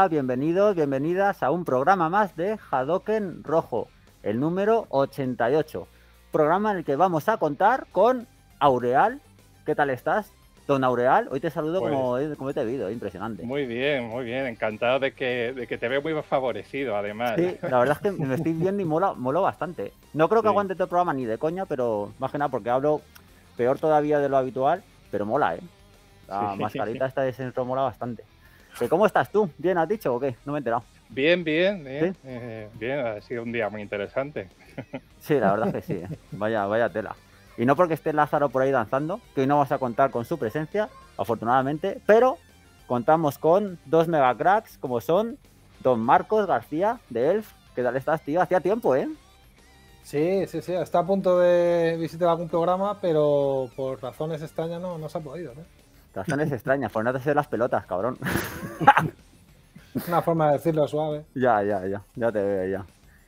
Hola, bienvenidos, bienvenidas a un programa más de Hadoken Rojo, el número 88. Programa en el que vamos a contar con Aureal. ¿Qué tal estás, don Aureal? Hoy te saludo pues, como te he visto, impresionante. Muy bien, encantado de que te veo muy favorecido, además. Sí, la verdad es que me estoy viendo y mola bastante. No creo que aguante este programa ni de coña, pero más que nada porque hablo peor todavía de lo habitual, pero mola, ¿eh? La mascarita esta de centro mola bastante. ¿Cómo estás tú? ¿Bien has dicho o qué? No me he enterado. Bien. ¿Sí? Bien, ha sido un día muy interesante. Sí, la verdad que sí. Vaya tela. Y no porque esté Lázaro por ahí danzando, que hoy no vas a contar con su presencia, afortunadamente, pero contamos con dos megacracks como son don Marcos García de Elf. ¿Qué tal estás, tío? Hacía tiempo, ¿eh? Sí. Está a punto de visitar algún programa, pero por razones extrañas no se ha podido, ¿no? Razones extrañas, por no te hacer las pelotas, cabrón. Una forma de decirlo suave. Ya te veo, ya.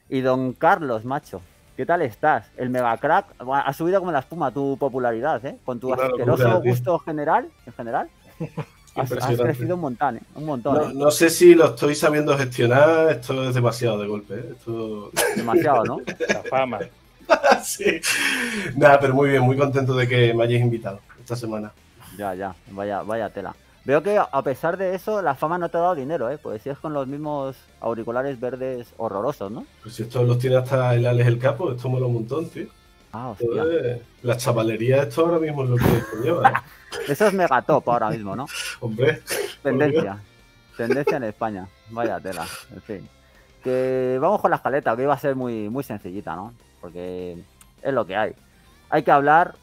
Y don Carlos, macho, ¿qué tal estás? El megacrack ha subido como la espuma tu popularidad, ¿eh? Con tu asqueroso gusto en general. Has crecido un montón. No sé si lo estoy sabiendo gestionar, esto es demasiado de golpe, ¿eh? Demasiado, ¿no? La fama. Sí. Nada, pero muy bien, muy contento de que me hayáis invitado esta semana. Ya, vaya tela. Veo que a pesar de eso, la fama no te ha dado dinero, ¿eh? Pues si es con los mismos auriculares verdes horrorosos, ¿no? Pues si estos los tiene hasta el Alex el Capo, esto mola un montón, tío. Ah, hostia. La chavalería, esto ahora mismo es lo que lleva, ¿eh? Eso es megatop ahora mismo, ¿no? Hombre. Tendencia en España. Vaya tela, en fin. Que vamos con la escaleta, que iba a ser muy, muy sencillita, ¿no? Porque es lo que hay. Hay que hablar,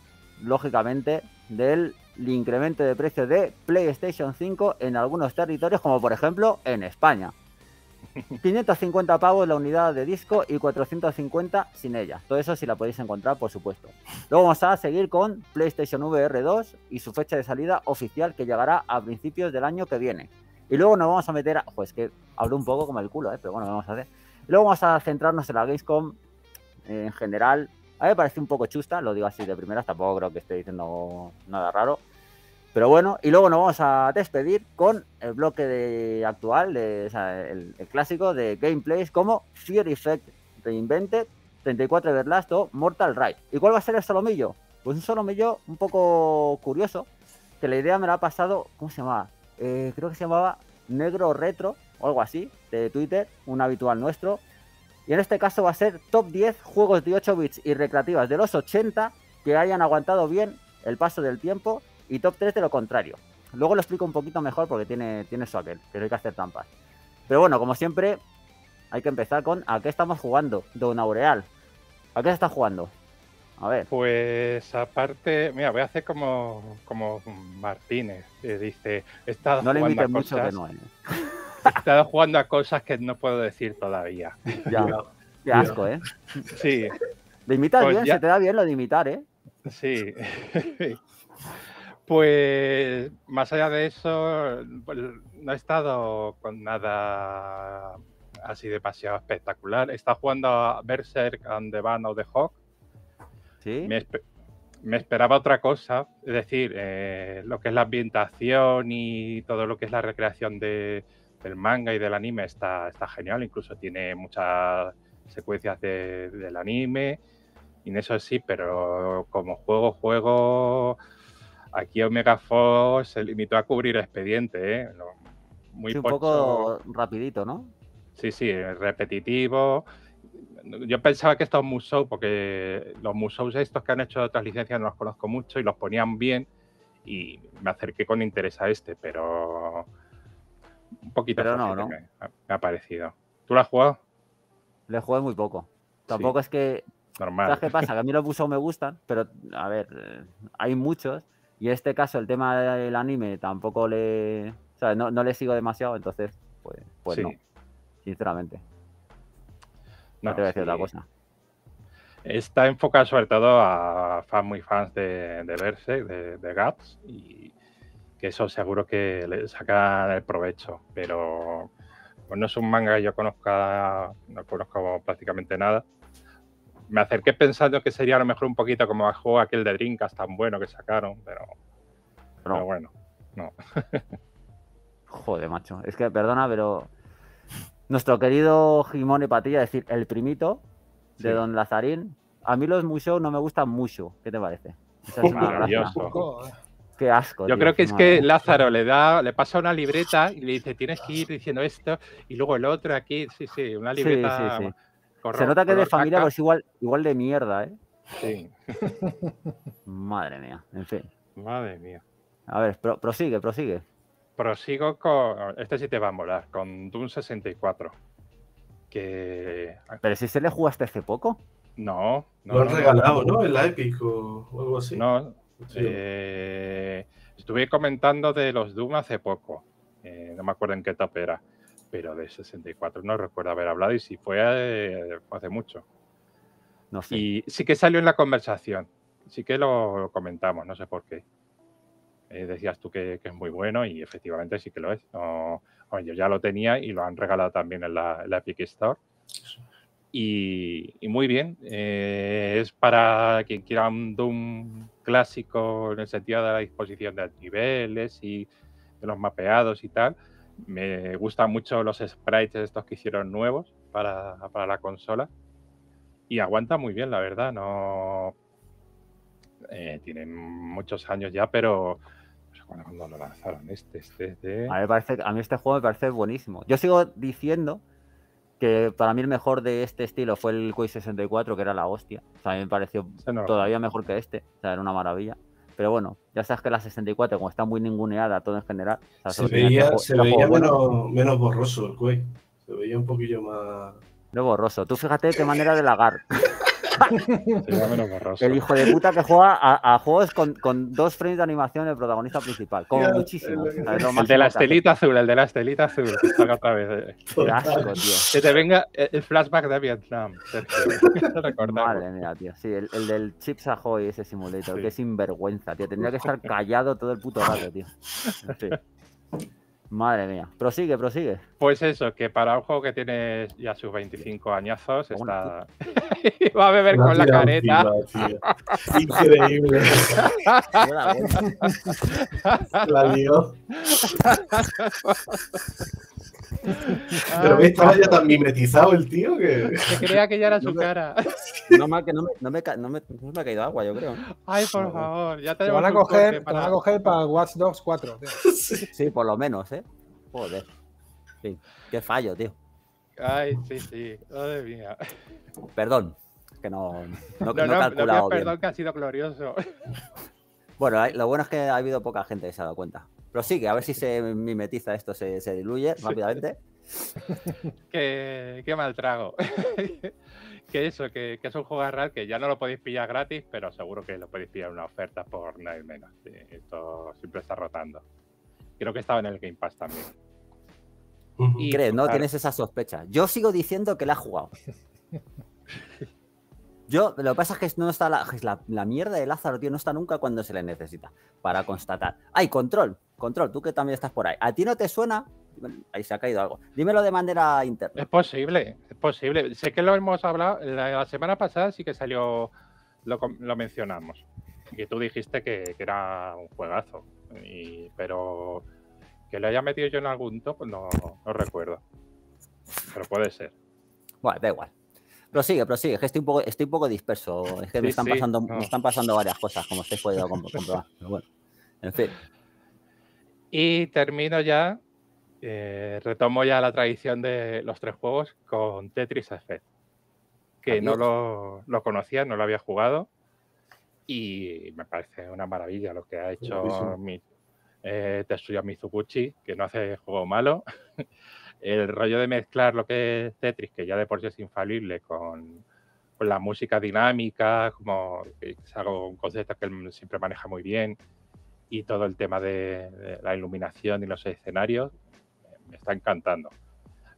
lógicamente, del incremento de precio de PlayStation 5 en algunos territorios, como por ejemplo en España. 550 pavos la unidad de disco y 450 sin ella. Todo eso si la podéis encontrar, por supuesto. Luego vamos a seguir con PlayStation VR 2 y su fecha de salida oficial, que llegará a principios del año que viene. Y luego nos vamos a meter a... Pues que hablo un poco como el culo, pero bueno, vamos a hacer. Y luego vamos a centrarnos en la Gamescom en general. A mí me parece un poco chusta, lo digo así de primeras, tampoco creo que esté diciendo nada raro. Pero bueno, y luego nos vamos a despedir con el bloque el clásico de gameplays como Fear Effect Reinvented, 34 Everlast o Mortal Ride. ¿Y cuál va a ser el solomillo? Pues un solomillo un poco curioso, que la idea me la ha pasado, ¿cómo se llamaba? Creo que se llamaba Negro Retro o algo así, de Twitter, un habitual nuestro. Y en este caso va a ser top 10 juegos de 8 bits y recreativas de los 80 que hayan aguantado bien el paso del tiempo, y top 3 de lo contrario. Luego lo explico un poquito mejor porque tiene su aquel, pero hay que hacer trampas. Pero bueno, como siempre, hay que empezar con ¿a qué estamos jugando? Don Aureal, ¿a qué se está jugando? A ver. Pues aparte, mira, voy a hacer como Martínez, que dice, he estado jugando a cosas... No le imites mucho que no es. He estado jugando a cosas que no puedo decir todavía. Ya, qué asco, ¿eh? Sí. Lo imitas pues bien, ya... se te da bien lo de imitar, ¿eh? Sí. Pues, más allá de eso, no he estado con nada así demasiado espectacular. He estado jugando a Berserk and the Ban of the Hawk. Sí. Me esperaba otra cosa, es decir, lo que es la ambientación y todo lo que es la recreación del manga y del anime está genial, incluso tiene muchas secuencias del anime y en eso sí, pero como juego aquí Omega Force se limitó a cubrir expediente, ¿eh? Muy sí, poco rapidito, ¿no? Sí, repetitivo. Yo pensaba que estos musou, porque los musou estos que han hecho otras licencias no los conozco mucho y los ponían bien y me acerqué con interés a este, pero un poquito pero no, me ha parecido. ¿Tú lo has jugado? Le jugué muy poco. Tampoco es que... Normal. ¿Sabes qué pasa? Que a mí los musou me gustan, pero a ver, hay muchos y en este caso el tema del anime tampoco le... O sea, no le sigo demasiado, entonces pues sí. No, sinceramente. No te voy a decir otra cosa. Está enfocado sobre todo a fans muy fans de Berserk, de Guts, y que eso seguro que le sacan el provecho, pero pues no es un manga que yo conozca, no conozco prácticamente nada. Me acerqué pensando que sería a lo mejor un poquito como el juego aquel de Dreamcast tan bueno que sacaron, pero bueno, no. Joder, macho, es que perdona, pero nuestro querido Jimone Patilla, es decir, el primito de Don Lazarín. A mí los Musou no me gustan mucho. ¿Qué te parece? Esa es maravilloso. Qué asco. Yo creo que es que Lázaro le pasa una libreta y le dice, tienes que ir diciendo esto y luego el otro aquí. Sí, sí, una libreta. Sí, sí, sí. Se nota que es de familia, pues igual de mierda, ¿eh? Sí. Madre mía, en fin. Madre mía. A ver, prosigue. Prosigo con... Este sí te va a molar, con Doom 64. Que... ¿Pero si se le jugaste hace poco? No. Lo han regalado, ¿no? En la Epic o algo así. No. Sí. Estuve comentando de los Doom hace poco. No me acuerdo en qué etapa era. Pero de 64 no recuerdo haber hablado y si fue hace mucho. No sé. Y sí que salió en la conversación. Sí que lo comentamos, no sé por qué. Decías tú que es muy bueno y efectivamente sí que lo es. No, yo ya lo tenía y lo han regalado también en la Epic Store. Y muy bien. Es para quien quiera un Doom clásico en el sentido de la disposición de los niveles y de los mapeados y tal. Me gustan mucho los sprites estos que hicieron nuevos para la consola. Y aguanta muy bien, la verdad. No tienen muchos años ya, pero... ¿Cuándo lo lanzaron? A mí este juego me parece buenísimo. Yo sigo diciendo que para mí el mejor de este estilo fue el Quake 64, que era la hostia. O sea, a mí me pareció todavía mejor que este. O sea, era una maravilla. Pero bueno, ya sabes que la 64, como está muy ninguneada todo en general... O sea, se veía menos borroso el Quake. Se veía un poquillo más... No borroso. Tú fíjate qué manera de lagar. El hijo de puta que juega a juegos con 2 frames de animación el protagonista principal. Como muchísimo. El de la estelita azul, que salga otra vez. Qué asco, tío. Que te venga el flashback de Vietnam. Madre mía, tío. Sí, el del Chips Ahoy, ese simulator. Sí. Que sinvergüenza, tío. Tendría que estar callado todo el puto rato, tío. Sí. Madre mía. Prosigue. Pues eso, que para un juego que tiene ya sus 25 añazos, está... Va a beber con la careta. Increíble. La lió. Pero que estaba ya tan mimetizado el tío que... Se creía que ya era su cara. No me ha caído agua, yo creo. Ay, por favor. Ya te van a coger para Watch Dogs 4. Tío. Sí, por lo menos, ¿eh? Joder. Sí. Qué fallo, tío. Ay, sí. Madre mía. Perdón. Que no he calculado bien. Perdón, que ha sido glorioso. Bueno, lo bueno es que ha habido poca gente que se ha dado cuenta. Prosigue, a ver si se mimetiza esto, se diluye rápidamente. Qué mal trago. que es un juego raro que ya no lo podéis pillar gratis, pero seguro que lo podéis pillar una oferta por nada y menos. Esto siempre está rotando. Creo que estaba en el Game Pass también. Y ¿crees, no? Tienes esa sospecha. Yo sigo diciendo que la ha jugado. Lo que pasa es que no está la mierda de Lázaro, tío, no está nunca cuando se le necesita para constatar. ¡Ay, Control! Tú que también estás por ahí. ¿A ti no te suena? Ahí se ha caído algo. Dímelo de manera interna. Es posible. Sé que lo hemos hablado. La semana pasada sí que salió, lo mencionamos. Y tú dijiste que era un juegazo. Pero que lo haya metido yo en algún top, no recuerdo. Pero puede ser. Bueno, da igual. Prosigue, que estoy un poco disperso. Es que me están pasando varias cosas, como estáis podido comprobar. Pero bueno, en fin. Y termino ya, retomo ya la tradición de los 3 juegos con Tetris Effect, que ¿también? No lo conocía, no lo había jugado, y me parece una maravilla lo que ha hecho Tetsuya Mizuguchi, que no hace juego malo. El rollo de mezclar lo que es Tetris, que ya de por sí es infalible, con la música dinámica, como es algo, un concepto que él siempre maneja muy bien, y todo el tema de la iluminación y los escenarios, me está encantando.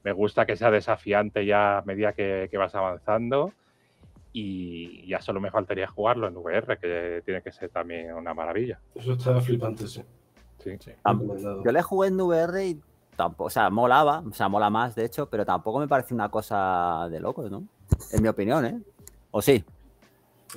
Me gusta que sea desafiante ya a medida que vas avanzando, y ya solo me faltaría jugarlo en VR, que tiene que ser también una maravilla. Eso está flipante, sí. Sí. Yo le jugué en VR y... Tampoco, mola más, de hecho, pero tampoco me parece una cosa de locos, ¿no? En mi opinión, ¿eh? ¿O sí?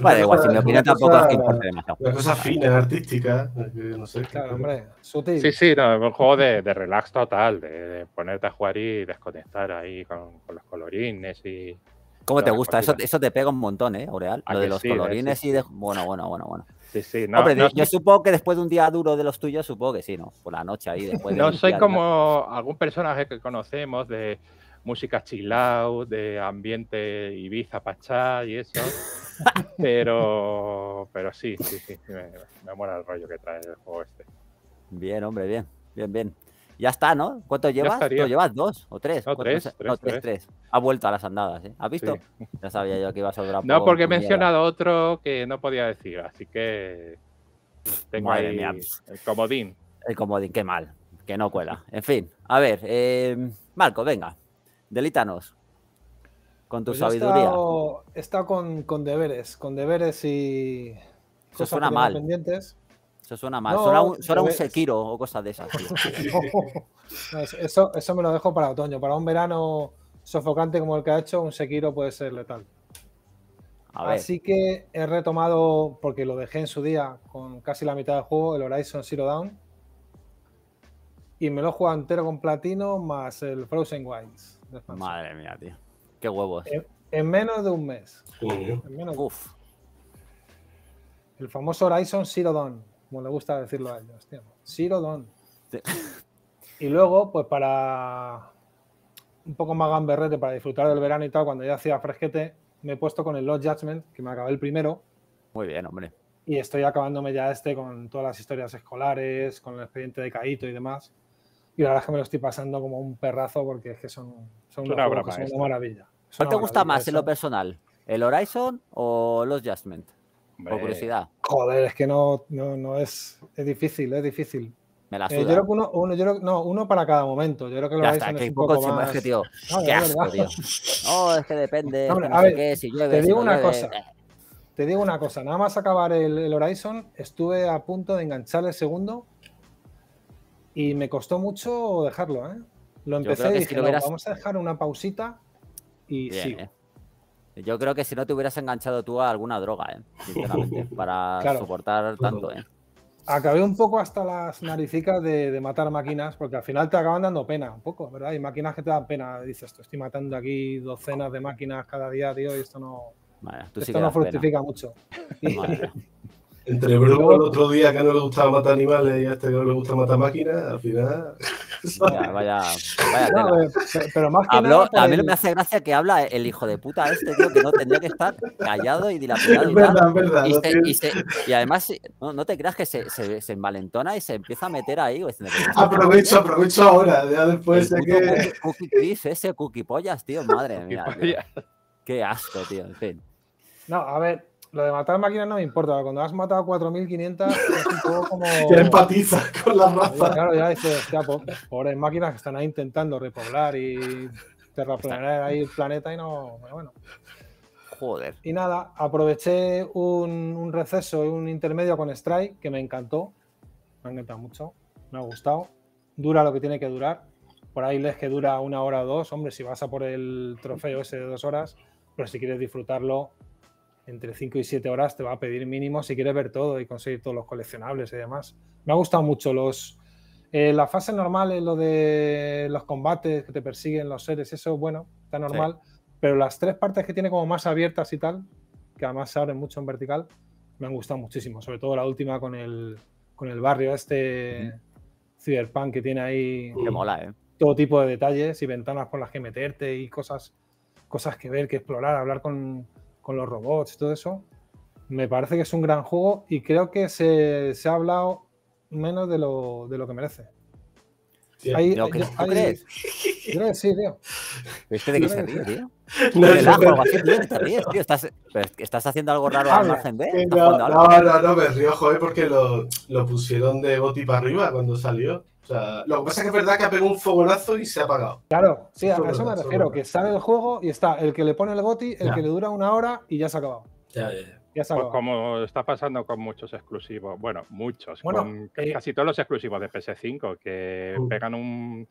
Vale, igual, si mi opinión tampoco es que importe demasiado. Una cosa fina, artística, no sé. Claro, hombre, sutil. Sí, sí, no, un juego de relax total, de ponerte a jugar y desconectar ahí con los colorines y... ¿Cómo te gusta? Eso te pega un montón, Aureal. Lo de los colorines y de... Bueno. Sí, sí, no, hombre, no, yo supongo que después de un día duro de los tuyos, supongo que sí, ¿no? Por la noche ahí, después de... No soy como algún personaje que conocemos de música chill out, de ambiente Ibiza, Pachá y eso, pero sí, me mola el rollo que trae el juego este. Bien, hombre, bien. Ya está, ¿no? ¿Cuánto llevas? ¿Tú llevas dos o tres? No, tres. Ha vuelto a las andadas, ¿eh? ¿Has visto? Sí. Ya sabía yo que ibas a durar. No, porque he mencionado otro que no podía decir, así que tengo ahí el comodín. El comodín, qué mal, que no cuela. En fin, a ver, Marco, venga, delítanos con tu sabiduría. He estado con deberes y cosas que tengo pendientes. Eso suena mal, no, suena un Sekiro o cosas de esas. No, eso me lo dejo para otoño. Para un verano sofocante como el que ha hecho, un Sekiro puede ser letal. Así que he retomado, porque lo dejé en su día con casi la mitad del juego, el Horizon Zero Dawn. Y me lo he jugado entero con platino más el Frozen Wilds. Madre mía, tío. Qué huevos. En menos de un mes. Uf. El famoso Horizon Zero Dawn, como le gusta decirlo a ellos, tío. Zero Dawn. Sí. Y luego, pues para un poco más gamberrete, para disfrutar del verano y tal, cuando ya hacía fresquete, me he puesto con el Lost Judgment, que me acabé el primero. Muy bien, hombre. Y estoy acabándome ya con todas las historias escolares, con el expediente de Caíto y demás. Y la verdad es que me lo estoy pasando como un perrazo, porque es que son una maravilla. ¿Cuál te gusta más en lo personal? ¿El Horizon o Lost Judgment? Por curiosidad. Joder, es que no es difícil, es difícil. Me la suda. Yo creo que uno para cada momento. Yo creo que lo vais a hacer un poco más. Es que, tío, qué asco, tío. No, es que depende. Hombre, no sé qué, si llueve, te digo una cosa. Te digo una cosa. Nada más acabar el Horizon, estuve a punto de enganchar el segundo y me costó mucho dejarlo, ¿eh? Lo empecé y dije, vamos a dejar una pausita y sí. Yo creo que si no te hubieras enganchado tú a alguna droga, sinceramente, para soportar tanto. Acabé un poco hasta las naricicas de matar máquinas, porque al final te acaban dando pena un poco, ¿verdad? Hay máquinas que te dan pena. Dices, estoy matando aquí docenas de máquinas cada día, tío, y esto no, vale, esto sí no fructifica mucho. Vale. Entre Bruno el otro día que no le gustaba matar animales y a este que no le gusta matar máquinas, al final... Vaya no, pero más que nada... A mí no me hace gracia que habla el hijo de puta este, tío, que no tendría que estar callado y dilapidado. Es verdad, y además, no te creas que se envalentona y se empieza a meter ahí. Aprovecho ahora, ya después de que... Cookie pollas, tío, madre mía. Tío. Qué asco, tío, en fin. No, a ver... Lo de matar máquinas no me importa, cuando has matado 4.500 es un poco como... Ya empatizas con la raza. Claro, ya dices, ya, pobres máquinas que están ahí intentando repoblar y terraplanear ahí el planeta y no... Bueno. Joder. Y nada, aproveché un receso y un intermedio con Strike que me encantó. Me ha encantado mucho, me ha gustado. Dura lo que tiene que durar. Por ahí lees que dura 1 hora o 2. Hombre, si vas a por el trofeo ese de 2 horas, pero si quieres disfrutarlo... Entre 5 y 7 horas te va a pedir mínimo si quieres ver todo y conseguir todos los coleccionables y demás. Me ha gustado mucho la fase normal, lo de los combates que te persiguen los seres, eso, bueno, está normal. Sí. Pero las 3 partes que tiene como más abiertas y tal, que además se abren mucho en vertical, me han gustado muchísimo. Sobre todo la última con el barrio este cyberpunk que tiene ahí. Que mola, ¿eh? Todo tipo de detalles y ventanas por las que meterte y cosas que ver, que explorar, hablar con los robots y todo eso. Me parece que es un gran juego y creo que se ha hablado menos de lo que merece. Sí, ¿crees? Yo creo que sí, tío. ¿Viste de qué se ríe, tío? No, tío. ¿Estás haciendo algo raro al margen B? No, me río, joder, porque lo pusieron de goti para arriba cuando salió. O sea, lo que pasa es que es verdad que ha pegado un fogonazo y se ha apagado. Claro, sí, a eso me refiero, que sale el juego y está el que le pone el goti, el que le dura 1 hora y ya se ha acabado. Ya se ha acabado. Pues como está pasando con muchos exclusivos, bueno, con casi todos los exclusivos de PS5 que pegan un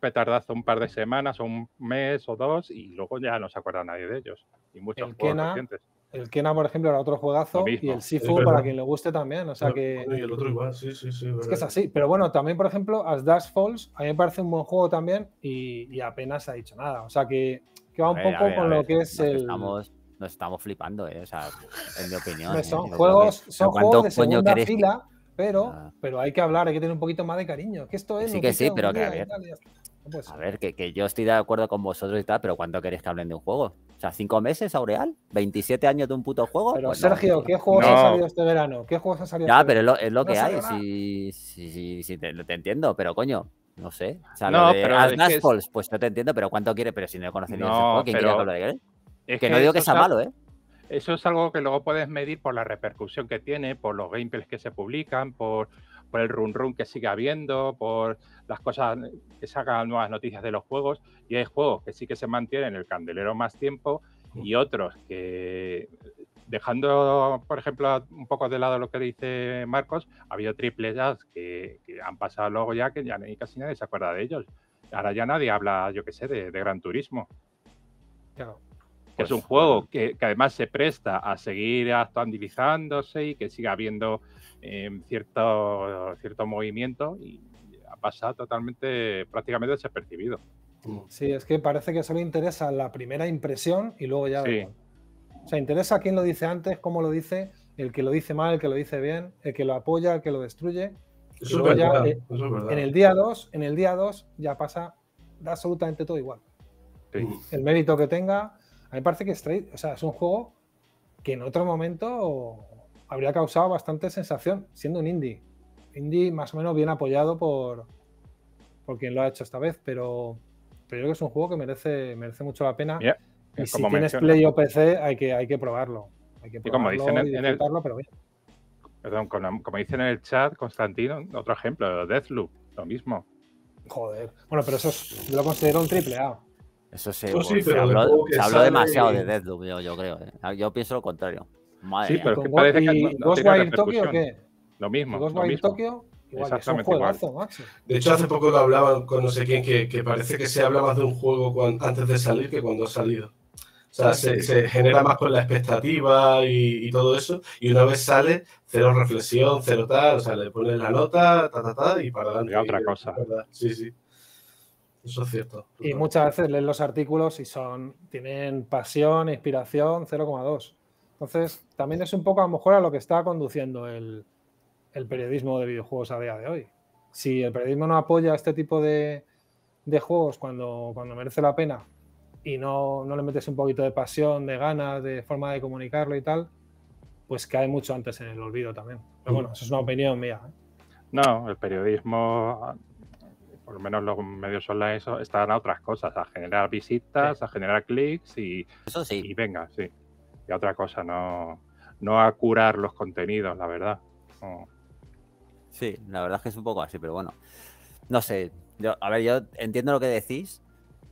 petardazo un par de semanas o un mes o 2 y luego ya no se acuerda nadie de ellos. Y muchos juegos recientes. El Kena, por ejemplo, era otro juegazo y el Sifu, para quien le guste también. O sea que... Y el otro igual, sí. Es que es así. Pero bueno, también, por ejemplo, As Dusk Falls a mí me parece un buen juego también y apenas se ha dicho nada. O sea que va un poco con lo que es el... Nos estamos flipando, ¿eh? O sea, en mi opinión. Son juegos de segunda fila, pero hay que hablar, hay que tener un poquito más de cariño. Que esto es... Sí que sí, pero que a ver... Pues, a ver, que yo estoy de acuerdo con vosotros y tal, pero ¿cuánto queréis que hablen de un juego? O sea, 5 meses, Aureal, 27 años de un puto juego. Pero pues Sergio, no. ¿Qué juegos han salido este verano? ¿Qué juegos han salido? Ya, pero es lo que hay, sí, te entiendo, pero coño, no sé. O sea, no, pero As Dusk Falls, pues no te entiendo, pero ¿cuánto quiere? Pero si no conocen ese juego, ¿quién quiere que hable de él? Es que no digo que sea malo, ¿eh? Eso es algo que luego puedes medir por la repercusión que tiene, por los gameplays que se publican, por el run que sigue habiendo, por las cosas que sacan nuevas noticias de los juegos, y hay juegos que sí que se mantienen en el candelero más tiempo y otros que, dejando por ejemplo un poco de lado lo que dice Marcos, ha habido triple A's que han pasado luego ya que ya casi nadie se acuerda de ellos. Ahora ya nadie habla, yo qué sé, de Gran Turismo. Claro. Que es un juego que además se presta a seguir actualizándose y que siga habiendo cierto movimiento y ha pasado totalmente, prácticamente desapercibido. Sí, es que parece que solo interesa la primera impresión y luego ya... Sí. O sea, interesa quién lo dice antes, cómo lo dice, el que lo dice mal, el que lo dice bien, el que lo apoya, el que lo destruye. Eso y luego es verdad, ya eso es verdad. En el día 2 ya pasa absolutamente todo igual. Sí. El mérito que tenga... A mí me parece que es un juego que en otro momento habría causado bastante sensación, siendo un indie. Indie más o menos bien apoyado por quien lo ha hecho esta vez, pero yo creo que es un juego que merece mucho la pena. Yeah. Y si tienes Play o PC hay que probarlo. Hay que probarlo y como dicen y disfrutarlo, pero bien. Perdón, como dicen en el chat, Constantino, otro ejemplo, Deathloop, lo mismo. Joder. Bueno, pero eso yo lo considero un triple A. Eso sí, pues sí, se habló demasiado de Deathloop, yo creo. Yo pienso lo contrario. Madre sí, pero es que parece que no tiene Tokio o qué? Lo mismo. Ghostwire Tokio, igual, exactamente, es un juegazo, Max. De hecho, hace poco lo hablaban con no sé quién, que parece que se habla más de un juego antes de salir que cuando ha salido. O sea, se genera más con la expectativa y todo eso, y una vez sale, cero reflexión, cero tal, o sea, le pones la nota, y para adelante. Y otra cosa. Sí. Eso es cierto. Y muchas veces lees los artículos y tienen pasión, inspiración, 0,2. Entonces, también es un poco a lo mejor a lo que está conduciendo el periodismo de videojuegos a día de hoy. Si el periodismo no apoya este tipo de juegos cuando merece la pena y no le metes un poquito de pasión, de ganas, de forma de comunicarlo y tal, pues cae mucho antes en el olvido también. Pero bueno, eso es una opinión mía, ¿eh? No, el periodismo... Por lo menos los medios online están a otras cosas, a generar visitas, sí, a generar clics y, eso sí, y venga, sí. Y a otra cosa, no a curar los contenidos, la verdad. No. Sí, la verdad es que es un poco así, pero bueno. No sé, yo entiendo lo que decís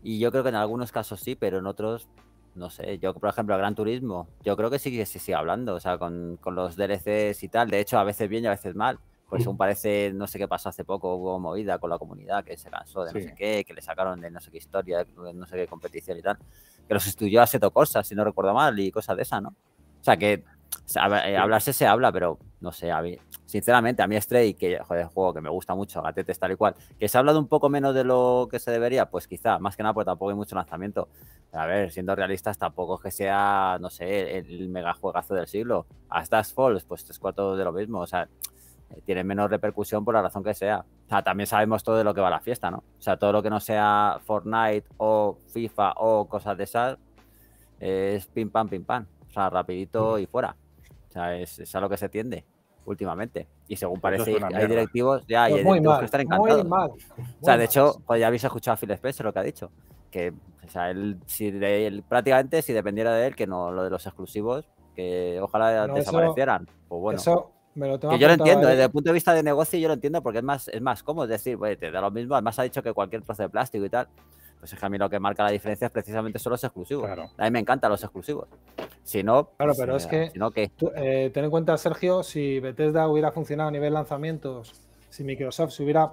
y yo creo que en algunos casos sí, pero en otros, no sé. Yo, por ejemplo, a Gran Turismo, yo creo que sí que se sigue hablando, o sea, con los DLCs y tal. De hecho, a veces bien y a veces mal. Pues según parece, no sé qué pasó hace poco, hubo movida con la comunidad que se cansó de no sé qué, que le sacaron de no sé qué historia, de no sé qué competición y tal, que los estudió Assetto Corsa, si no recuerdo mal, y cosas de esas, ¿no? O sea, que hablarse se habla, pero no sé, sinceramente, a mí Stray, que joder, juego que me gusta mucho, Gatetes tal y cual, que se ha hablado un poco menos de lo que se debería, pues quizá, más que nada porque tampoco hay mucho lanzamiento. A ver, siendo realistas, tampoco es que sea, no sé, el mega juegazo del siglo. Hasta As Falls, pues 3/4 de lo mismo, o sea... Tiene menos repercusión por la razón que sea. O sea, también sabemos todo de lo que va la fiesta, ¿no? O sea, todo lo que no sea Fortnite o FIFA o cosas de esas es pim, pam, pim, pam. O sea, rapidito y fuera. O sea, es a lo que se tiende últimamente. Y según parece, hay directivos, que están encantados. Muy mal. O sea, de hecho, pues ya habéis escuchado a Phil Spencer lo que ha dicho. Que, o sea, prácticamente si dependiera de él, que no lo de los exclusivos, que ojalá desaparecieran. Pues bueno. Que yo lo entiendo, desde el punto de vista de negocio yo lo entiendo porque es más cómomo, es decir, bueno, te da lo mismo, además ha dicho que cualquier trozo de plástico y tal, pues es que a mí lo que marca la diferencia es precisamente son los exclusivos, claro. A mí me encantan los exclusivos, si no, claro, pues, pero es que ten en cuenta, Sergio, si Bethesda hubiera funcionado a nivel lanzamientos, si Microsoft se hubiera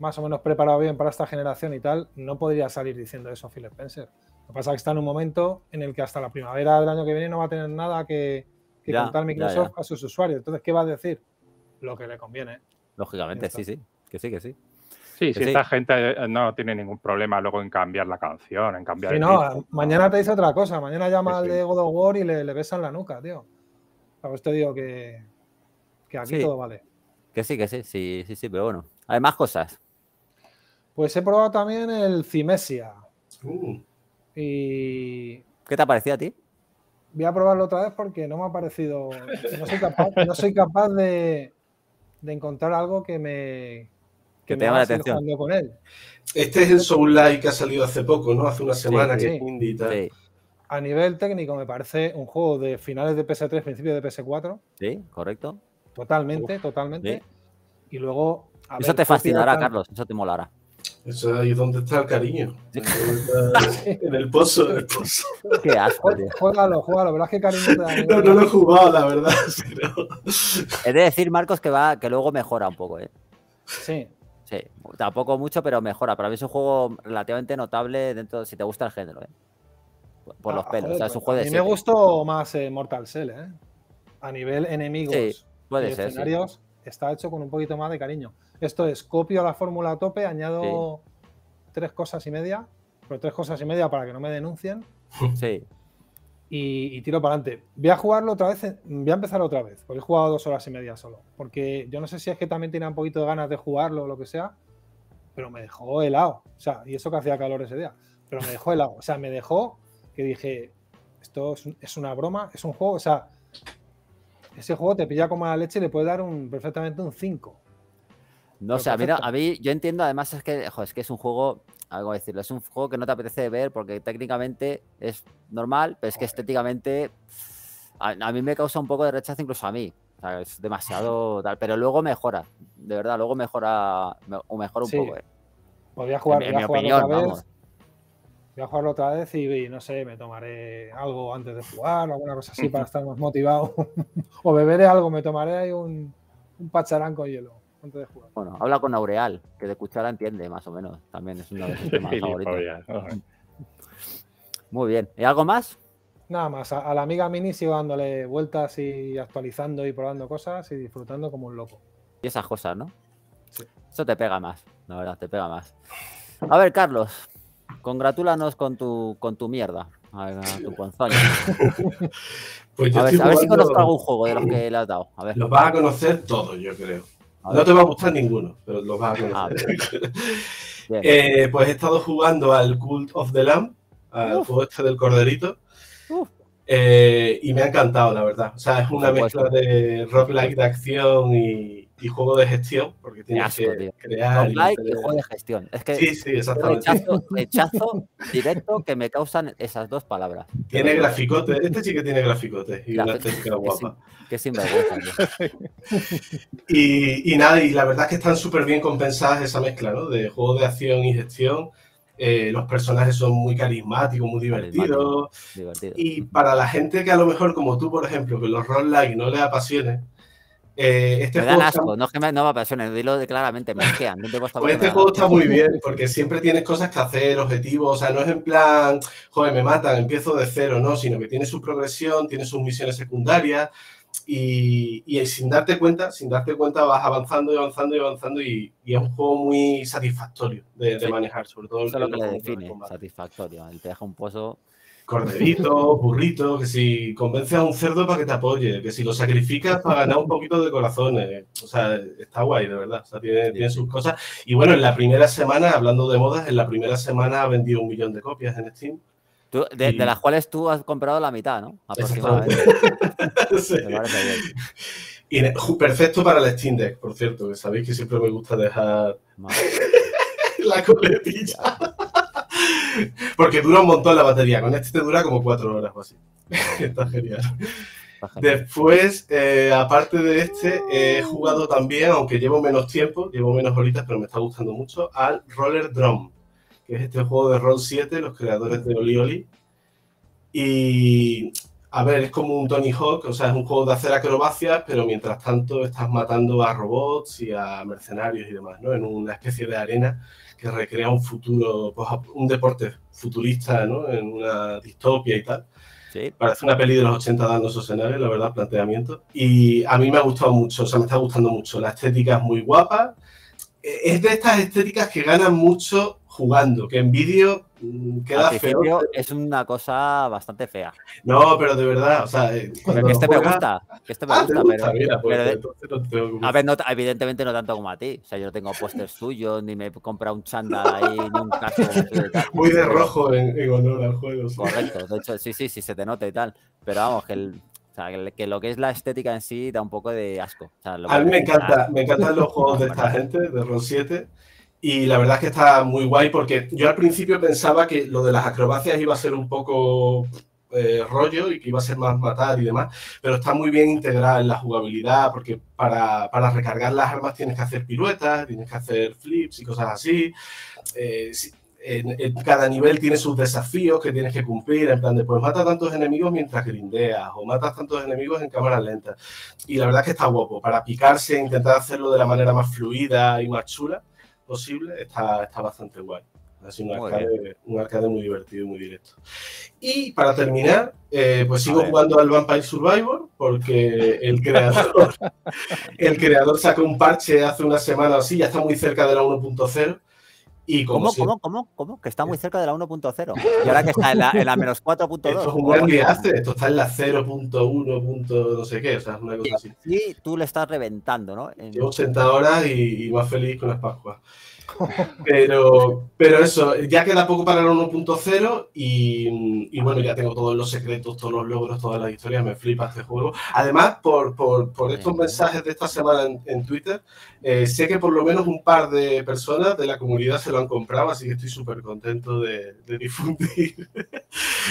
más o menos preparado bien para esta generación y tal, no podría salir diciendo eso Phil Spencer. Lo que pasa es que está en un momento en el que hasta la primavera del año que viene no va a tener nada que contar Microsoft a sus usuarios. Entonces, ¿qué va a decir? Lo que le conviene. Lógicamente, sí. Sí, si esta gente no tiene ningún problema luego en cambiar la canción, en cambiar el ritmo. Mañana te dice otra cosa. Mañana llama al de God of War y le besan la nuca, tío. A ver, te digo que aquí todo vale. Que sí, pero bueno. Hay más cosas. Pues he probado también el Cimesia. Y... ¿Qué te ha parecido a ti? Voy a probarlo otra vez porque no me ha parecido... No soy capaz de encontrar algo que me... Que te llama la atención. Con él. Este es el Soul Live que ha salido hace poco, ¿no? Hace una semana que es indie y tal. Sí. A nivel técnico me parece un juego de finales de PS3, principios de PS4. Sí, correcto. Totalmente. Sí. Y luego... Eso te fascinará, Carlos. Eso te molará. Eso ahí es donde está el cariño. Sí. En el pozo. Qué asco, tío. Juégalo. Verás que cariño te da. No lo he jugado, la verdad. Pero... He de decir, Marcos, que luego mejora un poco, ¿eh? Sí. Sí, tampoco mucho, pero mejora. Para mí es un juego relativamente notable dentro, si te gusta el género, ¿eh? Por los pelos. Joder, o sea, es un juego de me gustó más Mortal Cell, ¿eh? A nivel enemigos y escenarios, está hecho con un poquito más de cariño. Esto es, copio la fórmula a tope, añado 3 cosas y media, pero 3 cosas y media para que no me denuncien. Sí. Y tiro para adelante. Voy a jugarlo otra vez, voy a empezar otra vez, porque he jugado 2 horas y media solo. Porque yo no sé si es que también tenía un poquito de ganas de jugarlo o lo que sea, pero me dejó helado. O sea, y eso que hacía calor ese día, pero me dejó helado. O sea, me dejó que dije, esto es una broma, es un juego. O sea, ese juego te pilla como a la leche y le puedes dar perfectamente un 5. No, pero o sea, mira, a mí, yo entiendo, además es que es un juego... Algo decirlo, es un juego que no te apetece ver porque técnicamente es normal, pero es que estéticamente a mí me causa un poco de rechazo, incluso a mí. O sea, es demasiado tal, pero luego mejora, de verdad, luego mejora un poco. Podría jugar, voy a jugarlo otra vez y no sé, me tomaré algo antes de jugar, alguna cosa así para estar más motivado. O beberé algo, me tomaré ahí un pacharán con hielo. De jugar. Bueno, habla con Aureal, que de escuchar entiende más o menos. También es uno de sus temas favoritos. Muy bien. ¿Y algo más? Nada más. A la Amiga Mini sigo dándole vueltas y actualizando y probando cosas y disfrutando como un loco. Y esas cosas, ¿no? Sí. Eso te pega más, la verdad, te pega más. A ver, Carlos, congratúlanos con tu mierda. A ver, tu ponzoña. Pues a ver si conozco algún juego de los que le has dado. A ver. Los vas a conocer todos, yo creo. No te va a gustar ninguno, pero los vas a conocer. Pues he estado jugando al Cult of the Lamb, al juego este del corderito, y me ha encantado, la verdad. O sea, es una mezcla de roguelike de acción y juego de gestión, porque tienes que crear... Roguelike y juego de gestión. Es que sí, exactamente. Rechazo directo que me causan esas dos palabras. Tiene graficotes. Este sí que tiene graficotes y una técnica guapa. Qué sinvergüenza. Y nada, y la verdad es que están súper bien compensadas esa mezcla, ¿no? De juego de acción y gestión. Los personajes son muy carismáticos, muy divertidos. Y para la gente que a lo mejor, como tú, por ejemplo, que los roguelike no les apasione, me dan asco, está... no es que no me apasione, dilo claramente, me asquean. Pues este juego está muy bien, porque siempre tienes cosas que hacer, objetivos, o sea, no es en plan, joder, me matan, empiezo de cero, no, sino que tiene su progresión, tiene sus misiones secundarias y sin darte cuenta vas avanzando y es un juego muy satisfactorio de manejar, sobre todo. Eso es lo que le define, satisfactorio, te deja un pozo... Corderito, burrito, que si convences a un cerdo para que te apoye, que si lo sacrificas para ganar un poquito de corazones. O sea, está guay, de verdad. O sea, tiene sus cosas. Y bueno, en la primera semana, hablando de modas, en la primera semana ha vendido 1 millón de copias en Steam. De las cuales tú has comprado la mitad, ¿no? Aproximadamente. Sí. Me parece bien. Y perfecto para el Steam Deck, por cierto, que sabéis que siempre me gusta dejar la coletilla. Porque dura un montón la batería. Con este te dura como 4 horas o así. Está genial. Después, aparte de este, he jugado también, aunque llevo menos tiempo, llevo menos horitas, pero me está gustando mucho, al Roller Drum, que es este juego de Roll 7, los creadores de Oli Oli. Y... A ver, es como un Tony Hawk, o sea, es un juego de hacer acrobacias, pero mientras tanto estás matando a robots y a mercenarios y demás, ¿no? En una especie de arena que recrea un futuro, pues, un deporte futurista, ¿no? En una distopia y tal. Sí. Parece una peli de los 80 dando esos escenarios, la verdad, planteamiento. Y a mí me ha gustado mucho, o sea, me está gustando mucho. La estética es muy guapa. Es de estas estéticas que ganan mucho jugando, que en vídeo queda feo. Es una cosa bastante fea. No, pero de verdad, o sea... Pero que este juegas... me gusta, que este me gusta, gusta, pero... Mira, pues, pero de... no te... A ver, no, evidentemente no tanto como a ti. O sea, yo no tengo póster suyo, ni me he comprado un chándal ahí, ni un casco. Muy de rojo en honor al juego. Sí. Correcto, de hecho, sí, se te nota y tal. Pero vamos, que el... O sea, que lo que es la estética en sí da un poco de asco. O sea, a mí me encantan los juegos de esta gente, de Ron 7, y la verdad es que está muy guay porque yo al principio pensaba que lo de las acrobacias iba a ser un poco rollo y que iba a ser más matar y demás, pero está muy bien integrada en la jugabilidad porque para recargar las armas tienes que hacer piruetas, tienes que hacer flips y cosas así. Sí. En cada nivel tiene sus desafíos que tienes que cumplir, en plan de pues mata tantos enemigos mientras grindeas o matas tantos enemigos en cámara lenta. Y la verdad es que está guapo, para picarse e intentar hacerlo de la manera más fluida y más chula posible, está bastante guay. Así un arcade muy divertido y muy directo. Y para terminar, pues sigo jugando al Vampire Survivor porque el creador sacó un parche hace una semana o así, ya está muy cerca de la 1.0. Y ¿Cómo? Que está muy cerca de la 1.0. Y ahora que está en la menos 4.2. Esto es un buen que hace. Esto está en la 0.1. No sé qué. O sea, es una cosa así. Y tú le estás reventando, ¿no? Llevo 80 horas y más feliz con las Pascuas. Pero eso, ya queda poco para la 1.0 y bueno, ya tengo todos los secretos, todos los logros, todas las historias, me flipa este juego. Además, por estos mensajes de esta semana en Twitter, sé que por lo menos un par de personas de la comunidad se lo han comprado, así que estoy súper contento de difundir.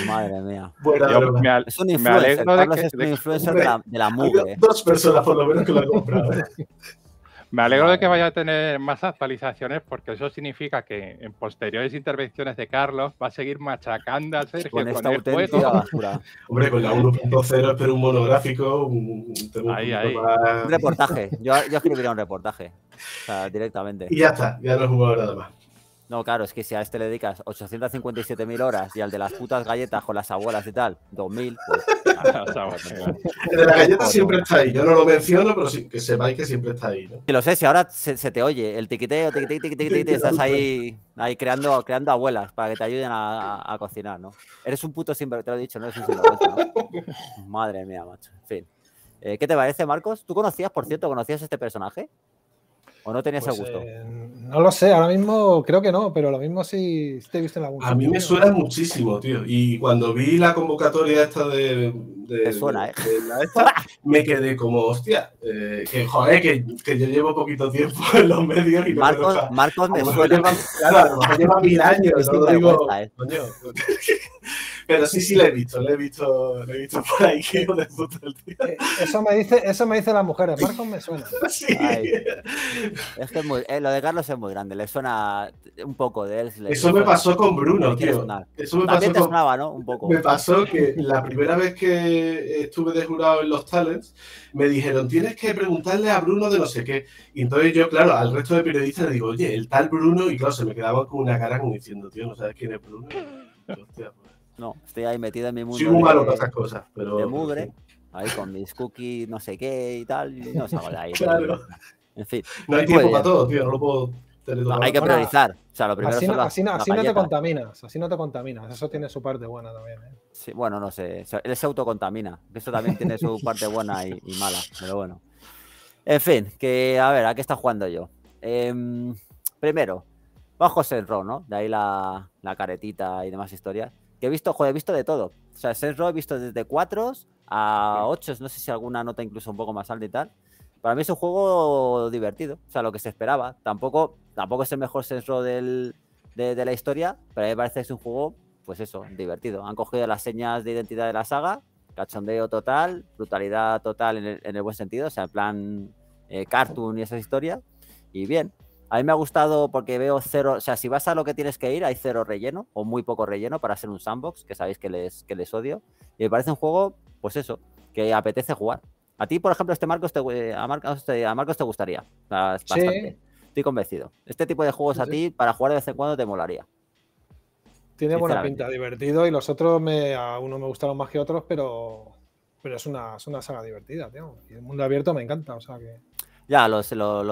Madre mía. Bueno, es un influencer, Carlos es un influencer de la mugre. Dos personas por lo menos que lo han comprado. Me alegro de que vaya a tener más actualizaciones porque eso significa que en posteriores intervenciones de Carlos va a seguir machacando a Sergio con esta auténtica basura. Hombre, con la 1.0 espero un monográfico, un reportaje. Yo escribiría un reportaje, o sea, directamente. Y ya está, ya no he jugado nada más. No, claro, es que si a este le dedicas 857.000 horas y al de las putas galletas con las abuelas y tal, 2.000, pues... El de la galleta siempre está ahí. Yo no lo menciono, pero sí, que sepáis que siempre está ahí, ¿no? Sí, lo sé, si ahora se te oye el tiquiteo, estás ahí creando abuelas para que te ayuden a cocinar, ¿no? Eres un puto sinvergüenza, te lo he dicho, no eres un sinvergüenza, ¿no? Madre mía, macho. En fin. ¿Qué te parece, Marcos? ¿Tú conocías este personaje? ¿O no tenías el gusto? No lo sé, ahora mismo creo que no, pero lo mismo sí te he visto en la música. A mí me suena muchísimo, tío. Y cuando vi la convocatoria esta de suena, ¿eh? De la esta, me quedé como, hostia, que yo llevo poquito tiempo en los medios y Marcos me suena. Lleva 1000 años, es no lo digo, coño. Pero sí, le he visto por ahí, que hijo de puta el tío. Eso me dice las mujeres, Marcos me suena. Sí. Ay, es que lo de Carlos es muy grande, le suena un poco de él. Eso me pasó con Bruno, tío. También te sonaba, ¿no? Un poco. Me pasó que la primera vez que estuve de jurado en los Talents, me dijeron, tienes que preguntarle a Bruno de no sé qué. Y entonces yo, claro, al resto de periodistas le digo, oye, el tal Bruno, y claro, se me quedaba con una cara como diciendo, tío, no sabes quién es Bruno. Hostia, pues. No, estoy ahí metido en mi mundo. Soy muy malo para esas cosas, pero... De mugre, ahí con mis cookies, no sé qué y tal, y no salgo de ahí. Claro. En fin. No hay tiempo para todo, tío, no lo puedo... No, hay que priorizar. O sea, lo primero así no te contaminas, Eso tiene su parte buena también, ¿eh? Sí, bueno, no sé. Él se autocontamina. Eso también tiene su parte buena y mala, pero bueno. En fin, que a ver, ¿a qué está jugando yo? Primero, bajo Senro, ¿no? De ahí la caretita y demás historias. Que he visto de todo. O sea, Senro he visto desde 4s a 8s, no sé si alguna nota incluso un poco más alta y tal. Para mí es un juego divertido, o sea, lo que se esperaba. Tampoco es el mejor Senro de la historia, pero a mí me parece que es un juego, pues eso, divertido. Han cogido las señas de identidad de la saga, cachondeo total, brutalidad total en el buen sentido, o sea, en plan cartoon y esas historias, y bien. A mí me ha gustado porque veo cero, o sea, si vas a lo que tienes que ir, hay cero relleno, o muy poco relleno para ser un sandbox, que sabéis que les odio. Y me parece un juego... pues eso, que apetece jugar. A ti, por ejemplo, este Marcos a Marcos te gustaría bastante. Sí. Estoy convencido. Este tipo de juegos a ti, para jugar de vez en cuando, te molaría. Tiene buena pinta, divertido, y los otros a uno me gustaron más que otros, pero es una saga divertida, tío. Y el mundo abierto me encanta, o sea que... Ya, lo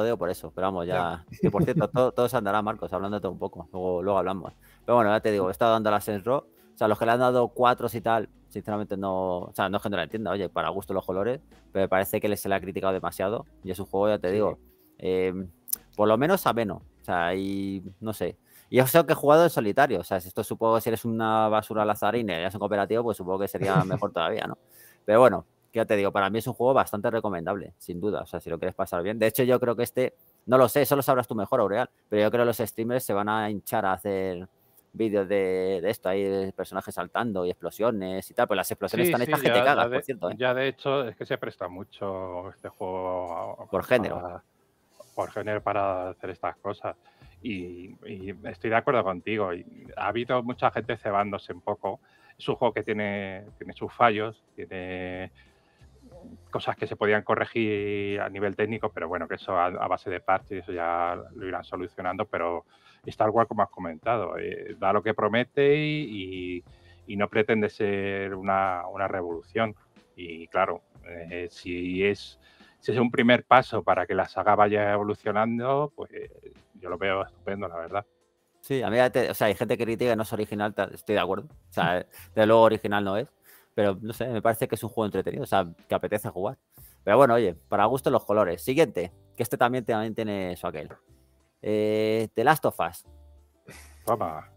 digo por eso, pero vamos, ya. Que por cierto, todo se andará, Marcos, hablándote un poco, luego hablamos. Pero bueno, ya te digo, he estado dando la Saints Row, o sea, los que le han dado 4 y tal, sinceramente no, o sea, no es que no la entienda, oye, para gusto los colores, pero me parece que se le ha criticado demasiado, y es un juego, ya te digo, por lo menos ameno, o sea, y no sé. Y yo sé que he jugado en solitario, o sea, si esto supongo que si eres una basura lazarina y eres un cooperativo, pues supongo que sería mejor todavía, ¿no? Pero bueno, ya te digo, para mí es un juego bastante recomendable, sin duda, o sea, si lo quieres pasar bien. De hecho, yo creo que este, no lo sé, eso lo sabrás tú mejor, Aureal, pero yo creo que los streamers se van a hinchar a hacer vídeos de esto, ahí de personajes saltando y explosiones y tal, pues las explosiones están hechas que te cagas, por cierto, ¿eh? Ya, de hecho, es que se presta mucho este juego por género. Por género para hacer estas cosas. Y estoy de acuerdo contigo. Y ha habido mucha gente cebándose un poco. Es un juego que tiene sus fallos, tiene cosas que se podían corregir a nivel técnico, pero bueno, que eso a base de parches eso ya lo irán solucionando. Pero es tal cual como has comentado. Da lo que promete y no pretende ser una revolución. Y claro, si es un primer paso para que la saga vaya evolucionando, pues... Yo lo veo estupendo, la verdad. Sí, a mí, o sea, hay gente que critica que no es original, estoy de acuerdo. O sea, de luego original no es, pero no sé, me parece que es un juego entretenido, o sea, que apetece jugar. Pero bueno, oye, para gusto los colores. Siguiente, que este también tiene su aquel. The Last of Us. Toma.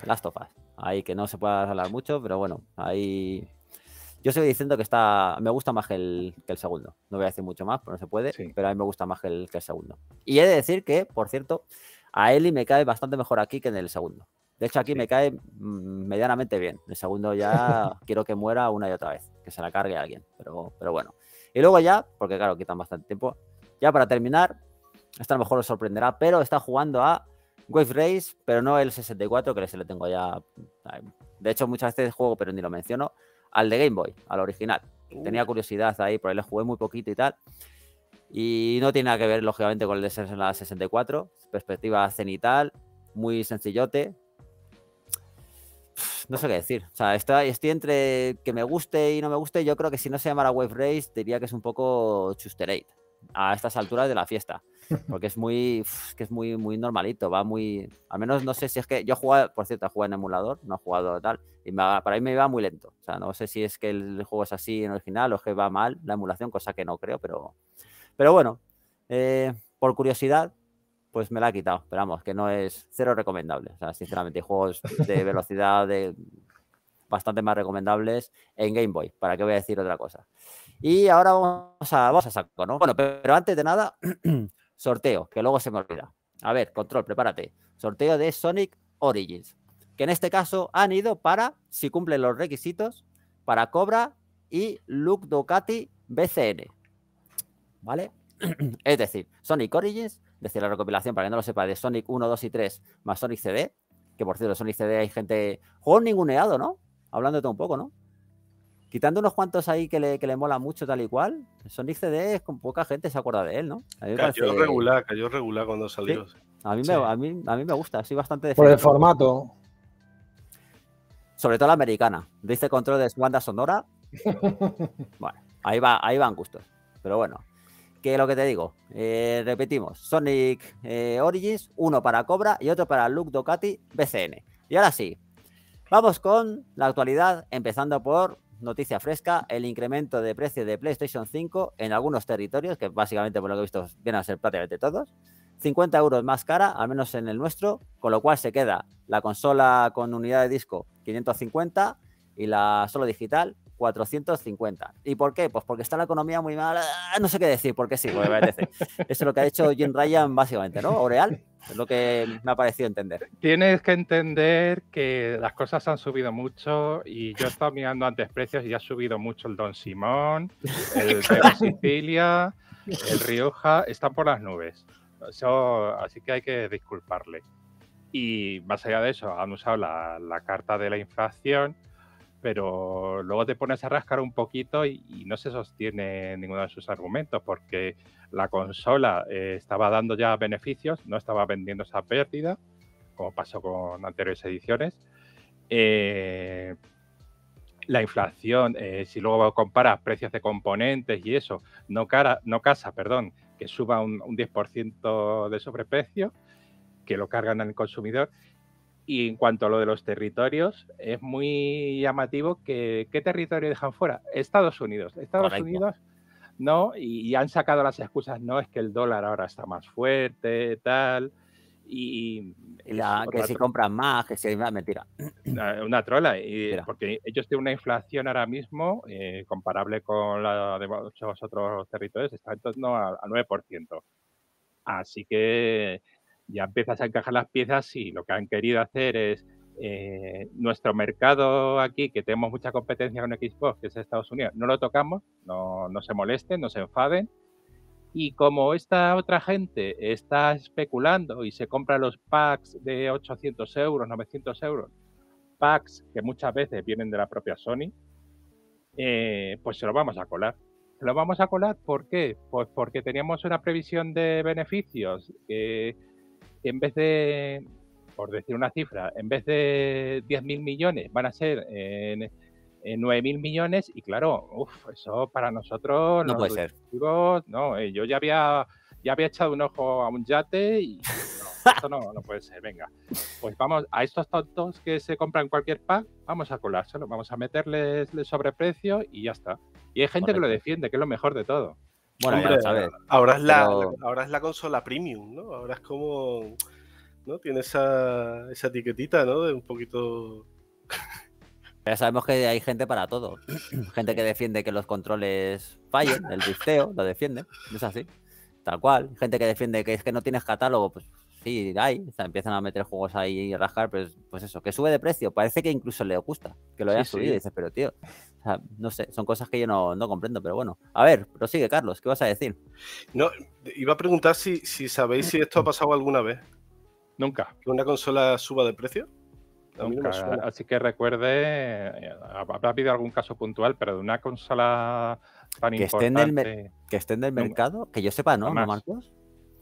The Last of Us. Ahí que no se puede hablar mucho, pero bueno, ahí... Yo sigo diciendo que me gusta más que el segundo. No voy a decir mucho más, pero no se puede. Sí. Pero a mí me gusta más que el segundo. Y he de decir que, por cierto, a Eli me cae bastante mejor aquí que en el segundo. De hecho, aquí me cae medianamente bien. El segundo ya quiero que muera una y otra vez. Que se la cargue a alguien. Pero bueno. Y luego ya, porque claro, quitan bastante tiempo. Ya para terminar, esta a lo mejor os sorprenderá, pero está jugando a Wave Race, pero no el 64, que se le tengo ya... De hecho, muchas veces juego, pero ni lo menciono. Al de Game Boy, al original. Tenía curiosidad ahí, por ahí le jugué muy poquito y tal. Y no tiene nada que ver, lógicamente, con el de la 64. Perspectiva cenital, muy sencillote. No sé qué decir. O sea, estoy entre que me guste y no me guste. Yo creo que si no se llamara Wave Race, diría que es un poco chusterate a estas alturas de la fiesta. Porque es muy muy normalito, va muy... Al menos no sé si es que... Yo jugaba, por cierto, jugado en emulador, no he jugado tal, y para mí me iba muy lento. O sea, no sé si es que el juego es así en original o es que va mal la emulación, cosa que no creo, pero bueno, por curiosidad, pues me la ha quitado. Pero vamos, que no es cero recomendable. O sea, sinceramente, hay juegos de velocidad bastante más recomendables en Game Boy. ¿Para qué voy a decir otra cosa? Y ahora vamos a saco, ¿no? Bueno, pero antes de nada... Sorteo, que luego se me olvida. A ver, Control, prepárate. Sorteo de Sonic Origins. Que en este caso han ido para, si cumplen los requisitos, para Cobra y Luke Ducati BCN. ¿Vale? Es decir, Sonic Origins, es decir, la recopilación, para que no lo sepa, de Sonic 1, 2 y 3 más Sonic CD. Que por cierto, Sonic CD hay gente... Juego ninguneado, ¿no? Hablándote un poco, ¿no? Quitando unos cuantos ahí que le mola mucho tal y cual, Sonic CD es con poca gente se acuerda de él, ¿no? Cayó regular cuando salió. Sí. A mí me gusta, soy bastante de... Por el formato. Sobre todo la americana. Dice Control de su banda sonora. Bueno, ahí van gustos. Pero bueno, que lo que te digo, repetimos, Sonic Origins, uno para Cobra y otro para Luke Ducati BCN. Y ahora sí, vamos con la actualidad, empezando por... Noticia fresca, el incremento de precio de PlayStation 5 en algunos territorios, que básicamente por lo que he visto vienen a ser prácticamente todos, 50 euros más cara, al menos en el nuestro, con lo cual se queda la consola con unidad de disco 550 y la solo digital 450. ¿Y por qué? Pues porque está la economía muy mala, no sé qué decir, porque sí, porque me parece. Eso es lo que ha hecho Jim Ryan básicamente, ¿no? Aureal, es lo que me ha parecido entender. Tienes que entender que las cosas han subido mucho y yo he estado mirando antes precios y ha subido mucho el Don Simón, el de Sicilia, el Rioja, están por las nubes. Eso, así que hay que disculparle. Y más allá de eso, han usado la carta de la inflación pero luego te pones a rascar un poquito y no se sostiene ninguno de sus argumentos, porque la consola estaba dando ya beneficios, no estaba vendiendo esa pérdida, como pasó con anteriores ediciones. La inflación, si luego comparas precios de componentes y eso, no casa, que suba un 10% de sobreprecio, que lo cargan al consumidor. Y en cuanto a lo de los territorios, es muy llamativo que ¿qué territorio dejan fuera? Estados Unidos. Estados Unidos no, y han sacado las excusas, no, es que el dólar ahora está más fuerte, tal, y que si compran más, que se va, mentira. Una trola, porque ellos tienen una inflación ahora mismo comparable con la de muchos otros territorios, está en torno al 9%. Así que ya empiezas a encajar las piezas y lo que han querido hacer es nuestro mercado aquí, que tenemos mucha competencia con Xbox, que es Estados Unidos, no lo tocamos, no se molesten, no se enfaden. Y como esta otra gente está especulando y se compra los packs de 800 euros, 900 euros, packs que muchas veces vienen de la propia Sony, pues se lo vamos a colar. Se lo vamos a colar, ¿por qué? Pues porque teníamos una previsión de beneficios que en vez de, por decir una cifra, en vez de 10.000 millones van a ser en 9.000 millones y claro, eso para nosotros no puede ser. Yo ya había echado un ojo a un yate y esto no puede ser, venga. Pues vamos, a estos tontos que se compran cualquier pack, vamos a colárselo, vamos a meterles el sobreprecio y ya está. Y hay gente que lo defiende, que es lo mejor de todo. Bueno, hombre, ya lo sabes. Ahora es la consola premium, ¿no? Ahora es como, ¿no? Tiene esa etiquetita, ¿no? De un poquito... Ya sabemos que hay gente para todo. Gente que defiende que los controles fallen, el drifteo, lo defiende. Es así, tal cual. Gente que defiende que es que no tienes catálogo, pues sí, hay. O sea, empiezan a meter juegos ahí y rascar, pues eso, que sube de precio. Parece que incluso les gusta que lo hayan subido. Y dices, pero tío, o sea, no sé, son cosas que yo no comprendo, pero bueno. A ver, prosigue, Carlos, ¿qué vas a decir? No, iba a preguntar si sabéis si esto ha pasado alguna vez. Nunca. ¿Que una consola suba de precio? Nunca. Así que recuerde, habrá habido algún caso puntual, pero de una consola tan importante. Que esté en el mercado, que yo sepa, ¿no, Marcos?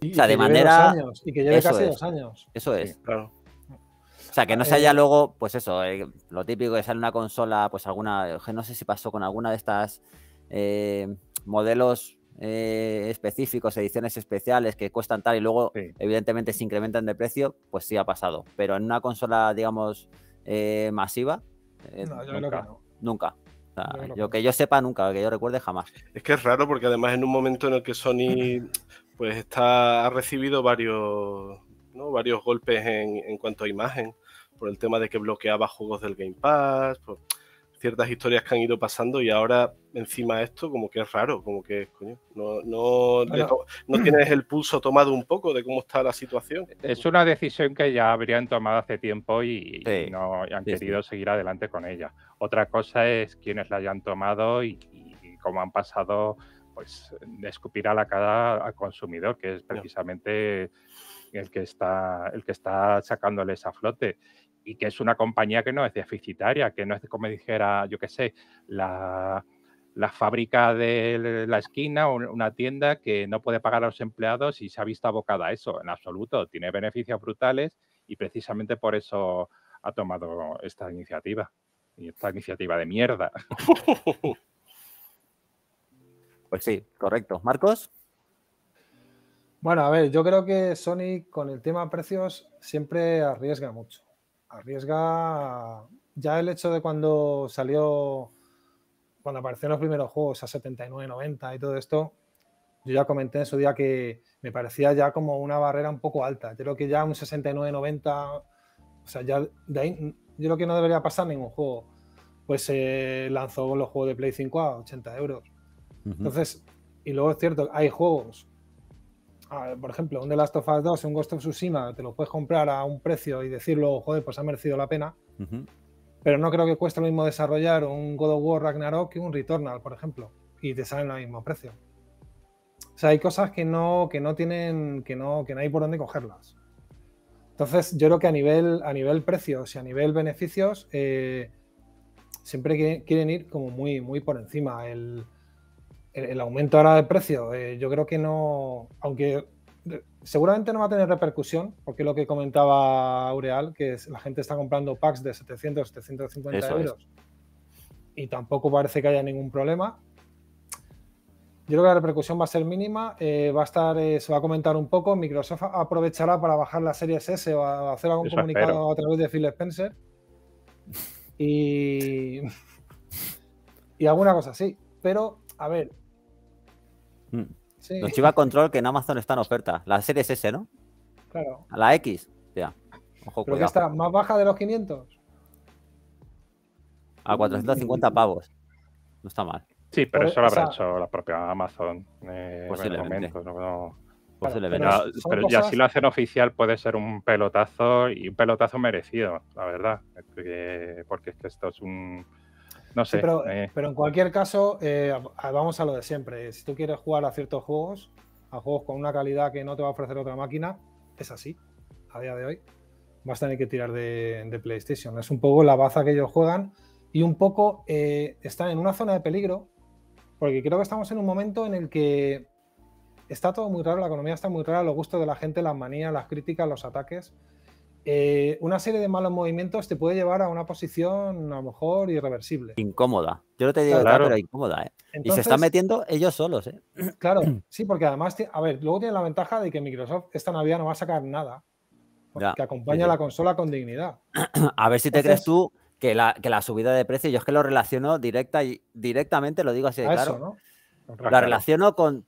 Sí, o sea, de manera... Y que lleve casi 2 años. Eso es. Sí, claro. O sea, que no se haya luego, pues eso, lo típico que sale una consola, pues alguna, no sé si pasó con alguna de estas modelos específicos, ediciones especiales que cuestan tal y luego evidentemente se incrementan de precio, pues sí ha pasado. Pero en una consola, digamos, masiva, nunca. O sea, que yo sepa nunca, que yo recuerde jamás. Es que es raro porque además en un momento en el que Sony pues ha recibido varios golpes en cuanto a imagen, por el tema de que bloqueaba juegos del Game Pass, por ciertas historias que han ido pasando, y ahora encima esto como que es raro, como que coño, no tienes el pulso tomado un poco de cómo está la situación. Es una decisión que ya habrían tomado hace tiempo y han querido seguir adelante con ella. Otra cosa es quienes la hayan tomado y cómo han pasado, pues, de escupir a la cara al consumidor, que es precisamente el que está sacándoles a flote. Y que es una compañía que no es deficitaria, que no es como dijera, yo qué sé, la fábrica de la esquina o una tienda que no puede pagar a los empleados y se ha visto abocada a eso. En absoluto, tiene beneficios brutales y precisamente por eso ha tomado esta iniciativa. Y esta iniciativa de mierda. Pues sí, correcto. ¿Marcos? Bueno, a ver, yo creo que Sony con el tema precios siempre arriesga mucho. Arriesga ya el hecho de cuando aparecieron los primeros juegos a 79, 90 y todo esto, yo ya comenté en su día que me parecía ya como una barrera un poco alta. Yo creo que ya un 69, 90, o sea, ya de ahí yo creo que no debería pasar ningún juego. Pues se lanzó los juegos de Play 5 a 80 euros. Uh-huh. Entonces, y luego es cierto, hay juegos, por ejemplo, un The Last of Us 2, un Ghost of Tsushima, te lo puedes comprar a un precio y decirlo, joder, pues ha merecido la pena. Uh-huh. Pero no creo que cueste lo mismo desarrollar un God of War Ragnarok que un Returnal, por ejemplo, y te salen al mismo precio. O sea, hay cosas que no hay por dónde cogerlas. Entonces, yo creo que a nivel precios y a nivel beneficios siempre quieren ir como muy por encima. El aumento ahora de precio, yo creo que no, aunque seguramente no va a tener repercusión, porque lo que comentaba Aureal, que es, la gente está comprando packs de 700, 750 Eso euros es. Y tampoco parece que haya ningún problema. Yo creo que la repercusión va a ser mínima, se va a comentar un poco, Microsoft aprovechará para bajar la Series S o a hacer algún comunicado a través de Phil Spencer y alguna cosa así, pero a ver. Sí. Nos lleva control que en Amazon está en oferta, la Series S, ¿no? Claro. La X, ya. Ojo, pero que está más baja de los 500. A 450 pavos, no está mal. Sí, pero eso lo habrá hecho la propia Amazon. Posiblemente. Posiblemente. Pero ya si lo hacen oficial puede ser un pelotazo, y un pelotazo merecido, la verdad. Porque es que esto es un... No sé. Sí, pero en cualquier caso, vamos a lo de siempre. Si tú quieres jugar a ciertos juegos, a juegos con una calidad que no te va a ofrecer otra máquina, es así. A día de hoy vas a tener que tirar de PlayStation. Es un poco la baza que ellos juegan y un poco están en una zona de peligro. Porque creo que estamos en un momento en el que está todo muy raro, la economía está muy rara, los gustos de la gente, las manías, las críticas, los ataques. Una serie de malos movimientos te puede llevar a una posición a lo mejor irreversible. Incómoda. Yo no te digo claro, pero incómoda. Entonces, y se están metiendo ellos solos. Claro, sí, porque además, a ver, luego tienen la ventaja de que Microsoft esta Navidad no va a sacar nada. Que acompaña a la consola con dignidad. A ver si te crees tú que la subida de precio, yo es que lo relaciono directamente, lo digo así de claro. Eso, ¿no? Lo relaciono con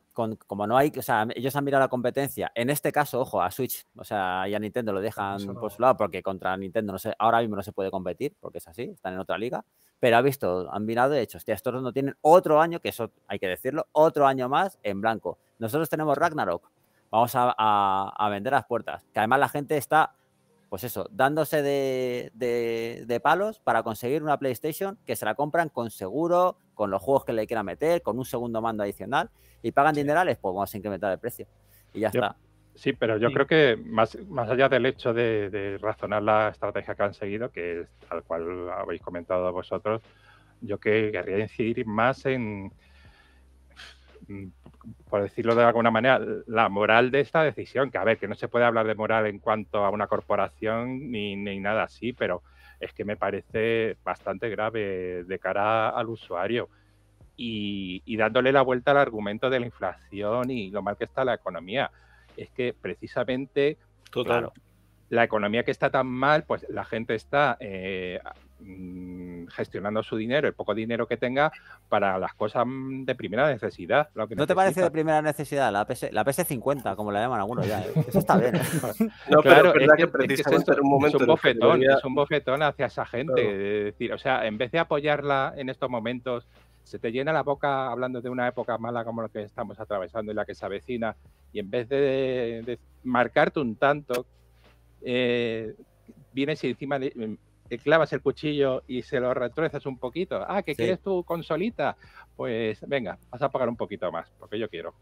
como no hay, o sea, ellos han mirado la competencia. En este caso, ojo, a Switch, o sea, y a Nintendo lo dejan por su lado, porque contra Nintendo ahora mismo no se puede competir, porque es así, están en otra liga. Pero han mirado de hecho, hostia, estos no tienen otro año, que eso hay que decirlo, otro año más en blanco. Nosotros tenemos Ragnarok, vamos a vender las puertas. Que además la gente está, pues eso, dándose de palos para conseguir una PlayStation que se la compran con seguro, con los juegos que le quieran meter, con un segundo mando adicional y pagan dinerales, pues vamos a incrementar el precio y ya está. Sí, pero yo creo que más allá del hecho de razonar la estrategia que han seguido, que es tal cual habéis comentado vosotros, yo que querría incidir más en, por decirlo de alguna manera, la moral de esta decisión, que a ver, que no se puede hablar de moral en cuanto a una corporación ni nada así, pero es que me parece bastante grave de cara al usuario y dándole la vuelta al argumento de la inflación y lo mal que está la economía. Es que precisamente claro, la economía que está tan mal, pues la gente está... gestionando su dinero, el poco dinero que tenga, para las cosas de primera necesidad. Lo que ¿No te parece de primera necesidad la PS50, como la llaman algunos ya? Eso está bien. No, claro, pero es que precisamente en un momento es un bofetón hacia esa gente. Claro. Es decir, o sea, en vez de apoyarla en estos momentos, se te llena la boca hablando de una época mala como la que estamos atravesando y la que se avecina, y en vez de marcarte un tanto, vienes y encima clavas el cuchillo y se lo retruezas un poquito. Ah, ¿que quieres tu consolita? Pues venga, vas a pagar un poquito más, porque yo quiero.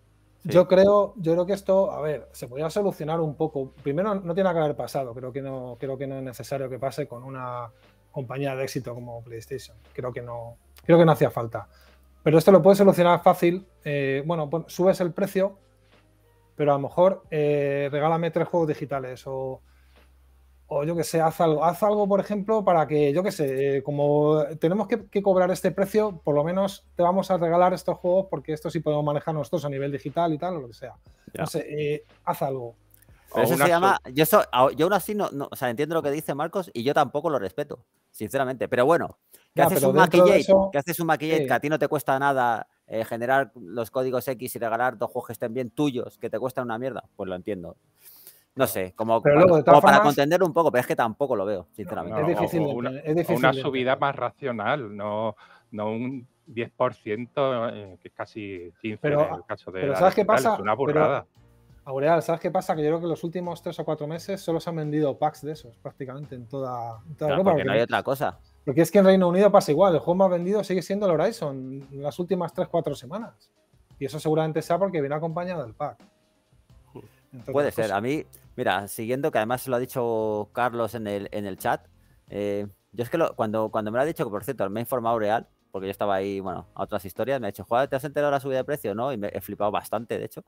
Sí. Yo creo que esto, a ver, se podría solucionar un poco. Primero, no tiene que haber pasado. Creo que no es necesario que pase con una compañía de éxito como PlayStation. Creo que no hacía falta. Pero esto lo puedes solucionar fácil. Bueno, subes el precio, pero a lo mejor regálame 3 juegos digitales o yo que sé, haz algo, por ejemplo, para que, yo que sé, como tenemos que cobrar este precio, por lo menos te vamos a regalar estos juegos porque estos sí podemos manejar nosotros a nivel digital y tal, o lo que sea. Ya. No sé, haz algo. Pero eso se llama... Yo aún así no, o sea, entiendo lo que dice Marcos y yo tampoco lo respeto, sinceramente. Pero bueno, que haces un maquillate que a ti no te cuesta nada generar los códigos X y regalar 2 juegos que estén bien tuyos, que te cuestan una mierda, pues lo entiendo. No sé, como para contender un poco, pero es que tampoco lo veo, sinceramente. No, es difícil una subida más racional, no un 10%, que es casi 15% en el caso de... Pero ¿sabes qué pasa? Es una burrada. Aureal, ¿sabes qué pasa? Que yo creo que los últimos 3 o 4 meses solo se han vendido packs de esos, prácticamente, en toda Europa. Porque no hay otra cosa. Porque es que en Reino Unido pasa igual, el juego más vendido sigue siendo el Horizon en las últimas 3 o 4 semanas. Y eso seguramente sea porque viene acompañado del pack. Entonces, puede ser. A mí, mira, siguiendo, que además lo ha dicho Carlos en el chat, Yo es que cuando me lo ha dicho, que por cierto, me ha informado Real, porque yo estaba ahí, bueno, a otras historias, me ha dicho, joder, ¿te has enterado de la subida de precio? ¿No? Y me he flipado bastante, de hecho.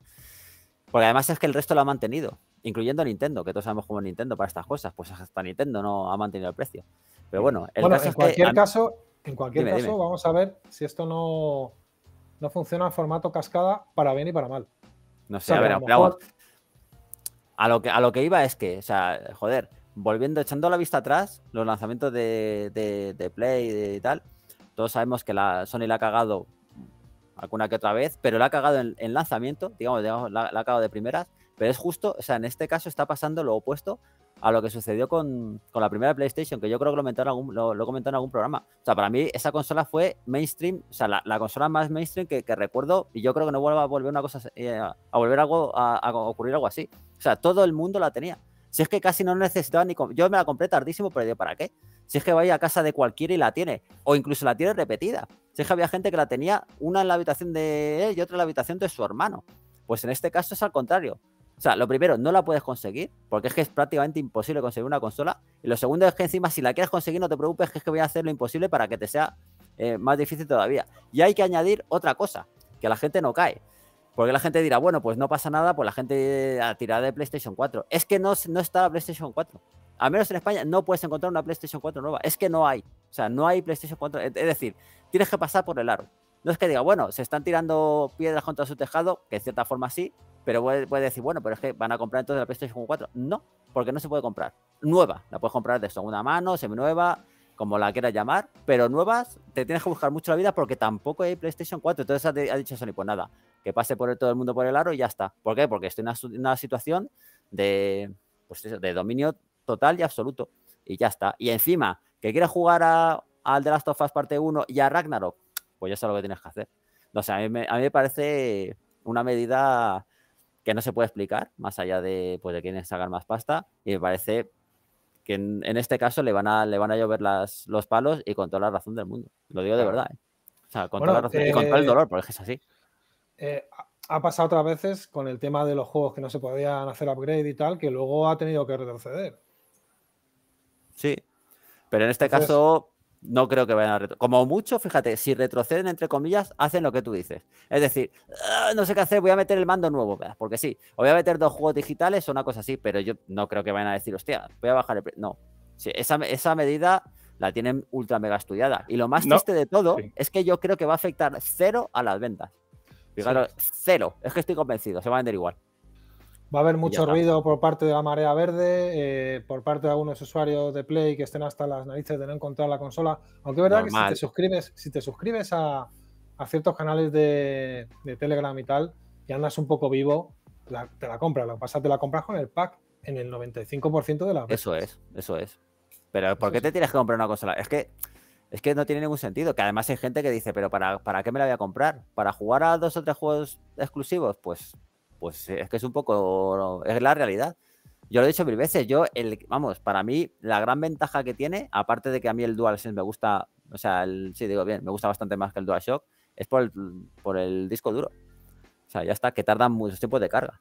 Porque además es que el resto lo ha mantenido, incluyendo Nintendo, que todos sabemos cómo es Nintendo para estas cosas, pues hasta Nintendo no ha mantenido el precio. Pero bueno, el bueno, caso en cualquier es que, caso, en cualquier dime, caso, dime. Vamos a ver si esto no funciona en formato cascada para bien y para mal. No sé, o sea, a ver, a lo que iba es que, o sea, joder, volviendo, echando la vista atrás, los lanzamientos de Play y tal, todos sabemos que la Sony la ha cagado alguna que otra vez, pero la ha cagado en lanzamiento, digamos la ha cagado de primeras, pero es justo, o sea, en este caso está pasando lo opuesto a lo que sucedió con la primera PlayStation, que yo creo que lo comentó en algún programa. O sea, para mí esa consola fue mainstream, o sea, la consola más mainstream que recuerdo, y yo creo que no vuelva a volver una cosa, a ocurrir algo así. O sea, todo el mundo la tenía. Si es que casi no necesitaba ni... Yo me la compré tardísimo, pero ¿para qué? Si es que vais a casa de cualquiera y la tiene, o incluso la tiene repetida. Si es que había gente que la tenía, una en la habitación de él y otra en la habitación de su hermano. Pues en este caso es al contrario. O sea, lo primero, no la puedes conseguir, porque es que es prácticamente imposible conseguir una consola. Y lo segundo es que encima, si la quieres conseguir, no te preocupes, que es que voy a hacer lo imposible para que te sea más difícil todavía. Y hay que añadir otra cosa, que la gente no cae. Porque la gente dirá, bueno, pues no pasa nada, pues la gente tirará de PlayStation 4. Es que no está la PlayStation 4. Al menos en España no puedes encontrar una PlayStation 4 nueva. Es que no hay. O sea, no hay PlayStation 4. Es decir, tienes que pasar por el aro. No es que diga, bueno, se están tirando piedras contra su tejado, que en cierta forma sí, pero puede decir, bueno, pero es que van a comprar entonces la PlayStation 4. No, porque no se puede comprar. Nueva, la puedes comprar de segunda mano, seminueva, como la quieras llamar, pero nuevas te tienes que buscar mucho la vida porque tampoco hay PlayStation 4. Entonces ha dicho Sony, pues nada, que pase por todo el mundo por el aro y ya está. ¿Por qué? Porque estoy en una situación de dominio total y absoluto. Y ya está. Y encima, que quieras jugar al The Last of Us parte 1 y a Ragnarok, pues ya sabes lo que tienes que hacer. No sé, a mí me parece una medida que no se puede explicar, más allá de, pues, de quieren sacar más pasta, y me parece que en este caso le van a llover los palos y con toda la razón del mundo. Lo digo de verdad, ¿eh? O sea, con toda la razón y con todo el dolor, porque es así. Ha pasado otras veces con el tema de los juegos que no se podían hacer upgrade y tal, que luego ha tenido que retroceder. Sí, pero en este caso no creo que vayan a retroceder. Como mucho, fíjate, si retroceden, entre comillas, hacen lo que tú dices. Es decir, no sé qué hacer, voy a meter el mando nuevo, ¿verdad? Porque sí, o voy a meter 2 juegos digitales o una cosa así, pero yo no creo que vayan a decir, hostia, voy a bajar el... No, sí, esa medida la tienen ultra mega estudiada. Y lo más triste de todo es que yo creo que va a afectar cero a las ventas. Fijaros, cero. Es que estoy convencido, se va a vender igual. Va a haber mucho ruido por parte de la marea verde, por parte de algunos usuarios de Play que estén hasta las narices de no encontrar la consola. Aunque es verdad que si te suscribes a ciertos canales de Telegram y tal, y andas un poco vivo, te la compras. Lo que pasa, te la compras con el pack en el 95% de las veces. Eso es. Pero ¿por qué te tienes que comprar una consola? Es que no tiene ningún sentido, que además hay gente que dice, pero ¿para qué me la voy a comprar? ¿Para jugar a 2 o 3 juegos exclusivos? Pues es que es un poco, es la realidad. Yo lo he dicho mil veces, para mí la gran ventaja que tiene, aparte de que a mí el DualSense me gusta, o sea, me gusta bastante más que el DualShock, es por el disco duro. O sea, ya está, que tardan muchos tiempos de carga.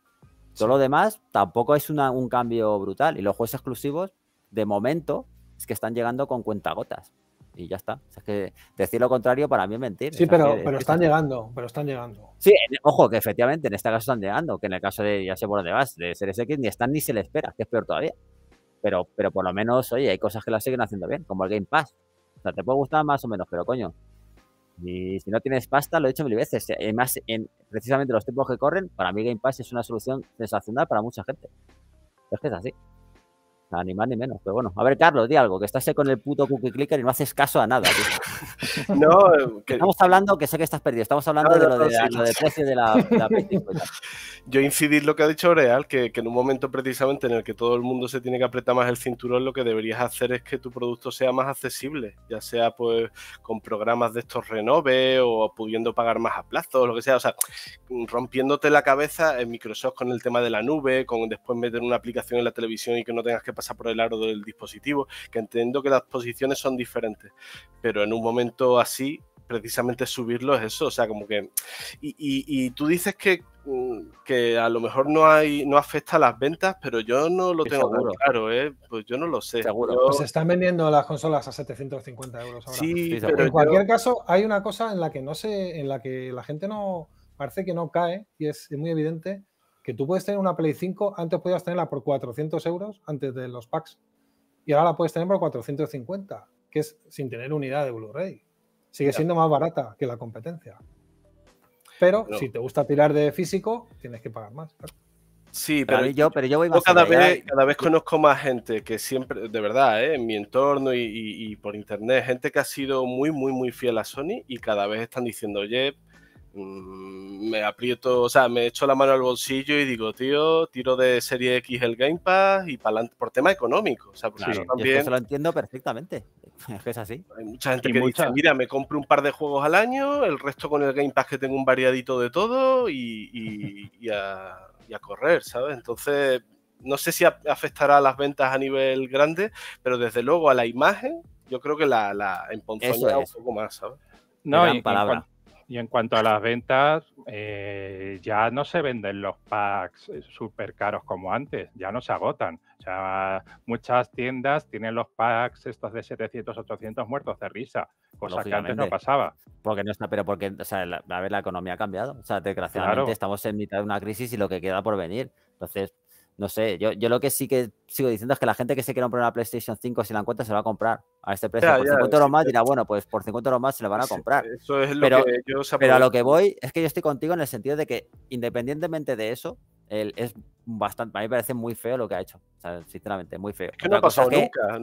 Todo lo demás tampoco es un cambio brutal, y los juegos exclusivos, de momento, es que están llegando con cuentagotas. Y ya está. O sea, es que decir lo contrario para mí es mentir. Sí, pero están llegando, Sí, ojo, que efectivamente en este caso están llegando, que en el caso de, ya sé por dónde vas, de Series X ni están ni se le espera, que es peor todavía. Pero por lo menos, oye, hay cosas que las siguen haciendo bien, como el Game Pass. O sea, te puede gustar más o menos, pero coño. Y si no tienes pasta, lo he dicho mil veces. Además, precisamente los tiempos que corren, para mí Game Pass es una solución sensacional para mucha gente. Es que es así. Ni más ni menos, pero bueno. A ver, Carlos, di algo, que estás con el puto cookie clicker y no haces caso a nada. No, estamos hablando, que sé que estás perdido, estamos hablando de lo del precio de la PlayStation. Yo incidir en lo que ha dicho Real, que en un momento precisamente en el que todo el mundo se tiene que apretar más el cinturón, lo que deberías hacer es que tu producto sea más accesible, ya sea pues con programas de estos renove o pudiendo pagar más a plazo, lo que sea. O sea, rompiéndote la cabeza en Microsoft con el tema de la nube, con después meter una aplicación en la televisión y que no tengas que pasa por el aro del dispositivo, que entiendo que las posiciones son diferentes, pero en un momento así, precisamente subirlo es eso, o sea, como que... Y tú dices que que a lo mejor no afecta a las ventas, pero yo no lo tengo tan claro, ¿eh? Pues yo no lo sé. Seguro. Yo... Pues están vendiendo las consolas a 750 euros ahora. Sí, pero en cualquier caso, hay una cosa en la que no sé, en la que la gente no parece que no cae, y es muy evidente que tú puedes tener una Play 5, antes podías tenerla por 400 euros antes de los packs, y ahora la puedes tener por 450, que es sin tener unidad de Blu-ray. Sigue siendo más barata que la competencia. Pero si te gusta tirar de físico, tienes que pagar más. Claro. Sí, pero yo voy más cada vez conozco más gente que siempre, de verdad, en mi entorno y por internet, gente que ha sido muy fiel a Sony, y cada vez están diciendo, oye, me aprieto, o sea, me echo la mano al bolsillo y digo, tío, tiro de serie X el Game Pass y para adelante, por tema económico. O sea, pues claro, eso también... Eso lo entiendo perfectamente. Es que es así. Hay mucha gente que dice, mira, me compro un par de juegos al año, el resto con el Game Pass que tengo un variadito de todo y a correr, ¿sabes? Entonces, no sé si afectará a las ventas a nivel grande, pero desde luego a la imagen, yo creo que la emponzoña un poco más, ¿sabes? No, gran palabra. Y en cuanto a las ventas, ya no se venden los packs súper caros como antes, ya no se agotan. O sea, muchas tiendas tienen los packs estos de 700, 800 muertos de risa, cosa que antes no pasaba. Porque no está, pero porque, o sea, la economía ha cambiado. O sea, desgraciadamente estamos en mitad de una crisis y lo que queda por venir. Entonces, no sé, yo lo que sí que sigo diciendo es que la gente que se quiera comprar una PlayStation 5, si la encuentra, se la va a comprar a este precio. Por 50 euros más dirá, bueno, pues por 50 euros más se la van a comprar. Eso es lo que yo sabía. Pero a lo que voy es que yo estoy contigo en el sentido de que, independientemente de eso, es bastante, a mí me parece muy feo lo que ha hecho. O sea, sinceramente, muy feo. Es que no ha pasado nunca.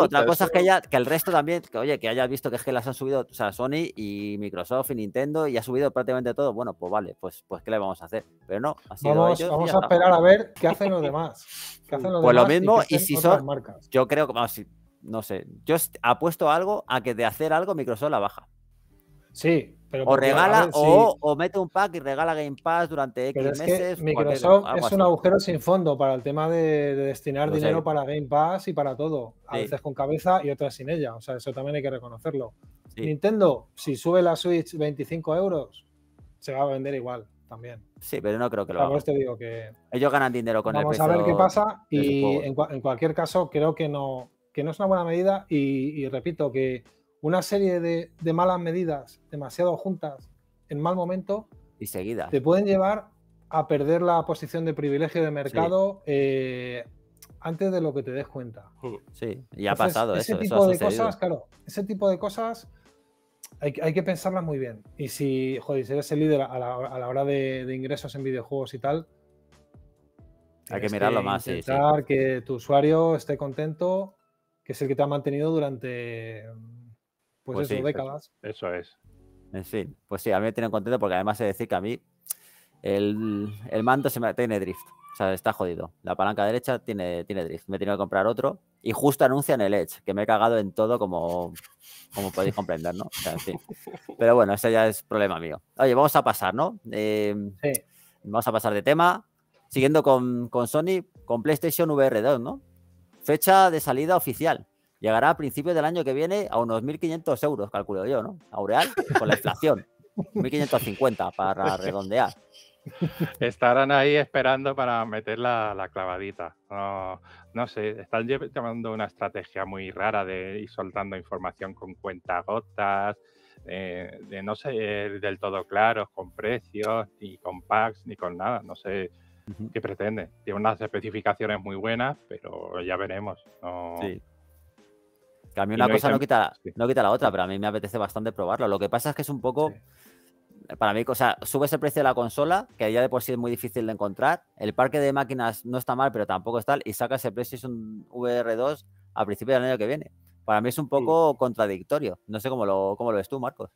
Otra cosa es que el resto también, que oye, que hayas visto que es que las han subido, o sea, Sony y Microsoft y Nintendo, y ha subido prácticamente todo. Bueno, pues vale, pues ¿qué le vamos a hacer? Pero no, ha sido vamos a esperar a ver qué hacen los demás. ¿Qué hacen los demás? Lo mismo, y si son marcas. Yo creo que, vamos, no sé, yo apuesto algo a que de hacer algo Microsoft la baja. Sí. Pero o regala, o mete un pack y regala Game Pass durante X meses. Microsoft es un agujero sin fondo para el tema de destinar dinero para Game Pass y para todo. A veces con cabeza y otras sin ella. O sea, eso también hay que reconocerlo. Sí. Nintendo, si sube la Switch 25 euros, se va a vender igual también. Sí, pero no creo que lo haga. Te digo que ellos ganan dinero con el precio. Vamos a ver qué pasa, y en cualquier caso creo que no es una buena medida, y repito que una serie de malas medidas demasiado juntas en mal momento y seguidas te pueden llevar a perder la posición de privilegio de mercado antes de lo que te des cuenta. Sí, y ha pasado eso. Ese tipo de cosas hay que pensarlas muy bien. Y si, joder, si eres el líder a la hora de ingresos en videojuegos y tal, hay que mirarlo más. Intentar que tu usuario esté contento, que es el que te ha mantenido durante... Pues eso, sí, décadas. Eso es. En fin, pues sí, a mí me tienen contento porque además he de decir que a mí el mando se me tiene drift. O sea, está jodido. La palanca derecha tiene drift. Me he tenido que comprar otro y justo anuncian el Edge, que me he cagado en todo, como podéis comprender, ¿no? O sea, en fin. Pero bueno, ese ya es problema mío. Oye, vamos a pasar, ¿no? Sí. Vamos a pasar de tema. Siguiendo con Sony, con PlayStation VR 2, ¿no? Fecha de salida oficial. Llegará a principios del año que viene a unos 1.500 euros, calculo yo, ¿no? Aureal, con la inflación. 1.550 para redondear. Estarán ahí esperando para meter la clavadita. No sé, están llevando una estrategia muy rara de ir soltando información con cuentagotas, de no ser del todo claros con precios, ni con packs, ni con nada. No sé qué pretende. Tiene unas especificaciones muy buenas, pero ya veremos. Sí. Que a mí una cosa no quita la otra, pero a mí me apetece bastante probarlo. Lo que pasa es que es un poco, para mí, o sea, subes el precio de la consola, que ya de por sí es muy difícil de encontrar. El parque de máquinas no está mal, pero tampoco es tal. Y sacas el PlayStation VR 2 a principios del año que viene. Para mí es un poco contradictorio. No sé cómo lo ves tú, Marcos.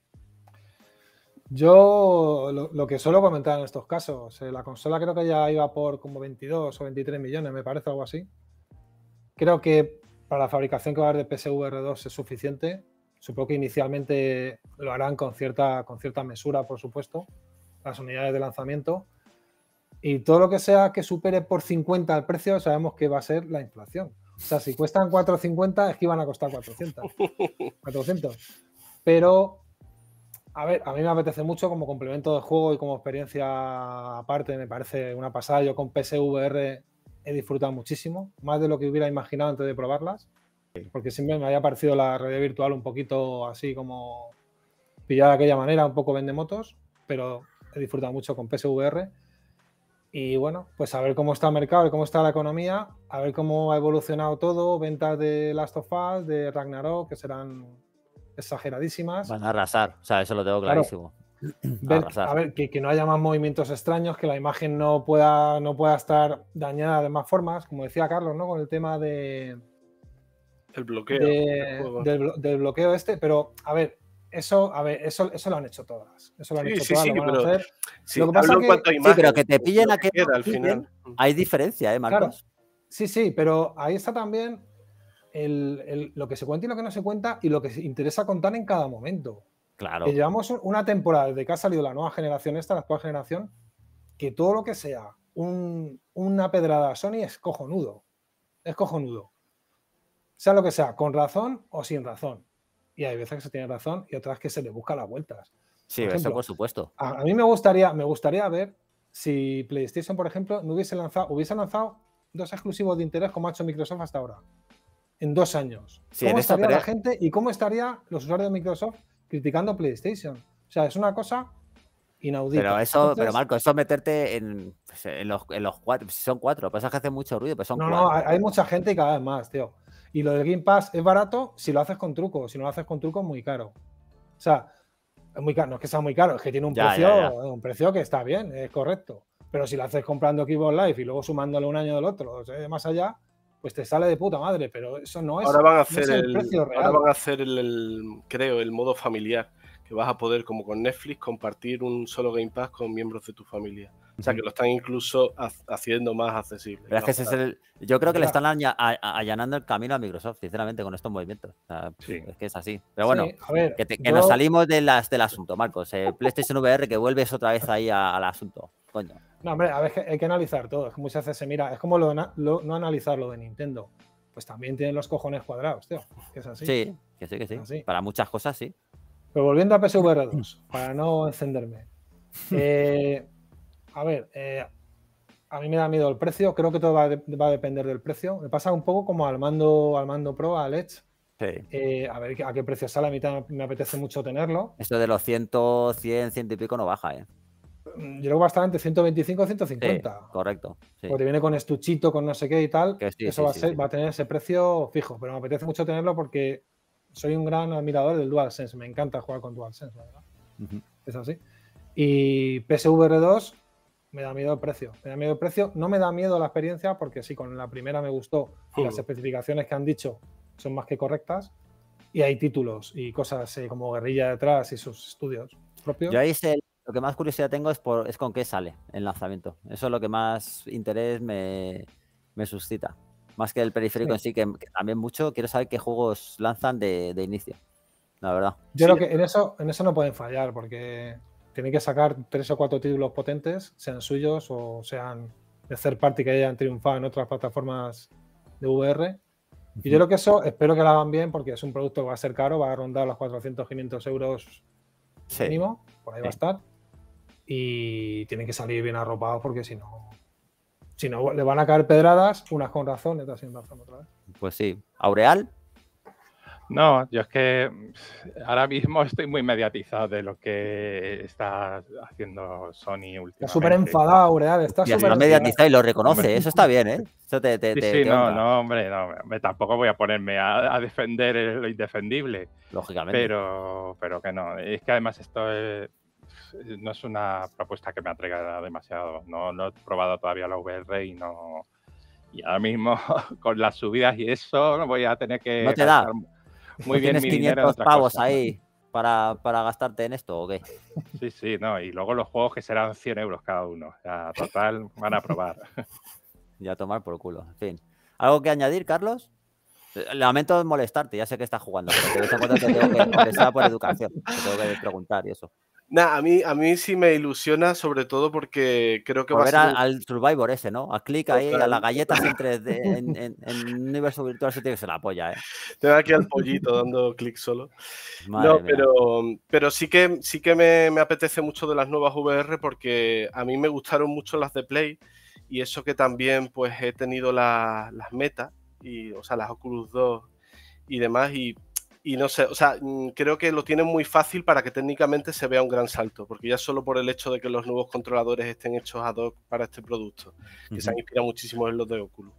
Yo lo que suelo comentar en estos casos, la consola creo que ya iba por como 22 o 23 millones, me parece, algo así. Creo que para la fabricación que va a haber de PSVR 2 es suficiente. Supongo que inicialmente lo harán con cierta mesura, por supuesto, las unidades de lanzamiento. Y todo lo que sea que supere por 50 el precio, sabemos que va a ser la inflación. O sea, si cuestan 4,50 es que iban a costar 400. Pero A ver, a mí me apetece mucho como complemento de juego y como experiencia aparte, me parece una pasada. Yo con PSVR he disfrutado muchísimo, más de lo que hubiera imaginado antes de probarlas, porque siempre me había parecido la realidad virtual un poquito así como pillada de aquella manera, un poco vendemotos, pero he disfrutado mucho con PSVR. Y bueno, pues a ver cómo está el mercado, a ver cómo está la economía, a ver cómo ha evolucionado todo, ventas de Last of Us, de Ragnarok, que serán exageradísimas. Van a arrasar, o sea, eso lo tengo clarísimo. Claro. A ver, que no haya más movimientos extraños, que la imagen no pueda estar dañada de más formas, como decía Carlos, ¿no? Con el tema de... el bloqueo. Del bloqueo este, pero a ver, eso lo han hecho todas. Eso lo han hecho todas, lo van a hacer. Sí, lo que pasa que, pero que te pillen a que al final. Hay diferencia, Marcos. Claro. Sí, pero ahí está también lo que se cuenta y lo que no se cuenta y lo que se interesa contar en cada momento. Claro. Que llevamos una temporada desde que ha salido la nueva generación la actual generación, que todo lo que sea una pedrada a Sony es cojonudo. Es cojonudo. Sea lo que sea, con razón o sin razón. Y hay veces que se tiene razón y otras que se le busca las vueltas. Sí, por ejemplo, eso por supuesto. A mí me gustaría ver si PlayStation, por ejemplo, no hubiese lanzado dos exclusivos de interés como ha hecho Microsoft hasta ahora. En 2 años. Sí, ¿cómo estaría la gente y cómo estarían los usuarios de Microsoft criticando PlayStation? O sea, es una cosa inaudita. Pero eso, entonces, pero Marco, eso es meterte en los cuatro. Son 4, pasa que hace mucho ruido, pero son 4. No, hay mucha gente y cada vez más, tío. Y lo del Game Pass es barato si lo haces con truco. Si no lo haces con truco, es muy caro. O sea, es muy caro. No es que sea muy caro, es que tiene un precio que está bien, es correcto. Pero si lo haces comprando Xbox Live y luego sumándole un año del otro, o sea, más allá, pues te sale de puta madre. Pero eso no es, ahora van a hacer no es el precio real. Ahora van a hacer, creo, el modo familiar, que vas a poder, como con Netflix, compartir un solo Game Pass con miembros de tu familia. O sea, que lo están incluso haciendo más accesible. Pero es que yo creo que le están allanando el camino a Microsoft, sinceramente, con estos movimientos. O sea, sí. Es que es así. Pero bueno, sí, ver, que nos salimos del asunto, Marcos. PlayStation VR, que vuelves otra vez ahí al asunto. Coño. No, hombre, a ver, hay que analizar todo. Es que muchas veces se mira. Es como no analizar lo de Nintendo. Pues también tienen los cojones cuadrados, tío. Que es así. Sí, que sí, que sí. Así. Para muchas cosas, sí. Pero volviendo a PSVR 2, para no encenderme. A ver, a mí me da miedo el precio. Creo que todo va a depender del precio. Me pasa un poco como al mando Pro, al Edge. Sí. A ver a qué precio sale. A mí me apetece mucho tenerlo. Esto de los 100 y pico no baja, ¿eh? Yo creo bastante, 125, 150. Sí, correcto. Sí. Porque viene con estuchito, con no sé qué y tal. Que sí, eso va a tener ese precio fijo. Pero me apetece mucho tenerlo porque soy un gran admirador del DualSense. Me encanta jugar con DualSense, la verdad. Uh-huh. Es así. Y PSVR 2... me da miedo el precio. No me da miedo la experiencia porque sí, con la primera me gustó y las especificaciones que han dicho son más que correctas. Y hay títulos y cosas como Guerrilla detrás y sus estudios propios. Yo ahí lo que más curiosidad tengo es con qué sale el lanzamiento. Eso es lo que más interés me suscita. Más que el periférico sí. En sí, que también mucho. Quiero saber qué juegos lanzan de inicio. La verdad. Yo creo que en eso no pueden fallar porque... tienen que sacar 3 o 4 títulos potentes, sean suyos o sean de third party que hayan triunfado en otras plataformas de VR. Y yo creo que eso, espero que lo hagan bien porque es un producto que va a ser caro, va a rondar los 400-500 euros mínimo, por ahí va a estar. Y tienen que salir bien arropados porque si no le van a caer pedradas, unas con razón y otras sin razón otra vez. Pues sí. ¿Aureal? No, yo es que ahora mismo estoy muy mediatizado de lo que está haciendo Sony últimamente. Está súper enfadado, Aureal. Está súper mediatizado y lo reconoce. Hombre. Eso está bien, ¿eh? Eso no, hombre, tampoco voy a ponerme a defender lo indefendible. Lógicamente. Pero que no. Es que además esto no es una propuesta que me atraiga demasiado. No he probado todavía la VR y no... Y ahora mismo, con las subidas y eso, voy a tener que... No te da. Muy bien, ¿tienes 500 pavos cosa, ahí para gastarte en esto o qué? Sí, no. Y luego los juegos que serán 100 euros cada uno. O sea, total, van a probar. Ya tomar por culo. En fin. ¿Algo que añadir, Carlos? Lamento molestarte, ya sé que estás jugando, pero te tengo que contestar por educación. Te tengo que preguntar y eso. Nah, a mí sí me ilusiona, sobre todo porque creo que va a ser... al Survivor ese, ¿no? A clic ahí, claro. A las galletas en 3D, en universo virtual, se tiene que ser la polla, ¿eh? Tengo aquí al pollito dando clic solo. Madre no, mía. Pero sí que me apetece mucho de las nuevas VR, porque a mí me gustaron mucho las de Play, y eso que también pues he tenido las Meta, y, o sea, las Oculus 2 y demás, y no sé, o sea, creo que lo tienen muy fácil para que técnicamente se vea un gran salto, porque ya solo por el hecho de que los nuevos controladores estén hechos ad hoc para este producto, que se han inspirado muchísimo en los de Oculus.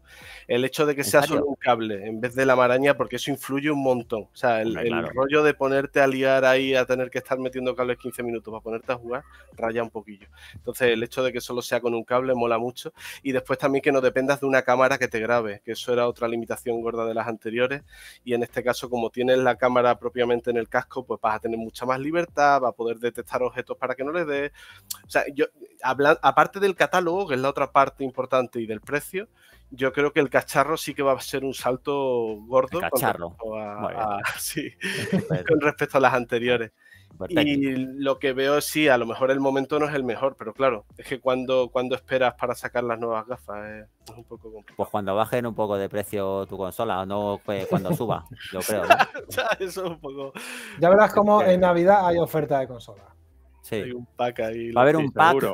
El hecho de que sea solo un cable en vez de la maraña, porque eso influye un montón. O sea, el rollo de ponerte a liar ahí, a tener que estar metiendo cables 15 minutos para ponerte a jugar, raya un poquillo. Entonces, el hecho de que solo sea con un cable mola mucho. Y después también que no dependas de una cámara que te grabe, que eso era otra limitación gorda de las anteriores. Y en este caso, como tienes la cámara propiamente en el casco, pues vas a tener mucha más libertad, vas a poder detectar objetos para que no les dé. O sea, aparte del catálogo, que es la otra parte importante, y del precio, yo creo que el cacharro sí que va a ser un salto gordo con respecto a las anteriores. Perfecto. Y lo que veo, sí, a lo mejor el momento no es el mejor, pero claro, es que cuando esperas para sacar las nuevas gafas es un poco complicado. Pues cuando bajen un poco de precio tu consola, no cuando suba, yo creo, ¿no? Eso es un poco... Ya verás como en Navidad hay oferta de consola. Sí. Hay un pack ahí. Va a haber un pack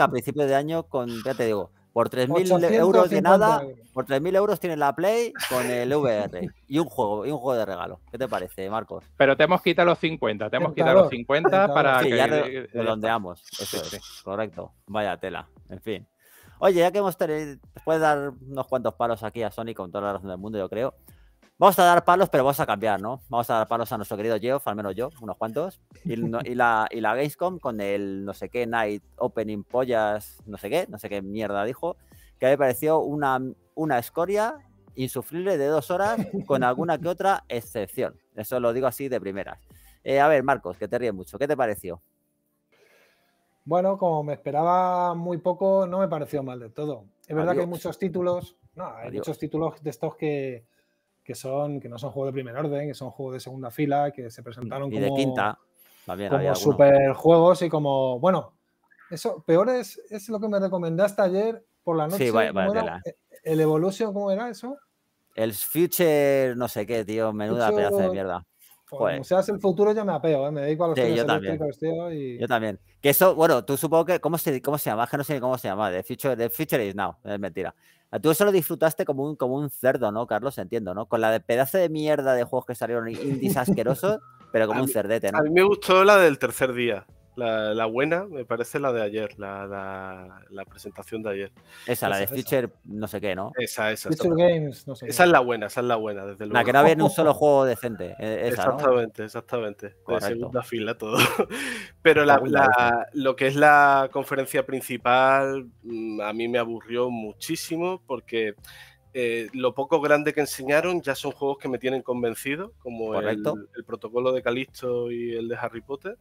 a principios de año con, ya te digo, por 3.000 euros de nada, por 3.000 euros tienes la Play con el VR y un juego de regalo. ¿Qué te parece, Marcos? Pero te hemos quitado los 50, para que... ya redondeamos, eso es, correcto. Vaya tela, en fin. Oye, ya que hemos tenido, después de dar unos cuantos palos aquí a Sony con toda la razón del mundo, yo creo, vamos a dar palos, pero vamos a cambiar, ¿no? Vamos a dar palos a nuestro querido Geoff, al menos yo, unos cuantos, y la Gamescom con el no sé qué Night Opening Pollas, no sé qué mierda dijo, que me pareció una escoria insufrible de 2 horas con alguna que otra excepción. Eso lo digo así de primeras. A ver, Marcos, que te ríes mucho, ¿qué te pareció? Bueno, como me esperaba muy poco, no me pareció mal del todo. Es verdad que hay muchos títulos, muchos títulos de estos que no son juegos de primer orden, que son juegos de segunda fila, que se presentaron como de quinta, como superjuegos y como... Bueno, eso peor es lo que me recomendaste ayer por la noche. Sí, vaya el Evolution, ¿cómo era eso? El Future no sé qué, tío, menuda pedazo de mierda. Joder. O sea, es el futuro, yo me apeo, ¿eh? Me dedico a los tíos eléctricos, tío. Yo también. Que eso, bueno, tú supongo que... ¿Cómo se llama? Es que no sé cómo se llama. The Future is Now. Es mentira. Tú eso lo disfrutaste como un cerdo, ¿no, Carlos? Entiendo, ¿no? Con la de pedazo de mierda de juegos que salieron indies asquerosos, pero como un cerdete, ¿no? A mí me gustó la del tercer día. La buena, me parece la de ayer, la presentación de ayer. Esa, la de Future no sé qué, ¿no? Esa. Future Games, no sé. Esa es la buena, desde luego. La que no había ni un solo juego decente. Esa, exactamente, ¿no? Exactamente. Correcto. De segunda fila todo. Pero lo que es la conferencia principal a mí me aburrió muchísimo porque... lo poco grande que enseñaron ya son juegos que me tienen convencido, como el protocolo de Calixto y el de Harry Potter.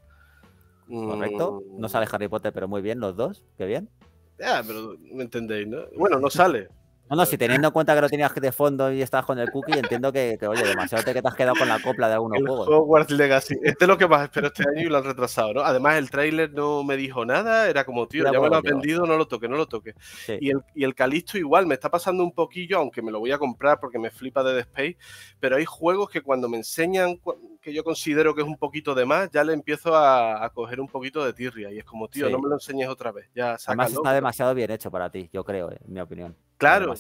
Correcto, no sale Harry Potter, pero muy bien los dos, qué bien. Ya, pero me entendéis, ¿no? Bueno, no sale. No, si teniendo en cuenta que lo tenías de fondo y estabas con el cookie, entiendo que oye, demasiado te has quedado con la copla de algunos juegos. Hogwarts Legacy, este es lo que más espero este año y lo han retrasado, ¿no? Además, el tráiler no me dijo nada, era como, tío, ya me lo has vendido, no lo toque. Sí. Y el Calixto igual, me está pasando un poquillo, aunque me lo voy a comprar porque me flipa Dead Space, pero hay juegos que cuando me enseñan, que yo considero que es un poquito de más, ya le empiezo a coger un poquito de tirria y es como, tío, no me lo enseñes otra vez. Ya, sácalo. Además está demasiado bien hecho para ti, yo creo, en mi opinión. Claro, además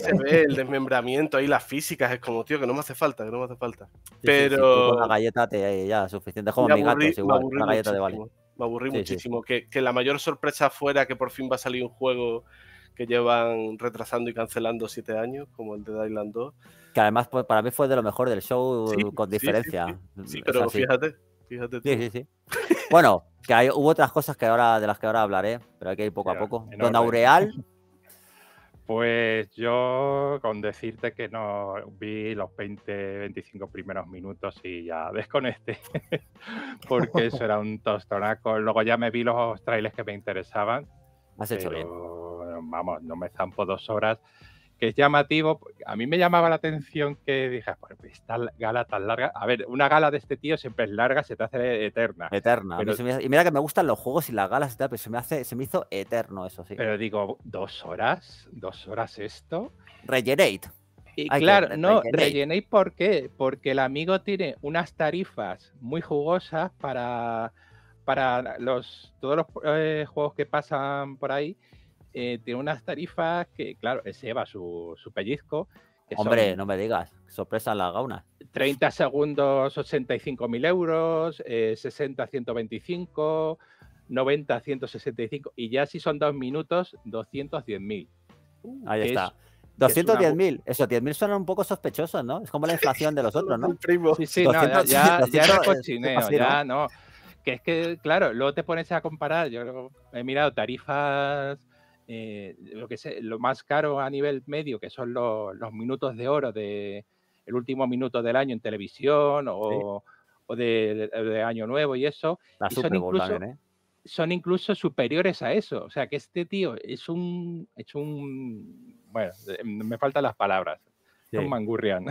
se ve el desmembramiento ahí, las físicas, es como, tío, que no me hace falta. Pero... con la galleta ya, suficiente. Como mi gato, igual, la galleta de vale. Me aburrí muchísimo. Que la mayor sorpresa fuera que por fin va a salir un juego que llevan retrasando y cancelando 7 años, como el de Dead Island 2. Que además pues, para mí fue de lo mejor del show, con diferencia. Sí, pero fíjate. Sí. Bueno, que hubo otras cosas de las que ahora hablaré, pero hay que ir poco a poco. Don Aureal... Pues yo con decirte que no vi los 20, 25 primeros minutos y ya desconecté, porque eso era un tostonaco. Luego ya me vi los trailers que me interesaban. Has hecho bien. Vamos, no me zampo 2 horas que es llamativo. A mí me llamaba la atención que dije, esta gala tan larga. A ver, una gala de este tío siempre es larga, se te hace eterna. Eterna. Pero, y mira que me gustan los juegos y las galas y tal, pero se me hizo eterno, eso sí. Pero digo, ¿2 horas esto? Regenerate. Y claro, no, rellenéis ¿por qué? Porque el amigo tiene unas tarifas muy jugosas para todos los juegos que pasan por ahí. Tiene unas tarifas que, claro, él se lleva su pellizco. Hombre, no me digas, sorpresa en la gauna. 30 segundos, 85.000 euros, 60, 125, 90, 165. Y ya si son 2 minutos, 210.000. Ahí está. 210.000, eso, 10.000 suenan un poco sospechosos, ¿no? Es como la inflación de los otros, ¿no? Sí, sí, 200, no, ya era cochineo, así, ya ¿no? No. Que es que, claro, luego te pones a comparar, yo he mirado tarifas, lo que sé, lo más caro a nivel medio, que son los minutos de oro de el último minuto del año en televisión o de Año Nuevo y eso. La y Super Bowl también, ¿eh? Son incluso superiores a eso. O sea, que este tío es un bueno, me faltan las palabras. Sí. Es un mangurrián.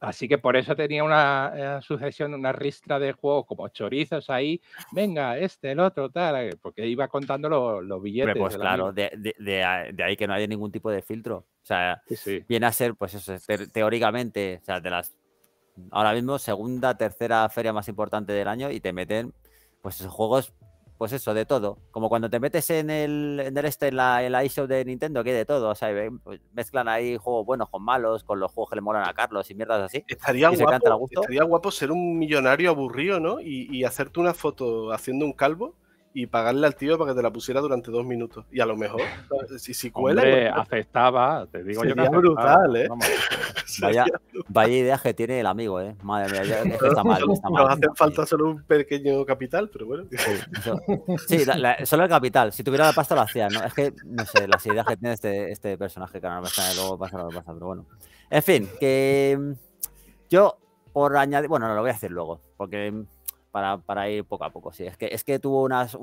Así que por eso tenía una sucesión, una ristra de juegos como chorizos ahí. Venga, este, el otro, tal. Porque iba contando los billetes. Pues claro, de ahí que no haya ningún tipo de filtro. O sea, sí. Viene a ser, pues eso, teóricamente, o sea, de las ahora mismo segunda, tercera feria más importante del año y te meten pues esos juegos, pues eso, de todo. Como cuando te metes en la eShop de Nintendo, que hay de todo. O sea, mezclan ahí juegos buenos con malos, con los juegos que le molan a Carlos y mierdas así. Estaría guapo ser un millonario aburrido, ¿no? Y hacerte una foto haciendo un calvo y pagarle al tío para que te la pusiera durante 2 minutos. Y a lo mejor, si cuela... Hombre, aceptaba, te digo yo que aceptaba. Brutal, ¿eh? Vaya ideas que tiene el amigo, ¿eh? Madre mía, está mal. Nos hace falta solo un pequeño capital, pero bueno. Sí, solo el capital. Si tuviera la pasta lo hacía, ¿no? Es que, no sé, las ideas que tiene este personaje, que no me está, luego pasa, pero bueno. En fin, que yo, por añadir... Bueno, no, lo voy a hacer luego, porque... Para ir poco a poco, sí. Es que tuvo unos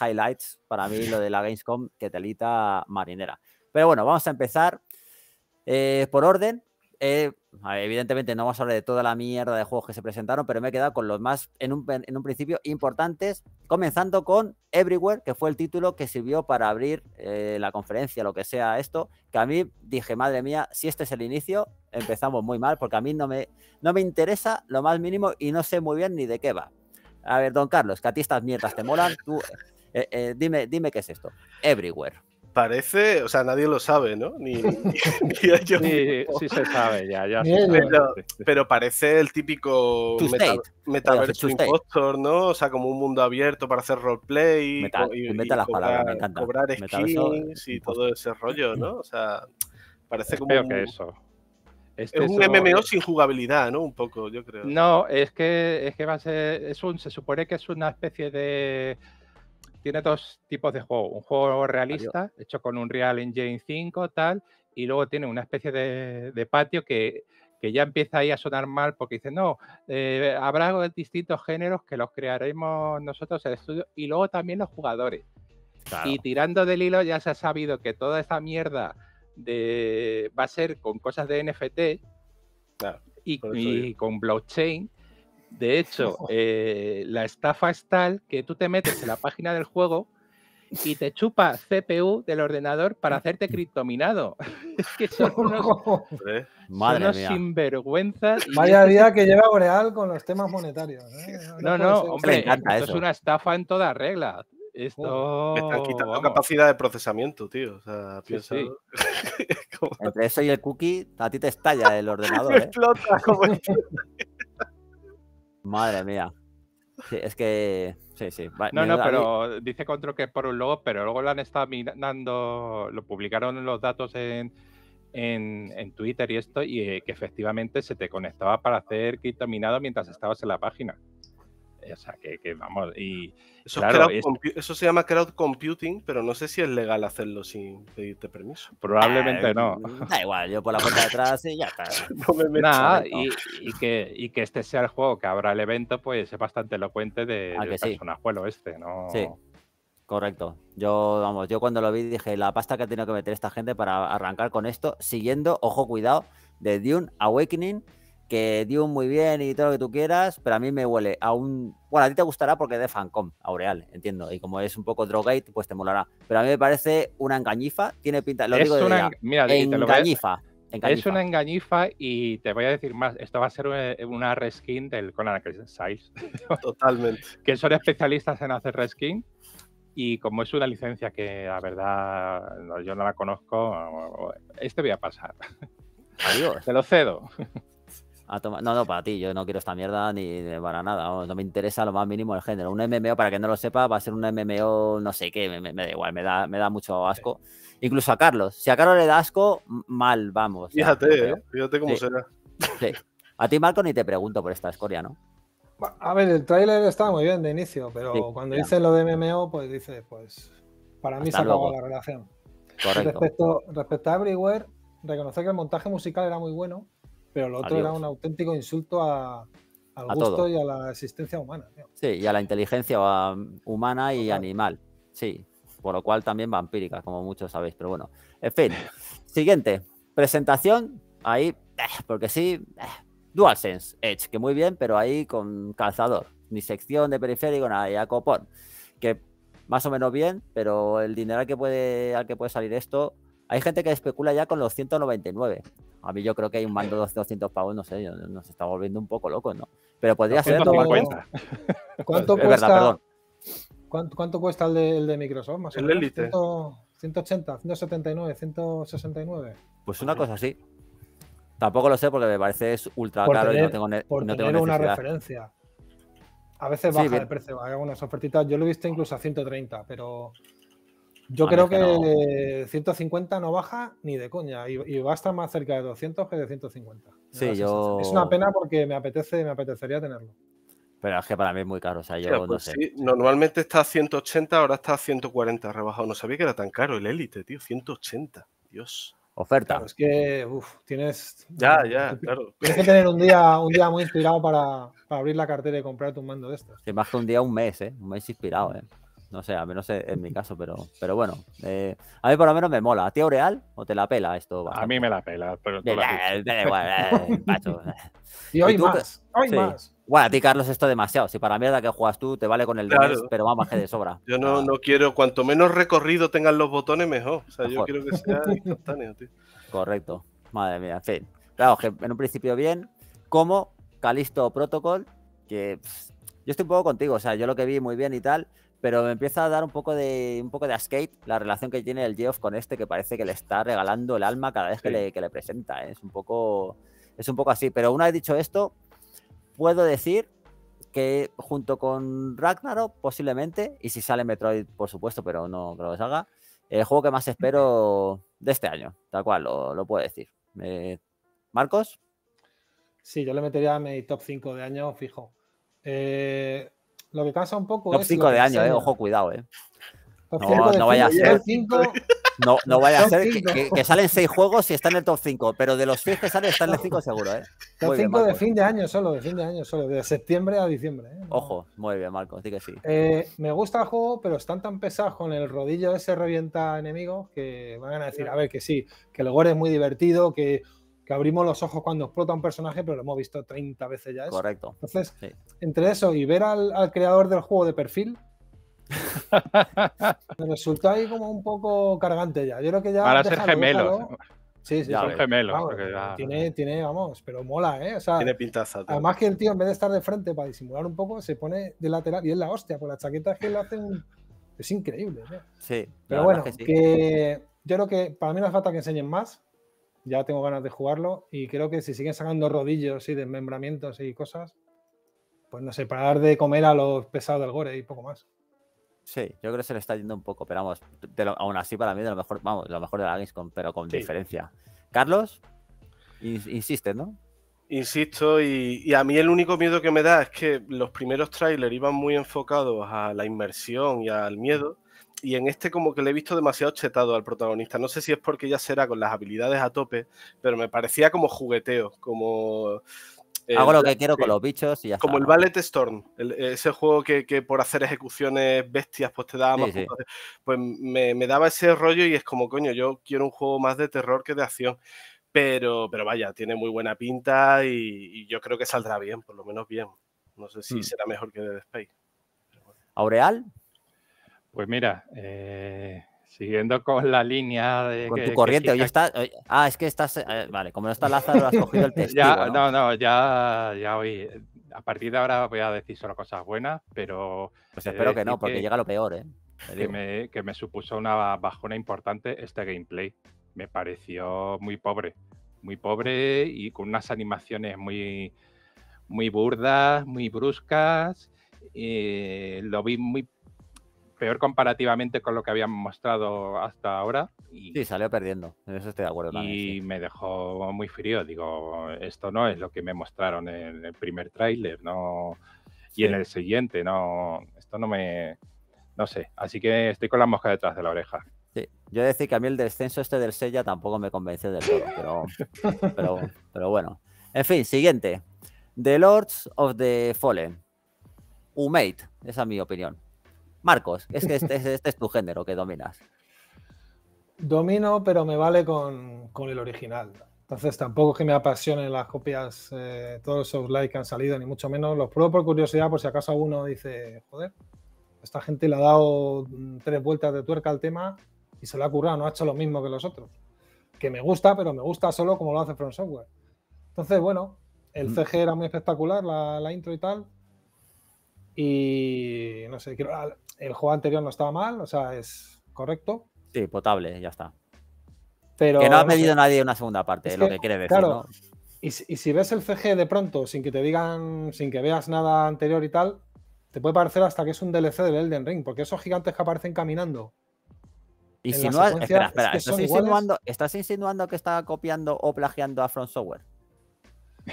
highlights para mí lo de la Gamescom que telita marinera. Pero bueno, vamos a empezar por orden. Evidentemente no vamos a hablar de toda la mierda de juegos que se presentaron, pero me he quedado con los más, en un principio, importantes. Comenzando con Everywhere, que fue el título que sirvió para abrir la conferencia, lo que sea esto. Que a mí dije, madre mía, si este es el inicio... Empezamos muy mal porque a mí no me interesa lo más mínimo y no sé muy bien ni de qué va. A ver, don Carlos, que a ti estas mierdas te molan. Tú, dime qué es esto. Everywhere. Parece, o sea, nadie lo sabe, ¿no? Ni ellos. Sí se sabe ya. Pero parece el típico metaverso impostor, ¿no? O sea, como un mundo abierto para hacer roleplay y cobrar skins y todo ese rollo, ¿no? O sea, parece como... Creo que eso. Es un MMO sin jugabilidad, ¿no? Un poco, yo creo. No, es que va a ser... Se supone que es una especie de... Tiene 2 tipos de juego. Un juego realista, hecho con Unreal Engine 5, tal, y luego tiene una especie de patio que ya empieza ahí a sonar mal porque dice, no, habrá distintos géneros que los crearemos nosotros en el estudio y luego también los jugadores. Claro. Y tirando del hilo ya se ha sabido que toda esta mierda... va a ser con cosas de NFT y con blockchain. De hecho, la estafa es tal que tú te metes en la página del juego y te chupa CPU del ordenador para hacerte criptominado. Es que son unos sinvergüenzas. Vaya día que lleva Boreal con los temas monetarios. No, hombre, esto es una estafa en toda regla. Esto... Me están quitando capacidad de procesamiento, tío. O sea, sí. Entre eso y el cookie, a ti te estalla el ordenador. Me explota, Madre mía. Sí, es que... Sí. Pero dice Control que por un logo, pero luego lo han estado mirando, lo publicaron los datos en Twitter y esto, y que efectivamente se te conectaba para hacer criptominado mientras estabas en la página. O sea, que vamos, y eso, claro, eso se llama crowd computing, pero no sé si es legal hacerlo sin pedirte permiso. Probablemente no. Da igual, yo por la puerta de atrás y ya está. No me meto. Y que este sea el juego que habrá el evento, pues es bastante elocuente del personajuelo este, ¿no? Sí. Correcto. Yo, vamos, yo cuando lo vi dije, la pasta que ha tenido que meter esta gente para arrancar con esto, siguiendo, ojo, cuidado, de Dune Awakening, que Dune muy bien y todo lo que tú quieras, pero a mí me huele a un... Bueno, a ti te gustará porque es de Fancom, Aureal, entiendo, y como es un poco Drogate, pues te molará. Pero a mí me parece una engañifa, tiene pinta... Lo digo de una... Mira, engañifa. Es una engañifa y te voy a decir más, esto va a ser una reskin del Conan Exiles. Totalmente. Que son especialistas en hacer reskin y como es una licencia que la verdad no, yo no la conozco, este voy a pasar. Adiós, te lo cedo. No, no, para ti, yo no quiero esta mierda ni para nada, no me interesa lo más mínimo el género. Un MMO, para que no lo sepa, va a ser un MMO no sé qué, me da igual, me da mucho asco. Sí. Incluso a Carlos, si a Carlos le da asco, mal, vamos. Fíjate, ya, fíjate cómo será. Sí. A ti, Marco, ni te pregunto por esta escoria, ¿no? A ver, el tráiler estaba muy bien de inicio, pero sí, cuando dice lo de MMO, pues dice, pues para mí hasta se acabó la relación. Correcto. Respecto a Everywhere, reconocer que el montaje musical era muy bueno, pero lo otro era un auténtico insulto al gusto todo. Y a la existencia humana. Tío. Sí, y a la inteligencia humana y animal. Sí, por lo cual también vampírica, como muchos sabéis, pero bueno. En fin, siguiente. Presentación, ahí, porque sí, DualSense Edge, que muy bien, pero ahí con calzador. Ni sección de periférico, nada, y a copón. Que más o menos bien, pero el dineral al que puede salir esto... Hay gente que especula ya con los 199. A mí yo creo que hay un mando de 200 pavos, no sé, nos está volviendo un poco locos, ¿no? Pero podría ser... ¿Cuánto cuesta? Verdad, ¿cuánto cuesta el de Microsoft? Más el Elite. 180, 179, 169. Pues una cosa así. Tampoco lo sé porque me parece ultra caro y no tengo una referencia. A veces baja el precio, hay algunas ofertitas. Yo lo he visto incluso a 130, pero... Yo creo que no. 150 no baja ni de coña y va a estar más cerca de 200 que de 150. Sí, yo... Es una pena porque me apetecería tenerlo. Pero es que para mí es muy caro, o sea, yo pues no sé. Sí, normalmente está a 180, ahora está a 140 rebajado. No sabía que era tan caro el Elite, tío, 180. Dios. Oferta. Claro, es que, tienes... Ya, claro. Tienes que tener un día muy inspirado para abrir la cartera y comprarte un mando de estos. Sí, más que un día, un mes, ¿eh? Un mes inspirado, ¿eh? No sé, a menos en mi caso, pero bueno. A mí por lo menos me mola. ¿A ti, Aureal? ¿O te la pela esto? Bastante? A mí me la pela, pero tú la da igual, macho. Y hoy más. Bueno, a ti, Carlos, esto demasiado. Si para mierda que juegas tú, te vale con el claro. 10, pero vamos, que de sobra. Yo no quiero... Cuanto menos recorrido tengan los botones, mejor. O sea, mejor. Yo quiero que sea instantáneo, tío. Correcto. Madre mía, en fin. Claro, que en un principio bien. Como Callisto Protocol, que... yo estoy un poco contigo. O sea, yo lo que vi muy bien y tal... Pero me empieza a dar un poco de ascate la relación que tiene el Geoff con este, que parece que le está regalando el alma cada vez que le presenta. ¿Eh? Es un poco así. Pero una vez dicho esto, puedo decir que junto con Ragnarok, posiblemente, y si sale Metroid, por supuesto, pero no creo que salga, el juego que más espero de este año. Tal cual, lo puedo decir. ¿Marcos? Sí, yo le metería a mi top 5 de año fijo. Lo que cansa un poco top es... Top 5 de año, ojo, cuidado, No vaya a ser... No vaya a ser que salen 6 juegos y están en el top 5, pero de los 6 que salen están en el 5 seguro, Top 5 de fin de año solo, de septiembre a diciembre, Ojo, muy bien, Marcos, sí que sí. Me gusta el juego, pero están tan pesados con el rodillo ese revienta enemigos que van a decir, a ver, que sí, que el gore es muy divertido, que abrimos los ojos cuando explota un personaje, pero lo hemos visto 30 veces ya. Eso. Correcto. Entonces, Entre eso y ver al creador del juego de perfil, me resultó ahí como un poco cargante ya. Yo creo que ya... Para ser gemelos. Déjalo. Sí, son gemelos. Vamos, ya... tiene, vamos, pero mola, ¿eh? O sea, tiene pintaza. Todo. Además que el tío, en vez de estar de frente para disimular un poco, se pone de lateral y es la hostia, por las chaquetas que le hacen... Es increíble, ¿eh? Sí. Pero bueno, que yo creo que para mí no hace falta que enseñen más. Ya tengo ganas de jugarlo y creo que si siguen sacando rodillos y desmembramientos y cosas, pues no sé, para dar de comer a los pesados del gore y poco más. Sí, yo creo que se le está yendo un poco, pero vamos, aún así para mí de lo mejor, vamos, lo mejor de la Gamescom, pero con diferencia. Carlos, insiste, ¿no? Insisto, y a mí el único miedo que me da es que los primeros trailers iban muy enfocados a la inmersión y al miedo. Y en este como que le he visto demasiado chetado al protagonista. No sé si es porque ya será con las habilidades a tope, pero me parecía como jugueteo, como Hago lo que quiero con los bichos y ya como está. Como el Ballet Storm, ese juego que por hacer ejecuciones bestias pues te daba más puntos. Pues me daba ese rollo y es como, coño, yo quiero un juego más de terror que de acción. Pero vaya, tiene muy buena pinta y yo creo que saldrá bien, por lo menos bien. No sé si será mejor que Dead Space. ¿Aureal? Pues mira, siguiendo con la línea de... Con tu corriente, hoy está... Ah, es que estás... vale, como no está Lázaro, has cogido el testigo, ya, ¿no? No, ya hoy... A partir de ahora voy a decir solo cosas buenas, pero... Pues espero que no, porque llega lo peor, ¿eh? Que me supuso una bajona importante este gameplay. Me pareció muy pobre y con unas animaciones muy, muy burdas, muy bruscas. Lo vi muy peor comparativamente con lo que habían mostrado hasta ahora. Y, sí, salió perdiendo, en eso estoy de acuerdo también. Y sí, me dejó muy frío, digo, esto no es lo que me mostraron en el primer tráiler, ¿no? Y en el siguiente, no, esto no me... No sé, así que estoy con la mosca detrás de la oreja. Sí. Yo he de decir que a mí el descenso este del Sella tampoco me convenció del todo, pero bueno. En fin, siguiente. The Lords of the Fallen. Humate, esa es mi opinión. Marcos, es que este es tu género que dominas. Domino, pero me vale con el original. Entonces tampoco es que me apasionen las copias, todos los Souls-like que han salido, ni mucho menos. Los pruebo por curiosidad, por si acaso alguno dice, joder, esta gente le ha dado 3 vueltas de tuerca al tema y se lo ha currado, no ha hecho lo mismo que los otros. Que me gusta, pero me gusta solo como lo hace From Software. Entonces, bueno, el CG era muy espectacular, la intro y tal. Y no sé, el juego anterior no estaba mal, o sea, es correcto. Sí, potable, ya está. Pero, que no ha pedido nadie una segunda parte, es lo que quiere decir, claro, ¿no? Y si ves el CG de pronto, sin que te digan, sin que veas nada anterior y tal, te puede parecer hasta que es un DLC del Elden Ring, porque esos gigantes que aparecen caminando. Y si no, espera, es que ¿estás insinuando que está copiando o plagiando a From Software?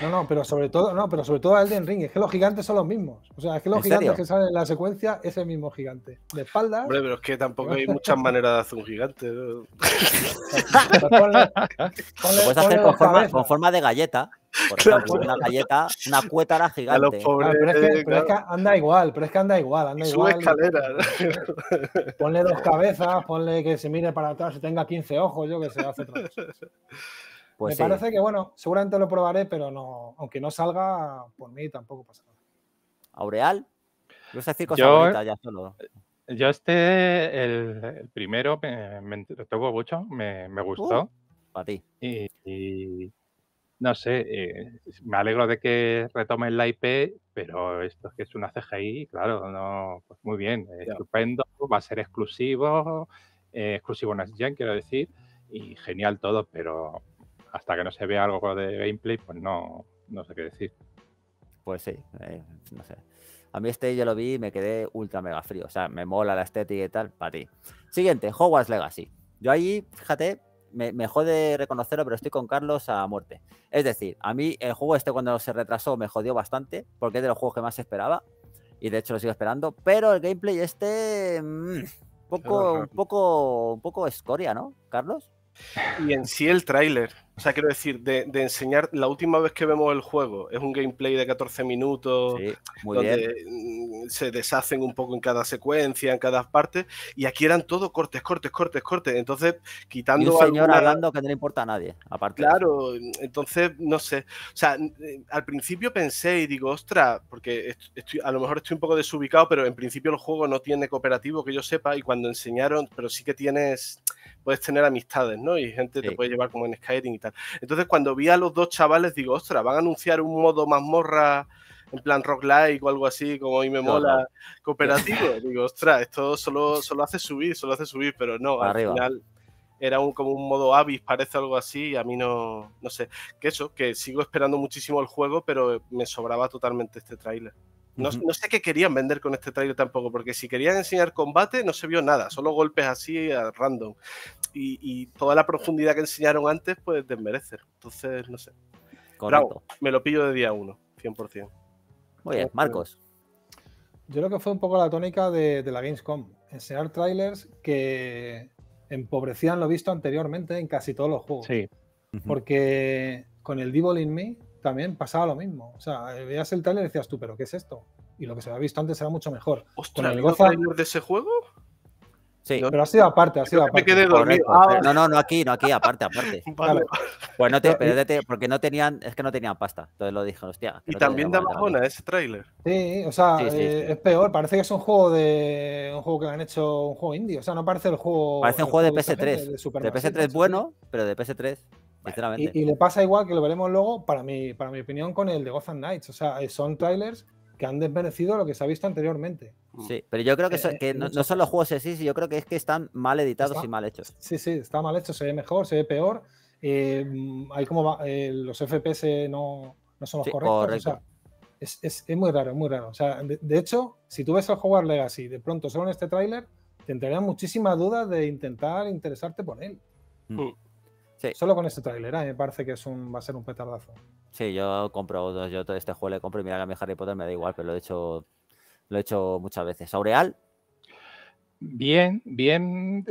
No, pero sobre todo, a Elden Ring, es que los gigantes son los mismos. O sea, es que los gigantes que salen en la secuencia es el mismo gigante. De espaldas. Hombre, pero es que tampoco hay muchas maneras de hacer un gigante, ¿no? Lo puedes hacer con forma de galleta. Por ejemplo, una galleta, una cuétara gigante. Pero es que anda igual, anda igual. Escalera. Ponle 2 cabezas, ponle que se mire para atrás y tenga 15 ojos, yo que sé, hace otra cosa. Pues me parece que, bueno, seguramente lo probaré, pero no, aunque no salga, por mí tampoco pasa nada. ¿Aureal? Yo el primero me entretuvo mucho, me gustó. Para ti. Y no sé, me alegro de que retomen la IP, pero esto es que es una CGI, claro, no, pues muy bien, estupendo, va a ser exclusivo, Next Gen, quiero decir, y genial todo, pero hasta que no se vea algo de gameplay, pues no sé qué decir. Pues sí, no sé. A mí yo lo vi y me quedé ultra mega frío, o sea, me mola la estética y tal, para ti. Siguiente, Hogwarts Legacy. Yo ahí, fíjate... Me jode reconocerlo, pero estoy con Carlos a muerte. Es decir, a mí el juego cuando se retrasó me jodió bastante, porque es de los juegos que más esperaba, y de hecho lo sigo esperando, pero el gameplay un poco escoria, ¿no, Carlos? Y en sí el tráiler, o sea, quiero decir, de enseñar, la última vez que vemos el juego es un gameplay de 14 minutos, donde se deshacen un poco en cada secuencia, en cada parte, y aquí eran todo cortes, entonces quitando... Y un señor hablando que no le importa a nadie, aparte. Claro, entonces, no sé, o sea, al principio pensé y digo, ostras, porque a lo mejor estoy un poco desubicado, pero en principio el juego no tiene cooperativo que yo sepa, y cuando enseñaron, pero sí que puedes tener amistades, ¿no? Y gente te puede llevar como en Skyrim y tal. Entonces, cuando vi a los 2 chavales, digo, ostras, van a anunciar un modo mazmorra en plan roguelike o algo así, como hoy me mola, cooperativo. Digo, ostras, esto solo hace subir, pero no, al final era como un modo Abyss, parece algo así, y a mí no sé. Que eso, que sigo esperando muchísimo el juego, pero me sobraba totalmente este tráiler. No sé qué querían vender con este trailer tampoco, porque si querían enseñar combate no se vio nada, solo golpes así a random. Y toda la profundidad que enseñaron antes, pues desmerecer. Entonces, no sé. Bravo, me lo pillo de día 1, 100%. Muy bien, Marcos. Yo creo que fue un poco la tónica de la Gamescom. Enseñar trailers que empobrecían lo visto anteriormente en casi todos los juegos. Sí. Porque con el Devil in Me también pasaba lo mismo. O sea, veías el trailer y decías tú, ¿pero qué es esto? Y lo que se había visto antes era mucho mejor. ¿Ostras, el trailer de ese juego? Sí. Pero ha sido aparte, ha sido aparte. Me quedé dormido. No, aquí, aparte. Vale. Pues no te, porque no tenían, es que no tenían pasta. Entonces lo dije, hostia. Y no también da bajona ese tráiler. Sí, o sea, sí. Es peor. Parece que es un juego que le han hecho un juego indie. O sea, no parece el juego. Parece un juego de PS3. De PS3 bueno, pero de PS3. Sinceramente. Y le pasa igual que lo veremos luego, para mi opinión, con el de Gotham Knights. O sea, son trailers que han desmerecido lo que se ha visto anteriormente. Sí, pero yo creo que, no son los juegos así, yo creo que es que están mal editados y mal hechos. Sí, está mal hecho, se ve mejor, se ve peor. Hay como los FPS no son los correctos. Correcto. O sea, es muy raro, muy raro. O sea, de hecho, si tú ves el jugar Legacy de pronto solo en este tráiler, te entrarían muchísimas dudas de intentar interesarte por él. Sí. Solo con este tráiler, me parece que va a ser un petardazo. Sí, yo todo este juego le compro y mira, a mi Harry Potter me da igual, pero lo he hecho muchas veces. ¿Aureal? Bien,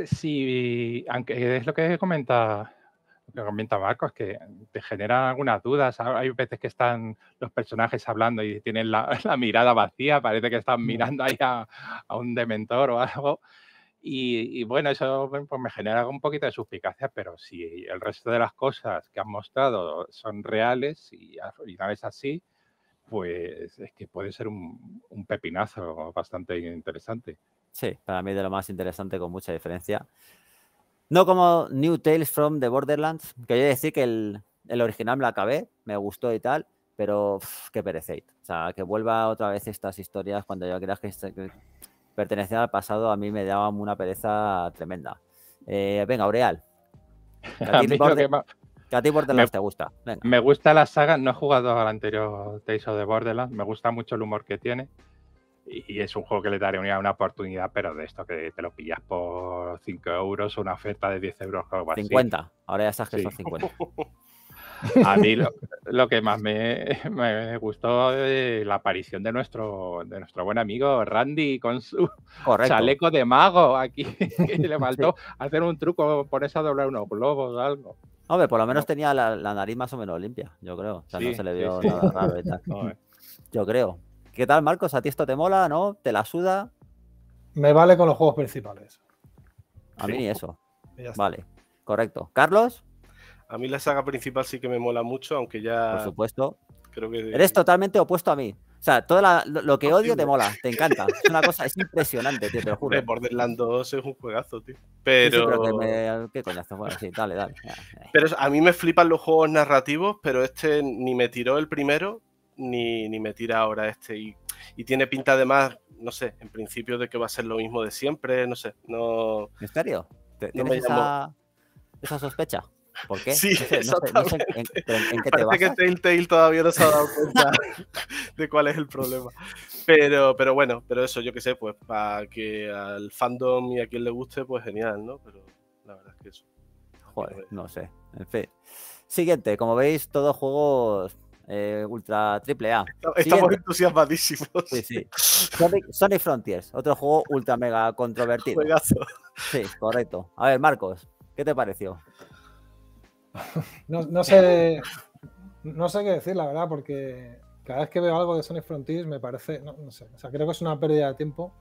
sí, aunque es lo que comenta Marcos, que te generan algunas dudas. Hay veces que están los personajes hablando y tienen la mirada vacía, parece que están mirando ahí a un dementor o algo. Y bueno, eso pues me genera un poquito de suspicacia, pero si el resto de las cosas que han mostrado son reales y al final es así, pues es que puede ser un pepinazo bastante interesante. Sí, para mí de lo más interesante con mucha diferencia. No como New Tales from the Borderlands, que yo decir que el original me lo acabé, me gustó y tal, pero qué perecéis. O sea, que vuelva otra vez estas historias cuando yo creas que pertenecían al pasado, a mí me daba una pereza tremenda. Venga, Aureal. Que a ti Borderlands te gusta. Venga. Me gusta la saga, no he jugado al anterior Tales of the Borderlands, me gusta mucho el humor que tiene y es un juego que le daré una oportunidad, pero de esto que te lo pillas por 5 euros, una oferta de 10 euros o algo así. 50, ahora ya sabes que son 50. A mí lo que más me gustó es la aparición de nuestro buen amigo Randy con su chaleco de mago aquí. Le faltó hacer un truco, ponerse a doblar unos globos o algo. Hombre, por lo menos tenía la nariz más o menos limpia, yo creo. O sea, no se le vio nada raro y tal. Yo creo. ¿Qué tal, Marcos? ¿A ti esto te mola, no? ¿Te la suda? Me vale con los juegos principales. A mí eso. Vale, correcto. ¿Carlos? A mí la saga principal sí que me mola mucho, aunque ya... Por supuesto. Creo que... Eres totalmente opuesto a mí. O sea, todo lo que odio te mola, te encanta. Es una cosa, es impresionante, tío, te lo juro. Borderlands 2 es un juegazo, tío. Pero... Sí, pero ¿qué coñazo? Bueno, sí, dale. Pero a mí me flipan los juegos narrativos, pero este ni me tiró el primero, ni me tira ahora este. Y tiene pinta además, no sé, en principio de que va a ser lo mismo de siempre, no sé. No... ¿En serio? ¿Tienes esa sospecha? ¿Por qué? Sí, exactamente. No sé en qué te parece que Telltale todavía no se ha dado cuenta de cuál es el problema. Pero bueno, pero eso, yo qué sé, pues para que al fandom y a quien le guste, pues genial, ¿no? Pero la verdad es que eso. Joder, no sé. En fin. Siguiente, como veis, todos juegos ultra triple A. Estamos entusiasmadísimos. Sí. Sonic Frontiers, otro juego ultra mega controvertido. Juegazo. Sí, correcto. A ver, Marcos, ¿qué te pareció? No sé qué decir, la verdad, porque cada vez que veo algo de Sonic Frontiers me parece, no sé, o sea, creo que es una pérdida de tiempo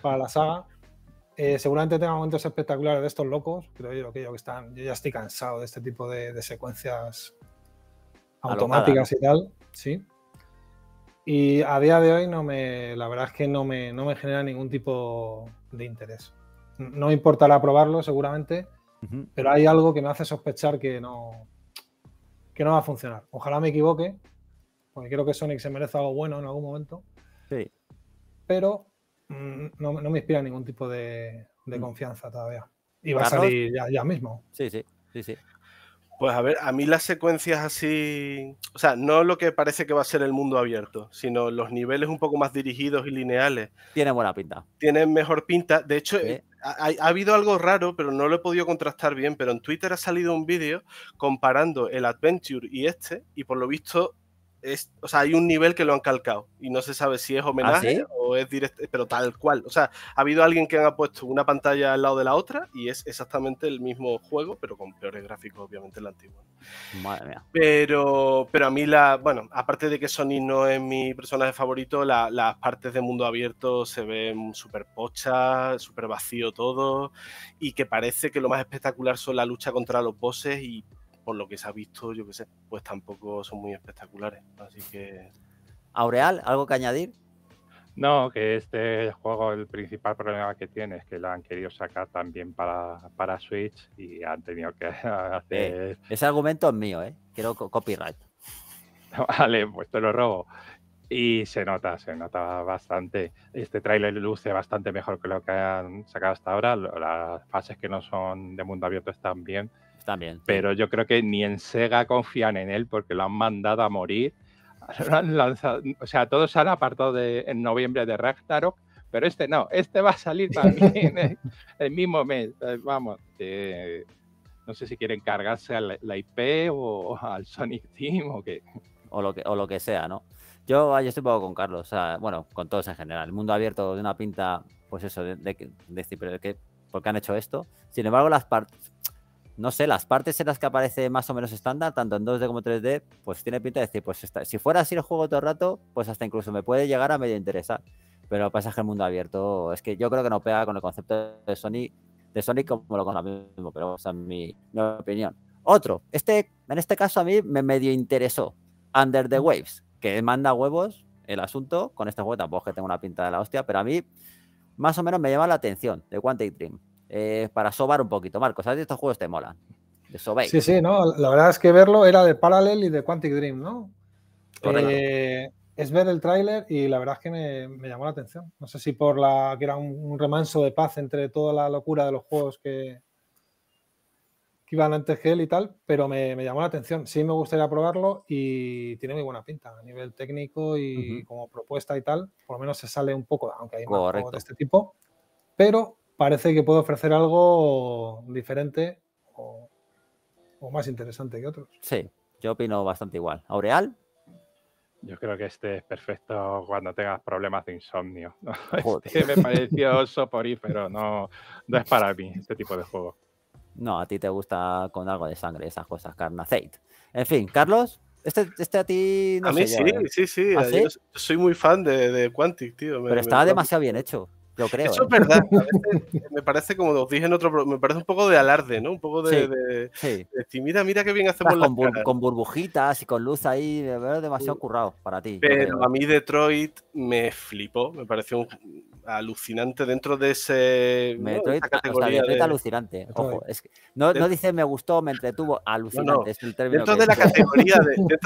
para la saga. Seguramente tenga momentos espectaculares de estos locos, creo yo que están, yo ya estoy cansado de este tipo de secuencias automáticas y tal, sí. Y a día de hoy la verdad es que no me genera ningún tipo de interés. No me importará probarlo, seguramente. Pero hay algo que me hace sospechar que no va a funcionar. Ojalá me equivoque, porque creo que Sonic se merece algo bueno en algún momento. Sí. Pero no me inspira ningún tipo de confianza todavía. Y va a salir ya mismo. Sí. Pues a ver, a mí las secuencias así... O sea, no lo que parece que va a ser el mundo abierto, sino los niveles un poco más dirigidos y lineales. Tienen buena pinta. Tienen mejor pinta. De hecho... Sí. Ha habido algo raro, pero no lo he podido contrastar bien, pero en Twitter ha salido un vídeo comparando el Adventure y este, y por lo visto es, o sea, hay un nivel que lo han calcado y no se sabe si es homenaje, ¿ah, sí?, o es directo, pero tal cual. O sea, ha habido alguien que ha puesto una pantalla al lado de la otra y es exactamente el mismo juego, pero con peores gráficos, obviamente, el antiguo. Madre mía. Pero a mí, bueno, aparte de que Sonic no es mi personaje favorito, las partes de mundo abierto se ven súper pochas, súper vacío todo, y que parece que lo más espectacular son la lucha contra los bosses y por lo que se ha visto, yo qué sé, pues tampoco son muy espectaculares, así que... Aureal, ¿algo que añadir? No, que este juego, el principal problema que tiene es que lo han querido sacar también para Switch y han tenido que hacer... Ese argumento es mío, ¿eh? Quiero copyright. Vale, pues te lo robo. Y se nota bastante. Este tráiler luce bastante mejor que lo que han sacado hasta ahora. Las fases que no son de mundo abierto están bien. También. Pero yo creo que ni en Sega confían en él porque lo han mandado a morir. Lo han lanzado, o sea, todos se han apartado en noviembre de Ragnarok, pero este no, este va a salir también el mismo mes. Vamos, no sé si quieren cargarse a la IP o al Sonic Team o qué. O lo que sea, ¿no? Yo estoy un poco con Carlos, o sea, bueno, con todos en general. El mundo abierto de una pinta, pues eso, ¿por qué han hecho esto? Sin embargo, las partes... No sé, las partes en las que aparece más o menos estándar, tanto en 2D como 3D, pues tiene pinta de decir, pues si fuera así el juego todo el rato, pues hasta incluso me puede llegar a medio interesar. Pero el pasaje al mundo abierto, es que yo creo que no pega con el concepto de Sonic como lo conocemos, pero o sea, mi opinión. Otro, en este caso a mí me medio interesó, Under the Waves, que manda huevos el asunto con este juego, tampoco es que tenga una pinta de la hostia, pero a mí más o menos me llama la atención, de Quantic Dream. Para sobar un poquito, Marcos, ¿sabes? Estos juegos te molan. De sobéis. Sí, sí, no, la verdad es que verlo era de Parallel y de Quantic Dream, ¿no? Es ver el tráiler y la verdad es que me llamó la atención. No sé si por que era un remanso de paz entre toda la locura de los juegos que iban antes que él y tal, pero me llamó la atención. Sí me gustaría probarlo y tiene muy buena pinta a nivel técnico y como propuesta y tal. Por lo menos se sale un poco, aunque hay más juegos de este tipo, pero parece que puede ofrecer algo diferente o más interesante que otros. Sí, yo opino bastante igual. ¿Aureal? Yo creo que este es perfecto cuando tengas problemas de insomnio. Me pareció soporífero, no es para mí este tipo de juego. No, a ti te gusta con algo de sangre esas cosas, carne, aceite. En fin, Carlos... Este a ti no. A mí sé, sí. ¿Ah, sí? Yo soy muy fan de Quantic, tío. Pero estaba demasiado bien hecho. Lo creo, eso es verdad. A veces me parece, como os dije en otro, me parece un poco de alarde, ¿no? Un poco de mira qué bien hacemos las caras. Con burbujitas y con luz ahí, de verdad, demasiado currado para ti. Pero a mí Detroit me flipó, me pareció alucinante dentro de ese... Detroit, esa categoría, o sea, Detroit de... alucinante. Ojo, es que no dice me gustó, me entretuvo, alucinante. No. Es el término dentro, dentro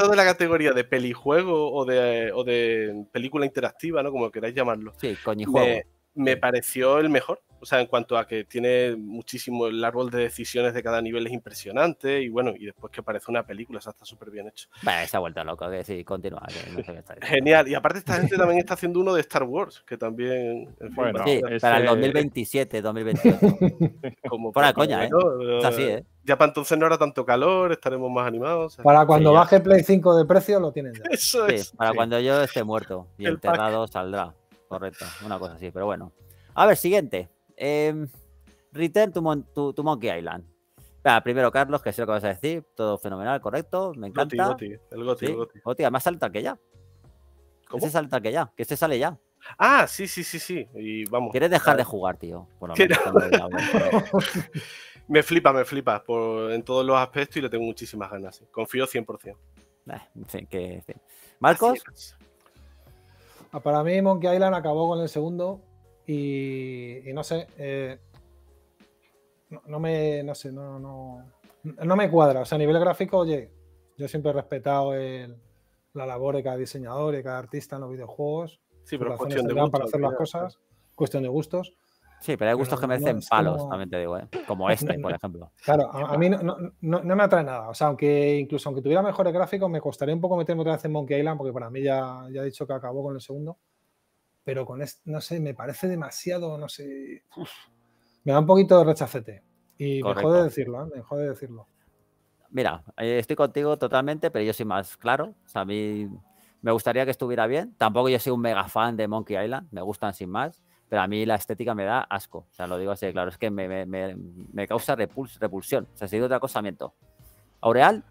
de la categoría de pelijuego o de película interactiva, ¿no? Como queráis llamarlo. Sí, coñijuego. Me pareció el mejor, o sea, en cuanto a que tiene muchísimo, el árbol de decisiones de cada nivel es impresionante y bueno, y después que parece una película, o sea, está súper bien hecho. Vale, se ha vuelto loco, que sí, continúa. Que no sé qué está genial, y aparte esta gente también está haciendo uno de Star Wars, que también... Bueno, sí, para el 2027, 2028. Fuera coña, ¿eh? Es así, ¿eh? Ya para entonces no hará tanto calor, estaremos más animados. Para cuando baje Play 5 de precio lo tienen ya. Eso es. Sí, para cuando yo esté muerto y el enterrado saldrá. Correcto, una cosa así, pero bueno. A ver, siguiente. Return to Monkey Island. Espera, primero, Carlos, que sé lo que vas a decir. Todo fenomenal, correcto. Me encanta. El Goti. Además sale tal que ya. ¿Cómo? Ese sale tal que ya. Que este sale ya. Ah, sí. Y vamos. ¿Quieres dejar de jugar, tío? Por lo menos, me flipa en todos los aspectos y le tengo muchísimas ganas. Sí. Confío 100%. Marcos. Para mí Monkey Island acabó con el segundo y no sé, no me cuadra. O sea, a nivel gráfico, oye, yo siempre he respetado la labor de cada diseñador y de cada artista en los videojuegos. Sí, pero es cuestión de gustos. Para hacer las cosas, cuestión de gustos. Sí, pero hay gustos que merecen palos, como... también te digo, ¿eh? Como este, por ejemplo. Claro, a mí no me atrae nada. O sea, incluso aunque tuviera mejores gráficos, me costaría un poco meterme otra vez en Monkey Island, porque para mí ya he dicho que acabó con el segundo. Pero con este, no sé, me parece demasiado, no sé... Uf, me da un poquito de rechacete. Y me jode decirlo, ¿eh? mira, estoy contigo totalmente, pero yo soy más claro. O sea, a mí me gustaría que estuviera bien. Tampoco yo soy un mega fan de Monkey Island, me gustan sin más, pero a mí la estética me da asco. O sea, lo digo así, claro, es que me causa repulsión. O sea, si digo otra cosa, miento. ¿Aureal?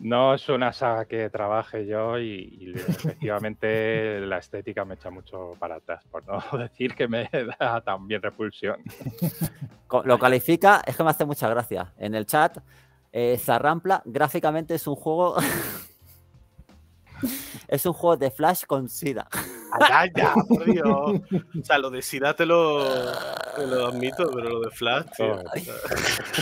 No es una saga que trabaje yo y efectivamente la estética me echa mucho para atrás, por no decir que me da también repulsión. Lo califica, es que me hace mucha gracia. En el chat, Zarrampla, gráficamente es un juego... es un juego de Flash con SIDA. ¡Allá, por Dios! O sea, lo de SIDA te lo admito, pero lo de Flash... Tío.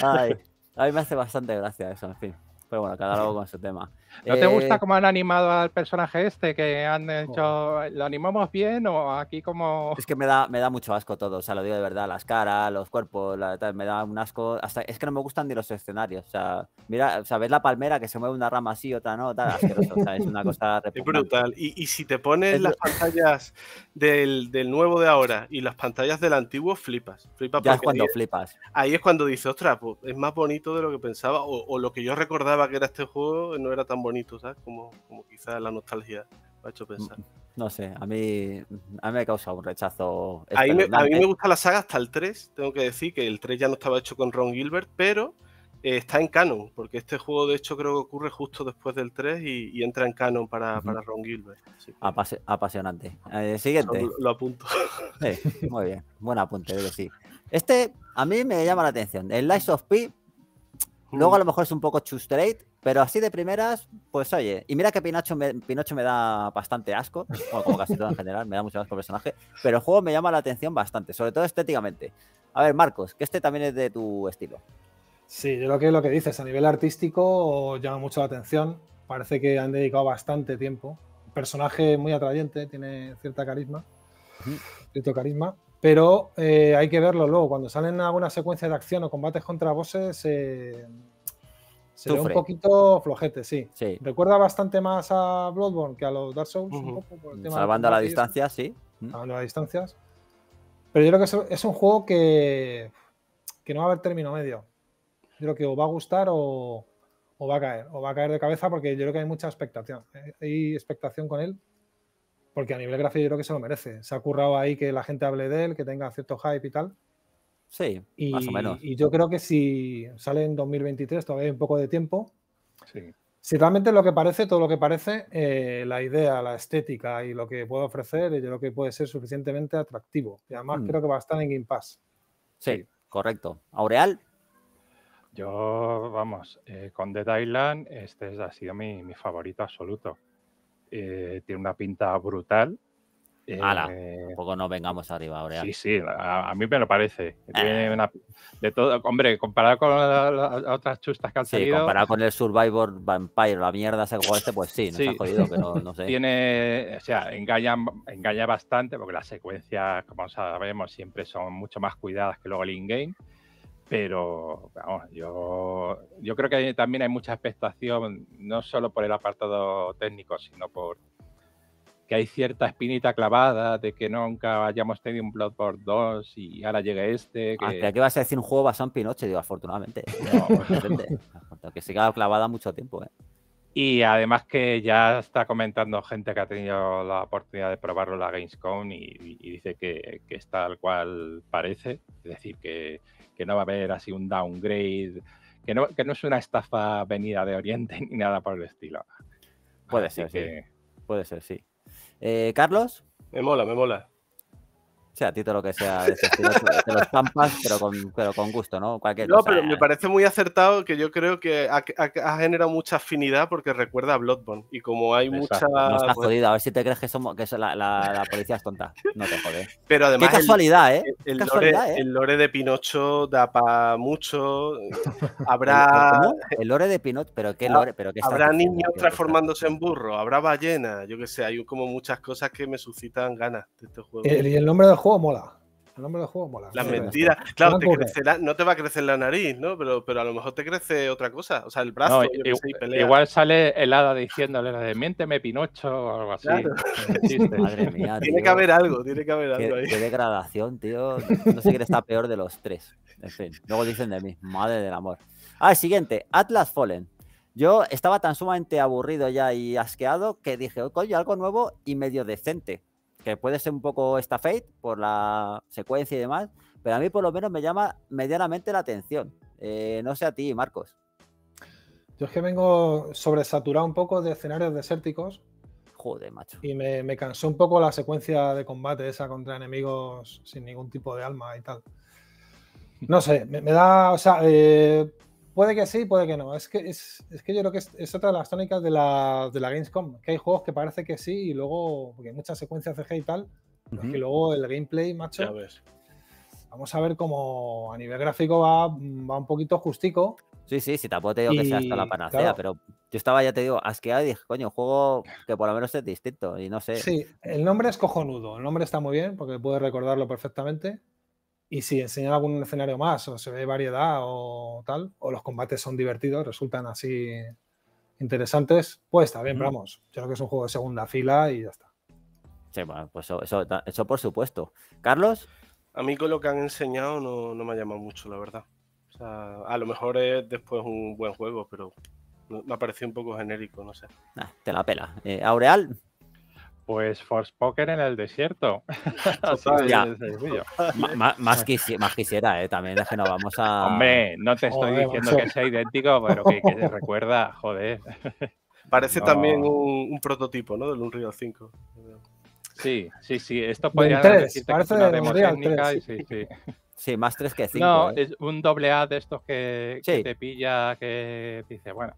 Ay, a mí me hace bastante gracia eso, en fin. Pero bueno, cada uno con su tema. ¿No te gusta cómo han animado al personaje este? Que han hecho... ¿Lo animamos bien o aquí como...? Es que me da mucho asco todo. O sea, lo digo de verdad. Las caras, los cuerpos, me da un asco. Hasta, es que no me gustan ni los escenarios. O sea, mira, o sea, ves la palmera que se mueve una rama así, otra no. Tal, asqueroso. O sea, es una cosa repugnante. Es brutal. Y si te pones las pantallas del nuevo de ahora y las pantallas del antiguo, flipas. Ya es cuando flipas. Ahí es cuando dices, ostras, pues, es más bonito de lo que pensaba o lo que yo recordaba que era este juego, no era tan bonito, ¿sabes? Como quizás la nostalgia me ha hecho pensar. No sé, a mí me causa un rechazo. A mí me gusta la saga hasta el 3, tengo que decir que el 3 ya no estaba hecho con Ron Gilbert, pero está en canon, porque este juego de hecho creo que ocurre justo después del 3 y entra en canon para Ron Gilbert. Así que... Apasionante. Siguiente. Lo apunto. Sí, muy bien, buen apunte, creo que sí. Este a mí me llama la atención. El Lies of P. Luego a lo mejor es un poco chustrate, pero así de primeras, pues oye, y mira que Pinocho me da bastante asco, bueno, como casi todo en general, me da mucho asco el personaje, pero el juego me llama la atención bastante, sobre todo estéticamente. A ver, Marcos, que este también es de tu estilo. Sí, yo creo que lo que dices, a nivel artístico llama mucho la atención, parece que han dedicado bastante tiempo, un personaje muy atrayente, tiene cierto carisma. Pero hay que verlo luego. Cuando salen algunas secuencias de acción o combates contra bosses, se ve un poquito flojete, sí. Recuerda bastante más a Bloodborne que a los Dark Souls. Un poco por el tema salvando a la distancia, sí. Salvando a las distancias. Pero yo creo que es un juego que no va a haber término medio. Yo creo que o va a gustar o va a caer. O va a caer de cabeza porque yo creo que hay mucha expectación. Hay expectación con él. Porque a nivel gráfico yo creo que se lo merece. Se ha currado ahí que la gente hable de él, que tenga cierto hype y tal. Sí, más o menos. Y yo creo que si sale en 2023, todavía hay un poco de tiempo. Sí. Si realmente todo lo que parece, la idea, la estética y lo que puede ofrecer, yo creo que puede ser suficientemente atractivo. Y además creo que va a estar en Game Pass. Sí, correcto. ¿Aureal? Yo, vamos, con Dead Island, este ha sido mi favorito absoluto. Tiene una pinta brutal. ¡Hala! Tampoco nos vengamos arriba, Aureal. Sí, a mí me lo parece. Tiene de todo, hombre, comparado con las otras chustas que han salido. Sí, comparado con el Survivor Vampire, la mierda ese juego este, pues sí, nos ha jodido, pero no sé. Tiene, o sea, engaña bastante, porque las secuencias, como sabemos, siempre son mucho más cuidadas que luego el in-game. Pero vamos, yo creo que también hay mucha expectación, no solo por el apartado técnico, sino por que hay cierta espinita clavada de que nunca hayamos tenido un Bloodborne 2 y ahora llegue este. Aquí vas a decir un juego basado en Pinocho, digo, afortunadamente. No, que se queda clavada mucho tiempo. Y además que ya está comentando gente que ha tenido la oportunidad de probarlo en la Gamescom y dice que es tal cual parece, es decir, que no va a haber así un downgrade, que no es una estafa venida de Oriente ni nada por el estilo. Puede ser, sí. ¿Carlos? Me mola. O sea, a ti todo lo que sea de ese estilo, te lo estampas, pero con gusto, ¿no? Pero me parece muy acertado, que yo creo que ha generado mucha afinidad porque recuerda a Bloodborne. Y como hay exacto. mucha... No estás jodida, a ver si te crees que la policía es tonta. No te jodes. Pero además... Qué casualidad, ¿eh? El lore de Pinocho da para mucho. Habrá... ¿Cómo? El lore de Pinocho, pero qué lore... Pero qué habrá niños transformándose en burro, habrá ballena, yo qué sé. Hay como muchas cosas que me suscitan ganas de este juego. Y el nombre del juego mola. El nombre del juego mola. Las mentiras. Claro, te crecerá, no te va a crecer la nariz, ¿no? Pero a lo mejor te crece otra cosa. O sea, el brazo. No, igual sale el hada diciéndole, miénteme Pinocho o algo así. Claro. Madre mía, tiene que haber algo, tiene que haber algo ahí. Qué degradación, tío. No sé quién está peor de los tres. En fin, luego dicen de mí. Madre del amor. Ah, el siguiente. Atlas Fallen. Yo estaba tan sumamente aburrido ya y asqueado que dije, oh, coño, algo nuevo y medio decente. Que puede ser un poco esta Fate por la secuencia y demás, pero a mí por lo menos me llama medianamente la atención. No sé a ti, Marcos. Yo es que vengo sobresaturado un poco de escenarios desérticos. Joder, macho. Y me cansó un poco la secuencia de combate esa contra enemigos sin ningún tipo de alma y tal. No sé, me da... O sea, puede que sí, puede que no. Es que yo creo que es otra de las tónicas de la Gamescom, que hay juegos que parece que sí y luego, porque hay muchas secuencias CG y tal, pero es que luego el gameplay, macho, ya ves. Vamos a ver cómo a nivel gráfico va un poquito justico. Sí, tampoco te digo que sea hasta la panacea, claro. Pero yo estaba, ya te digo, asqueado y dije, coño, un juego que por lo menos es distinto y no sé. Sí, el nombre es cojonudo, el nombre está muy bien porque puedes recordarlo perfectamente. Y si enseñan algún escenario más, o se ve variedad o tal, o los combates son divertidos, resultan así interesantes, pues está bien, pero vamos, yo creo que es un juego de segunda fila y ya está. Sí, bueno, pues eso por supuesto. ¿Carlos? A mí con lo que han enseñado no me ha llamado mucho, la verdad. O sea, a lo mejor es después un buen juego, pero me ha parecido un poco genérico, no sé. Ah, te la pela. ¿Aureal? Pues Forspoken en el desierto. Más quisiera, también es que no vamos a... Hombre, no te estoy diciendo que sea idéntico, pero que se recuerda, joder. Parece también un prototipo, ¿no? Del Unreal 5. Sí, esto podría decirte que es una demo técnica. Sí, más 3 que 5. No, es un doble A de estos que te pilla, que dice, bueno,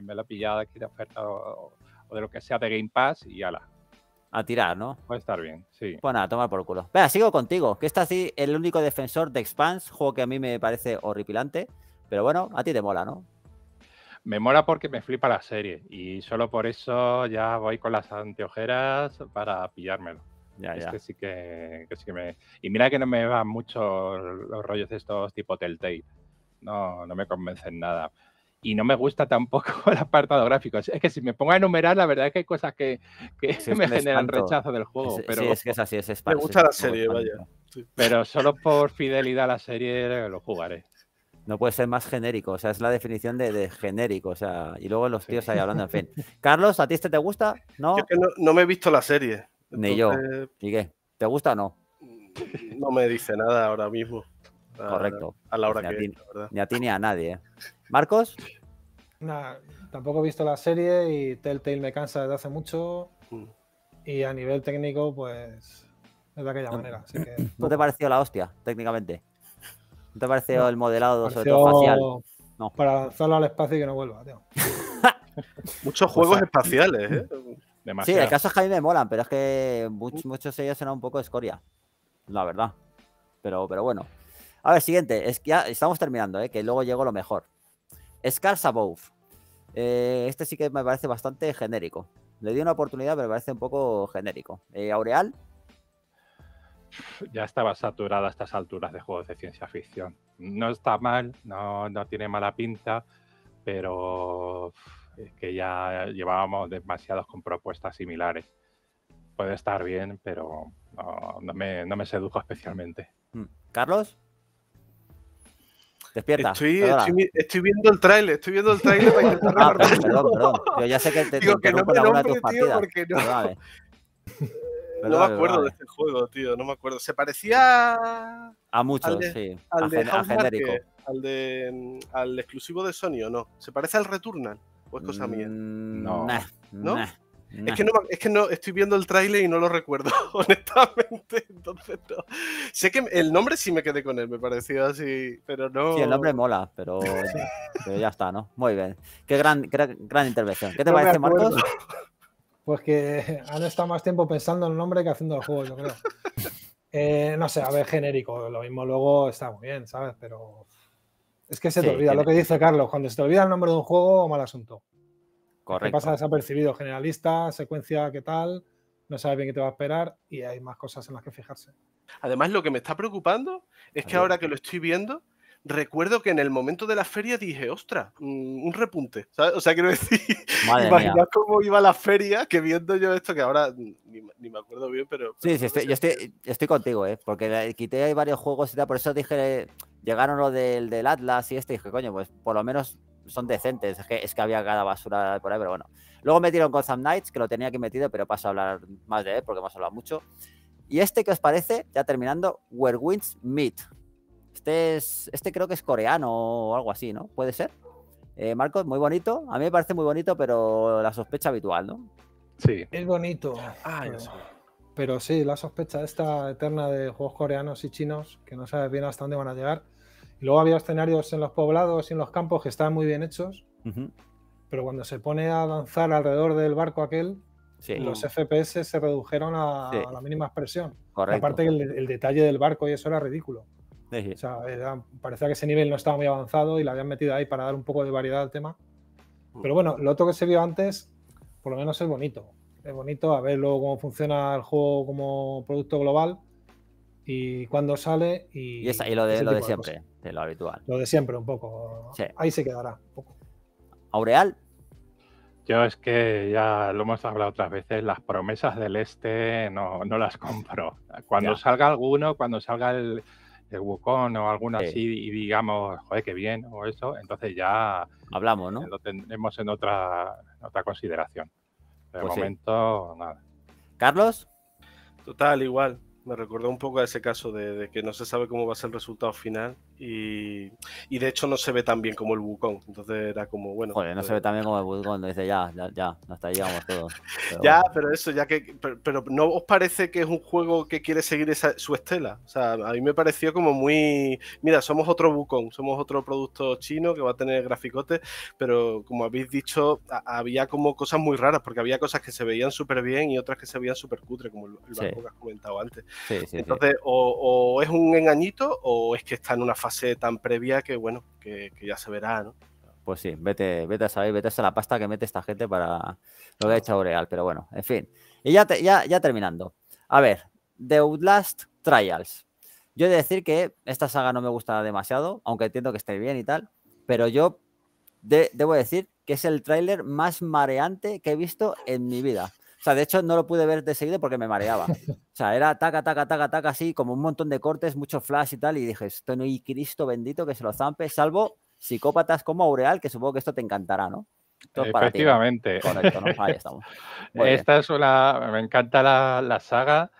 me lo he pillado aquí de oferta o de lo que sea de Game Pass y ala. A tirar, ¿no? Puede estar bien, sí. Pues nada, tomar por culo. Venga, sigo contigo. Que estás así el único defensor de Expanse, juego que a mí me parece horripilante. Pero bueno, a ti te mola, ¿no? Me mola porque me flipa la serie. Y solo por eso ya voy con las anteojeras para pillármelo. Ya. Sí que me... Y mira que no me van mucho los rollos de estos tipo Telltale. No me convencen nada. Y no me gusta tampoco el apartado gráfico. Es que si me pongo a enumerar, la verdad es que hay cosas que sí, me generan rechazo del juego. Pero sí, es que es así, es espanto. Me gusta la serie, vaya. Sí. Pero solo por fidelidad a la serie lo jugaré. No puede ser más genérico. O sea, es la definición de genérico. O sea, y luego los tíos ahí hablando, en fin. Carlos, ¿a ti este te gusta? ¿No? Yo que no me he visto la serie. Entonces... Ni yo. ¿Y qué? ¿Te gusta o no? No me dice nada ahora mismo. Correcto. A la hora pues que la verdad. Ni a ti ni a nadie, ¿eh? ¿Marcos? Nada, tampoco he visto la serie y Telltale me cansa desde hace mucho y a nivel técnico, pues es de aquella manera. Así que... ¿No te pareció la hostia, técnicamente? ¿No te pareció el modelado, sobre todo facial? No. Para lanzarlo al espacio y que no vuelva, tío. Muchos juegos espaciales, ¿eh? Demasiado. Sí, el caso es que a mí me molan, pero es que muchos de ellos eran un poco escoria, la verdad. Pero bueno. A ver, siguiente. Es que ya estamos terminando, ¿eh? Que luego llegó lo mejor. Scars Above. Este sí que me parece bastante genérico. Le di una oportunidad, pero me parece un poco genérico. ¿Aureal? Ya estaba saturado a estas alturas de juegos de ciencia ficción. No está mal, no tiene mala pinta, pero es que ya llevábamos demasiados con propuestas similares. Puede estar bien, pero no me sedujo especialmente. ¿Carlos? Despierta. Estoy viendo el tráiler, para intentar recordarlo. Perdón. Yo ya sé que te digo que no me nombre, tío, porque no. No me acuerdo de este juego, tío, no me acuerdo. Se parecía a muchos, sí. Al genérico. Al exclusivo de Sony, ¿o no? ¿Se parece al Returnal? ¿O es cosa mía? No. ¿No? Es que no estoy viendo el tráiler y no lo recuerdo, honestamente. Entonces no. Sé que el nombre sí me quedé con él, me pareció así, pero no. Sí, el nombre mola, pero ya está, ¿no? Muy bien. Qué gran intervención. ¿Qué te parece, Marcos? Pues que han estado más tiempo pensando en el nombre que haciendo el juego, yo creo. No sé, a ver, genérico. Lo mismo luego está muy bien, ¿sabes? Pero es que se te olvida lo que dice Carlos. Cuando se te olvida el nombre de un juego, mal asunto. Correcto. Que pasa desapercibido, generalista, secuencia, qué tal, no sabes bien qué te va a esperar y hay más cosas en las que fijarse. Además, lo que me está preocupando es que ahora que lo estoy viendo, recuerdo que en el momento de la feria dije, ostras, un repunte, ¿sabes? O sea, quiero decir, imaginad cómo iba la feria, que viendo yo esto, que ahora ni me acuerdo bien, pero... Sí, yo estoy contigo, porque quité varios juegos y tal, por eso dije, llegaron los del Atlas y dije, coño, pues por lo menos son decentes, es que había cada basura por ahí, pero bueno. Luego metieron Gotham Knights, que lo tenía aquí metido, pero paso a hablar más de él, porque hemos hablado mucho. Y ¿qué os parece? Ya terminando, Where Winds Meet. Este creo que es coreano o algo así, ¿no? ¿Puede ser? Marcos, muy bonito. A mí me parece muy bonito, pero la sospecha habitual, ¿no? Sí. Es bonito. Pero sí, la sospecha esta eterna de juegos coreanos y chinos, que no sabes bien hasta dónde van a llegar. Y luego había escenarios en los poblados y en los campos que estaban muy bien hechos, pero cuando se pone a danzar alrededor del barco aquel... Sí. Los FPS se redujeron a la mínima expresión. Correcto. Aparte, el detalle del barco y eso era ridículo. Sí. O sea, parecía que ese nivel no estaba muy avanzado y lo habían metido ahí para dar un poco de variedad al tema. Pero bueno, lo otro que se vio antes, por lo menos es bonito. Es bonito, a ver luego cómo funciona el juego como producto global y cuándo sale. Y lo de siempre, de lo habitual. Lo de siempre, un poco. Sí. Ahí se quedará un poco. ¿Aureal? Yo es que ya lo hemos hablado otras veces, las promesas del este no las compro. Cuando salga alguno, cuando salga el Wukong o alguno así y digamos, joder, qué bien o eso, entonces ya hablamos, ¿no? Lo tendremos en otra consideración. De momento, nada. ¿Carlos? Total, igual. Me recordó un poco a ese caso de que no se sabe cómo va a ser el resultado final y de hecho no se ve tan bien como el Wukong. Entonces era como, bueno... Joder, no se ve tan bien como el Wukong, dice ya, hasta ahí llegamos todos. Pero ya, bueno. Pero eso, ya que... Pero ¿no os parece que es un juego que quiere seguir su estela? O sea, a mí me pareció como muy... Mira, somos otro Wukong, somos otro producto chino que va a tener graficotes, pero como habéis dicho, había como cosas muy raras, porque había cosas que se veían súper bien y otras que se veían súper cutre, como el banco que has comentado antes. Sí. Entonces, o es un engañito o es que está en una fase tan previa que, bueno, que ya se verá, ¿no? Pues sí, vete a saber, vete a la pasta que mete esta gente para lo que ha hecho Aureal, pero bueno, en fin. Y ya terminando. A ver, The Outlast Trials. Yo he de decir que esta saga no me gusta demasiado, aunque entiendo que esté bien y tal, pero yo debo decir que es el tráiler más mareante que he visto en mi vida. O sea, de hecho, no lo pude ver de seguido porque me mareaba. O sea, era taca, así, como un montón de cortes, mucho flash y tal. Y dije, esto no hay Cristo bendito que se lo zampe, salvo psicópatas como Aureal, que supongo que esto te encantará, ¿no? Esto efectivamente. Para ti, ¿no? Correcto, ¿no? Ahí estamos. Esta es una... Me encanta la saga,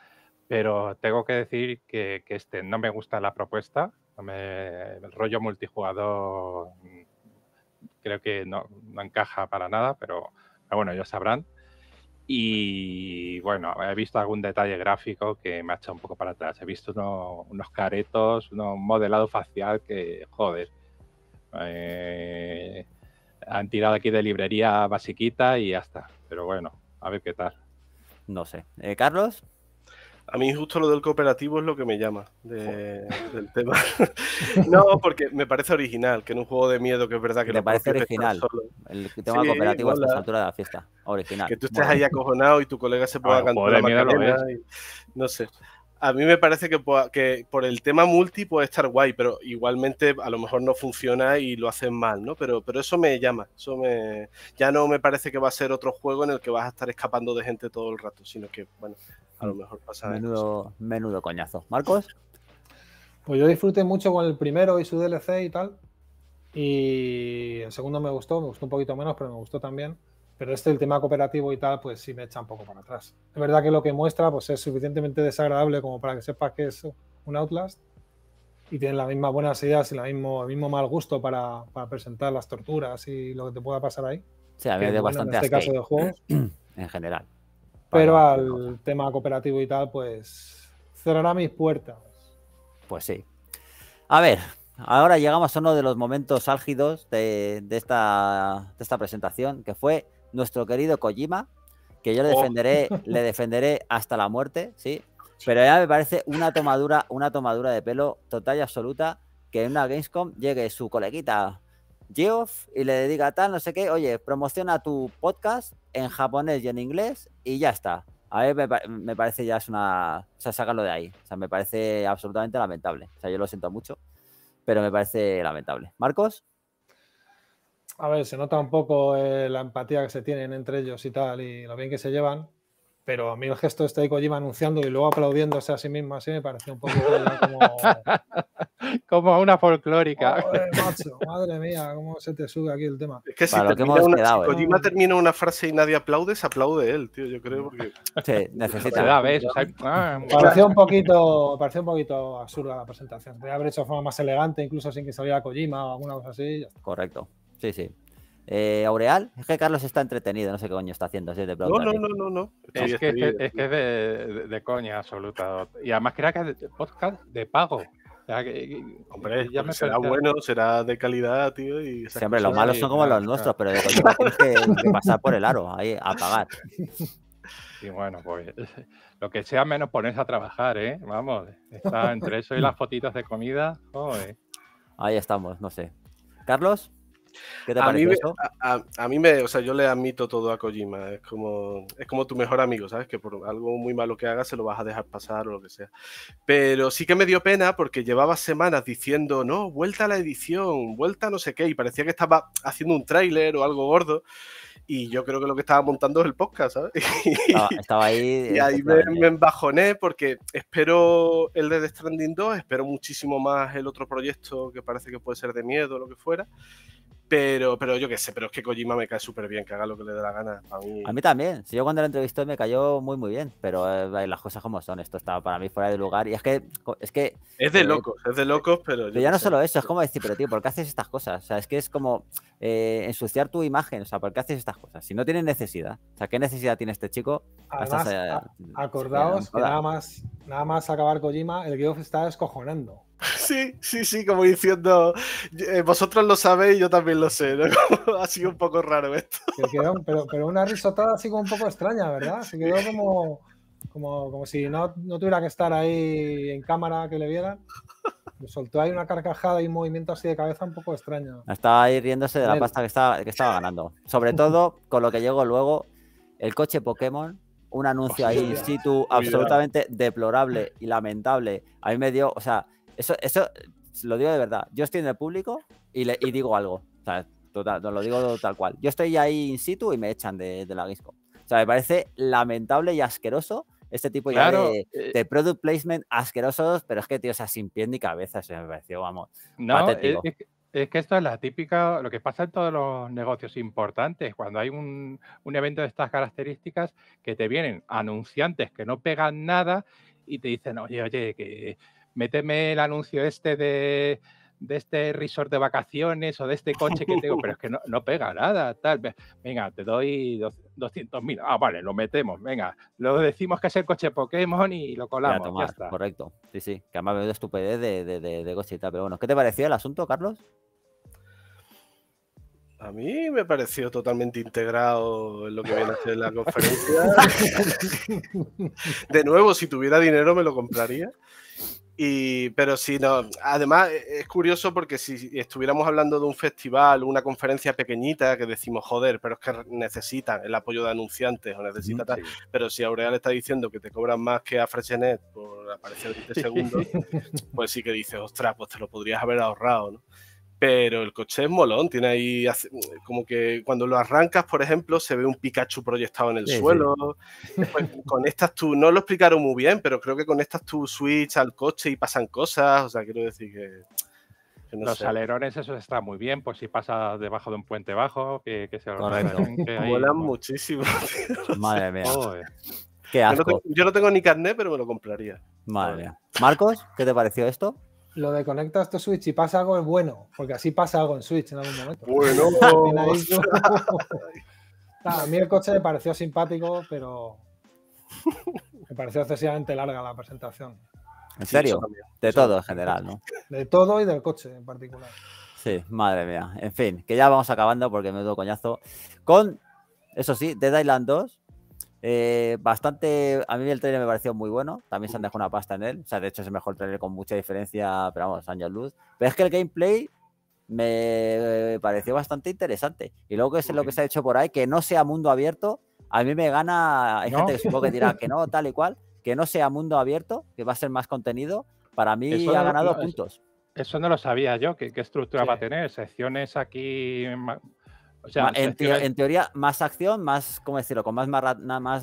pero tengo que decir que no me gusta la propuesta. El rollo multijugador creo que no encaja para nada, pero bueno, ya sabrán. Y bueno, he visto algún detalle gráfico que me ha echado un poco para atrás. He visto unos caretos, un modelado facial que, joder, han tirado aquí de librería basiquita y ya está. Pero bueno, a ver qué tal. No sé. ¿Carlos? A mí justo lo del cooperativo es lo que me llama del tema. No, porque me parece original, que en un juego de miedo que es verdad que... Me parece original. El tema cooperativo a esta altura de la fiesta. Original. Que tú estés ahí acojonado y tu colega se pueda cantar la Macarena. No sé. A mí me parece que por el tema multi puede estar guay, pero igualmente a lo mejor no funciona y lo hacen mal, ¿no? Pero eso me llama. Ya no me parece que va a ser otro juego en el que vas a estar escapando de gente todo el rato, sino que, bueno... A lo mejor pasa menudo coñazo. ¿Marcos? Pues yo disfruté mucho con el primero y su DLC y tal. Y el segundo me gustó un poquito menos, pero me gustó también. Pero el tema cooperativo y tal, pues sí me echa un poco para atrás. Es verdad que lo que muestra pues es suficientemente desagradable como para que sepas que es un Outlast. Y tienen las mismas buenas ideas y el mismo mal gusto para presentar las torturas y lo que te pueda pasar ahí. Sí, a mí me dio bastante asco. En este caso de juegos. En general. Pero al tema cooperativo y tal, pues cerrará mis puertas. Pues sí. A ver, ahora llegamos a uno de los momentos álgidos de esta presentación, que fue nuestro querido Kojima, que yo le defenderé hasta la muerte, sí. Pero ya me parece una tomadura de pelo total y absoluta que en una Gamescom llegue su coleguita Geoff y le diga tal, no sé qué, oye, promociona tu podcast en japonés y en inglés y ya está. A mí me parece ya es una... O sea, sácalo de ahí. O sea, me parece absolutamente lamentable. O sea, yo lo siento mucho, pero me parece lamentable. ¿Marcos? A ver, se nota un poco la empatía que se tienen entre ellos y tal, y lo bien que se llevan, pero a mí el gesto este de Kojima anunciando y luego aplaudiéndose a sí mismo así me pareció un poco como... como una folclórica. Madre, macho, madre mía, cómo se te sube aquí el tema. Es que si Kojima termina una frase y nadie aplaude, se aplaude él, tío, yo creo. Porque... Sí, necesita. Pareció un poquito absurda la presentación. Podría haber hecho de forma más elegante, incluso sin que saliera Kojima o alguna cosa así. Correcto. Sí, sí. Aureal, es que Carlos está entretenido, no sé qué coño está haciendo. Así de pronto, no. Es que es de coña absoluta. Y además creo que es de podcast de pago. Hombre, ya me será bueno, será de calidad, tío. Y sí, hombre, los malos son como los nuestros, pero de coño tienes que pasar por el aro, ahí, a pagar. Y bueno, pues lo que sea menos ponerse a trabajar, ¿eh? Vamos, está entre eso y las fotitos de comida. Joder. Ahí estamos, no sé. Carlos, ¿qué te parece eso? A mí me, o sea, yo le admito todo a Kojima. Es como tu mejor amigo, ¿sabes? Que por algo muy malo que hagas se lo vas a dejar pasar o lo que sea. Pero sí que me dio pena porque llevaba semanas diciendo, no, vuelta a la edición, vuelta a no sé qué, y parecía que estaba haciendo un tráiler o algo gordo. Y yo creo que lo que estaba montando es el podcast, ¿sabes? Estaba ahí... Y ahí me embajoné porque espero el de The Stranding 2, espero muchísimo más el otro proyecto que parece que puede ser de miedo o lo que fuera. Pero yo qué sé, pero es que Kojima me cae súper bien, que haga lo que le dé la gana. A mí también. Sí, yo cuando lo entrevisté me cayó muy bien, pero las cosas como son. Esto está para mí fuera de lugar. Y es que... Es de locos, pero... Pero ya no solo eso, es como decir, pero tío, ¿por qué haces estas cosas? O sea, es que es como ensuciar tu imagen. O sea, ¿por qué haces estas cosas? Si no tienes necesidad. O sea, ¿qué necesidad tiene este chico? Además, acordaos que nada más acabar Kojima, el Geoff está descojonando. Sí, como diciendo, vosotros lo sabéis, yo también lo sé, ¿no? Ha sido un poco raro esto. Pero una risotada así como un poco extraña, ¿verdad? Se quedó como si no tuviera que estar ahí en cámara que le vieran. Le soltó ahí una carcajada y un movimiento así de cabeza un poco extraño. Estaba ahí riéndose de la pasta que estaba ganando. Sobre todo con lo que llegó luego, el coche Pokémon. Un anuncio ahí in situ absolutamente deplorable y lamentable. A mí me dio, o sea, eso lo digo de verdad. Yo estoy en el público y digo algo. O sea, lo digo tal cual. Yo estoy ahí in situ y me echan de la Gamescom. O sea, me parece lamentable y asqueroso este tipo de product placement asquerosos, pero es que, tío, o sea, sin pie ni cabeza, eso me pareció, vamos, patético. Es que esto es la típica, lo que pasa en todos los negocios importantes, cuando hay un evento de estas características que te vienen anunciantes que no pegan nada y te dicen, oye, que méteme el anuncio este de este resort de vacaciones o de este coche que tengo, pero es que no pega nada, tal. Venga, te doy 200.000. Ah, vale, lo metemos, venga. Lo decimos que es el coche Pokémon y lo colamos, ya está. Correcto, sí. Que además me dio estupidez de coche y tal, pero bueno. ¿Qué te pareció el asunto, Carlos? A mí me pareció totalmente integrado en lo que viene a ser la conferencia. De nuevo, si tuviera dinero me lo compraría. Pero si no, además es curioso porque si estuviéramos hablando de un festival, una conferencia pequeñita que decimos, joder, pero es que necesitan el apoyo de anunciantes o necesita tal, pero si Aureal está diciendo que te cobran más que a Freshenet por aparecer 20 segundos, pues sí que dices, ostras, pues te lo podrías haber ahorrado, ¿no? Pero el coche es molón, tiene ahí como que cuando lo arrancas, por ejemplo, se ve un Pikachu proyectado en el suelo. Pues conectas tú, no lo explicaron muy bien, pero creo que conectas tu Switch al coche y pasan cosas, o sea, quiero decir que no los sé. Alerones, eso está muy bien, pues si pasas debajo de un puente bajo, que se organizan. Molan muchísimo. Madre mía. Qué asco. Yo no tengo ni carnet, pero me lo compraría. Madre mía. Marcos, ¿qué te pareció esto? Lo de conectas tu Switch y pasa algo es bueno, porque así pasa algo en Switch en algún momento. Bueno. A mí el coche me pareció simpático, pero me pareció excesivamente larga la presentación. ¿En serio? De todo en general, ¿no? De todo y del coche en particular. Sí, madre mía. En fin, que ya vamos acabando porque me doy coñazo. Con, eso sí, Dead Island 2. Bastante, a mí el trailer me pareció muy bueno, también se han dejado una pasta en él, o sea, de hecho es el mejor trailer con mucha diferencia, pero vamos, años luz, pero es que el gameplay me pareció bastante interesante, y luego que es lo que se ha hecho por ahí, que no sea mundo abierto, A mí me gana, hay gente que supongo que dirá que no, tal y cual, que no sea mundo abierto, que va a ser más contenido. Para mí eso ha ganado puntos. Eso no lo sabía yo, qué estructura va a tener, secciones aquí... O sea, en teoría, más acción, más, ¿cómo decirlo? Con más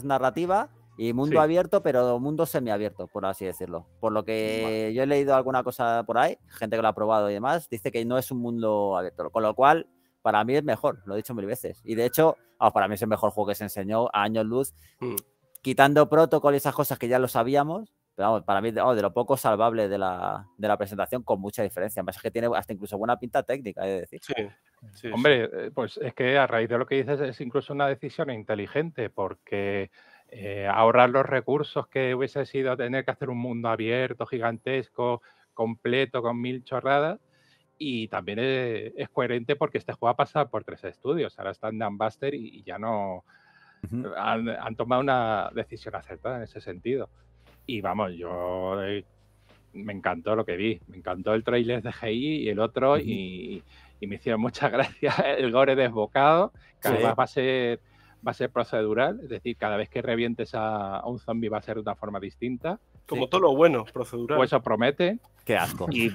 narrativa y mundo abierto, pero mundo semiabierto, por así decirlo. Por lo que yo he leído alguna cosa por ahí, gente que lo ha probado y demás, dice que no es un mundo abierto, con lo cual para mí es mejor, lo he dicho mil veces. Y de hecho, para mí es el mejor juego que se enseñó a años luz, quitando Protocol y esas cosas que ya lo sabíamos, pero vamos, para mí de lo poco salvable de la presentación, con mucha diferencia. Además es que tiene hasta incluso buena pinta técnica, he de decir. Sí. Sí, hombre, pues es que a raíz de lo que dices es incluso una decisión inteligente, porque ahorrar los recursos que hubiese sido tener que hacer un mundo abierto, gigantesco, completo, con mil chorradas, y también es coherente porque este juego ha pasado por 3 estudios, ahora está en Dambuster y ya no... Han tomado una decisión acertada en ese sentido. Y vamos, yo... me encantó lo que vi, me encantó el tráiler de GI y el otro y me hicieron muchas gracias el gore desbocado, que además va a ser procedural, es decir, cada vez que revientes a un zombie va a ser de una forma distinta. Como todo lo bueno, procedural. Pues eso promete. Qué asco. Y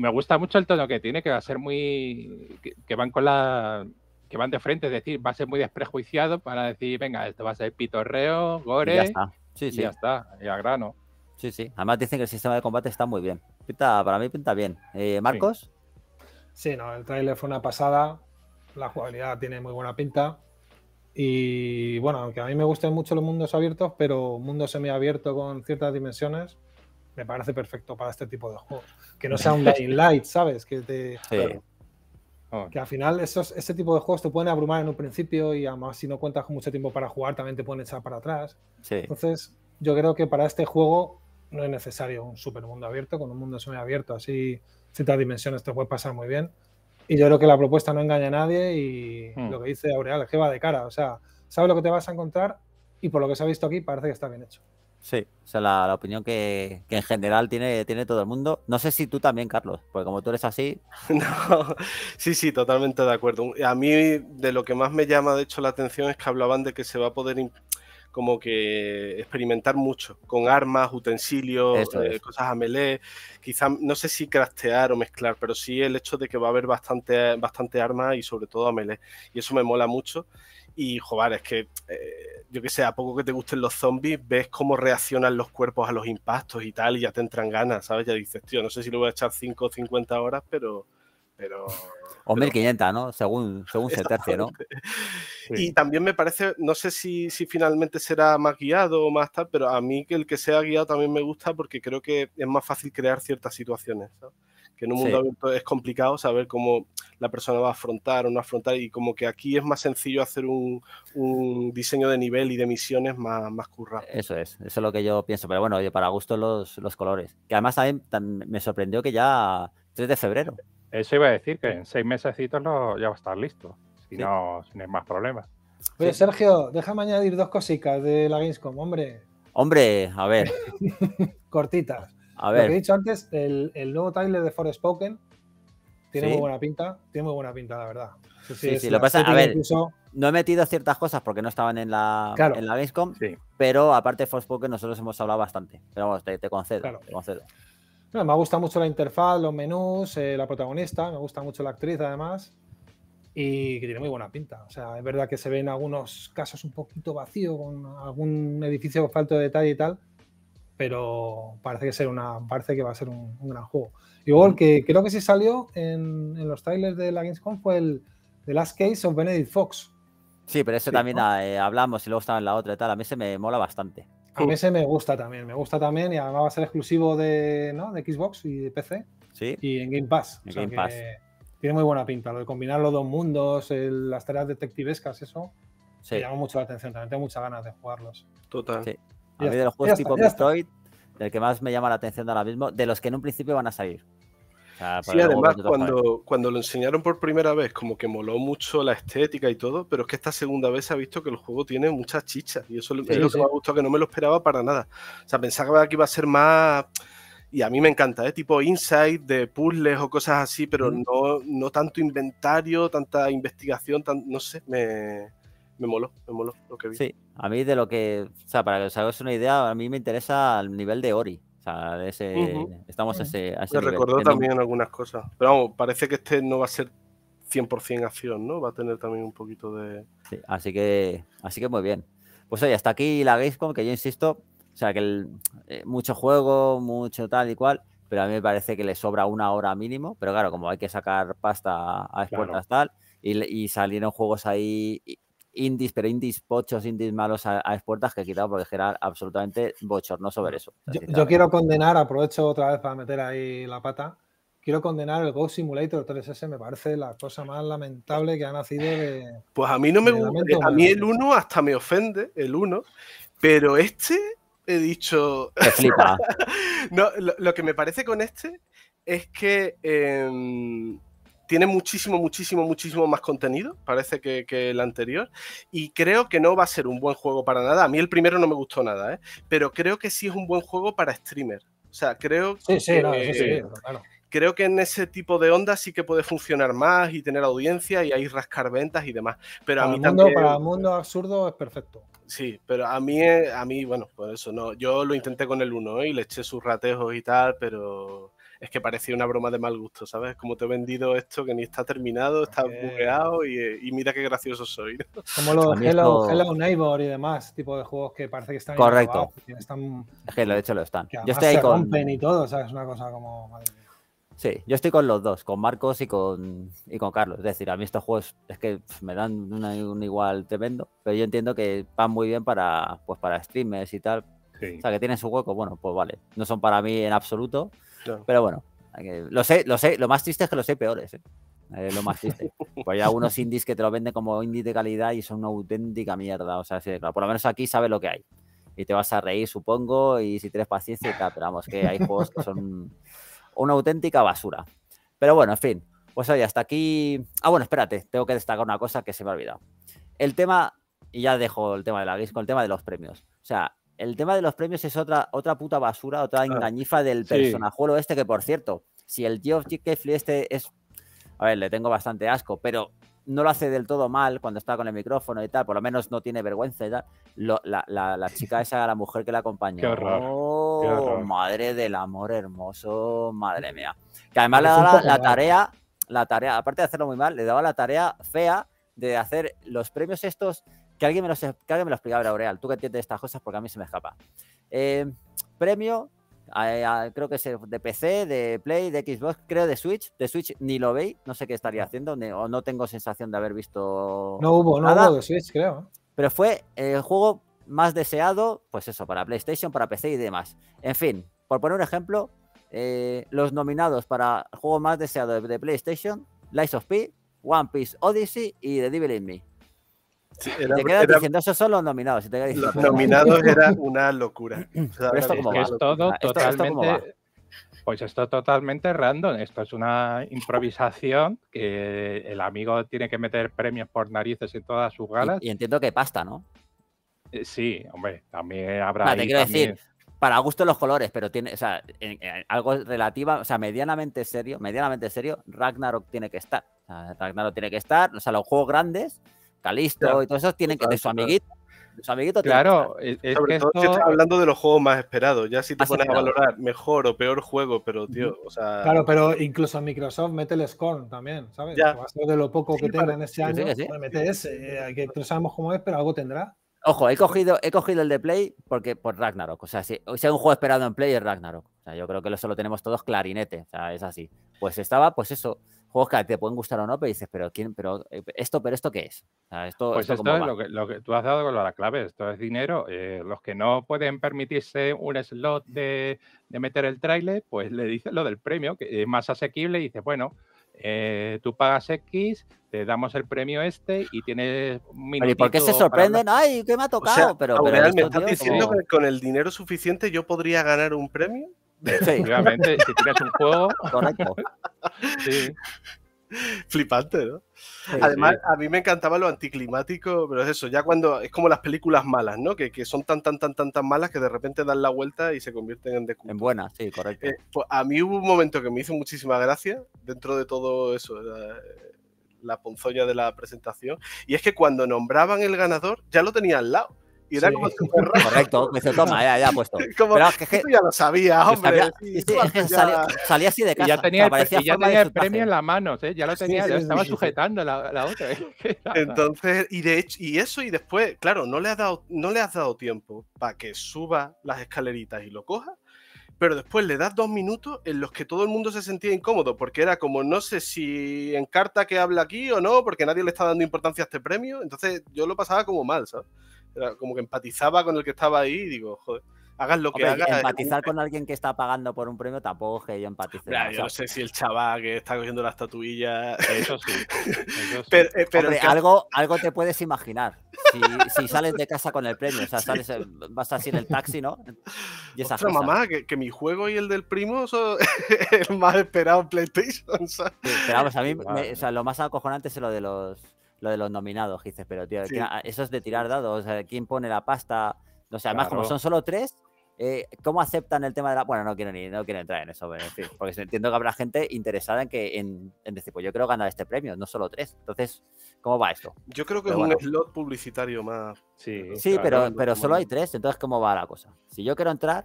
me gusta mucho el tono que tiene, que va a ser muy... que van de frente, es decir, va a ser muy desprejuiciado para decir, venga, esto va a ser pitorreo, gore, y ya está, y al grano. Sí, sí. Además dicen que el sistema de combate está muy bien. Para mí pinta bien. ¿Marcos? Sí, no, el tráiler fue una pasada. La jugabilidad tiene muy buena pinta. Y bueno, aunque a mí me gustan mucho los mundos abiertos, pero un mundo semiabierto con ciertas dimensiones me parece perfecto para este tipo de juegos. Que no sea un Dying Light, ¿sabes? Que al final ese tipo de juegos te pueden abrumar en un principio y además si no cuentas con mucho tiempo para jugar también te pueden echar para atrás. Sí. Entonces yo creo que para este juego no es necesario un super mundo abierto, con un mundo semiabierto así, ciertas dimensiones te puede pasar muy bien. Y yo creo que la propuesta no engaña a nadie y lo que dice Aureal es que va de cara, o sea, sabes lo que te vas a encontrar y por lo que se ha visto aquí parece que está bien hecho. Sí, o sea, la opinión que en general tiene todo el mundo. No sé si tú también, Carlos, porque como tú eres así... No, sí, totalmente de acuerdo. A mí de lo que más me llama de hecho la atención es que hablaban de que se va a poder... como que experimentar mucho con armas, utensilios, cosas a melee, quizás, no sé si craftear o mezclar, pero sí el hecho de que va a haber bastante armas y sobre todo a melee, y eso me mola mucho. Y joder, es que yo que sé, a poco que te gusten los zombies, ves cómo reaccionan los cuerpos a los impactos y tal, y ya te entran ganas, ¿sabes? Ya dices, tío, no sé si le voy a echar 5 o 50 horas, pero... O 1500, ¿no? Según se tercie, ¿no? Y también me parece, no sé si finalmente será más guiado o más tal, pero a mí que el que sea guiado también me gusta porque creo que es más fácil crear ciertas situaciones, ¿no? Que en un mundo abierto es complicado saber cómo la persona va a afrontar o no afrontar, y como que aquí es más sencillo hacer un diseño de nivel y de misiones más currado. Eso es lo que yo pienso, pero bueno, oye, para gusto los colores. Que además también me sorprendió que ya 3 de febrero. Eso iba a decir, que en 6 mesecitos ya va a estar listo, si no hay más problemas. Oye, Sergio, déjame añadir 2 cositas de la Gamescom, hombre. Hombre, a ver. Cortitas. A ver. Lo que he dicho antes, el nuevo trailer de Forspoken tiene muy buena pinta, la verdad. Sí, lo pasa, a ver, incluso... no he metido ciertas cosas porque no estaban en la Gamescom, pero aparte de Forspoken nosotros hemos hablado bastante. Pero vamos, te concedo, te concedo. No, me gusta mucho la interfaz, los menús, la protagonista, me gusta mucho la actriz además, y que tiene muy buena pinta. O sea, es verdad que se ve en algunos casos un poquito vacío, con algún edificio con falta de detalle y tal, pero parece que va a ser un gran juego. Igual que creo que sí salió en los trailers de la Gamescom fue el The Last Case of Benedict Fox. Sí, pero eso también hablamos y luego estaba en la otra y tal, a mí se me mola bastante. A mí ese me gusta también y además va a ser exclusivo de Xbox y de PC y en Game Pass. O sea, Game Pass. Tiene muy buena pinta, lo de combinar los 2 mundos, las tareas detectivescas, eso me llama mucho la atención, también tengo muchas ganas de jugarlos. Total. Sí. A mí de los juegos tipo Metroid, del que más me llama la atención ahora mismo, de los que en un principio van a salir. Sí, además cuando lo enseñaron por primera vez como que moló mucho la estética y todo, pero es que esta segunda vez se ha visto que el juego tiene muchas chichas y eso es lo que me ha gustado, que no me lo esperaba para nada. O sea, pensaba que iba a ser más, y a mí me encanta, tipo insight de puzzles o cosas así, pero no tanto inventario, tanta investigación, no sé, me me moló lo que vi. Sí, a mí de lo que, o sea, para que os hagáis una idea, a mí me interesa el nivel de Ori. O sea, de ese, estamos a ese me nivel. Recordó también algunas cosas. Pero vamos, parece que este no va a ser 100% acción, ¿no? Va a tener también un poquito de... Sí, así que muy bien. Pues oye, hasta aquí la Gamescom, que yo insisto, o sea, que mucho juego, mucho tal y cual, pero a mí me parece que le sobra una hora mínimo, pero claro, como hay que sacar pasta a expuertas tal, y salieron juegos ahí indies, pero indies pochos, indies malos a expuertas que he quitado porque era absolutamente bochornoso ver eso. Yo quiero condenar, aprovecho otra vez para meter ahí la pata, quiero condenar el Goat Simulator 3S, me parece la cosa más lamentable que ha nacido de... Pues a mí no me gusta, a mí el 1 hasta me ofende, el 1, pero este he dicho... Te flipa. No, lo que me parece con este es que tiene muchísimo más contenido, parece que el anterior, y creo que no va a ser un buen juego para nada. A mí el primero no me gustó nada, pero creo que sí es un buen juego para streamer. O sea, creo... Sí, claro. Creo que en ese tipo de onda sí que puede funcionar más y tener audiencia y ahí rascar ventas y demás. Pero para a mí también... Para el mundo absurdo es perfecto. Sí, pero a mí bueno, por eso no. Yo lo intenté con el 1 y le eché sus ratejos y tal, pero es que parecía una broma de mal gusto, ¿sabes? Como te he vendido esto que ni está terminado, está bugueado y mira qué gracioso soy. Como los Hello Neighbor y demás, tipo de juegos que parece que están... Correcto. Es que de hecho lo están. Yo estoy ahí se rompen y todo, ¿sabes? Una cosa como... Madre mía. Sí, yo estoy con los dos, con Marcos y con Carlos. Es decir, a mí estos juegos es que me dan un igual tremendo, pero yo entiendo que van muy bien para streamers y tal. Sí. O sea, que tienen su hueco, bueno, pues vale. No son para mí en absoluto, claro. Pero bueno, lo sé. Lo más triste es que los hay peores, lo más triste. Pues hay algunos indies que te lo venden como indies de calidad y son una auténtica mierda. O sea, sí, claro. Por lo menos aquí sabes lo que hay. Y te vas a reír, supongo, y si tienes paciencia y tal. Pero vamos, que hay juegos que son... una auténtica basura. Pero bueno, en fin. Pues oye, hasta aquí... Ah, bueno, espérate. Tengo que destacar una cosa que se me ha olvidado. El tema... Y ya dejo el tema de la Gamescom, el tema de los premios. O sea, el tema de los premios es otra puta basura, otra engañifa del personajuelo este que, por cierto, si el Geoff Keighley este es... A ver, le tengo bastante asco, pero no lo hace del todo mal cuando está con el micrófono y tal. Por lo menos no tiene vergüenza y tal. La chica esa, la mujer que la acompañó... Qué horror. Oh, madre del amor hermoso, madre mía. Que además le daba la tarea, aparte de hacerlo muy mal, le daba la tarea fea de hacer los premios estos, que alguien me lo explicaba, Aureal, tú que entiendes estas cosas porque a mí se me escapa. Premio, creo que es de PC, de Play, de Xbox, creo de Switch ni lo veis, no sé qué estaría haciendo, o no tengo sensación de haber visto nada. No hubo de Switch, creo. Pero fue el juego... más deseado, pues eso, para PlayStation, para PC y demás. En fin, por poner un ejemplo, los nominados para el juego más deseado de PlayStation, Lies of P, One Piece Odyssey y The Devil in Me. Sí, te quedas diciendo, esos son los nominados. Y te quedas diciendo, los nominados era una locura. O sea, pero esto es totalmente random. Esto es una improvisación que el amigo tiene que meter premios por narices en todas sus galas. Y entiendo que pasta, ¿no? Sí, hombre, también habrá... Te quiero decir, para gusto los colores, pero tiene, o sea, algo relativa, o sea, medianamente serio, Ragnarok tiene que estar. O sea, Ragnarok tiene que estar, o sea, los juegos grandes, Calisto y todos esos tienen que... De su amiguito claro, tiene que estar. Sobre todo, yo estoy hablando de los juegos más esperados, ya si te pones a valorar mejor o peor juego, pero tío, o sea... Claro, pero incluso Microsoft mete el Scorn también, ¿sabes? Ya. Va a ser de lo poco que tengan este año, mete ese, que no sabemos cómo es, pero algo tendrá. Ojo, he cogido el de Play por Ragnarok. O sea, si hay un juego esperado en Play es Ragnarok. O sea, yo creo que eso lo tenemos todos clarinete. O sea, es así. Pues estaba, pues eso, juegos que te pueden gustar o no, pero dices, ¿pero esto qué es? O sea, esto es lo que tú has dado con la clave. Esto es dinero. Los que no pueden permitirse un slot de meter el tráiler, pues le dicen lo del premio, que es más asequible, y dices, bueno, tú pagas X, te damos el premio este y tienes un minutito. ¿Y por qué se sorprenden? ¡Ay, qué me ha tocado! O sea, pero esto, ¿me estás diciendo que con el dinero suficiente yo podría ganar un premio? Sí. Obviamente, si tienes un juego... Correcto. Sí. Flipante, ¿no? Sí, además, sí. A mí me encantaba lo anticlimático, pero es eso, ya cuando... Es como las películas malas, ¿no? Que son tan malas que de repente dan la vuelta y se convierten en de culto. En buenas, sí, correcto. Pues a mí hubo un momento que me hizo muchísima gracia dentro de todo eso, la ponzoña de la presentación, y es que cuando nombraban el ganador ya lo tenía al lado. Y era como súper raro. Correcto, me dice, toma, ya puesto. Como, pero es que tú ya lo sabías, hombre. Salía así de casa. Y ya tenía, el premio en la mano, ¿eh? Ya lo tenía, sí, estaba sujetando la otra. Entonces, y después, claro, no le has dado tiempo para que suba las escaleritas y lo coja, pero después le das 2 minutos en los que todo el mundo se sentía incómodo, porque era como, no sé si encarta que habla aquí o no, porque nadie le está dando importancia a este premio, entonces yo lo pasaba como mal, ¿sabes? Era como que empatizaba con el que estaba ahí y digo, joder, hagas lo que hagas. Empatizar con alguien que está pagando por un premio tampoco que yo empatice. Claro, yo no sé si el chaval que está cogiendo las estatuillas... Eso sí. Eso sí. Pero hombre, algo te puedes imaginar. Si sales de casa con el premio, o sea, vas así en el taxi, ¿no? Y esas cosas. Mamá, que mi juego y el del primo son el más esperado en PlayStation, ¿sabes? Sí, pero vamos, a mí o sea, lo más acojonante es lo de los nominados, dices, pero tío, sí. Eso es de tirar dados, ¿quién pone la pasta? No sé, además, claro, como son solo 3, ¿cómo aceptan el tema de la...? Bueno, no quiero entrar en eso, pero, en fin, porque entiendo que habrá gente interesada en decir, pues yo creo ganar este premio, no solo 3. Entonces, ¿cómo va esto? Yo creo que es un slot publicitario más... Sí, claro, pero solo hay 3, entonces ¿cómo va la cosa? Si yo quiero entrar,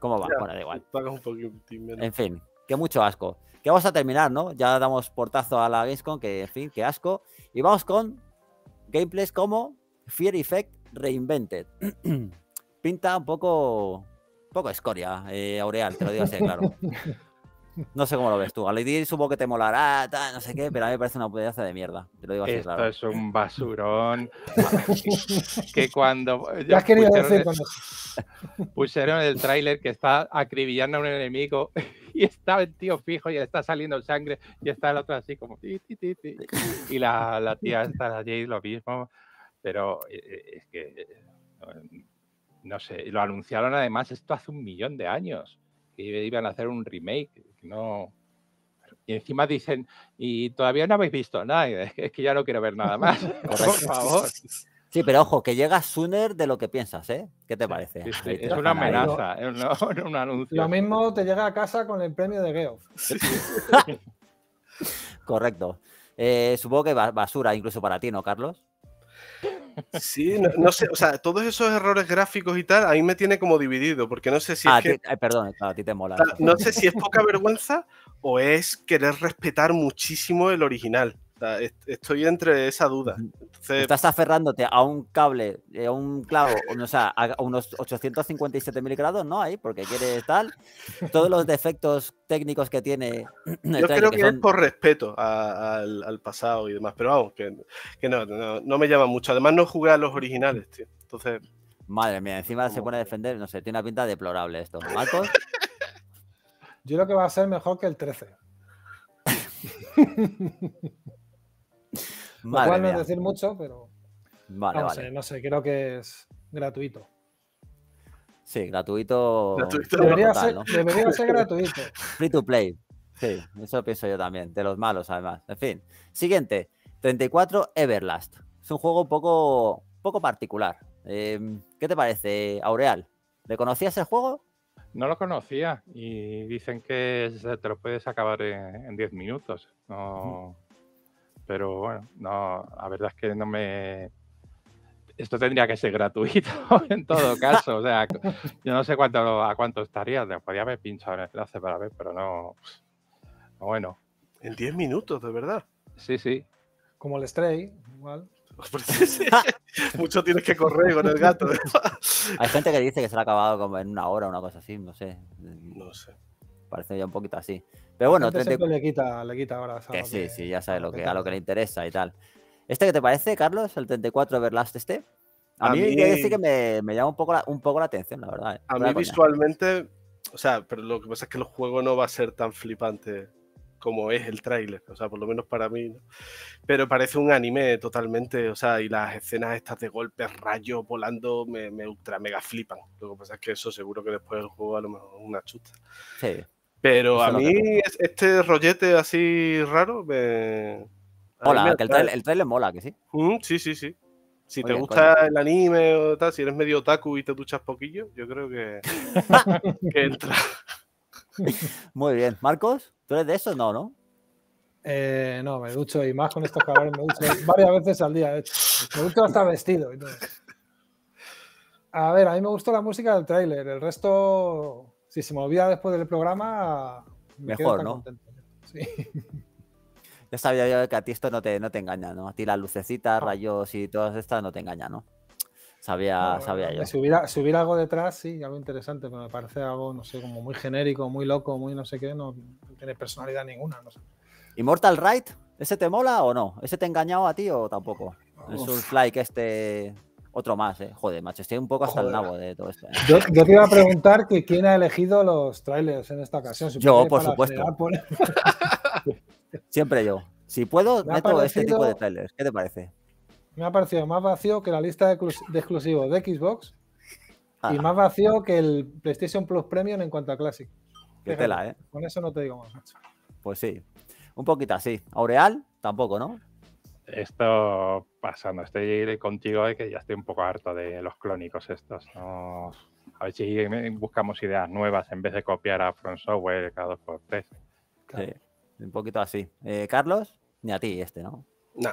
¿cómo va? Ya, bueno, da igual. Un poquitín menos. En fin, que mucho asco. Que vamos a terminar, ¿no? Ya damos portazo a la Gamescom, que en fin, que asco. Y vamos con gameplays como Fear Effect Reinvented. Pinta un poco escoria, Aureal, te lo digo así, claro. No sé cómo lo ves tú. Al ID supongo que te molará, no sé qué, pero a mí me parece una pedazo de mierda. Te lo digo así, esto claro. Es un basurón. Que cuando... ¿Qué has querido decir cuando...? Pusieron el tráiler que está acribillando a un enemigo y está el tío fijo y le está saliendo sangre y está el otro así como... Y la tía está allí lo mismo. Pero es que... No sé, lo anunciaron además esto hace 1.000.000 de años. Que iban a hacer un remake, no. Y encima dicen, y todavía no habéis visto nada, es que ya no quiero ver nada más. Por favor. Sí, pero ojo, que llega sooner de lo que piensas, ¿eh? ¿Qué te parece? Sí, es una amenaza, no un anuncio. Lo mismo te llega a casa con el premio de Geoff. Sí. Correcto. Supongo que basura incluso para ti, ¿no, Carlos? Sí, no sé, o sea, todos esos errores gráficos y tal, a mí me tiene como dividido, porque no sé si es que... Perdón, a ti te mola. No sé si es poca vergüenza o es querer respetar muchísimo el original. O sea, estoy entre esa duda. Entonces... Estás aferrándote a un cable, a un clavo, o sea, a unos 857.000 grados, ¿no? Ahí, porque quieres tal. Todos los defectos técnicos que tiene... Yo creo que es por respeto al pasado y demás, pero vamos, que no me llama mucho. Además, no jugué a los originales, tío. Entonces... Madre mía, encima se pone a defender, no sé, tiene una pinta deplorable esto. ¿Marcos? Yo creo que va a ser mejor que el 13. Lo cual no es decir mucho, pero vale, no sé, creo que es gratuito. Sí, gratuito debería, total, ser, ¿no? Debería ser gratuito. Free to play. Sí, eso pienso yo también. De los malos, además. En fin. Siguiente. 34 Everlast. Es un juego poco particular. ¿Qué te parece, Aureal? ¿Le conocías el juego? No lo conocía y dicen que te lo puedes acabar en 10 minutos. No... Pero bueno, no, la verdad es que no me... Esto tendría que ser gratuito en todo caso. O sea, yo no sé a cuánto estaría. Podría haber pinchado en el enlace para ver, pero no... Bueno. En 10 minutos, de verdad. Sí. Como el Stray, igual. Mucho tienes que correr con el gato. Hay gente que dice que se lo ha acabado como en 1 hora o una cosa así, no sé. No sé. Parece ya un poquito así. Pero bueno, le quita ahora. Que sí, ya sabes a lo que le interesa y tal. ¿Este qué te parece, Carlos? ¿El 34 Everlast este? A mí hay que decir que me llama un poco la atención, la verdad. A mí visualmente, o sea, pero lo que pasa es que el juego no va a ser tan flipante como es el tráiler, o sea, por lo menos para mí, ¿no? Pero parece un anime totalmente, o sea, y las escenas estas de golpes, rayos volando, me ultra mega flipan. Lo que pasa es que eso seguro que después del juego a lo mejor es una chusta. Sí. Pero a mí este rollete así raro me... Hola, que el trailer mola, que sí. Sí. Si te gusta el anime o tal, si eres medio otaku y te duchas poquillo, yo creo que, que entra. Muy bien. ¿Marcos? ¿Tú eres de eso? No, ¿no? No, me ducho y más con estos calores, me ducho varias veces al día, de hecho. Me ducho hasta vestido y todo. A ver, a mí me gustó la música del tráiler, el resto, si se me olvida después del programa, me quedo tan contento. Sí. Ya sabía yo que a ti esto no te engaña, ¿no? A ti las lucecitas, rayos y todas estas no te engañan, ¿no? Sabía yo. Subir algo detrás, sí, algo interesante, pero me parece algo, no sé, como muy genérico, muy loco, muy no sé qué, no tiene personalidad ninguna, no sé. ¿Immortal Ride? ¿Ese te mola o no? ¿Ese te ha engañado a ti o tampoco? El Soulfly, que este... Otro más, ¿eh? Joder, macho, estoy un poco hasta el nabo de todo esto. Yo te iba a preguntar que quién ha elegido los trailers en esta ocasión. Yo, por supuesto. Siempre yo. Si puedo, meto este tipo de trailers. ¿Qué te parece? Me ha parecido más vacío que la lista de exclusivos de Xbox y más vacío que el PlayStation Plus Premium en cuanto a Classic. Qué tela, ¿eh? Con eso no te digo más, macho. Pues sí. Un poquito así. Aureal, tampoco, ¿no? Esto pasando, estoy contigo que ya estoy un poco harto de los clónicos estos, ¿no? A ver si buscamos ideas nuevas en vez de copiar a Front Software cada 2x3. Claro. Sí, un poquito así. Carlos, ni a ti este, ¿no? Nah.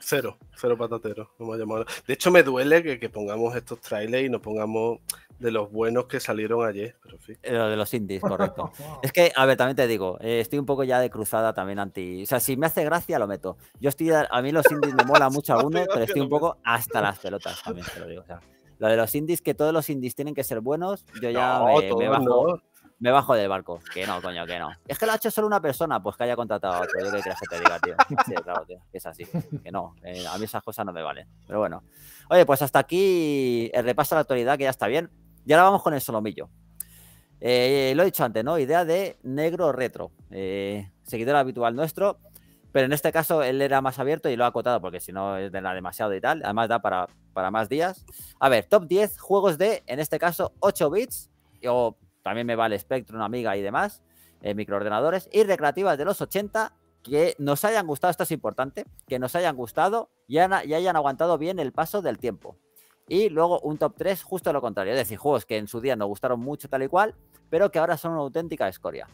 Cero patatero. No me ha llamado. De hecho, me duele que pongamos estos trailers y no pongamos de los buenos que salieron ayer. Pero sí. De los indies, correcto. Es que, a ver, también te digo, estoy un poco ya de cruzada también anti... O sea, si me hace gracia, lo meto. A mí los indies me mola mucho algunos, pero estoy un poco hasta las pelotas también, te lo digo. O sea, lo de los indies, que todos los indies tienen que ser buenos, yo ya me bajo del barco. Que no, coño, que no. Es que lo ha hecho solo una persona, pues que haya contratado a otro. Yo qué crees que te diga, tío. Sí, claro, tío. Es así. Que no. A mí esas cosas no me valen. Pero bueno. Oye, pues hasta aquí el repaso a la actualidad, que ya está bien. Y ahora vamos con el solomillo. Lo he dicho antes, ¿no? Idea de Negro Retro. Seguidor habitual nuestro. Pero en este caso él era más abierto y lo ha acotado porque si no es demasiado y tal. Además da para más días. A ver, top 10 juegos de, en este caso, 8 bits o... También me vale Spectrum, Amiga y demás, microordenadores y recreativas de los 80 que nos hayan gustado, esto es importante, que nos hayan gustado y hayan aguantado bien el paso del tiempo. Y luego un top 3 justo lo contrario, es decir, juegos que en su día nos gustaron mucho tal y cual, pero que ahora son una auténtica escoria.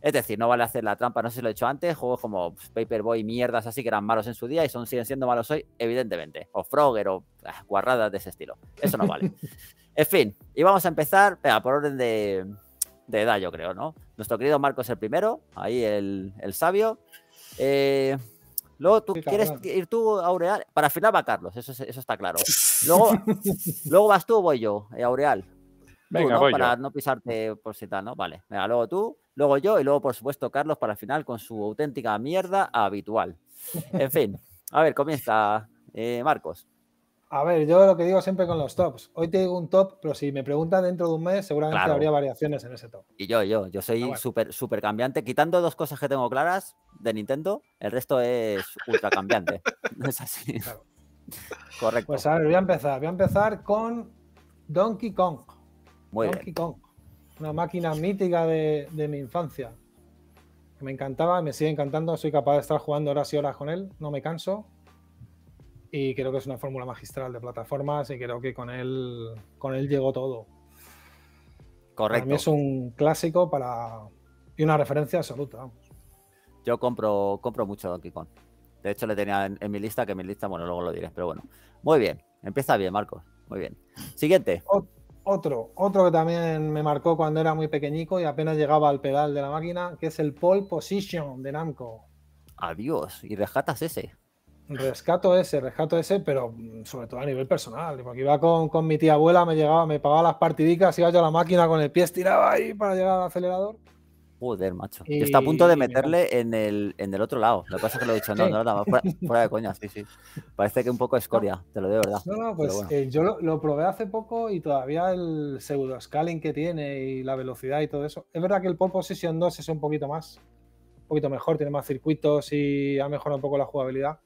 Es decir, no vale hacer la trampa, no sé si lo he hecho antes, juegos como Paperboy, mierdas así que eran malos en su día y siguen siendo malos hoy, evidentemente. O Frogger o guarradas de ese estilo. Eso no vale. En fin, y vamos a empezar por orden de edad, yo creo, ¿no? Nuestro querido Marcos el primero, ahí el sabio. Luego tú quieres ir tú, Aureal. Para final va Carlos, eso está claro. Luego vas tú o voy yo, Aureal. Venga, ¿no? Para no pisarte por si tal, ¿no? Vale, venga, luego tú, luego yo y luego, por supuesto, Carlos para el final con su auténtica mierda habitual. En fin, a ver, comienza Marcos. A ver, yo lo que digo siempre con los tops. Hoy te digo un top, pero si me preguntas dentro de un mes, seguramente claro, habría variaciones en ese top. Y yo soy súper cambiante. Quitando dos cosas que tengo claras de Nintendo, el resto es ultra cambiante. Es así. Claro. Correcto. Pues a ver, voy a empezar con Donkey Kong. Donkey Kong. Una máquina mítica de mi infancia. Me encantaba, me sigue encantando. Soy capaz de estar jugando horas y horas con él. No me canso. Y creo que es una fórmula magistral de plataformas y creo que con él llegó todo. Correcto. Para mí es un clásico y una referencia absoluta. Vamos. Yo compro mucho Donkey Kong. De hecho, le tenía en mi lista, bueno, luego lo diré, pero bueno. Muy bien. Empieza bien, Marcos. Muy bien. Siguiente. Otro que también me marcó cuando era muy pequeñico y apenas llegaba al pedal de la máquina, que es el Pole Position de Namco. Adiós. Y rescatas ese. Rescato ese, pero sobre todo a nivel personal, porque iba con mi tía abuela, me pagaba las partidicas, iba yo a la máquina con el pie estirado ahí para llegar al acelerador. Joder, macho. Y está a punto de meterle en el otro lado. Lo que pasa es que lo he dicho, no, fuera de coña, sí. Parece que un poco escoria, te lo digo, ¿verdad? No, pues bueno. Yo lo probé hace poco y todavía el pseudo-scaling que tiene y la velocidad y todo eso. Es verdad que el Pole Position 2 es un poquito mejor, tiene más circuitos y ha mejorado un poco la jugabilidad.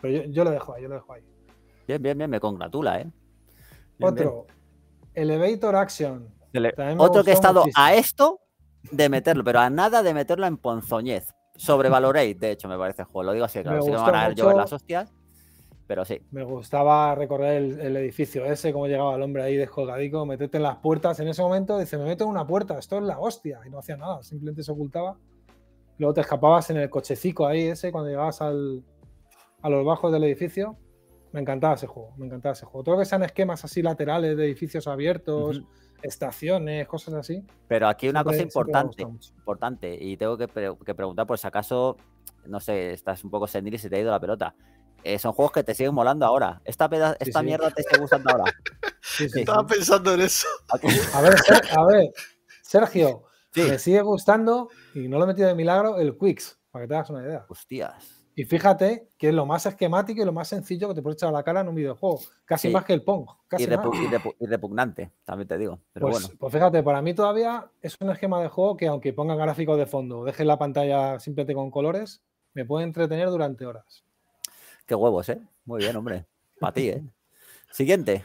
Pero yo lo dejo ahí. Bien, me congratula, ¿eh? Bien. Elevator Action. Otro que he estado muchísimo a esto de meterlo, pero a nada de meterlo en ponzoñez. Sobrevalorate, de hecho, me parece el juego. Lo digo así, claro, sí que me van a llevar las hostias, pero sí. Me gustaba recorrer el edificio ese, cómo llegaba el hombre ahí descolgadico, meterte en las puertas. En ese momento dice, me meto en una puerta, esto es la hostia. Y no hacía nada, simplemente se ocultaba. Luego te escapabas en el cochecico ahí ese cuando llegabas a los bajos del edificio. Me encantaba ese juego, me encantaba ese juego. Todo que sean esquemas así laterales de edificios abiertos, estaciones, cosas así. Pero aquí una cosa importante, y tengo que preguntar por si acaso, no sé, estás un poco senil y se te ha ido la pelota. Son juegos que te siguen molando ahora. Esta mierda te sigue gustando ahora. Sí. Estaba pensando en eso. A ver, Sergio, me sigue gustando, y no lo he metido de milagro, el Quicks, para que te hagas una idea. Hostias. Y fíjate que es lo más esquemático y lo más sencillo que te puedes echar a la cara en un videojuego. Casi más que el Pong. Casi y repugnante, también te digo. Pero pues, bueno. Pues fíjate, para mí todavía es un esquema de juego que aunque pongan gráficos de fondo, dejen la pantalla simplemente con colores, me puede entretener durante horas. Qué huevos, ¿eh? Muy bien, hombre. Para ti, ¿eh? Siguiente.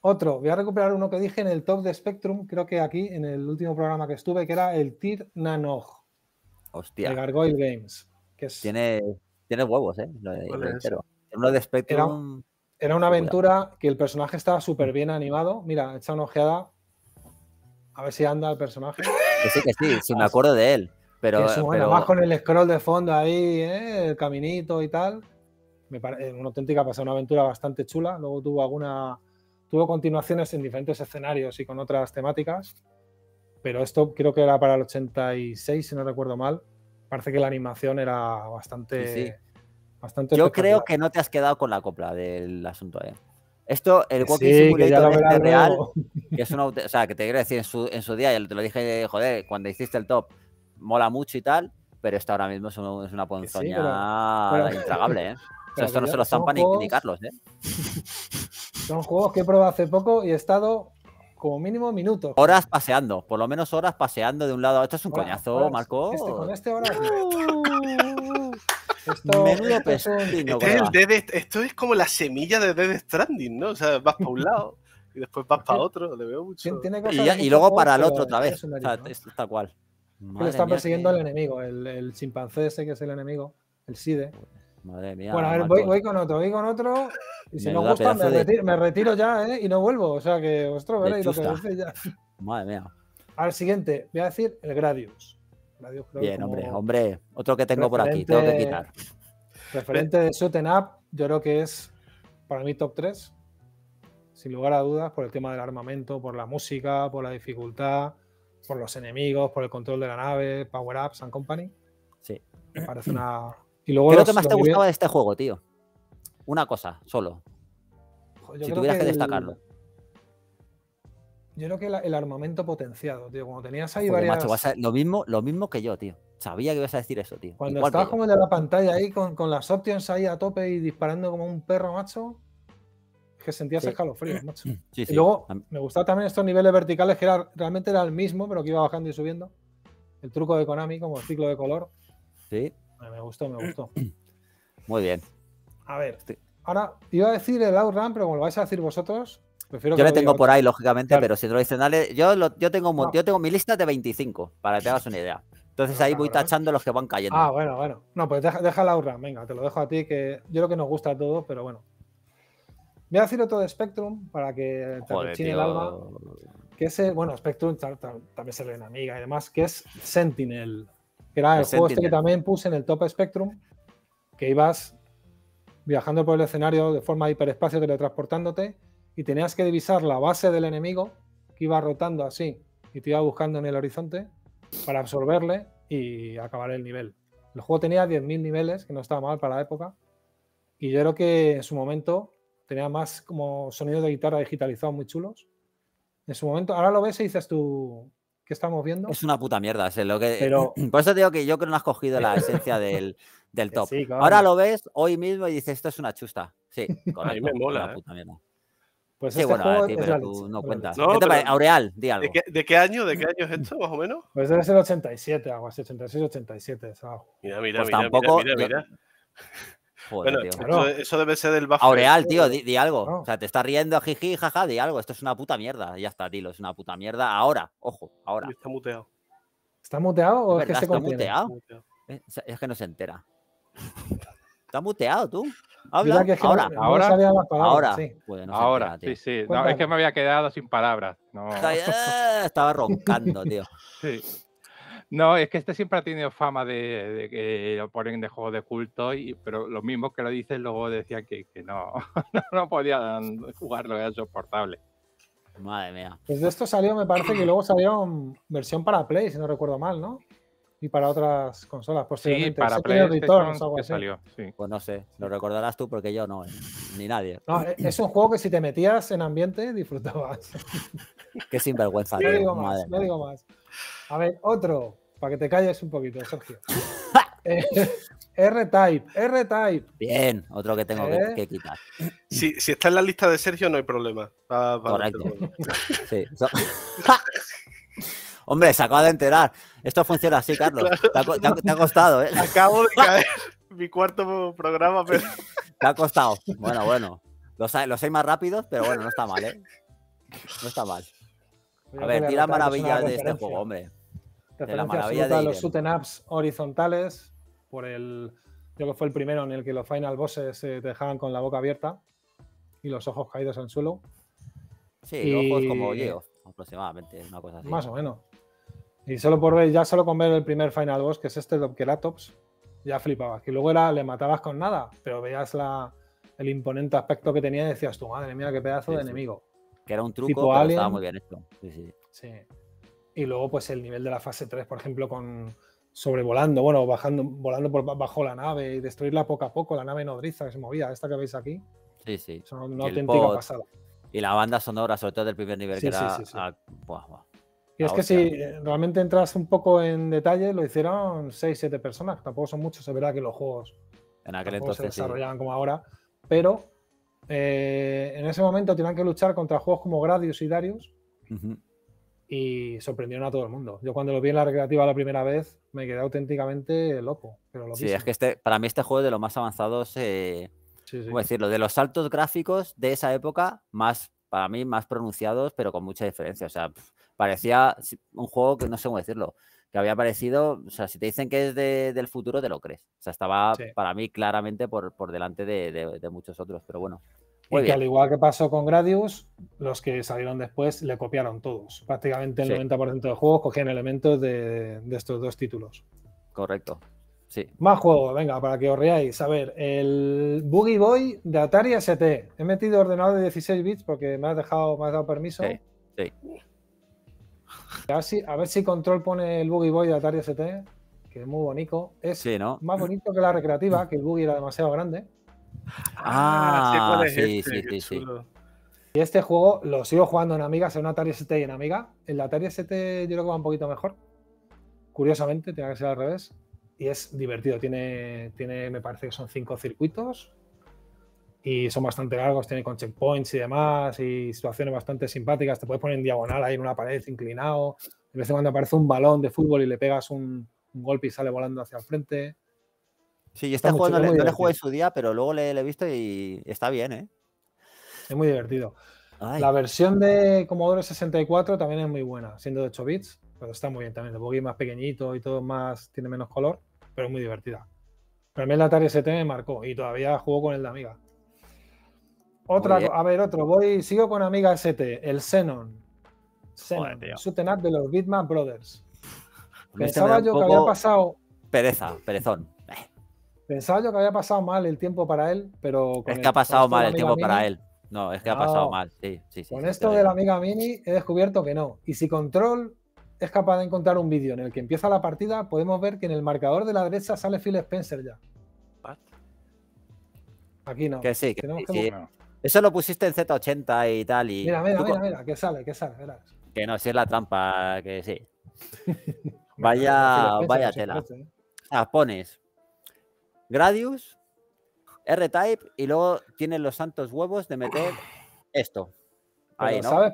Otro. Voy a recuperar uno que dije en el top de Spectrum, creo que aquí, en el último programa que estuve, que era el Tir Nanog. Hostia. De Gargoyle Games. Que es... Tiene huevos, ¿eh? Uno de Spectrum... era una aventura que el personaje estaba súper bien animado. Mira, echa una ojeada. A ver si anda el personaje. Que sí, me acuerdo de él. Pero más con el scroll de fondo ahí, ¿eh? El caminito y tal. Me parece una auténtica pasada, una aventura bastante chula. Luego tuvo continuaciones en diferentes escenarios y con otras temáticas. Pero esto creo que era para el 86, si no recuerdo mal. Parece que la animación era bastante... Bastante yo creo que no te has quedado con la copla del asunto, ¿eh? Esto, el Walking Simulator este real, que es una... O sea, que te quiero decir, en su día, yo te lo dije, joder, cuando hiciste el top, mola mucho y tal, pero esto ahora mismo es una ponzoña intragable, ¿eh? O sea, esto no se lo zampa ni Carlos, ¿eh? Son juegos que he probado hace poco y he estado... Como mínimo minutos. Horas paseando, por lo menos horas paseando de un lado a otro. Esto es un coñazo, horas. Marco. Con este ahora. Esto es como la semilla de Death Stranding, ¿no? O sea, vas para un lado y después vas para otro. Le veo mucho. Y luego para el otro otra vez. O sea, es tal cual. Lo está persiguiendo al enemigo, el chimpancé ese que es el enemigo, el Side. Madre mía. Bueno, a ver, voy con otro. Y si no gusta, me retiro ya, ¿eh? Y no vuelvo. O sea que, ostras, veréis lo que dice ya. Madre mía. Al siguiente, voy a decir el Gradius. Bien, hombre. Otro que tengo por aquí, tengo que quitar. Referente de Shoot'em Up, yo creo que es para mí top 3. Sin lugar a dudas, por el tema del armamento, por la música, por la dificultad, por los enemigos, por el control de la nave, power-ups and company. Sí. Me parece una... Y luego ¿qué es lo que más te gustaba de este juego, tío? Una cosa, solo. Yo si tuvieras que destacarlo. Yo creo que el armamento potenciado, tío. Cuando tenías ahí varias... Macho, lo mismo que yo, tío. Sabía que ibas a decir eso, tío. Cuando estabas como el de la pantalla ahí, con las options ahí a tope y disparando como un perro, macho, es que sentías escalofríos, macho. Sí. Y luego me gustaban también estos niveles verticales que realmente era el mismo, pero que iba bajando y subiendo. El truco de Konami, como el ciclo de color. Sí. Me gustó. Muy bien. A ver, ahora iba a decir el Outrun, pero como lo vais a decir vosotros, prefiero que yo le tengo por ahí, lógicamente, claro. Pero si no lo dicen, dale. Yo tengo mi lista de 25, para que te hagas una idea. Entonces ahí voy tachando los que van cayendo. Ah, bueno. No, pues deja el Outrun, venga, te lo dejo a ti, que yo creo que nos gusta a todos, pero bueno. Voy a decir otro de Spectrum, para que te rechine el alma. Que ese, bueno, Spectrum también se le enemiga y demás, que es Sentinel. Que era el juego este que también puse en el top Spectrum, que ibas viajando por el escenario de forma hiperespacio, teletransportándote, y tenías que divisar la base del enemigo, que iba rotando así, y te iba buscando en el horizonte, para absorberle y acabar el nivel. El juego tenía 10.000 niveles, que no estaba mal para la época, y yo creo que en su momento tenía más como sonidos de guitarra digitalizados muy chulos. En su momento, ahora lo ves y dices tú... ¿Qué estamos viendo? Es una puta mierda. Es lo que... Pero... Por eso te digo que yo creo que no has cogido la esencia del top. Sí, claro. Ahora lo ves hoy mismo y dices, esto es una chusta. Sí, correcto. A mí me mola. Puta mierda. Pues sí, este juego tío, pero tú no cuentas. No, pero... Aureal, di algo. ¿De qué año es esto, más o menos? Pues debe ser el 87, algo así, 86-87. Mira. Joder, bueno, tío. Eso debe ser del bajo. Aureal, tío, di algo. No. O sea, te estás riendo, jiji, jaja, di algo. Esto es una puta mierda. Ya está, dilo, es una puta mierda. Ahora, ojo, ahora. Está muteado. ¿Está muteado o es que se contiene? ¿Está muteado? Es que no se entera. Está muteado, tú. Habla. Ahora. Sí. No, es que me había quedado sin palabras. No. Estaba roncando, tío. Sí. No, es que este siempre ha tenido fama de que lo ponen de juego de culto, pero los mismos que lo dicen luego decían que no, no podían jugarlo, era insoportable. Madre mía. Pues de esto salió, me parece que luego salió versión para Play, si no recuerdo mal, ¿no? Y para otras consolas posteriormente. Sí, para PlayStation que salió, sí. Pues no sé, lo recordarás tú porque yo no, ni nadie. No, es un juego que si te metías en ambiente disfrutabas. Qué sinvergüenza. No digo más, no digo más. A ver, otro, para que te calles un poquito, Sergio. R-Type, R-Type. Bien, otro que tengo que quitar. Si está en la lista de Sergio no hay problema. Correcto. Sí. Hombre, se acaba de enterar. Esto funciona así, Carlos. Claro. Te ha costado, ¿eh? Acabo de caer mi cuarto programa, pero... Te ha costado. Bueno. Los hay más rápidos, pero bueno, no está mal, ¿eh? No está mal. A ver, di las maravillas de este juego, hombre. De la maravilla de los shoot 'em ups horizontales, por el... Yo creo que fue el primero en el que los final bosses te dejaban con la boca abierta y los ojos caídos al suelo. Sí, y... ojos como Geo, aproximadamente, una cosa así. Más o menos. Y solo por ver, ya solo con ver el primer final boss, que es este de Keratops, ya flipabas. Que luego le matabas con nada, pero veías el imponente aspecto que tenía y decías, tu madre mía, qué pedazo de enemigo. Que era un truco, pero estaba muy bien esto. Sí. Y luego, pues el nivel de la fase 3, por ejemplo, con sobrevolando, bueno, volando bajo la nave y destruirla poco a poco, la nave nodriza que se movía, esta que veis aquí. Sí, sí. Es una auténtica pasada. Y la banda sonora, sobre todo del primer nivel, que era... Sí. Buah. Y es que si realmente entras un poco en detalle, lo hicieron 6-7 personas, tampoco son muchos, es verdad que los juegos en aquel entonces se desarrollaban como ahora, pero en ese momento tenían que luchar contra juegos como Gradius y Darius y sorprendieron a todo el mundo. Yo cuando lo vi en la recreativa la primera vez me quedé auténticamente loco. Pero lo es que para mí este juego es de los más avanzados, ¿cómo decirlo? De los saltos gráficos de esa época, para mí más pronunciados, pero con mucha diferencia, o sea... Parecía un juego que no sé cómo decirlo, que había parecido, o sea, si te dicen que es del futuro, te lo crees. O sea, estaba para mí claramente por delante de muchos otros, pero bueno. Y que al igual que pasó con Gradius, los que salieron después le copiaron todos. Prácticamente el 90% de los juegos cogían elementos de estos dos títulos. Correcto, sí. Más juegos, venga, para que os reáis. A ver, el Boogie Boy de Atari ST. He metido ordenador de 16 bits porque me has dado permiso. Sí. A ver si Control pone el Boogie Boy de Atari ST, que es muy bonito. Es más bonito que la recreativa, que el Boogie era demasiado grande. Sí. Y este juego lo sigo jugando en Amigas, en una Atari ST y en Amiga. En la Atari ST yo creo que va un poquito mejor. Curiosamente, tiene que ser al revés. Y es divertido. Tiene me parece que son 5 circuitos. Y son bastante largos, tiene con checkpoints y demás, y situaciones bastante simpáticas. Te puedes poner en diagonal ahí en una pared, inclinado. De vez en cuando aparece un balón de fútbol y le pegas un golpe y sale volando hacia el frente. Sí, y este juego no le jugué en su día, pero luego le he visto y está bien, ¿eh? Es muy divertido. Ay. La versión de Commodore 64 también es muy buena, siendo de 8 bits, pero está muy bien también. El buggy más pequeñito y todo más, tiene menos color, pero es muy divertida. Pero a mí la Atari ST me marcó y todavía juego con el de Amiga. Sigo con Amiga ST, el Xenon, shoot'em up de los Bitmap Brothers. Pensaba yo que había pasado... Perezón. Pensaba yo que había pasado mal el tiempo para él, pero... Es que ha pasado mal el tiempo para él. No, es que ha pasado mal, sí. Con esto de la Amiga Mini he descubierto que no. Y si Control es capaz de encontrar un vídeo en el que empieza la partida, podemos ver que en el marcador de la derecha sale Phil Spencer ya. Aquí no. Que sí, que sí. Eso lo pusiste en Z80 y tal. Y mira, que sale. Verás. Que no, si es la trampa, que sí. vaya tela. Pones Gradius, R-Type y luego tienes los santos huevos de meter esto. Ahí, ¿no? ¿Sabes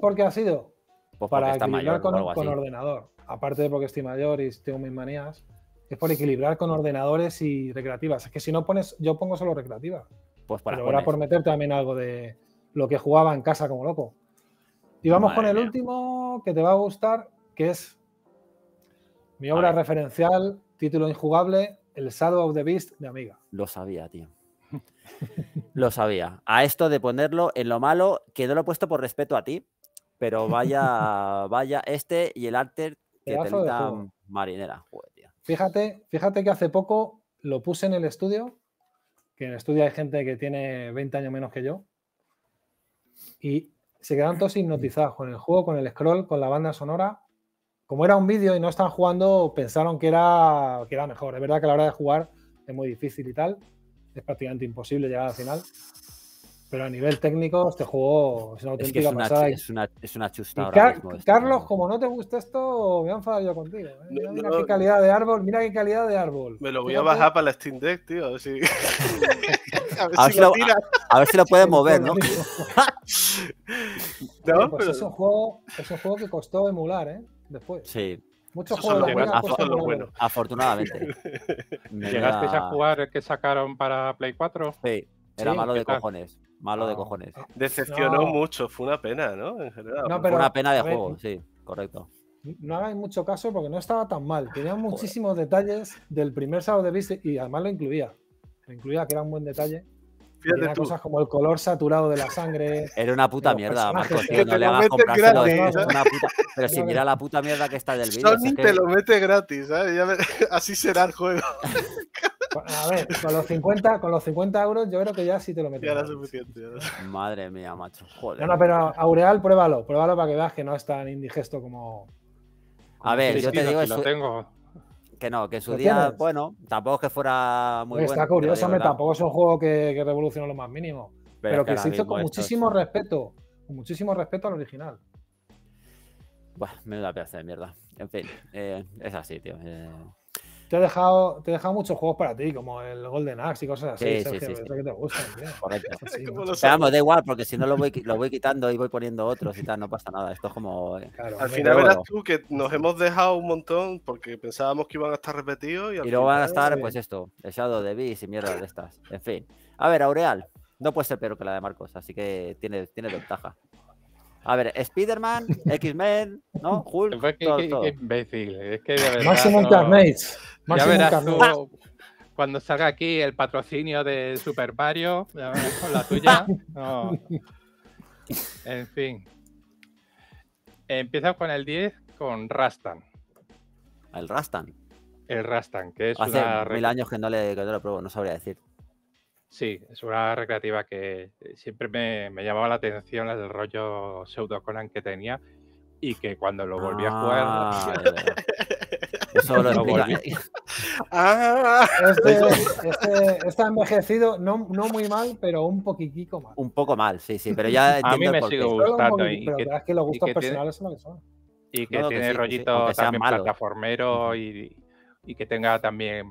por qué ha sido? Pues para equilibrar con ordenador. Aparte de porque estoy mayor y tengo mis manías, es por equilibrar con ordenadores y recreativas. Es que si no pones, yo pongo solo recreativas. Pues pero ahora por meter también algo de lo que jugaba en casa como loco. Y vamos con el último que te va a gustar, que es mi obra referencial, título injugable, el Shadow of the Beast de Amiga. Lo sabía, tío. Lo sabía. A esto de ponerlo en lo malo, que no lo he puesto por respeto a ti, pero vaya este y el arte Qué telita marinera. Joder, tío. Fíjate que hace poco lo puse en el estudio, que en el estudio hay gente que tiene 20 años menos que yo, y se quedan todos hipnotizados con el juego, con el scroll, con la banda sonora. Como era un vídeo y no estaban jugando, pensaron que era mejor. Es verdad que a la hora de jugar es muy difícil y tal. Es prácticamente imposible llegar al final. Pero a nivel técnico, este juego es una auténtica pasada. Es una chusta. Carlos, como no te gusta esto, me voy a enfadar yo contigo. Mira qué calidad de árbol, mira qué calidad de árbol. Me lo voy a bajar para la Steam Deck, tío. A ver si, a ver si lo puedes mover, ¿no? No, pues pero... es un juego que costó emular, ¿eh? Después. Sí. Muchos juegos de bueno. Afortunadamente. ¿Llegasteis a jugar el que sacaron para Play 4? Sí. Era malo de cojones. Malo de cojones. Decepcionó mucho, fue una pena, ¿no? En general. No, pero, fue una pena de juego, sí, correcto. No hagáis mucho caso porque no estaba tan mal. Tenía muchísimos detalles del primer Shadow of the Beast y además lo incluía. Lo incluía, que era un buen detalle. Tenía cosas como el color saturado de la sangre. Era una puta mierda, Marco, tío, no le hagas comprárselo. Pero si mira la puta mierda que está del vídeo. Sony te lo mete gratis, ¿sabes? Así será el juego. A ver, con los 50 euros yo creo que ya sí te lo metes. Ya era suficiente. Madre mía, macho. Joder. No, pero Aureal, pruébalo para que veas que no es tan indigesto como... A ver, yo te digo... Lo tengo. Que no, que en su día, bueno, tampoco es que fuera muy bueno. Está curioso, tampoco es un juego que revolucionó lo más mínimo. Pero que se hizo con muchísimo respeto. Con muchísimo respeto al original. Buah, menuda pedazo de mierda. En fin, es así, tío. Te he dejado muchos juegos para ti, como el Golden Axe y cosas así. Sí, Sergio, sí. Que te gustan, tío. Correcto. Sí, vamos, da igual, porque si no lo voy quitando y voy poniendo otros y tal, no pasa nada. Esto es como... Claro, al final verás tú que nos hemos dejado un montón porque pensábamos que iban a estar repetidos. Y luego van a estar, pues esto, el Shadow of the Beast y mierda de estas. En fin. A ver, Aureal, no puede ser peor que la de Marcos, así que tiene ventaja. A ver, Spider-Man, X-Men, ¿no? Hulk, todo. Qué imbécil. Es que de verdad, Maximum Carnage. Ya verás tú, cuando salga aquí el patrocinio de Super Mario, con la tuya. No. En fin. Empieza con el 10, con Rastan. ¿El Rastan? El Rastan, que es hace una... Hace 1000 años que no lo pruebo, no sabría decir. Sí, es una recreativa que siempre me llamaba la atención, la del rollo pseudo-Conan que tenía y que cuando lo volví a jugar... Eso lo explica. Este está envejecido, no muy mal, pero un poquitico mal. Un poco mal, sí, pero ya entiendo. A mí me sigue gustando. Pero la verdad es que los gustos personales son lo que son. Y que tiene rollito también plataformero y que tenga también...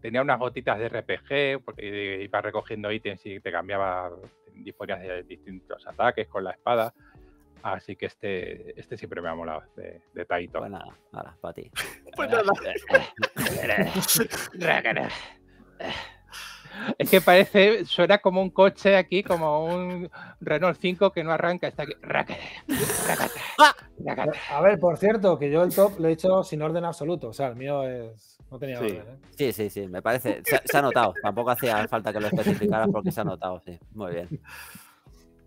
Tenía unas gotitas de RPG, porque iba recogiendo ítems y te cambiaba disponías de distintos ataques con la espada. Así que este siempre me ha molado, de Taito. Pues nada, para ti. Pues nada. Es que parece, suena como un coche aquí, como un Renault 5 que no arranca, está aquí. A ver, por cierto, que yo el top lo he hecho sin orden absoluto, o sea, el mío es... No tenía orden, ¿eh? Sí, me parece, se ha notado, tampoco hacía falta que lo especificaras porque se ha notado, sí, muy bien.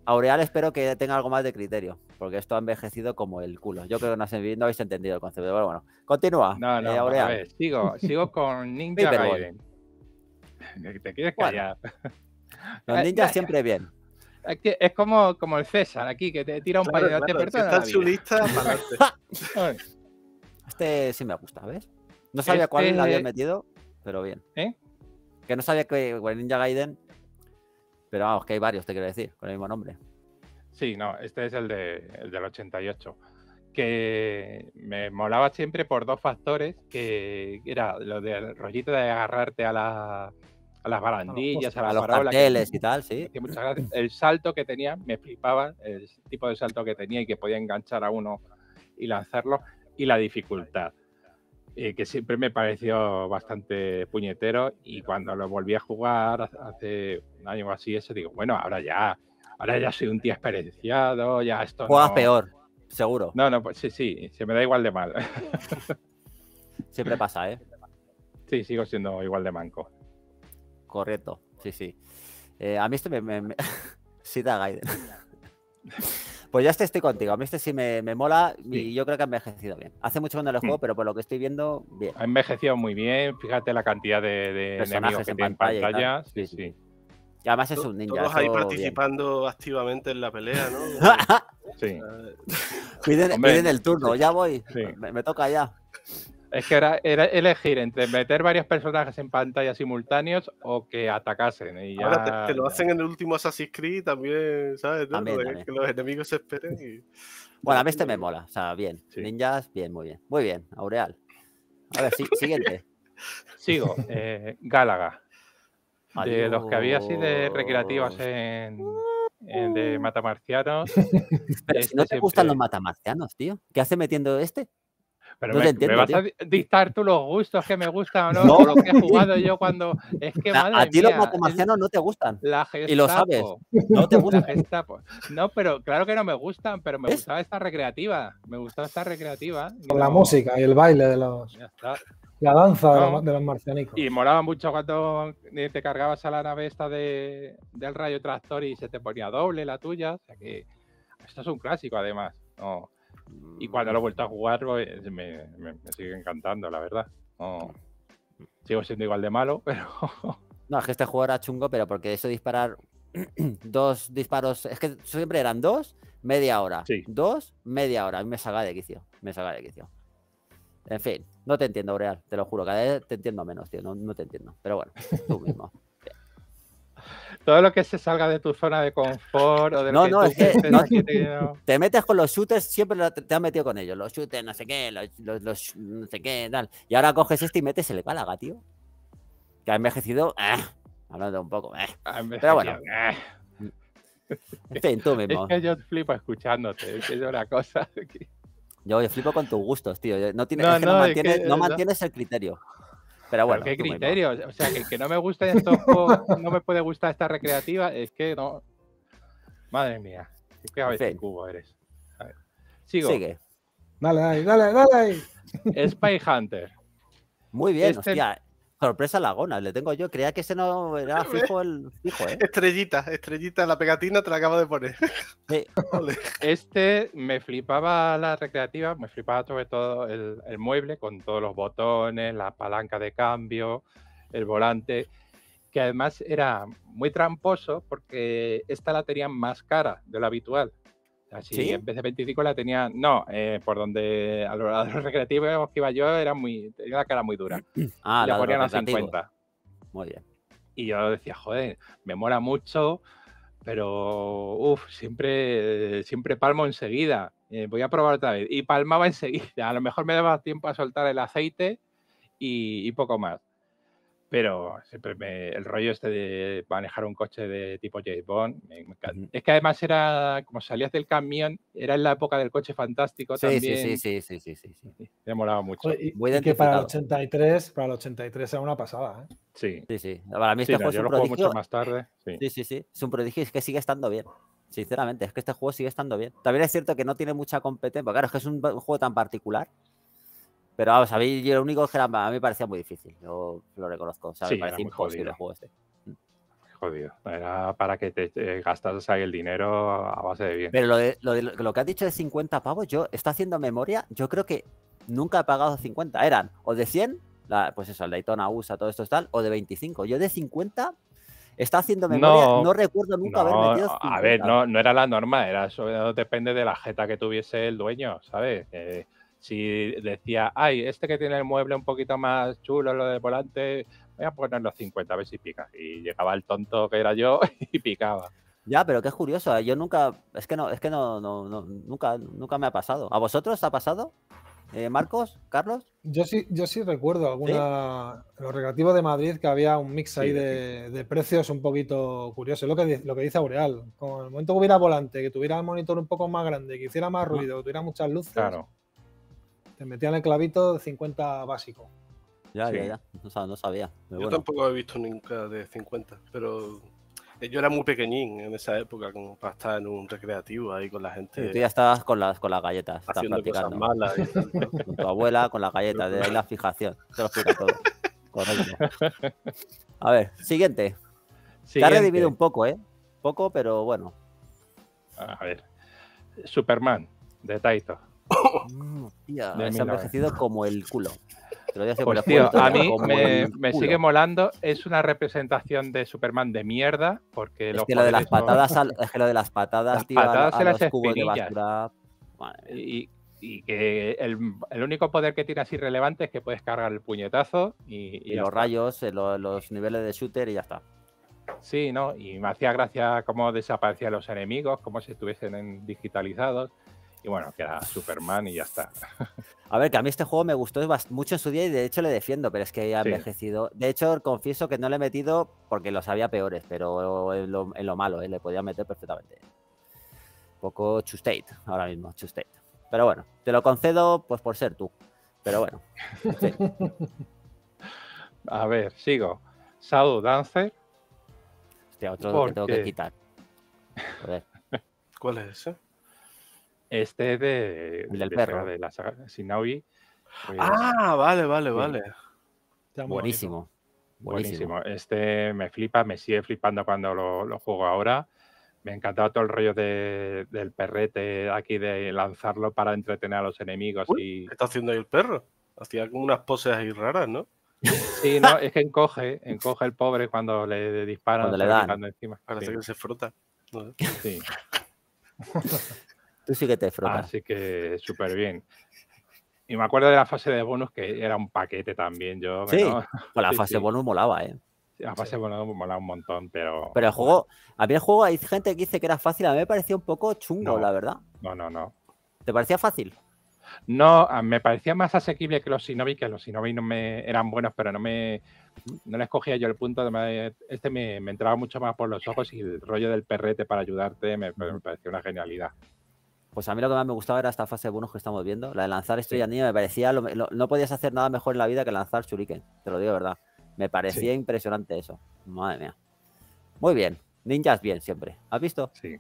Aureal, espero que tenga algo más de criterio, porque esto ha envejecido como el culo. Yo creo que no habéis entendido el concepto, pero bueno, continúa. No, Aureal. A ver, sigo con Ninja Gaiden. Te quieres callar. Los ninjas siempre bien. Es como el César aquí, que te tira un par de... Está en su lista. Este sí me gusta, ¿ves? No sabía cuál la había metido, pero bien. Que no sabía que Ninja Gaiden... Pero vamos, que hay varios, te quiero decir, con el mismo nombre. Sí, no, este es el del 88. Que me molaba siempre por dos factores, que era lo del rollito de agarrarte a las barandillas, a los carteles y tal, sí. Que muchas gracias. El salto que tenía, me flipaba, el tipo de salto que tenía y que podía enganchar a uno y lanzarlo, y la dificultad. Que siempre me pareció bastante puñetero y cuando lo volví a jugar hace un año o así, eso digo, bueno, ahora ya soy un tío experienciado, ya esto juegas peor, seguro. No, pues sí, se me da igual de mal. Siempre pasa, ¿eh? Sí, sigo siendo igual de manco. Correcto, sí. A mí esto me... Sí, da Gaiden. Pues yo este estoy contigo. A mí este sí me mola y sí, yo creo que ha envejecido bien. Hace mucho que no lo juego, pero por lo que estoy viendo, bien. Ha envejecido muy bien. Fíjate la cantidad de personajes que tienen pantallas. Sí, sí, sí. Y además es un ninja. Todos ahí participando bien, activamente en la pelea, ¿no? Sí. Piden el turno, ya voy. Sí. Me toca ya. Es que era elegir entre meter varios personajes en pantalla simultáneos o que atacasen. Y ya... Ahora te lo hacen en el último Assassin's Creed también, ¿sabes? ¿No? También, también. Que los enemigos se esperen. Y... Bueno, a mí este me mola. O sea, bien. Sí. Ninjas, bien, muy bien. Muy bien, Aureal. A ver, siguiente. Sigo. Gálaga. Adiós. De los que había así de recreativas en de matamarcianos. Pero si no te gustan los matamarcianos, tío. ¿Qué hace metiendo este? Pero no entiendo, ¿me vas a dictar tú los gustos que me gustan o no? Por lo que he jugado yo cuando... Es que, madre a ti mía, los matamarcianos no te gustan. La Gestapo, y lo sabes. No te gustan. No, pero claro que no me gustan, pero me gustaba esta recreativa. Me gustaba esta recreativa. Con la música y el baile de los... Ya está. La danza de los marcianicos. Y molaba mucho cuando te cargabas a la nave esta del rayo tractor y se te ponía doble la tuya. O sea que esto es un clásico, además. No. Y cuando lo he vuelto a jugar, pues, me sigue encantando, la verdad. No. Sigo siendo igual de malo, pero... No, es que este juego era chungo, pero porque eso disparar dos disparos... Es que siempre eran dos, media hora. Sí. Dos, media hora. A mí me saca de quicio. Me saca de quicio. En fin, no te entiendo, Aureal, te lo juro. Cada vez te entiendo menos, tío. No te entiendo. Pero bueno, tú mismo. Todo lo que se salga de tu zona de confort o de lo te metes con los shooters, siempre te has metido con ellos. Los shooters, no sé qué, los no sé qué, tal. Y ahora coges este y metes el Gálaga, tío. Que ha envejecido. Hablando un poco. Pero bueno. En fin, tú mismo. Es que yo flipo escuchándote. Es que yo la cosa. Aquí. Yo flipo con tus gustos, tío. No mantienes el criterio. Pero bueno. ¿Pero qué criterio? O sea, que no me gusta esto, no me puede gustar esta recreativa, es que no. Madre mía. Es que a veces cubo eres. A ver. Sigo. Sigue. Dale. Spy Hunter. Muy bien, hostia. Sorpresa Lagona, le tengo yo. Creía que ese no era fijo, ¿eh? Estrellita, la pegatina te la acabo de poner. Sí. Este me flipaba la recreativa, me flipaba sobre todo el mueble con todos los botones, la palanca de cambio, el volante, que además era muy tramposo porque esta la tenían más cara de lo habitual. Así, ¿sí? En vez de 25 la tenía... No, por donde a los recreativos que iba yo tenía la cara muy dura. La ponían a 50. Muy bien. Y yo decía, joder, me mola mucho, pero siempre palmo enseguida. Voy a probar otra vez. Y palmaba enseguida. A lo mejor me daba tiempo a soltar el aceite y poco más. Pero siempre el rollo este de manejar un coche de tipo James Bond, me encanta. Es que además era, como salías del camión, era en la época del coche fantástico también. Sí. Me molaba mucho. Y que para el 83 era una pasada, ¿eh? Sí. Para mí este juego yo lo juego mucho más tarde. Sí. Es un prodigio, es que sigue estando bien. Sinceramente, es que este juego sigue estando bien. También es cierto que no tiene mucha competencia. Claro, es que es un juego tan particular. Pero vamos, a mí lo único que a mí me parecía muy difícil, yo lo reconozco. O sea, me parecía imposible el juego este. Jodido. Era para que te gastases ahí el dinero a base de bien. Pero lo que has dicho de 50 pavos, yo está haciendo memoria, yo creo que nunca he pagado 50. Eran o de 100, pues eso, el Daytona USA, todo esto es tal, o de 25. Yo de 50... Está haciendo memoria, no recuerdo nunca haber metido 50. A ver, no era la norma, era eso depende de la jeta que tuviese el dueño, ¿sabes? Si decía, ay, este que tiene el mueble un poquito más chulo, lo de volante, voy a poner los 50, a ver si pica. Y llegaba el tonto que era yo y picaba. Ya, pero qué curioso, yo nunca, nunca me ha pasado. ¿A vosotros ha pasado? ¿Marcos? ¿Carlos? Yo sí recuerdo alguna, ¿sí? Los recreativos de Madrid, que había un mix ahí de precios un poquito curioso. Lo que dice Aureal, como en el momento que hubiera volante, que tuviera el monitor un poco más grande, que hiciera más ruido, que tuviera muchas luces... Claro. Te metían el clavito de 50 básico. Ya. O sea, no sabía. Yo tampoco he visto nunca de 50, pero yo era muy pequeñín en esa época, como para estar en un recreativo ahí con la gente. Y tú ya estabas con las galletas. Estás haciendo platicando cosas malas. Y tal. Con tu abuela, con las galletas, de ahí la fijación. Te lo explica todo. Correcto. A ver, siguiente. Te has redimido un poco, ¿eh? Poco, pero bueno. A ver. Superman de Taito. Tía, se ha envejecido como el culo. Te lo digo, pues tío, a mí me sigue molando. Es una representación de Superman de mierda. Porque es que lo de las patadas, es que lo de las patadas, tío, patadas a los cubos de basura. Y que el único poder que tienes irrelevante es que puedes cargar el puñetazo y los rayos, los niveles de shooter y ya está. Sí, ¿no? Y me hacía gracia cómo desaparecían los enemigos, como si estuviesen digitalizados. Y bueno, que era Superman y ya está. A ver, que a mí este juego me gustó mucho en su día y de hecho le defiendo, pero es que ha envejecido. De hecho, confieso que no le he metido porque los había peores, pero en lo malo, le podía meter perfectamente. Un poco chustate ahora mismo, chustate. Pero bueno, te lo concedo pues por ser tú. Pero bueno. Sí. A ver, sigo. Shadow Dancer. Hostia, otro que tengo que quitar. Joder. ¿Cuál es ese? Este del perro de la saga Shinobi. Pues, vale. Buenísimo. Este me flipa, me sigue flipando cuando lo juego ahora. Me ha encantado todo el rollo del perrete aquí de lanzarlo para entretener a los enemigos. Uy, ¿qué está haciendo ahí el perro? Hacía como unas poses ahí raras, ¿no? Sí, no, es que encoge el pobre cuando le disparan. Cuando le dan. Encima. Parece que se frota. ¿No? Sí. Tú sí que te frotas. Así que súper bien. Y me acuerdo de la fase de bonus, que era un paquete también. Yo, sí, ¿no? Con la fase bonus molaba, ¿eh? La fase bonus molaba un montón, pero... Pero el juego... A mí el juego, hay gente que dice que era fácil. A mí me parecía un poco chungo, la verdad. No. ¿Te parecía fácil? No, me parecía más asequible que los Shinobi, que los Shinobi eran buenos, pero no les cogía yo el punto. Este me entraba mucho más por los ojos y el rollo del perrete para ayudarte me parecía una genialidad. Pues a mí lo que más me gustaba era esta fase de bonus que estamos viendo. La de lanzar estrella niña me parecía... no podías hacer nada mejor en la vida que lanzar shuriken. Te lo digo de verdad. Me parecía impresionante eso. Madre mía. Muy bien. Ninjas bien siempre. ¿Has visto? Sí.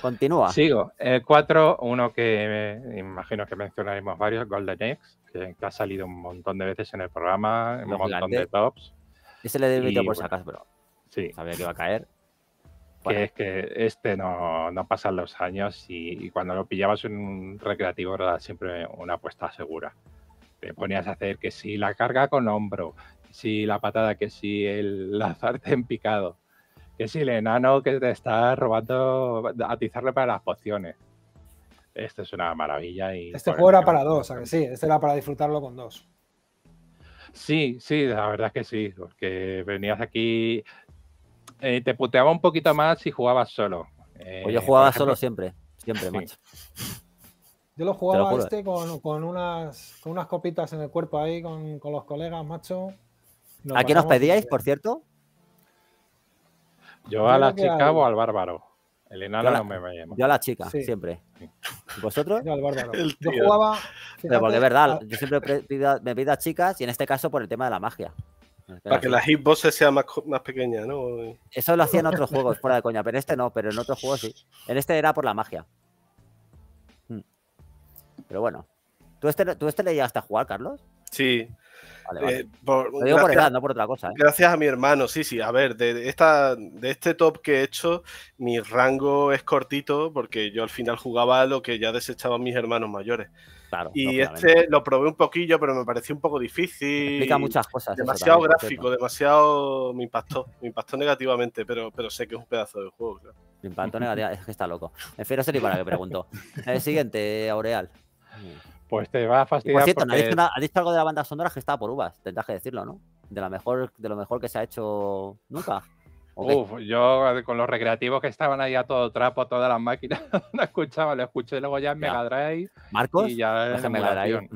Continúa. Sigo. El 4, uno que me imagino que mencionaremos varios, Golden Axe, que ha salido un montón de veces en el programa, un montón de tops. Ese le debí por sacas, bro. Sí. Sabía que iba a caer. Que es que este no pasan los años y cuando lo pillabas en un recreativo era siempre una apuesta segura. Te ponías a hacer que si la carga con hombro, que si la patada, que si el lanzarte en picado, que si el enano que te está robando, atizarle para las pociones. Esto es una maravilla. Y este juego era para dos, ¿a que sí? Este era para disfrutarlo con dos. Sí, la verdad es que sí, porque venías aquí... te puteaba un poquito más si jugabas solo. Pues yo jugaba solo siempre, macho. Yo lo jugaba con unas copitas en el cuerpo ahí, con los colegas, macho. ¿A quién os pedíais, por cierto? Yo a la chica o al bárbaro. El enano no me llama. Yo a la chica, siempre. Sí. ¿Vosotros? Yo al bárbaro. Yo jugaba... Fíjate, pero porque es verdad, yo siempre me pido a chicas y en este caso por el tema de la magia. Para que la hitbox sea más pequeña, ¿no? Eso lo hacía en otros juegos, fuera de coña, pero en este no, pero en otros juegos sí. En este era por la magia. Pero bueno. ¿Tú este le llegaste a jugar, Carlos? Sí. Vale. Lo digo por edad, no por otra cosa, ¿eh? Gracias a mi hermano, sí. A ver, de este top que he hecho, mi rango es cortito porque yo al final jugaba lo que ya desechaban mis hermanos mayores. Claro, y este lo probé un poquillo, pero me pareció un poco difícil. Explica muchas cosas. Demasiado también, gráfico, demasiado... Me impactó negativamente, pero sé que es un pedazo de juego. Claro. Me impactó negativamente, es que está loco. En fin, no sé ni para qué pregunto. El siguiente, Aureal. Pues te va a fastidiar. Por cierto, porque... ¿has dicho algo de la banda sonora que estaba por uvas? Tendrás que decirlo, ¿no? De lo mejor que se ha hecho nunca. Uf, yo con los recreativos que estaban ahí a todo trapo, todas las máquinas, no escuchaba, lo escuché luego ya en Mega Drive. ¿Marcos? Y ya en Mega Drive.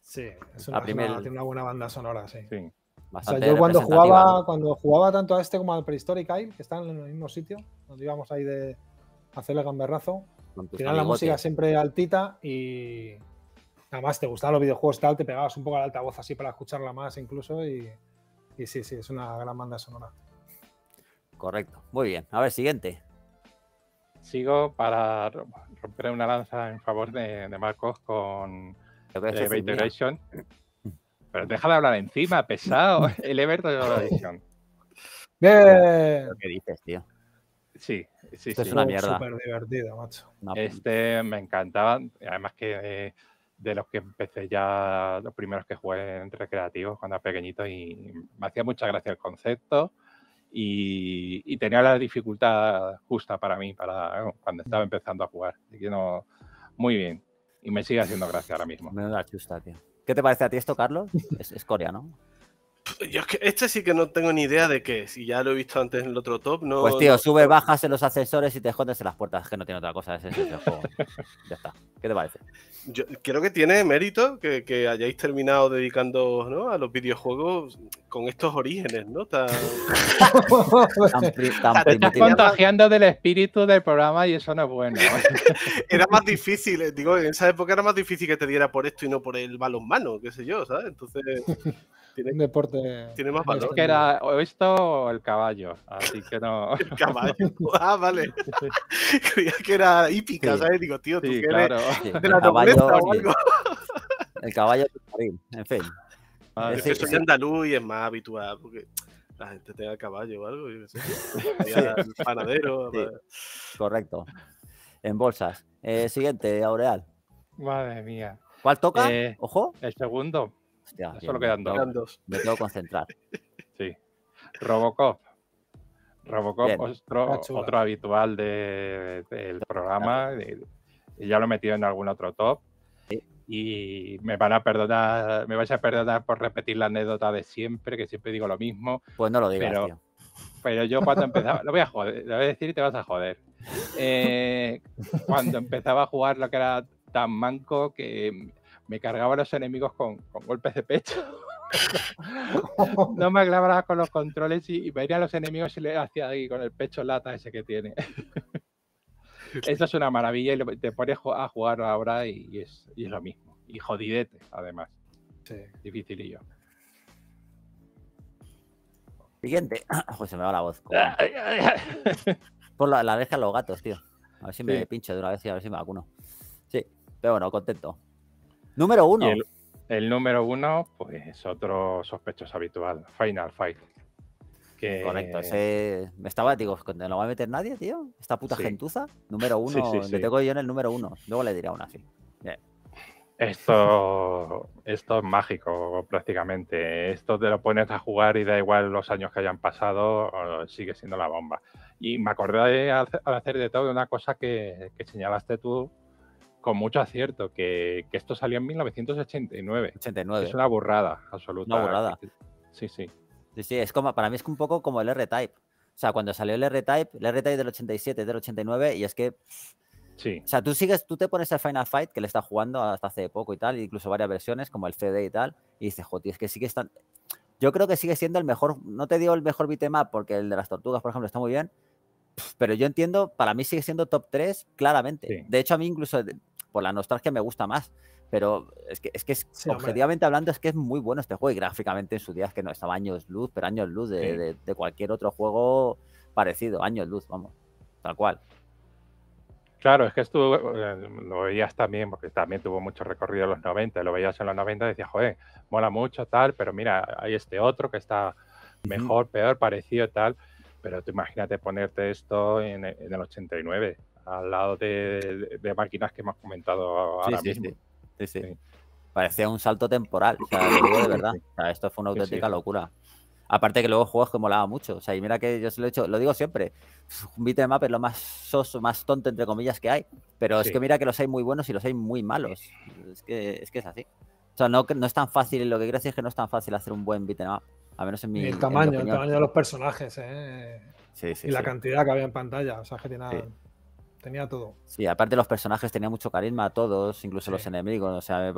Sí, es tiene una buena banda sonora, sí. O sea, yo cuando jugaba tanto a este como al Prehistoric Isle, que están en el mismo sitio, nos íbamos ahí de hacerle gamberrazo. Tenía la música siempre altita y... Además, te gustaban los videojuegos tal, te pegabas un poco al altavoz así para escucharla más incluso y sí, es una gran banda sonora. Correcto. Muy bien. A ver, siguiente. Sigo para romper una lanza en favor de Marcos con Everton. Pero deja de hablar encima, pesado. El Everton Edition. Bien. ¿Qué dices, tío? Sí, sí, este sí. Es una mierda. Súper divertido, macho. Este me encantaba. Además que de los que empecé ya, los primeros que jugué en recreativos cuando era pequeñito, y me hacía mucha gracia el concepto y tenía la dificultad justa para mí, para cuando estaba empezando a jugar. Así que no, muy bien. Y me sigue haciendo gracia ahora mismo. Menuda chusta, tío. ¿Qué te parece a ti esto, Carlos? Es coreano. Yo es que este sí que no tengo ni idea de qué. Si ya lo he visto antes en el otro top, no. Pues tío, sube, bajas en los ascensores y te escondes en las puertas. Es que no tiene otra cosa. Ese es el juego. Ya está. ¿Qué te parece? Yo creo que tiene mérito que hayáis terminado dedicando, ¿no?, a los videojuegos con estos orígenes, ¿no? Tan te estás contagiando del espíritu del programa y eso no es bueno. Era más difícil, digo, en esa época era más difícil que te diera por esto y no por el balonmano, qué sé yo, ¿sabes? Entonces... un deporte... Tiene más valor. Que era o esto o el caballo, así que no... El caballo, ah, vale. Creía que era hípica, sí. ¿Sabes? Digo, tío, tú sí, que claro. Eres de la nobleza o algo. El caballo en fin. Ah, es que soy andaluz y es más habitual, porque la gente tenga caballo o algo, yo qué sé. Sí. El panadero... Sí. Correcto. En bolsas. Siguiente, Aureal. Madre mía. ¿Cuál toca? Ojo. El segundo. Hostia, solo quedan dos. Me tengo que concentrar. Sí. Robocop. Robocop, otro habitual del programa. Ya lo he metido en algún otro top. Sí. Y me vais a perdonar por repetir la anécdota de siempre, que siempre digo lo mismo. Pues no lo digas, pero yo cuando empezaba... Lo voy a joder, lo voy a decir y te vas a joder. Cuando empezaba a jugar lo que era tan manco que... me cargaba a los enemigos con golpes de pecho. No me aclaraba con los controles y me iría a los enemigos y le hacía ahí con el pecho lata ese que tiene. Eso es una maravilla y te pones a jugar ahora y es lo mismo. Y jodidete, además. Sí. Dificilillo. Siguiente. Pues se me va la voz. Por la alergia a los gatos, tío. A ver si me pincho de una vez y a ver si me vacuno. Sí, pero bueno, contento. Número uno. El número uno, pues otro sospechoso habitual, Final Fight. Que... Correcto, ese... Me estaba, digo, ¿no va a meter nadie, tío? Esta puta gentuza. Número uno, me tengo yo en el número uno. Luego le diré aún así. Bien. Esto es mágico, prácticamente. Esto te lo pones a jugar y da igual los años que hayan pasado, sigue siendo la bomba. Y me acordé al hacer de todo de una cosa que señalaste tú, con mucho acierto, que esto salió en 1989. 89. Es una burrada absoluta. Una burrada. Sí, sí. Sí, es como, para mí es un poco como el R-Type. O sea, cuando salió el R-Type del 87, del 89, y es que... Sí. O sea, tú te pones el Final Fight, que le estás jugando hasta hace poco y tal, incluso varias versiones, como el CD y tal, y dices, joder, es que sí que están... Yo creo que sigue siendo el mejor... No te digo el mejor beat'em up, porque el de las tortugas, por ejemplo, está muy bien, pero yo entiendo, para mí sigue siendo top 3, claramente. Sí. De hecho, a mí incluso... Por la nostalgia me gusta más, pero es que sí, objetivamente hablando es que es muy bueno este juego y gráficamente en su día es que no estaba años luz, pero años luz de cualquier otro juego parecido, años luz, vamos, tal cual. Claro, es que esto lo veías también, porque también tuvo mucho recorrido en los 90, lo veías en los 90 y decías, joder, mola mucho tal, pero mira, hay este otro que está mejor, peor, parecido tal, pero tú imagínate ponerte esto en el 89. Al lado de máquinas que hemos comentado ahora mismo. Sí. Parecía un salto temporal, o sea, lo digo de verdad. O sea, esto fue una auténtica locura. Aparte que luego juegos que molaba mucho. O sea, y mira que yo se lo he hecho, lo digo siempre. Un beat'em up es lo más soso, más tonto, entre comillas, que hay. Pero es que mira que los hay muy buenos y los hay muy malos. Es que es así. O sea, no es tan fácil, lo que quiero decir es que no es tan fácil hacer un buen beat'em up. A menos en mi... El tamaño de los personajes, y la cantidad que había en pantalla. O sea, que tiene... Tenía todo. Sí, aparte los personajes tenían mucho carisma, todos, incluso los enemigos. O sea,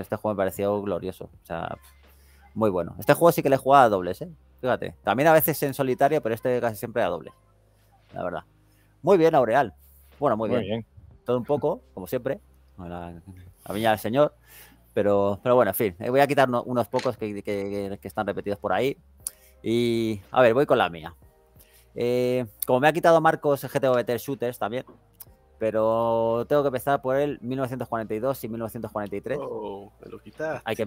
este juego me parecía glorioso. O sea, muy bueno. Este juego sí que le jugaba a dobles, fíjate. También a veces en solitario, pero este casi siempre a dobles, la verdad. Muy bien, Aureal. Bueno, muy bien. Todo un poco, como siempre. La viña del señor. Pero bueno, en fin. Voy a quitar unos pocos que están repetidos por ahí. Y, a ver, voy con la mía. Como me ha quitado Marcos GTVT Shooters también, pero tengo que empezar por el 1942 y 1943. Oh, me lo quitas. Hay que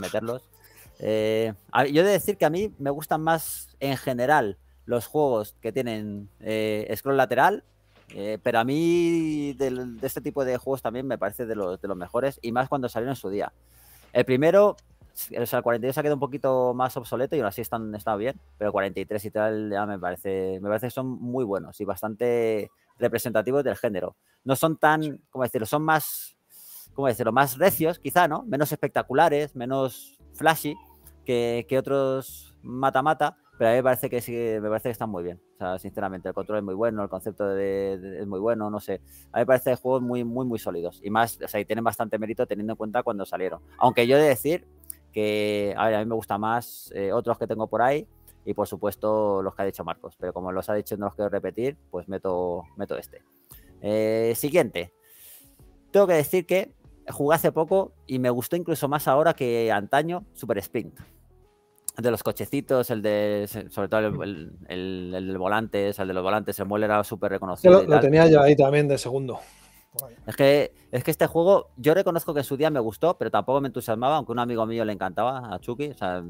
meterlos. Yo he de decir que a mí me gustan más en general los juegos que tienen scroll lateral, pero a mí de este tipo de juegos también me parece de los mejores, y más cuando salieron en su día. El primero, o sea, el 42 ha quedado un poquito más obsoleto y aún así está bien, pero el 43 y tal ya me parece que son muy buenos y bastante representativos del género. No son tan, ¿cómo decirlo? Son más, ¿cómo decirlo? Más recios, quizá, ¿no? Menos espectaculares, menos flashy que otros mata-mata, pero a mí me parece que sí, me parece que están muy bien. O sea, sinceramente, el control es muy bueno, el concepto es muy bueno, no sé. A mí me parece juegos muy, muy, muy sólidos. Y más, o sea, y tienen bastante mérito teniendo en cuenta cuando salieron. Aunque yo he de decir que, a ver, a mí me gustan más otros que tengo por ahí y, por supuesto, los que ha dicho Marcos. Pero como los ha dicho y no los quiero repetir, pues meto este. Siguiente. Tengo que decir que jugué hace poco y me gustó incluso más ahora que antaño, Super Sprint. El de los cochecitos, sobre todo el del volante, o sea, el de los volantes, el muelle era súper reconocido. Lo tenía yo ahí también de segundo. Vale. Es que este juego, yo reconozco que en su día me gustó, pero tampoco me entusiasmaba, aunque un amigo mío le encantaba, a Chucky. O sea,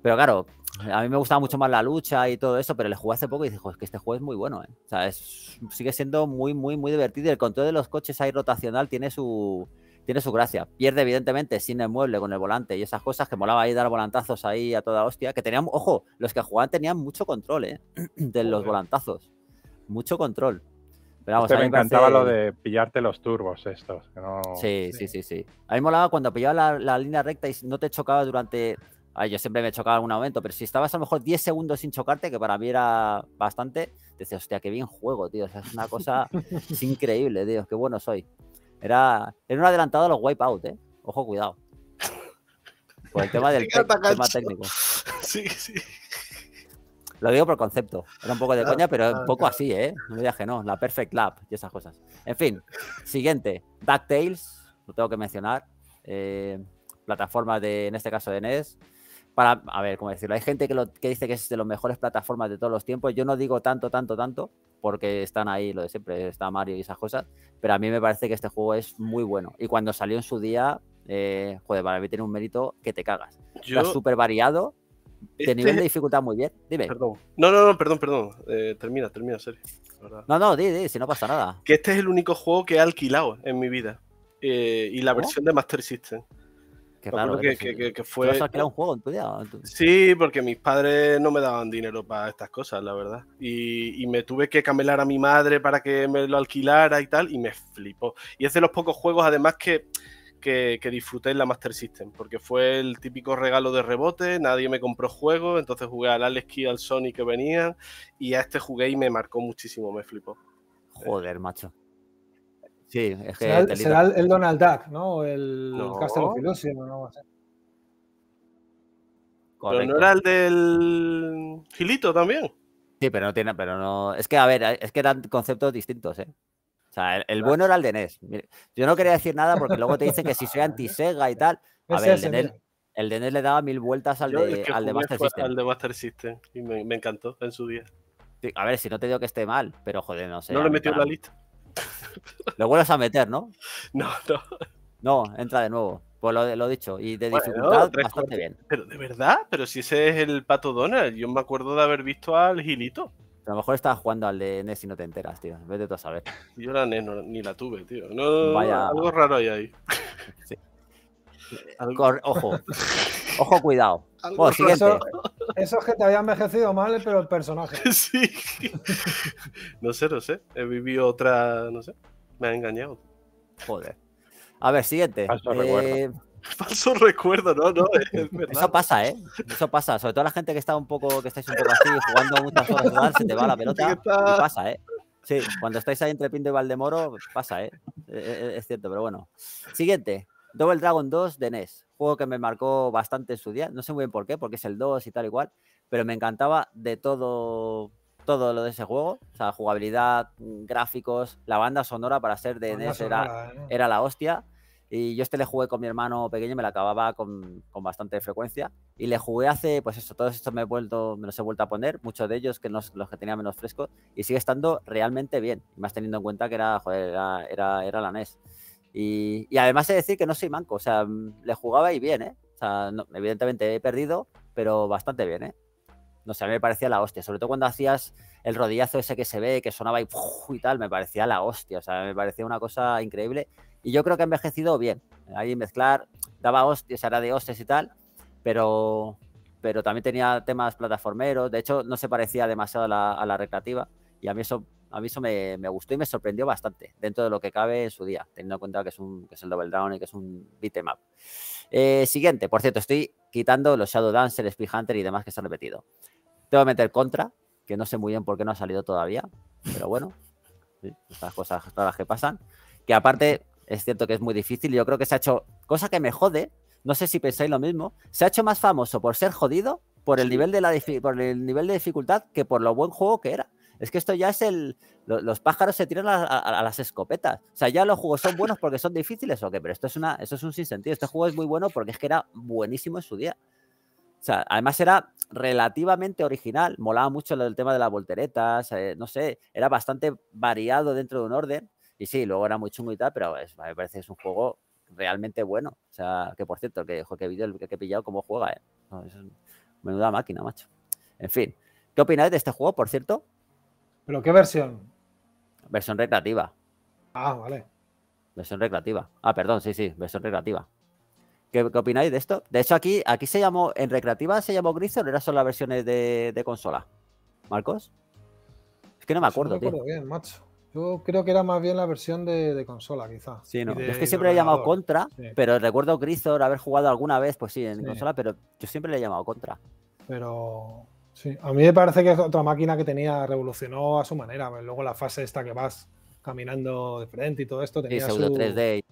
pero claro, a mí me gustaba mucho más la lucha y todo eso, pero le jugué hace poco y dije, es que este juego es muy bueno, ¿eh? O sea, sigue siendo muy, muy, muy divertido, y el control de los coches ahí rotacional tiene su gracia. Pierde, evidentemente, sin el mueble, con el volante y esas cosas, que molaba ahí dar volantazos ahí a toda hostia, que tenían, ojo, los que jugaban tenían mucho control, ¿eh? De los volantazos. Mucho control. Pero vamos, me encantaba lo de pillarte los turbos estos. Que no... Sí. A mí molaba cuando pillaba la línea recta y no te chocaba durante... Ay, yo siempre me chocaba en algún momento, pero si estabas a lo mejor 10 segundos sin chocarte, que para mí era bastante, decía, hostia, qué bien juego, tío. O sea, es una cosa es increíble, tío, qué bueno soy. Era un adelantado a los Wipeout, ¿eh? Ojo, cuidado. Por el tema del tema técnico. Sí, sí. Lo digo por concepto. Era un poco de coña, pero un poco así, ¿eh? No me digas que no. La Perfect Lap y esas cosas. En fin. Siguiente. DuckTales. Lo tengo que mencionar. Plataformas de, en este caso, de NES. Para, a ver, ¿cómo decirlo? Hay gente que dice que es de las mejores plataformas de todos los tiempos. Yo no digo tanto, porque están ahí lo de siempre, está Mario y esas cosas, pero a mí me parece que este juego es muy bueno. Y cuando salió en su día, joder, para mí tiene un mérito que te cagas. Está súper variado, de nivel de dificultad muy bien. Dime. Perdón. No, perdón. Termina, Sergio. No, di, si no pasa nada. Que este es el único juego que he alquilado en mi vida. Y la versión de Master System. Qué raro, que fue... ¿Te vas a crear un juego en tu día? Sí, porque mis padres no me daban dinero para estas cosas, la verdad. Y me tuve que camelar a mi madre para que me lo alquilara y tal, y me flipó. Y es de los pocos juegos, además, que disfruté en la Master System, porque fue el típico regalo de rebote, nadie me compró juegos, entonces jugué al Alex Kidd, al Sonic que venían, y a este jugué y me marcó muchísimo, me flipó. Joder, macho. Sí, es que será el Donald Duck, ¿no? El Castle of Illusion, ¿no? Pero no era el del Gilito también. Sí, pero no tiene, pero no. Es que, a ver, es que eran conceptos distintos, ¿eh? O sea, el bueno era el de NES. Mire, yo no quería decir nada porque luego te dicen que si soy anti-Sega y tal. A ver, el de NES le daba 1000 vueltas al de Master System. Al de Master System. Y me encantó en su día. Sí, a ver, si no te digo que esté mal, pero joder, no sé. No le metió en la lista. Lo vuelves a meter, ¿no? No, entra de nuevo. Pues lo dicho. Y de dificultad, bueno, bastante bien. Pero de verdad, pero si ese es el Pato Donald. Yo me acuerdo de haber visto al Gilito. A lo mejor estabas jugando al de NES y no te enteras, tío. Vete tú a saber. Yo la NES ni la tuve, tío. No, vaya... Algo raro hay ahí. Sí. Ojo, cuidado. Bueno, siguiente. Eso es que te había envejecido mal, pero el personaje. Sí. No sé. He vivido otra, no sé. Me ha engañado. Joder. A ver, siguiente. Falso recuerdo, no. Eso pasa, ¿eh? Eso pasa. Sobre todo la gente que estáis un poco así, jugando muchas horas jugar, se te va la pelota. Y pasa, ¿eh? Sí, cuando estáis ahí entre Pinto y Valdemoro, pasa, ¿eh? Es cierto, pero bueno. Siguiente. Double Dragon 2 de NES, juego que me marcó bastante en su día, no sé muy bien por qué, porque es el 2 y tal igual, pero me encantaba de todo lo de ese juego, o sea, jugabilidad, gráficos, la banda sonora para ser de NES era la hostia, y yo le jugué con mi hermano pequeño, me la acababa con bastante frecuencia, y le jugué hace, pues eso, todos estos me los he vuelto a poner, muchos de ellos que los que tenía menos frescos, y sigue estando realmente bien, más teniendo en cuenta que era la NES. Y además he de decir que no soy manco, o sea, le jugaba y bien, ¿eh? O sea, no, evidentemente he perdido, pero bastante bien, ¿eh? no sé, a mí me parecía la hostia, sobre todo cuando hacías el rodillazo ese que se ve, que sonaba y tal, me parecía la hostia, o sea, me parecía una cosa increíble, y yo creo que ha envejecido bien, ahí mezclar, daba hostias, era de hostias y tal, pero también tenía temas plataformeros, de hecho no se parecía demasiado a la recreativa, y a mí eso me gustó y me sorprendió bastante, dentro de lo que cabe en su día, teniendo en cuenta que es, que es el Double Down y que es un beat'em up. Siguiente, por cierto, estoy quitando los Shadow Dancer, Speed Hunter y demás que se han repetido. Tengo que meter Contra, que no sé muy bien por qué no ha salido todavía, pero bueno, sí, estas cosas raras que pasan, que aparte es cierto que es muy difícil, y yo creo que se ha hecho, cosa que me jode, no sé si pensáis lo mismo, se ha hecho más famoso por ser jodido, por el nivel de, por el nivel de dificultad, que por lo buen juego que era. Es que esto ya es el... Los pájaros se tiran a las escopetas. O sea, ya los juegos son buenos porque son difíciles o qué, pero eso es un sinsentido. Este juego es muy bueno porque es que era buenísimo en su día. O sea, además era relativamente original. Molaba mucho el tema de las volteretas, no sé, era bastante variado dentro de un orden. Y sí, luego era muy chungo y tal, pero me parece que es un juego realmente bueno. O sea, que por cierto, que vídeo que he pillado cómo juega, ¿eh? No, es menuda máquina, macho. En fin, ¿qué opináis de este juego, por cierto? ¿Pero qué versión? Versión recreativa. Ah, vale. Versión recreativa. Ah, perdón, sí, sí, versión recreativa. ¿Qué opináis de esto? De hecho, aquí se llamó, en recreativa se llamó Gris, ¿o no eran solo las versiones de consola? ¿Marcos? Es que no me acuerdo, tío. No me acuerdo bien, macho. Yo creo que era más bien la versión de consola, quizás. Sí, no. Yo es que siempre le he llamado Contra, sí, pero recuerdo Grisor haber jugado alguna vez, pues sí, en sí, consola, pero yo siempre le he llamado Contra. Pero... sí, a mí me parece que es otra máquina que tenía, revolucionó a su manera. Luego la fase esta que vas caminando de frente y todo esto tenía pseudo 3D.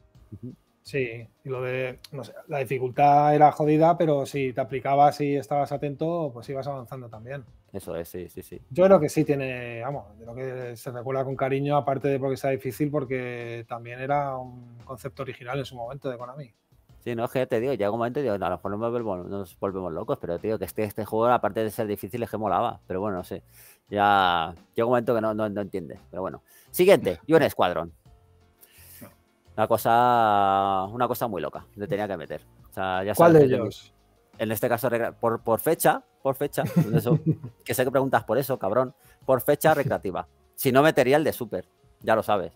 Sí, y lo de, no sé, la dificultad era jodida, pero si te aplicabas y estabas atento, pues ibas avanzando también. Eso es, sí, sí, sí. Yo creo que sí tiene, vamos, de lo que se recuerda con cariño, aparte de porque sea difícil, porque también era un concepto original en su momento de Konami. Sí, no, es que ya te digo, llega un momento y digo, no, a lo mejor nos volvemos locos, pero tío, que este juego, aparte de ser difícil, es que molaba. Pero bueno, no sé. Ya llega un momento que no entiendes. Pero bueno. Siguiente, Ion Squadron. Una cosa muy loca. Le tenía que meter. O sea, ya ¿cuál sabes, de ellos? En este caso, por fecha, eso, que sé que preguntas por eso, cabrón. Por fecha recreativa. Si no, metería el de Super. Ya lo sabes.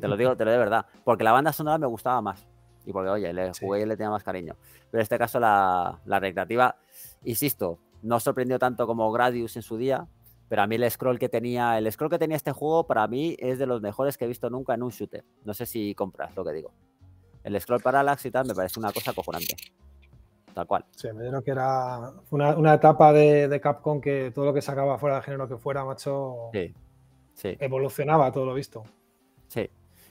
Te lo digo de verdad. Porque la banda sonora me gustaba más. Y porque, oye, le jugué y le tenía más cariño. Pero en este caso la recreativa, insisto, no sorprendió tanto como Gradius en su día, pero a mí el scroll que tenía este juego para mí es de los mejores que he visto nunca en un shooter. No sé si compras lo que digo. El scroll parallax y tal me parece una cosa acojonante. Tal cual. Sí, me dijeron que era una etapa de Capcom que todo lo que sacaba fuera del género que fuera, macho, sí. Evolucionaba todo lo visto. Sí.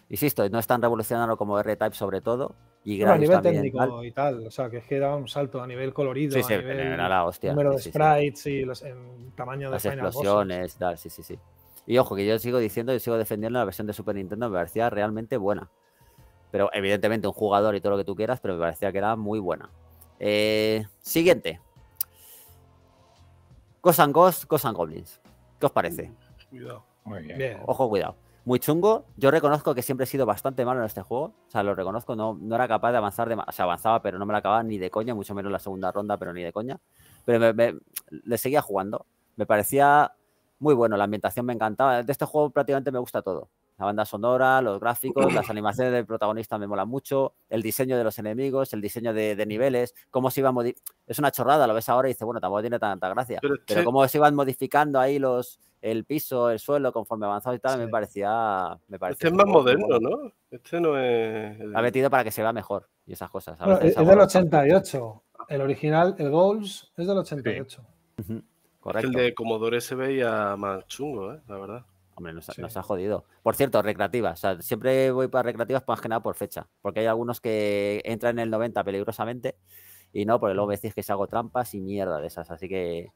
Insisto, no es tan revolucionario como R-Type sobre todo. Y Gradius a nivel también, técnico tal. Y tal, o sea, que es que daba un salto a nivel colorido, sí, a nivel era la hostia. Número de sprites y en tamaño de las explosiones y tal, sí, sí, sí. Y ojo, que yo sigo diciendo y sigo defendiendo la versión de Super Nintendo, me parecía realmente buena. Pero evidentemente un jugador y todo lo que tú quieras, pero me parecía que era muy buena. Siguiente. Ghosts and Ghosts, Ghosts and Goblins. ¿Qué os parece? Cuidado. Muy bien. Ojo, cuidado. Muy chungo, yo reconozco que siempre he sido bastante malo en este juego, o sea, lo reconozco, no era capaz de avanzar, o sea, avanzaba pero no me la acababa ni de coña, mucho menos la segunda ronda, pero ni de coña, pero le seguía jugando, me parecía muy bueno, la ambientación me encantaba, de este juego prácticamente me gusta todo, la banda sonora, los gráficos, las animaciones del protagonista me molan mucho, el diseño de los enemigos, el diseño de niveles, cómo se iban modificando, es una chorrada, lo ves ahora y dices, bueno, tampoco tiene tanta gracia, pero cómo se iban modificando ahí el piso, el suelo, conforme avanzaba y tal, sí. me parecía... Este es más moderno, bueno. ¿No? Este no es... Ha metido para que se vea mejor y esas cosas. A veces bueno, es del 88. El original, el Goals, es del 88. Sí. Correcto. Es que el de Commodore se veía más chungo, la verdad. Hombre, nos ha jodido. Por cierto, recreativas. O sea, siempre voy para recreativas más que nada por fecha. Porque hay algunos que entran en el 90 peligrosamente y no, porque luego me decís que se hago trampas y mierda de esas. Así que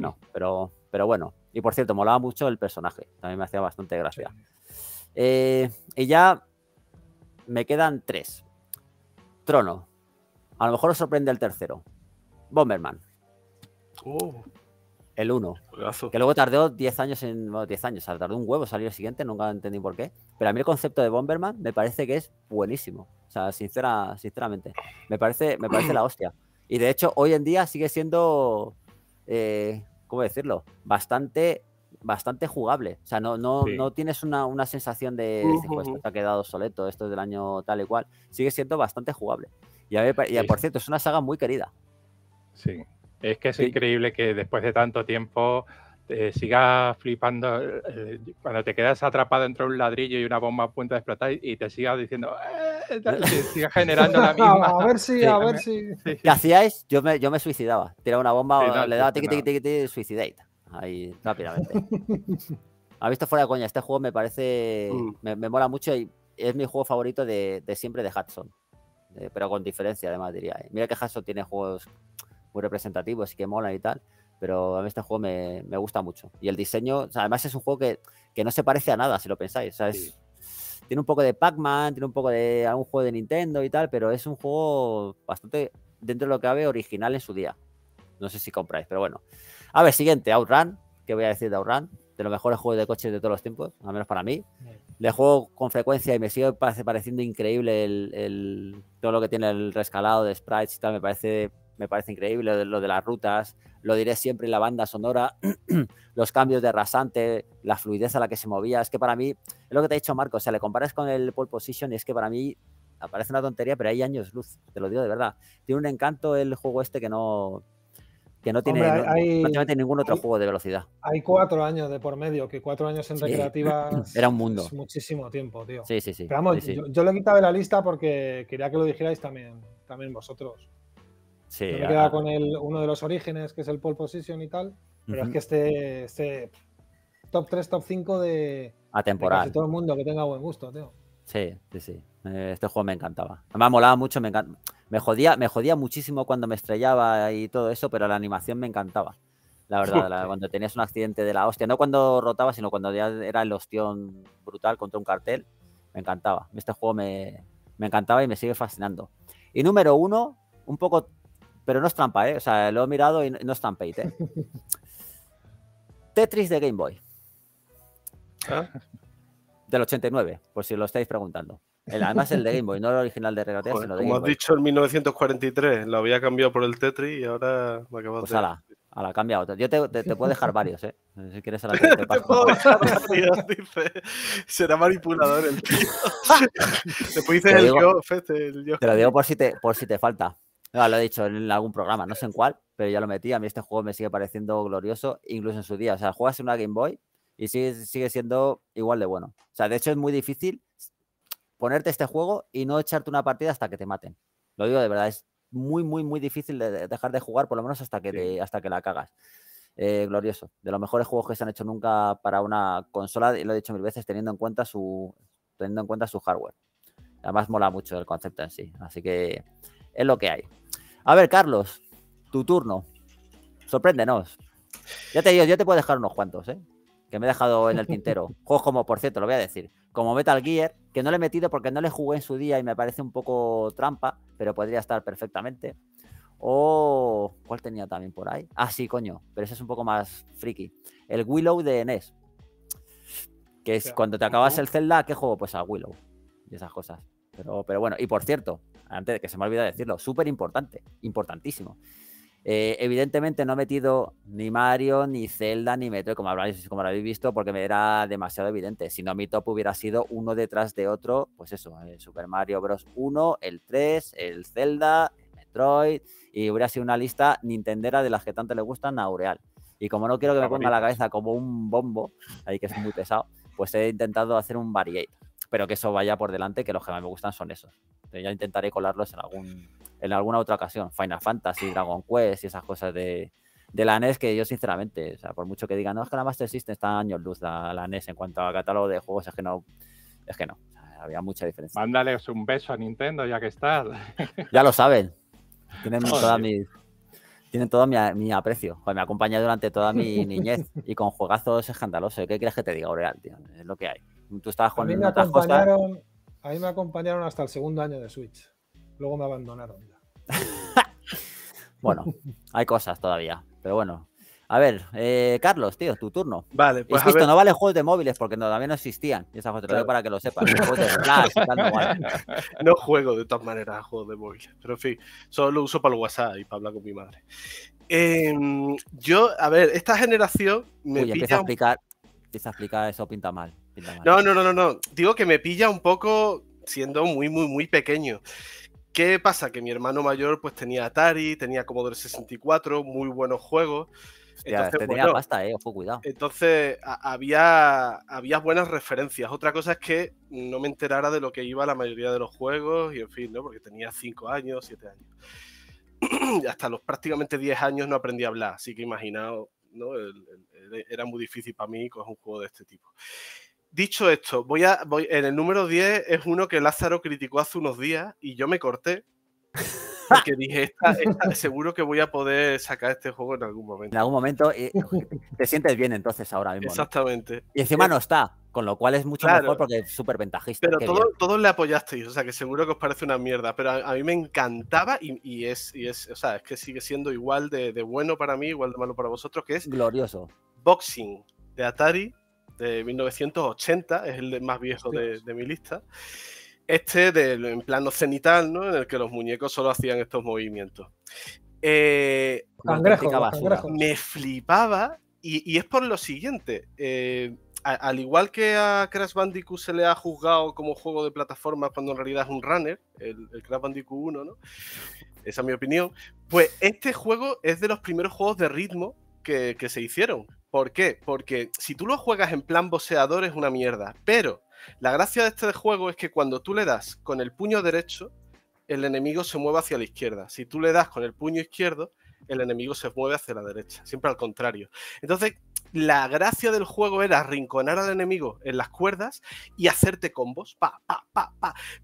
no, pero bueno. Y por cierto, molaba mucho el personaje. También me hacía bastante gracia. Sí. Y ya me quedan tres. Trono. A lo mejor os sorprende el tercero. Bomberman. El 1. Que luego tardó 10 años en... Bueno, 10 años. O sea, tardó un huevo salir el siguiente. Nunca entendí por qué. Pero a mí el concepto de Bomberman me parece que es buenísimo. O sea, sinceramente. Me parece la hostia. Y de hecho, hoy en día sigue siendo... ¿cómo decirlo? Bastante jugable. O sea, no tienes una sensación de esto ha quedado obsoleto, esto es del año tal y cual. Sigue siendo bastante jugable. Y, por cierto, es una saga muy querida. Sí, es que es increíble que después de tanto tiempo sigas flipando cuando te quedas atrapado entre un ladrillo y una bomba a punto de explotar y te sigas diciendo... siga generando la misma. A ver si. ¿Qué hacíais? Yo me suicidaba. Tiraba una bomba, le daba tiqui, suicidate. Ahí, rápidamente. ¿Has visto? Fuera de coña, este juego me parece... Me mola mucho y es mi juego favorito de siempre de Hudson. Pero con diferencia, además, diría. Mira que Hudson tiene juegos muy representativos y que molan y tal, pero a mí este juego me gusta mucho. Y el diseño... O sea, además, es un juego que no se parece a nada, si lo pensáis. O sea, tiene un poco de Pac-Man, tiene un poco de algún juego de Nintendo y tal, pero es un juego bastante, dentro de lo que cabe, original en su día. No sé si compráis, pero bueno. A ver, siguiente, OutRun. ¿Qué voy a decir de OutRun? De los mejores juegos de coches de todos los tiempos, al menos para mí. Le juego con frecuencia y me sigue pareciendo increíble todo lo que tiene el rescalado de sprites y tal. Me parece increíble lo de las rutas. Lo diré siempre, la banda sonora, los cambios de rasante, la fluidez a la que se movía. Es que para mí, es lo que te he dicho, Marco, o sea, le comparas con el Pole Position y es que para mí parece una tontería, pero hay años luz, te lo digo de verdad. Tiene un encanto el juego este que no tiene prácticamente ningún otro juego de velocidad. Hay 4 años de por medio, que 4 años en recreativas era un mundo. Es muchísimo tiempo, tío. Sí. Pero vamos, sí. Yo lo he quitado de la lista porque quería que lo dijerais también vosotros. Sí, me he quedado con uno de los orígenes, que es el Pole Position y tal, pero es que este top 3, top 5 de casi todo el mundo que tenga buen gusto, tío. Sí. Este juego me encantaba. Además, molaba mucho, me jodía muchísimo cuando me estrellaba y todo eso, pero la animación me encantaba. La verdad, cuando tenías un accidente de la hostia, no cuando rotabas, sino cuando ya era el ostión brutal contra un cartel, me encantaba. Este juego me encantaba y me sigue fascinando. Y número 1, un poco... Pero no es trampa, ¿eh? O sea, lo he mirado y no es trampeite, ¿eh? Tetris de Game Boy. ¿Ah? Del 89, por si lo estáis preguntando. Además, el de Game Boy, no el original de Regatea, sino de Game Boy. Como has dicho, en 1943 lo había cambiado por el Tetris y ahora me acabas de... Pues ala, cambia otro. Yo te puedo dejar varios, ¿eh? Si quieres a la que te puedo dejar varios, dice. Será manipulador el tío. Después dices el Goff, el Goff. Te lo digo por si te falta. No, lo he dicho en algún programa, no sé en cuál, pero ya lo metí. A mí este juego me sigue pareciendo glorioso, incluso en su día. O sea, juegas en una Game Boy y sigue siendo igual de bueno. O sea, de hecho es muy difícil ponerte este juego y no echarte una partida hasta que te maten. Lo digo de verdad, es muy, muy, muy difícil de dejar de jugar, por lo menos hasta que la cagas. Glorioso. De los mejores juegos que se han hecho nunca para una consola, y lo he dicho mil veces, teniendo en cuenta su hardware. Además mola mucho el concepto en sí, así que... Es lo que hay. A ver, Carlos, tu turno. Sorpréndenos. Ya te digo, yo te puedo dejar unos cuantos, ¿eh? Que me he dejado en el tintero. Juegos como, por cierto, lo voy a decir, como Metal Gear, que no le he metido porque no le jugué en su día y me parece un poco trampa, pero podría estar perfectamente. O... ¿Cuál tenía también por ahí? Ah, sí, coño, pero ese es un poco más friki. El Willow de NES. Que es cuando te acabas el Zelda, ¿a qué juego? Pues al Willow y esas cosas. Pero bueno, y por cierto... Antes de que se me olvide decirlo, súper importante, importantísimo. Evidentemente no he metido ni Mario, ni Zelda, ni Metroid, como habréis visto, porque me era demasiado evidente. Si no, mi top hubiera sido uno detrás de otro, pues eso, el Super Mario Bros. 1, el 3, el Zelda, el Metroid, y hubiera sido una lista nintendera de las que tanto le gustan a Aureal. Y como no quiero que me ponga la cabeza como un bombo, ahí que es muy pesado, pues he intentado hacer un variate. Pero que eso vaya por delante, que los que más me gustan son esos. Ya intentaré colarlos en alguna otra ocasión. Final Fantasy, Dragon Quest y esas cosas de la NES, que yo sinceramente, o sea, por mucho que digan, no, es que la Master System está años luz la NES en cuanto a catálogo de juegos, es que no, o sea, había mucha diferencia. Mándales un beso a Nintendo ya que estás. Ya lo saben. Tienen todo mi aprecio. Joder, me acompaña durante toda mi niñez y con juegazos escandalosos. ¿Qué quieres que te diga, Aureal, tío? Es lo que hay. Tú estabas con otras cosas. A mí me acompañaron hasta el segundo año de Switch. Luego me abandonaron. Bueno, hay cosas todavía. Pero bueno. A ver, Carlos, tío, tu turno. Vale, pues insisto, no vale juegos de móviles porque también no existían. Y esas cosas, te lo digo para que lo sepas. Juegos de Flash y tal, no vale. No juego de todas maneras a juegos de móviles. Pero en fin, solo lo uso para el WhatsApp y para hablar con mi madre. Yo, a ver, esta generación me pilla... Empieza a explicar, eso pinta mal. No. Digo que me pilla un poco siendo muy pequeño. ¿Qué pasa? Que mi hermano mayor pues tenía Atari, tenía Commodore 64, muy buenos juegos. Hostia, entonces, tenía bueno, pasta, ojo, cuidado. Entonces había buenas referencias. Otra cosa es que no me enterara de lo que iba la mayoría de los juegos y en fin, ¿no? Porque tenía 5 años, 7 años. Hasta los prácticamente 10 años no aprendí a hablar, así que imaginaos, ¿no? Era muy difícil para mí coger un juego de este tipo. Dicho esto, voy en el número 10 es uno que Lázaro criticó hace unos días y yo me corté. Porque dije, seguro que voy a poder sacar este juego en algún momento. En algún momento te sientes bien entonces ahora mismo. Exactamente. ¿No? Y encima no está, con lo cual es mucho mejor porque es súper ventajista. Pero todos le apoyasteis, o sea que seguro que os parece una mierda. Pero a mí me encantaba y es, o sea, es que sigue siendo igual de bueno para mí, igual de malo para vosotros, que es... Glorioso. Boxing de Atari de 1980, es el más viejo de mi lista. Este en plano cenital, ¿no? En el que los muñecos solo hacían estos movimientos. Me flipaba y es por lo siguiente. Al igual que a Crash Bandicoot se le ha juzgado como juego de plataforma cuando en realidad es un runner, el Crash Bandicoot 1, ¿no? Esa es mi opinión. Pues este juego es de los primeros juegos de ritmo que se hicieron. ¿Por qué? Porque si tú lo juegas en plan boxeador es una mierda, pero la gracia de este juego es que cuando tú le das con el puño derecho, el enemigo se mueve hacia la izquierda. Si tú le das con el puño izquierdo, el enemigo se mueve hacia la derecha, siempre al contrario. Entonces, la gracia del juego era arrinconar al enemigo en las cuerdas y hacerte combos, pa.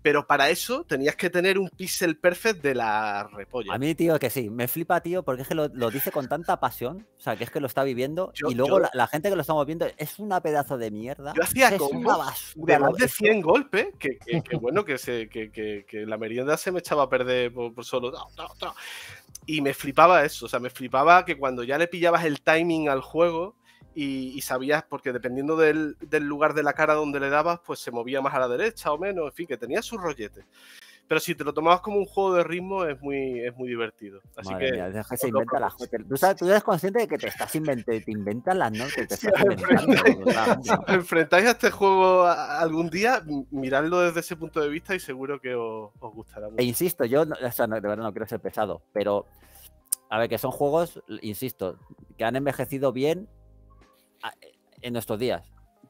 Pero para eso tenías que tener un pixel perfect de la repolla. A mí, tío, que sí, me flipa, tío, porque es que lo dice con tanta pasión, o sea, que es que lo está viviendo, y luego la gente que lo estamos viendo es una pedazo de mierda. Yo hacía combos de más de 100 golpes, que bueno, que la merienda se me echaba a perder por solo... Y me flipaba eso, o sea, me flipaba que cuando ya le pillabas el timing al juego... Y sabías, porque dependiendo del lugar de la cara donde le dabas, pues se movía más a la derecha o menos, en fin, que tenía sus rolletes. Pero si te lo tomabas como un juego de ritmo, es muy divertido. Así madre que... Mía, deja que se inventa la... ¿Tú eres consciente de que te inventas las normas? Enfrentáis a este juego algún día, miradlo desde ese punto de vista y seguro que os gustará mucho. E insisto, yo de verdad no quiero ser pesado, pero a ver, que son juegos, insisto, que han envejecido bien en nuestros días.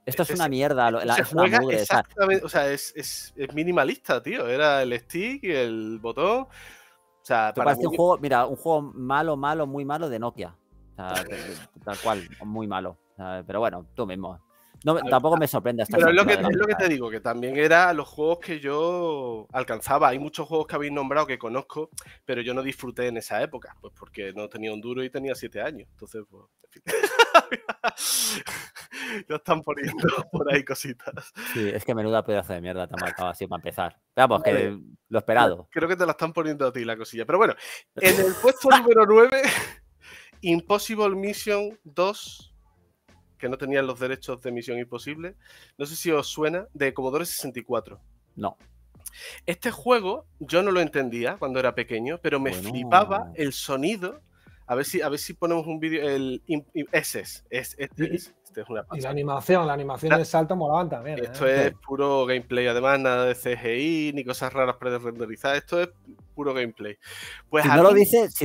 Esto es una mierda. Exactamente, o sea, es minimalista, tío. Era el stick, el botón. O sea, para mí... un juego malo, muy malo de Nokia. O sea, tal cual, muy malo. O sea, pero bueno, tú mismo. No, tampoco me sorprende esta pero es lo que te digo, que también era los juegos que yo alcanzaba. Hay muchos juegos que habéis nombrado que conozco, pero yo no disfruté en esa época, pues porque no tenía un duro y tenía 7 años. Entonces, pues, en fin. Lo están poniendo por ahí cositas. Sí, es que menuda pedazo de mierda te ha marcado así para empezar. Vamos, que lo esperado. Creo que te la están poniendo a ti la cosilla. Pero bueno, en el puesto número 9, Impossible Mission 2. Que no tenían los derechos de Misión Imposible. No sé si os suena, de Commodore 64. No. Este juego yo no lo entendía cuando era pequeño, pero me flipaba el sonido. A ver si ponemos un vídeo. Este es una pasada. Y la animación del salto molaban también. Esto es puro gameplay, además, nada de CGI, ni cosas raras pre-renderizadas. Esto es puro gameplay. Pues si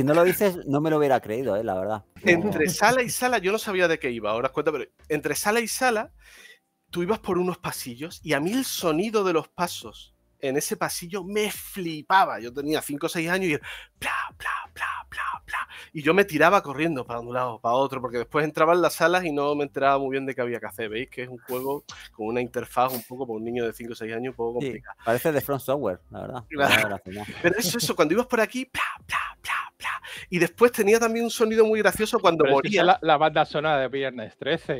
no lo dices, no me lo hubiera creído, la verdad. Entre sala y sala, yo no sabía de qué iba, ahora os cuento, pero entre sala y sala, tú ibas por unos pasillos y a mí el sonido de los pasos en ese pasillo me flipaba. Yo tenía 5 o 6 años y bla, bla, bla, bla, bla. Y yo me tiraba corriendo para un lado, para otro, porque después entraba en las salas y no me enteraba muy bien de qué había que hacer. ¿Veis? Que es un juego con una interfaz un poco para un niño de 5 o 6 años un poco complicada. Sí, parece de Front Software, la verdad. Claro. Pero eso, cuando ibas por aquí, bla, bla, bla, bla. Y después tenía también un sonido muy gracioso cuando moría. La banda sonora de Viernes 13.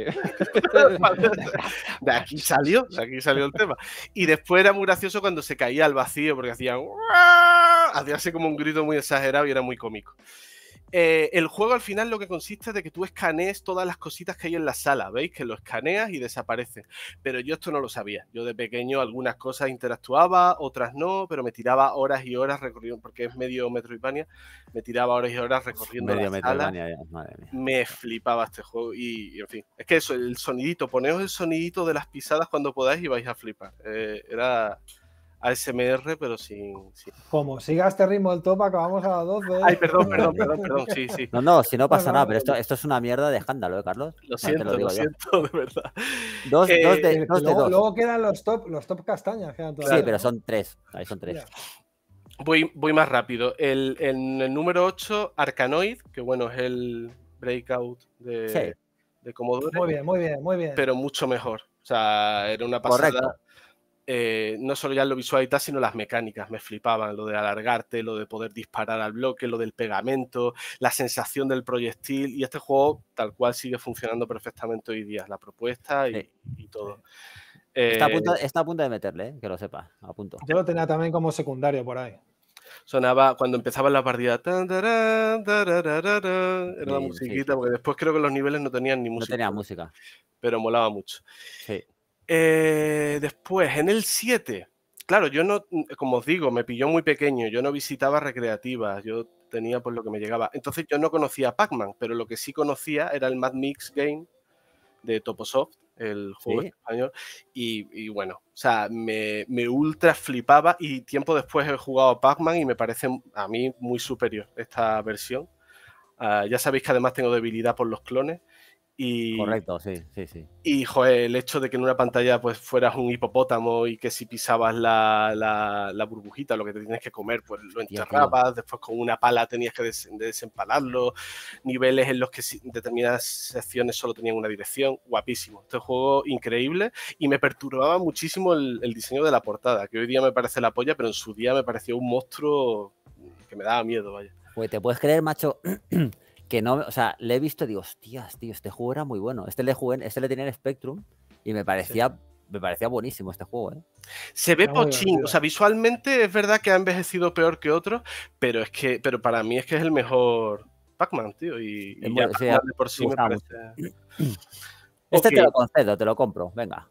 de aquí salió el tema. Y después era muy gracioso cuando se caía al vacío porque hacía así como un grito muy exagerado y era muy cómico. El juego al final lo que consiste es de que tú escanees todas las cositas que hay en la sala, ¿veis? Que lo escaneas y desaparecen. Pero yo esto no lo sabía. Yo de pequeño algunas cosas interactuaba, otras no, pero me tiraba horas y horas recorriendo, porque es medio Metroidvania, me tiraba horas y horas recorriendo medio la sala. Madre mía. Me flipaba este juego y, en fin, es que eso, el sonidito, poneos el sonidito de las pisadas cuando podáis y vais a flipar. Era... ASMR, pero sin... Como siga este ritmo del top, acabamos a las 12. Ay, perdón, sí. No, si no pasa nada, pero esto es una mierda de escándalo, ¿eh, Carlos? Lo siento, lo siento, de verdad. Dos. Luego quedan los top castañas. Quedan todas. Sí, pero son tres. Ahí son tres. Voy más rápido. El número 8, Arkanoid, que bueno, es el breakout de Commodore. Muy bien. Pero mucho mejor. O sea, era una pasada. Correcto. No solo ya en lo visual y tal, sino las mecánicas me flipaban, lo de alargarte, lo de poder disparar al bloque, lo del pegamento, la sensación del proyectil, y este juego tal cual sigue funcionando perfectamente hoy día, la propuesta y todo. Está a punto de meterle, que lo sepa, a punto. Yo lo tenía también como secundario por ahí. Sonaba cuando empezaba la partida, era la musiquita, porque después creo que los niveles no tenían ni música. No tenía música. Pero molaba mucho. Sí. Después, en el 7, claro, yo no, como os digo, me pilló muy pequeño, yo no visitaba recreativas, yo tenía pues lo que me llegaba. Entonces yo no conocía Pac-Man, pero lo que sí conocía era el Mad Mix Game de Toposoft, el juego español, y bueno, o sea, me ultra flipaba y tiempo después he jugado Pac-Man y me parece a mí muy superior esta versión. Ya sabéis que además tengo debilidad por los clones. Correcto, sí. Y, joder, el hecho de que en una pantalla pues fueras un hipopótamo y que si pisabas la burbujita, lo que te tienes que comer, pues lo enterrabas, después con una pala tenías que desempalarlo, niveles en los que determinadas secciones solo tenían una dirección, guapísimo. Este juego increíble y me perturbaba muchísimo el diseño de la portada, que hoy día me parece la polla, pero en su día me parecía un monstruo que me daba miedo, vaya. Pues te puedes creer, macho... Que no, o sea, le he visto y digo, hostias, tío, este juego era muy bueno. Este le tenía el Spectrum y me parecía buenísimo este juego, ¿eh? Se ve pochín, o sea, visualmente es verdad que ha envejecido peor que otros, pero para mí es que es el mejor Pac-Man, tío, y ya, Pac-Man de por sí me parece... Te lo concedo, te lo compro, venga.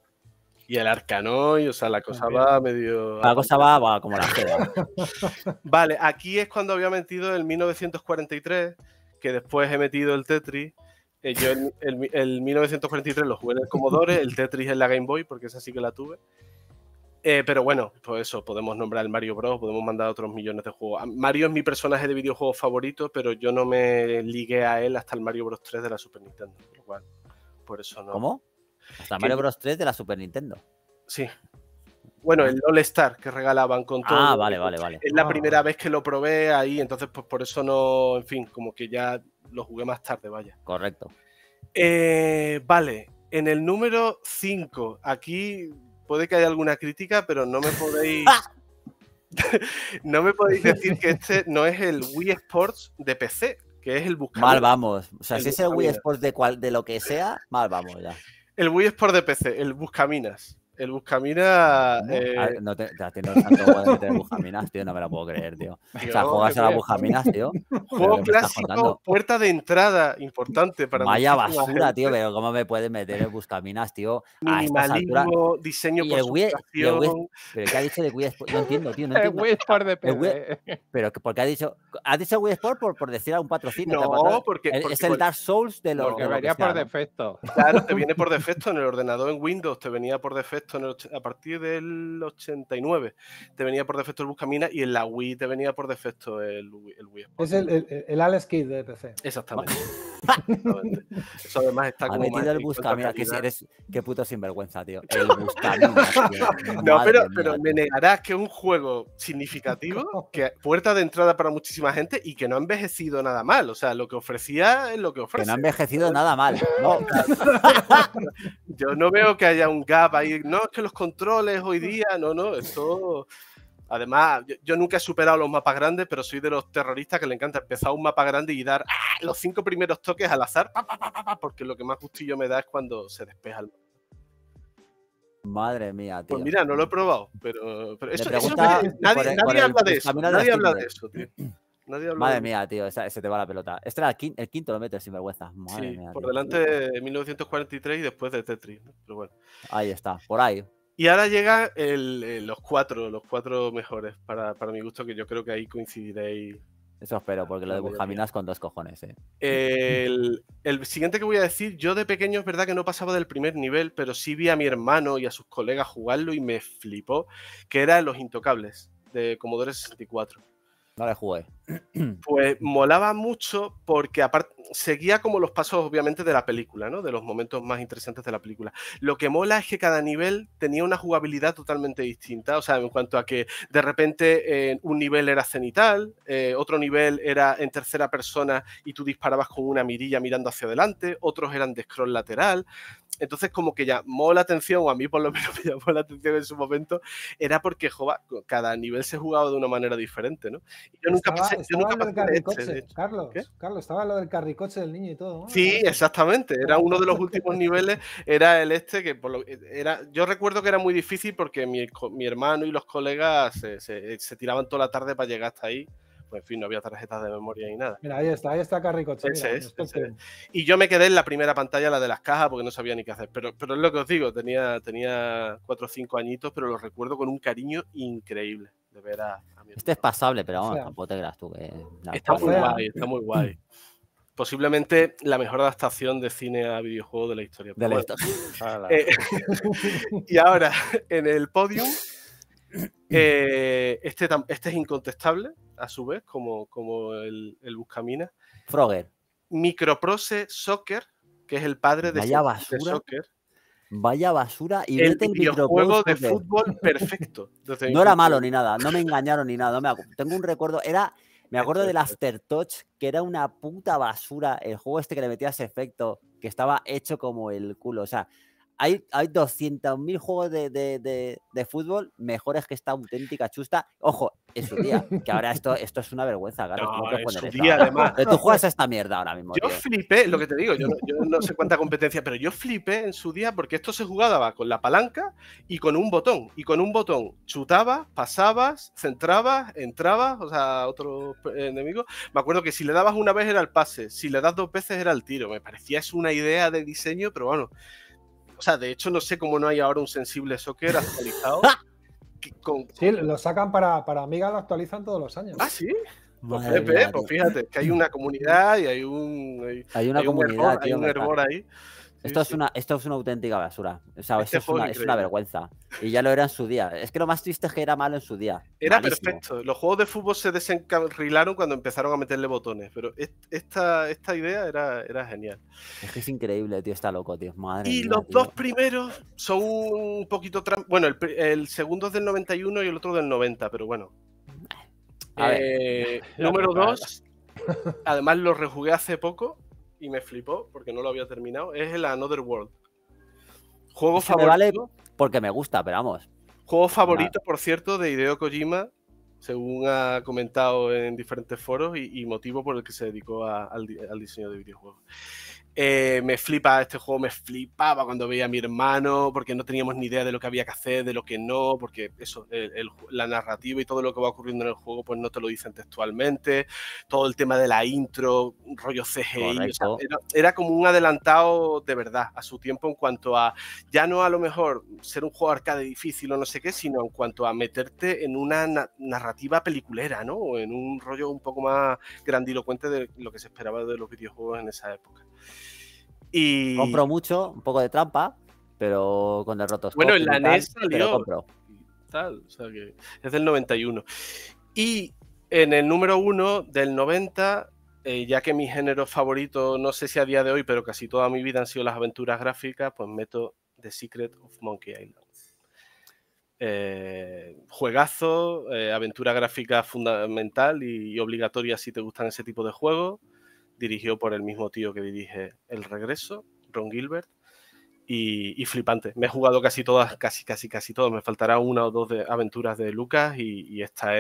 Y el Arkanoid, o sea, la cosa va medio... La cosa va como la queda. Vale, aquí es cuando había metido el 1943... que después he metido el Tetris. Yo el 1943 lo jugué en el Commodore, el Tetris en la Game Boy, porque esa sí que la tuve. Pero bueno, pues eso, podemos nombrar el Mario Bros, podemos mandar otros millones de juegos. Mario es mi personaje de videojuego favorito, pero yo no me ligué a él hasta el Mario Bros 3 de la Super Nintendo. Lo cual, por eso no. ¿Cómo? ¿Hasta Mario Bros 3 de la Super Nintendo? Sí. Bueno, el All Star que regalaban con todo. Ah, vale. Es la primera vez que lo probé ahí, entonces pues por eso no, en fin, como que ya lo jugué más tarde, vaya. Correcto. Vale, en el número 5, aquí puede que haya alguna crítica, pero no me podéis decir que este no es el Wii Sports de PC, que es el buscador. Mal vamos, o sea, si es el Wii Sports de lo que sea, mal vamos ya. El Wii Sports de PC, el Buscaminas. El Buscaminas... No te atiendo tanto de meter Buscaminas, tío. No me la puedo creer, tío. O sea, juegas a la Buscaminas, tío. Juego clásico, puerta de entrada importante para mí. Vaya basura, tío. Pero ¿cómo me pueden meter el Buscaminas, tío? A estas alturas. Diseño por sustitución. ¿Pero qué ha dicho de Wii Sport? No entiendo, tío. El Wii Sport de PC. Pero ¿por qué ha dicho? ¿Ha dicho Wii Sport por decir algún patrocinio? No, porque... Es el Dark Souls de los... Porque venía por defecto. Claro, te viene por defecto en el ordenador en Windows. Te venía por defecto a partir del 89 te venía por defecto el Buscaminas y en la Wii te venía por defecto el Wii Sports. Es el Alex Kidd de PC. Exactamente. Eso además está como... Ha metido el Buscaminas, que si eres... Qué puto sinvergüenza, tío. El Buscaminas. No, pero me negarás que es un juego significativo, que puerta de entrada para muchísima gente y que no ha envejecido nada mal. O sea, lo que ofrecía es lo que ofrece. Que no ha envejecido nada mal. No. Yo no veo que haya un gap ahí. No, es que los controles hoy día, no, esto... Además, yo nunca he superado los mapas grandes, pero soy de los terroristas que le encanta empezar un mapa grande y dar los 5 primeros toques al azar, porque lo que más gustillo me da es cuando se despeja el... Madre mía, tío. Pues mira, no lo he probado, pero eso nadie habla de eso, tío. Nadie habló. Madre mía, tío, se te va la pelota. Este era el quinto, lo metes sin vergüenza. Madre mía, por delante de 1943 y después de Tetris. Pero bueno. Ahí está, por ahí. Y ahora llegan los cuatro mejores, para mi gusto, que yo creo que ahí coincidiréis. Eso espero, porque lo de Bujaminas con dos cojones, ¿eh? El siguiente que voy a decir, yo de pequeño es verdad que no pasaba del primer nivel, pero sí vi a mi hermano y a sus colegas jugarlo y me flipó, que era Los Intocables, de Commodore 64. No le jugué. Pues molaba mucho porque aparte seguía como los pasos obviamente de la película, ¿no? De los momentos más interesantes de la película. Lo que mola es que cada nivel tenía una jugabilidad totalmente distinta, o sea, en cuanto a que de repente un nivel era cenital, otro nivel era en tercera persona y tú disparabas con una mirilla mirando hacia adelante, otros eran de scroll lateral. Entonces, como que llamó la atención, o a mí por lo menos me llamó la atención en su momento, era porque cada nivel se jugaba de una manera diferente, ¿no? Y yo nunca pasé. Carlos, estaba lo del carricoche del niño y todo, ¿no? Sí, exactamente. Era uno de los últimos niveles, era el este, que yo recuerdo que era muy difícil porque mi hermano y los colegas se tiraban toda la tarde para llegar hasta ahí. Pues en fin, no había tarjetas de memoria ni nada. Mira, ahí está Carricoche. Y yo me quedé en la primera pantalla, la de las cajas, porque no sabía ni qué hacer. Pero es lo que os digo, tenía 4 o 5 añitos, pero lo recuerdo con un cariño increíble. De ver a mi hermano. Es pasable, pero vamos, tampoco te creas tú. Está muy guay. Posiblemente la mejor adaptación de cine a videojuego de la historia. Y ahora, en el podium, este es incontestable, a su vez, como el Buscaminas. Frogger. Microprose Soccer, que es el padre de Soccer. Vaya basura. Y el videojuego de fútbol perfecto. No era malo ni nada, no me engañaron ni nada. Tengo un recuerdo, me acuerdo del Aftertouch, que era una puta basura, el juego este que le metías efecto, que estaba hecho como el culo. O sea, hay 200.000 juegos de fútbol mejores que esta auténtica chusta. Ojo, en su día, que ahora esto es una vergüenza, claro. No, en su día, además. Pero tú juegas a esta mierda ahora mismo. Yo flipé, lo que te digo, yo no sé cuánta competencia, pero yo flipé en su día porque esto se jugaba con la palanca y con un botón. Y con un botón chutabas, pasabas, centrabas, entrabas, o sea, otro enemigo. Me acuerdo que si le dabas una vez era el pase, si le das dos veces era el tiro. Me parecía es una idea de diseño, pero bueno. O sea, de hecho, no sé cómo no hay ahora un sensible soccer actualizado. Sí, lo sacan para Amiga, lo actualizan todos los años. ¿Ah, sí? Pues, pues fíjate, que hay una comunidad y hay un hervor ahí. Esto es una auténtica basura. O sea, es una vergüenza. Y ya lo era en su día. Es que lo más triste es que era malo en su día. Era malísimo. Perfecto. Los juegos de fútbol se desencarrilaron cuando empezaron a meterle botones. Pero esta idea era genial. Es que es increíble, tío. Está loco, tío. Madre mía, los dos primeros son un poquito... Bueno, el segundo es del 91 y el otro del 90, pero bueno. A ver. Número 2. Además, lo rejugué hace poco. Y me flipó porque no lo había terminado. Es el Another World. Juego favorito. Me vale porque me gusta, pero vamos. Juego favorito, por cierto, de Hideo Kojima, según ha comentado en diferentes foros y motivo por el que se dedicó al diseño de videojuegos. Me flipa este juego, me flipaba cuando veía a mi hermano, porque no teníamos ni idea de lo que había que hacer, de lo que no, porque eso, la narrativa y todo lo que va ocurriendo en el juego, pues no te lo dicen textualmente, todo el tema de la intro, rollo CGI, o sea, era como un adelantado de verdad a su tiempo en cuanto a, ya no a lo mejor ser un juego arcade difícil o no sé qué, sino en cuanto a meterte en una narrativa peliculera, ¿no? O en un rollo un poco más grandilocuente de lo que se esperaba de los videojuegos en esa época. Y... compro mucho, un poco de trampa, pero con derrotos. Bueno, en la NES salió. O sea que es del 91. Y en el número 1 del 90, ya que mi género favorito, no sé si a día de hoy, pero casi toda mi vida han sido las aventuras gráficas, pues meto The Secret of Monkey Island. Juegazo, aventura gráfica fundamental y obligatoria si te gustan ese tipo de juegos. Dirigido por el mismo tío que dirige El Regreso, Ron Gilbert, y flipante. Me he jugado casi todas, casi todas. Me faltará una o dos de aventuras de Lucas y esta,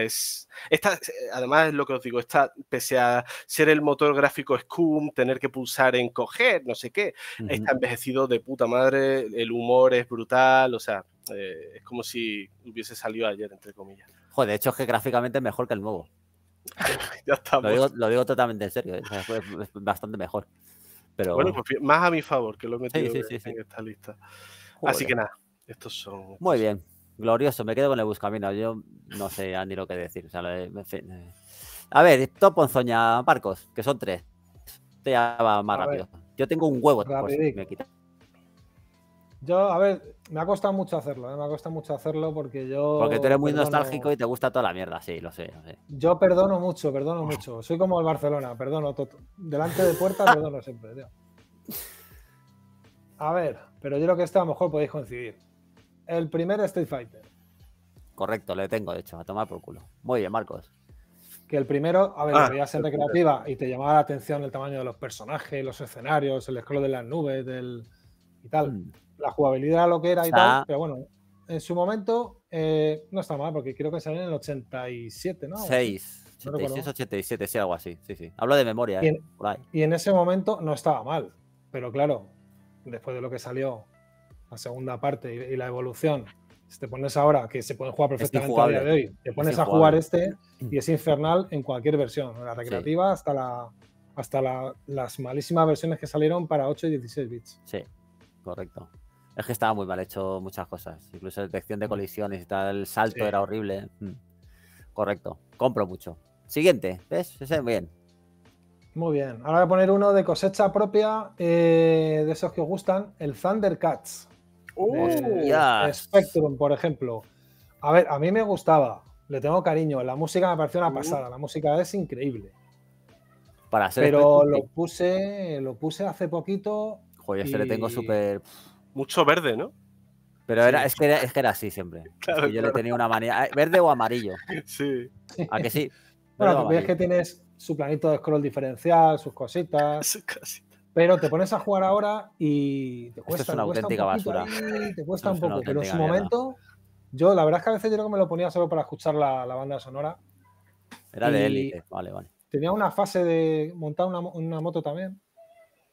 además es lo que os digo, esta, pese a ser el motor gráfico Scum, tener que pulsar en coger, no sé qué, está envejecido de puta madre, el humor es brutal, o sea, es como si hubiese salido ayer, entre comillas. Joder, de hecho es que gráficamente es mejor que el nuevo. Ya estamos. Lo digo totalmente en serio, es bastante mejor. Pero... bueno, pues más a mi favor, que lo he metido en esta lista. Joder. Así que nada, estos son... Muy bien, glorioso, me quedo con el Buscaminas. Yo no sé ni lo que decir. O sea, en fin. A ver, top ponzoña, Marcos, que son 3. Te va más rápido. Yo tengo un huevo. Por si me quita. Yo, a ver, me ha costado mucho hacerlo, ¿eh? Me ha costado mucho hacerlo porque yo... Porque tú eres muy nostálgico y te gusta toda la mierda, sí, lo sé. Yo perdono mucho. Soy como el Barcelona, perdono todo. Delante de puerta perdono siempre, tío. A ver, pero yo creo que este a lo mejor podéis coincidir. El primer Street Fighter. Correcto, le tengo, de hecho, a tomar por culo. Muy bien, Marcos. Que el primero, a ver, veías en recreativa y te llamaba la atención el tamaño de los personajes, los escenarios, el scroll de las nubes y tal. La jugabilidad lo que era y tal, pero bueno, en su momento no está mal, porque creo que salió en el 87, ¿no? 86, 87, sí, algo así, sí. Hablo de memoria, y en ese momento no estaba mal, pero claro, después de lo que salió la segunda parte y la evolución, si te pones ahora, que se puede jugar perfectamente a día de hoy, te pones a jugar y es infernal en cualquier versión, en la recreativa hasta las malísimas versiones que salieron para 8 y 16 bits. Sí, correcto. Es que estaba muy mal hecho muchas cosas. Incluso detección de colisiones y tal. El salto era horrible. Correcto. Compro mucho. Siguiente. ¿Ves? Ese es bien. Muy bien. Ahora voy a poner uno de cosecha propia de esos que os gustan. El Thundercats. Spectrum, por ejemplo. A ver, a mí me gustaba. Le tengo cariño. La música me pareció una pasada. La música es increíble. Para ser pero Spectrum, lo puse hace poquito. Joder, y... le tengo súper... Mucho verde, ¿no? Pero es que era así siempre. Claro, yo le tenía una manía. ¿Verde o amarillo? Sí. ¿A que sí? Bueno, ves que tienes su planito de scroll diferencial, sus cositas. Pero te pones a jugar ahora y te cuesta. Esto es una auténtica basura. Te cuesta un poco, pero en su momento, yo la verdad es que a veces yo creo que me lo ponía solo para escuchar la banda sonora. Era de Élite, vale. Tenía una fase de montar una moto también,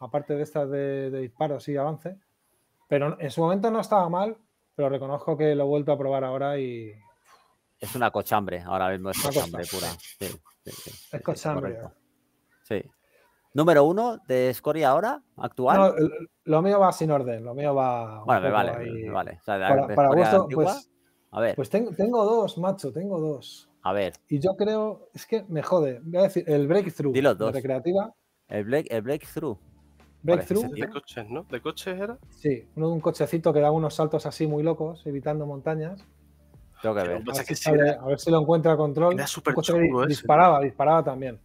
aparte de estas de disparos y avance. Pero en su momento no estaba mal, pero reconozco que lo he vuelto a probar ahora y... Es una cochambre, ahora mismo es cochambre pura. Sí, es cochambre. Sí. Número 1 de Escoria ahora, actual. No, lo mío va sin orden, lo mío va... Bueno, me vale. O sea, para gusto, pues... A ver. Pues tengo 2, macho, tengo 2. A ver. Y yo creo... Es que me jode. Voy a decir, el Breakthrough. Dilo 2. De recreativa. El Breakthrough. Breakthrough. De coches, ¿no? ¿De coches era? Sí, uno de un cochecito que da unos saltos así muy locos, evitando montañas. Tengo que ver. A ver si lo encuentra a control. Era súper chungo ese. Disparaba también.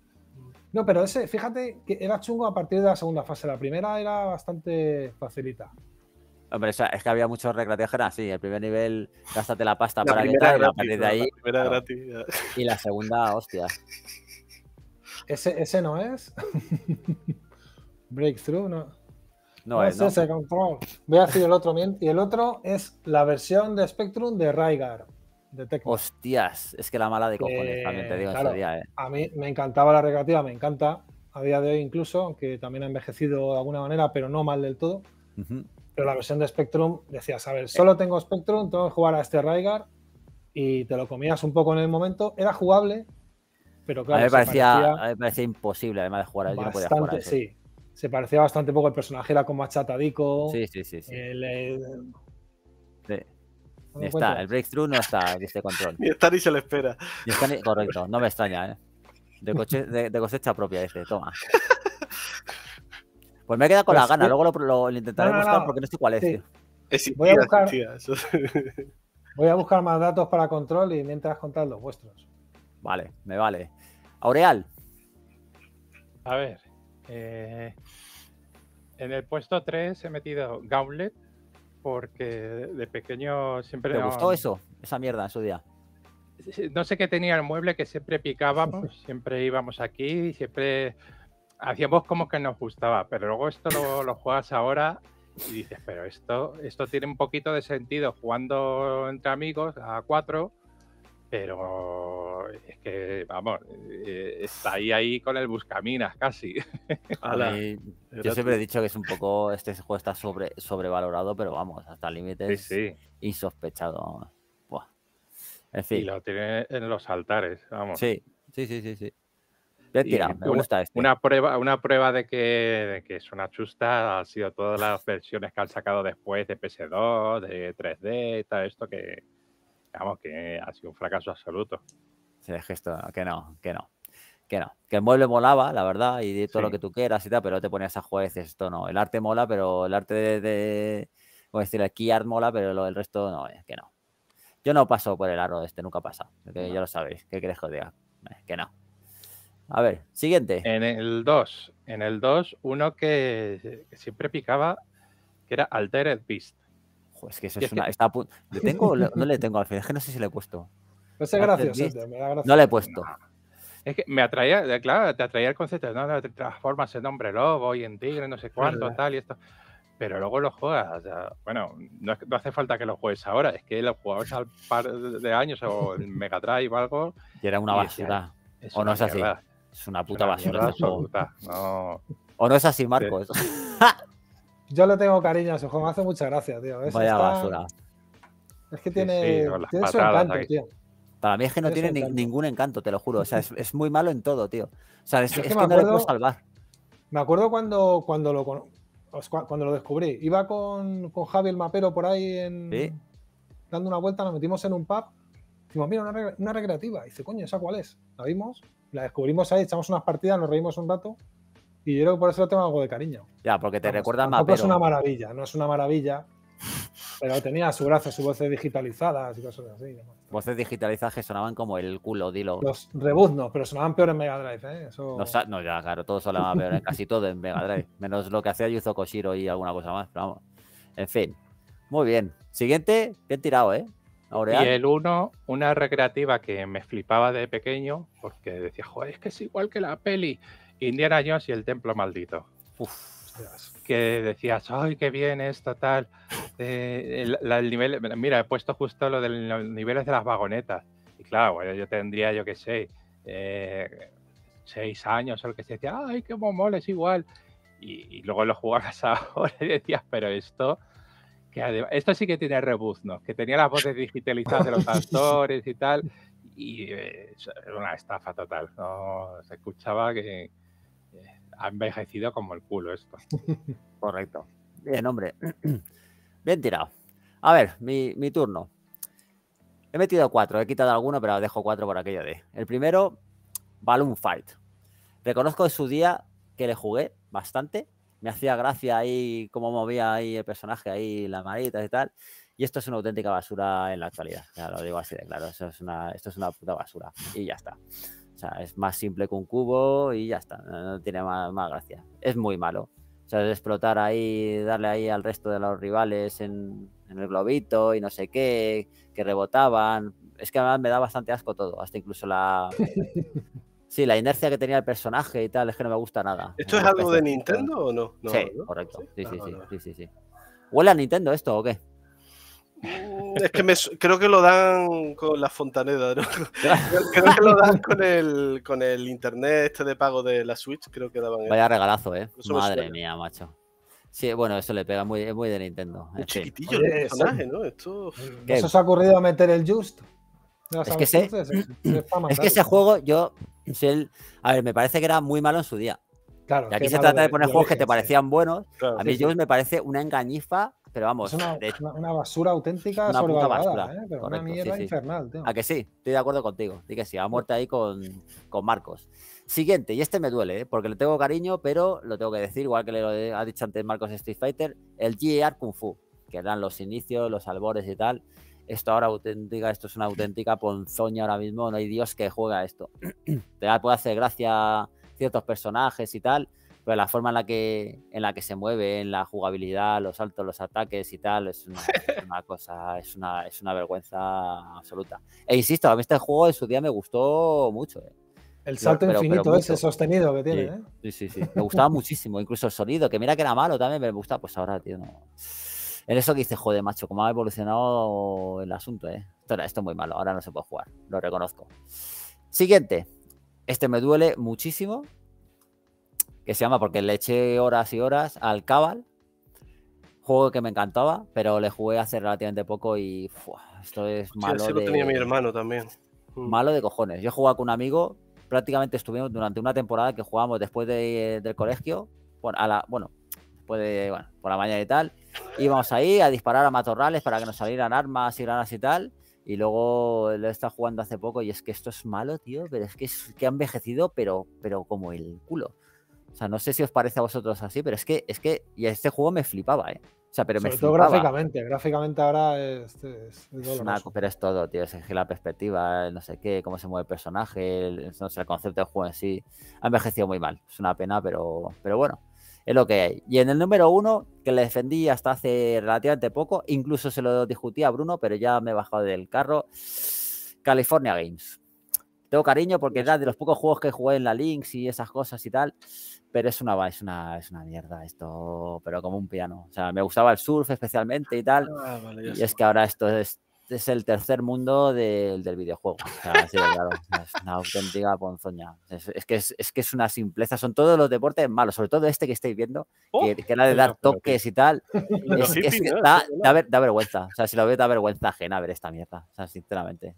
No, pero ese, fíjate que era chungo a partir de la segunda fase. La primera era bastante facilita. Hombre, o sea, es que había muchos recreativos. Sí, el primer nivel, gástate la pasta para evitar y a partir de ahí. La primera gratis. Y la segunda, hostia. ¿Ese no es? Breakthrough, no es ese control. Voy a decir el otro bien. Y el otro es la versión de Spectrum de Raigar. De Tecmo. Hostias, es que la mala de cojones, también te digo, claro, ese día, A mí me encantaba la recreativa, me encanta. A día de hoy incluso, aunque también ha envejecido de alguna manera, pero no mal del todo. Pero la versión de Spectrum, decías, a ver, solo tengo Spectrum, tengo que jugar a este Raigar. Y te lo comías un poco en el momento. Era jugable, pero claro. A mí me parecía imposible, además de jugar a él. Bastante, yo no podía jugar a eso. Sí. Se parecía bastante poco, el personaje era como achatadico. Sí. Ni está, el Breakthrough no está en este control. Ni está ni se le espera. Correcto, no me extraña, ¿eh? De cosecha propia, dice, toma. Pues me he quedado con las ganas, luego lo intentaré buscar porque no sé cuál es. Sí. Voy a buscar más datos para control y mientras contad los vuestros. Vale, me vale. Aureal. A ver. En el puesto 3 he metido Gauntlet porque de pequeño siempre... ¿Te gustó eso? Esa mierda en su día. No sé qué tenía el mueble que siempre picábamos, siempre íbamos aquí y siempre hacíamos como que nos gustaba, pero luego esto lo juegas ahora y dices, pero esto tiene un poquito de sentido jugando entre amigos a 4, pero es que, vamos, está ahí con el Buscaminas casi. Yo siempre he dicho que es un poco, este juego está sobrevalorado, pero vamos, hasta límites insospechado. Buah. En fin. Y lo tiene en los altares, vamos. Sí, Sí. Bien tirado, me gusta este. Una prueba de que es una chusta ha sido todas las versiones que han sacado después de PS2, de 3D y tal, esto que, digamos, que ha sido un fracaso absoluto. Sí, es que esto, que no. Que el mueble molaba, la verdad, y todo lo que tú quieras y tal, pero te ponías a jugar y dices, esto no. El arte mola, pero el arte de voy a decir, el key art mola, pero el resto no, es que no. Yo no paso por el aro este, nunca pasa. Ya lo sabéis, ¿qué queréis que os diga? Que no. A ver, siguiente. En el 2, uno que siempre picaba, que era Altered Beast. Joder, es que eso es una... No le tengo al final, es que no sé si le he puesto. No sé, gracioso, me da gracia. No le he puesto. Es que me atraía, claro, te atraía el concepto. No, te transformas en hombre lobo y en tigre, no sé cuánto, tal y esto. Pero luego lo juegas, o sea, bueno, no hace falta que lo juegues ahora, es que lo jugabas al par de años o el Mega Drive o algo. Y era una basura. O no es así. Es una puta basura. Absoluta. No. O no es así, Marcos. Sí. Yo le tengo cariño a ese juego, me hace mucha gracia, tío. Eso vaya está... basura. Es que tiene su encanto, aquí. Tío. Para mí es que no tiene ningún encanto, te lo juro. O sea, es muy malo en todo, tío. O sea, es que no le puedo salvar. Me acuerdo cuando lo descubrí. Iba con Javi el mapero por ahí dando una vuelta, nos metimos en un pub. Dijimos, mira, una recreativa. Y dice, coño, ¿esa cuál es? La vimos, la descubrimos ahí, echamos unas partidas, nos reímos un rato. Y yo creo que por eso le tengo algo de cariño. Ya, porque te recuerda al mapero. No es una maravilla. Pero tenía su gracia, sus voces digitalizadas y cosas así. Voces digitalizadas que sonaban como el culo, dilo. Los rebuznos, pero sonaban peor en Mega Drive, ¿eh? Eso... No, ya, claro, todo sonaba peor, casi todo en Mega Drive. Menos lo que hacía Yuzo Koshiro y alguna cosa más, pero vamos. En fin, muy bien. Siguiente, bien tirado, ¿eh? Aureal. Y el 1, una recreativa que me flipaba de pequeño, porque decía, joder, es que es igual que la peli Indiana Jones y el Templo Maldito. Uf. Que decías, ay, qué bien esto, tal. El nivel, mira, he puesto justo lo de los niveles de las vagonetas. Y claro, bueno, yo tendría, yo qué sé, 6 años o lo que se decía, ay, qué momol, es igual. Y luego lo jugabas ahora y decías, pero esto sí que tiene rebuznos, que tenía las voces digitalizadas de los actores y tal. Y era una estafa total, ¿no? Se escuchaba que... ha envejecido como el culo esto. Correcto. Bien, hombre. Bien tirado. A ver, mi turno. He metido 4. He quitado alguno, pero dejo 4 por aquello de... El primero, Balloon Fight. Reconozco en su día que le jugué bastante. Me hacía gracia ahí cómo movía ahí el personaje, ahí las manitas y tal. Y esto es una auténtica basura en la actualidad. Ya lo digo así de claro. Esto es una puta basura. Y ya está. O sea, es más simple que un cubo y ya está, no tiene más gracia. Es muy malo. O sea, es explotar ahí, darle ahí al resto de los rivales en el globito y no sé qué, que rebotaban. Es que además me da bastante asco todo, hasta incluso la... Sí, la inercia que tenía el personaje y tal, es que no me gusta nada. ¿Esto es algo de Nintendo o no? No, sí, ¿no? Correcto. Sí. ¿Huele a Nintendo esto o qué? Es que creo que lo dan con la Fontaneda, ¿no? Creo que lo dan con el internet este de pago de la Switch, creo que daban. Vaya regalazo, ¿eh? Madre mía, macho. Sí, bueno, eso le pega muy, muy de Nintendo. Un chiquitillo el personaje, ¿no? Esto... ¿Eso se ha ocurrido a meter el Just? Es que ese juego, yo... A ver, me parece que era muy malo en su día. Claro, y aquí se trata de poner juegos que te parecían buenos. Claro, a mí Just me parece una engañifa. Pero vamos, es una basura auténtica, una puta basura, ¿eh? Pero correcto, una mierda infernal, tío. ¿A que sí? Estoy de acuerdo contigo. Dí que sí, a muerte ahí con Marcos. Siguiente, y este me duele, ¿eh? Porque le tengo cariño, pero lo tengo que decir, igual que le ha dicho antes Marcos Street Fighter, el GER Kung Fu, que eran los inicios, los albores y tal. Esto es una auténtica ponzoña ahora mismo, no hay Dios que juega esto. Te puede hacer gracia ciertos personajes y tal, pero la forma en la que se mueve, en la jugabilidad, los saltos, los ataques y tal, es una vergüenza absoluta. E insisto, a mí este juego en su día me gustó mucho. El salto infinito ese sostenido que tiene, ¿eh? Sí. Me gustaba muchísimo, incluso el sonido, que mira que era malo también, pero me gustaba. Pues ahora, tío, no. En eso que dices, joder, macho, cómo ha evolucionado el asunto, ¿eh? Esto es muy malo, ahora no se puede jugar, lo reconozco. Siguiente. Este me duele muchísimo. Que se llama, porque le eché horas y horas al Cabal, juego que me encantaba, pero le jugué hace relativamente poco y esto es malo. Sí, lo tenía mi hermano también. Malo de cojones. Yo jugaba con un amigo prácticamente estuvimos durante una temporada que jugábamos después del colegio, por la mañana y tal, íbamos ahí a disparar a matorrales para que nos salieran armas y granadas y tal, y luego lo he estado jugando hace poco y es que esto es malo, tío, pero es que ha envejecido, pero como el culo. O sea, no sé si os parece a vosotros así, pero es que y este juego me flipaba, ¿eh? O sea, pero sobre todo gráficamente ahora es doloroso. Pero es todo, tío, es la perspectiva, no sé qué, cómo se mueve el personaje, no sé, el concepto del juego en sí. Ha envejecido muy mal, es una pena, pero bueno, es lo que hay. Y en el número uno, que le defendí hasta hace relativamente poco, incluso se lo discutí a Bruno, pero ya me he bajado del carro, California Games. Tengo cariño porque era de los pocos juegos que jugué en la Lynx y esas cosas y tal, pero es una mierda esto, pero como un piano. O sea, me gustaba el surf especialmente y tal, y es que ahora esto es el tercer mundo del videojuego. O sea, sí, claro, es una auténtica ponzoña. Es que es una simpleza. Son todos los deportes malos, sobre todo este que estáis viendo, que era de dar toques y tal. Da vergüenza. O sea, si lo veo da vergüenza ajena ver esta mierda, o sea, sinceramente.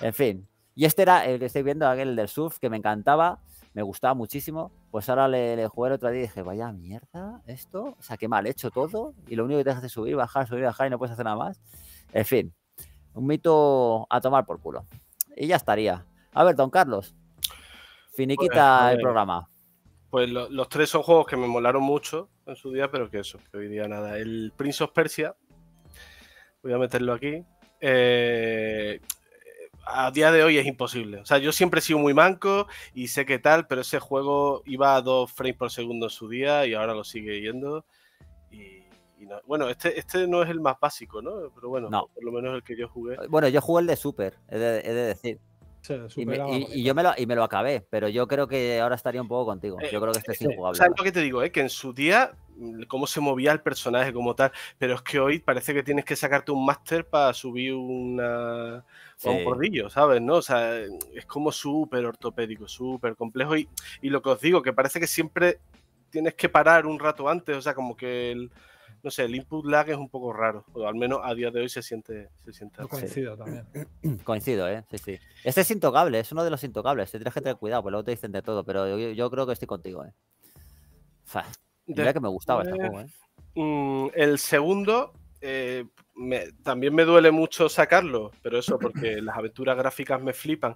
En fin. Y este era el que estoy viendo, aquel del surf, que me encantaba, me gustaba muchísimo. Pues ahora le jugué el otro día y dije, vaya mierda esto, o sea, qué mal hecho todo. Y lo único que te hace es subir, bajar y no puedes hacer nada más. En fin, un mito a tomar por culo. Y ya estaría. A ver, don Carlos, finiquita el programa. Pues los tres son juegos que me molaron mucho en su día, pero que hoy día nada. El Prince of Persia, voy a meterlo aquí. A día de hoy es imposible. O sea, yo siempre he sido muy manco y sé qué tal, pero ese juego iba a 2 frames por segundo en su día y ahora lo sigue yendo. Y no. Bueno, este no es el más básico, ¿no? Pero bueno, no. Por lo menos el que yo jugué. Bueno, yo jugué el de Super, he de decir. Sí, y me lo acabé, pero yo creo que ahora estaría un poco contigo. Yo creo que este es injugable. ¿Sabes lo que te digo? Que en su día, cómo se movía el personaje como tal, pero es que hoy parece que tienes que sacarte un máster para subir un bordillo, ¿sabes? ¿No? O sea, es como súper ortopédico, súper complejo y lo que os digo, que parece que siempre tienes que parar un rato antes, o sea, como que el input lag es un poco raro, o al menos a día de hoy se siente. Yo coincido también. Coincido, sí, sí. Este es intocable, es uno de los intocables, tienes que tener cuidado, pues luego te dicen de todo, pero yo creo que estoy contigo, Mira que me gustaba este juego, El segundo, también me duele mucho sacarlo, pero eso porque las aventuras gráficas me flipan.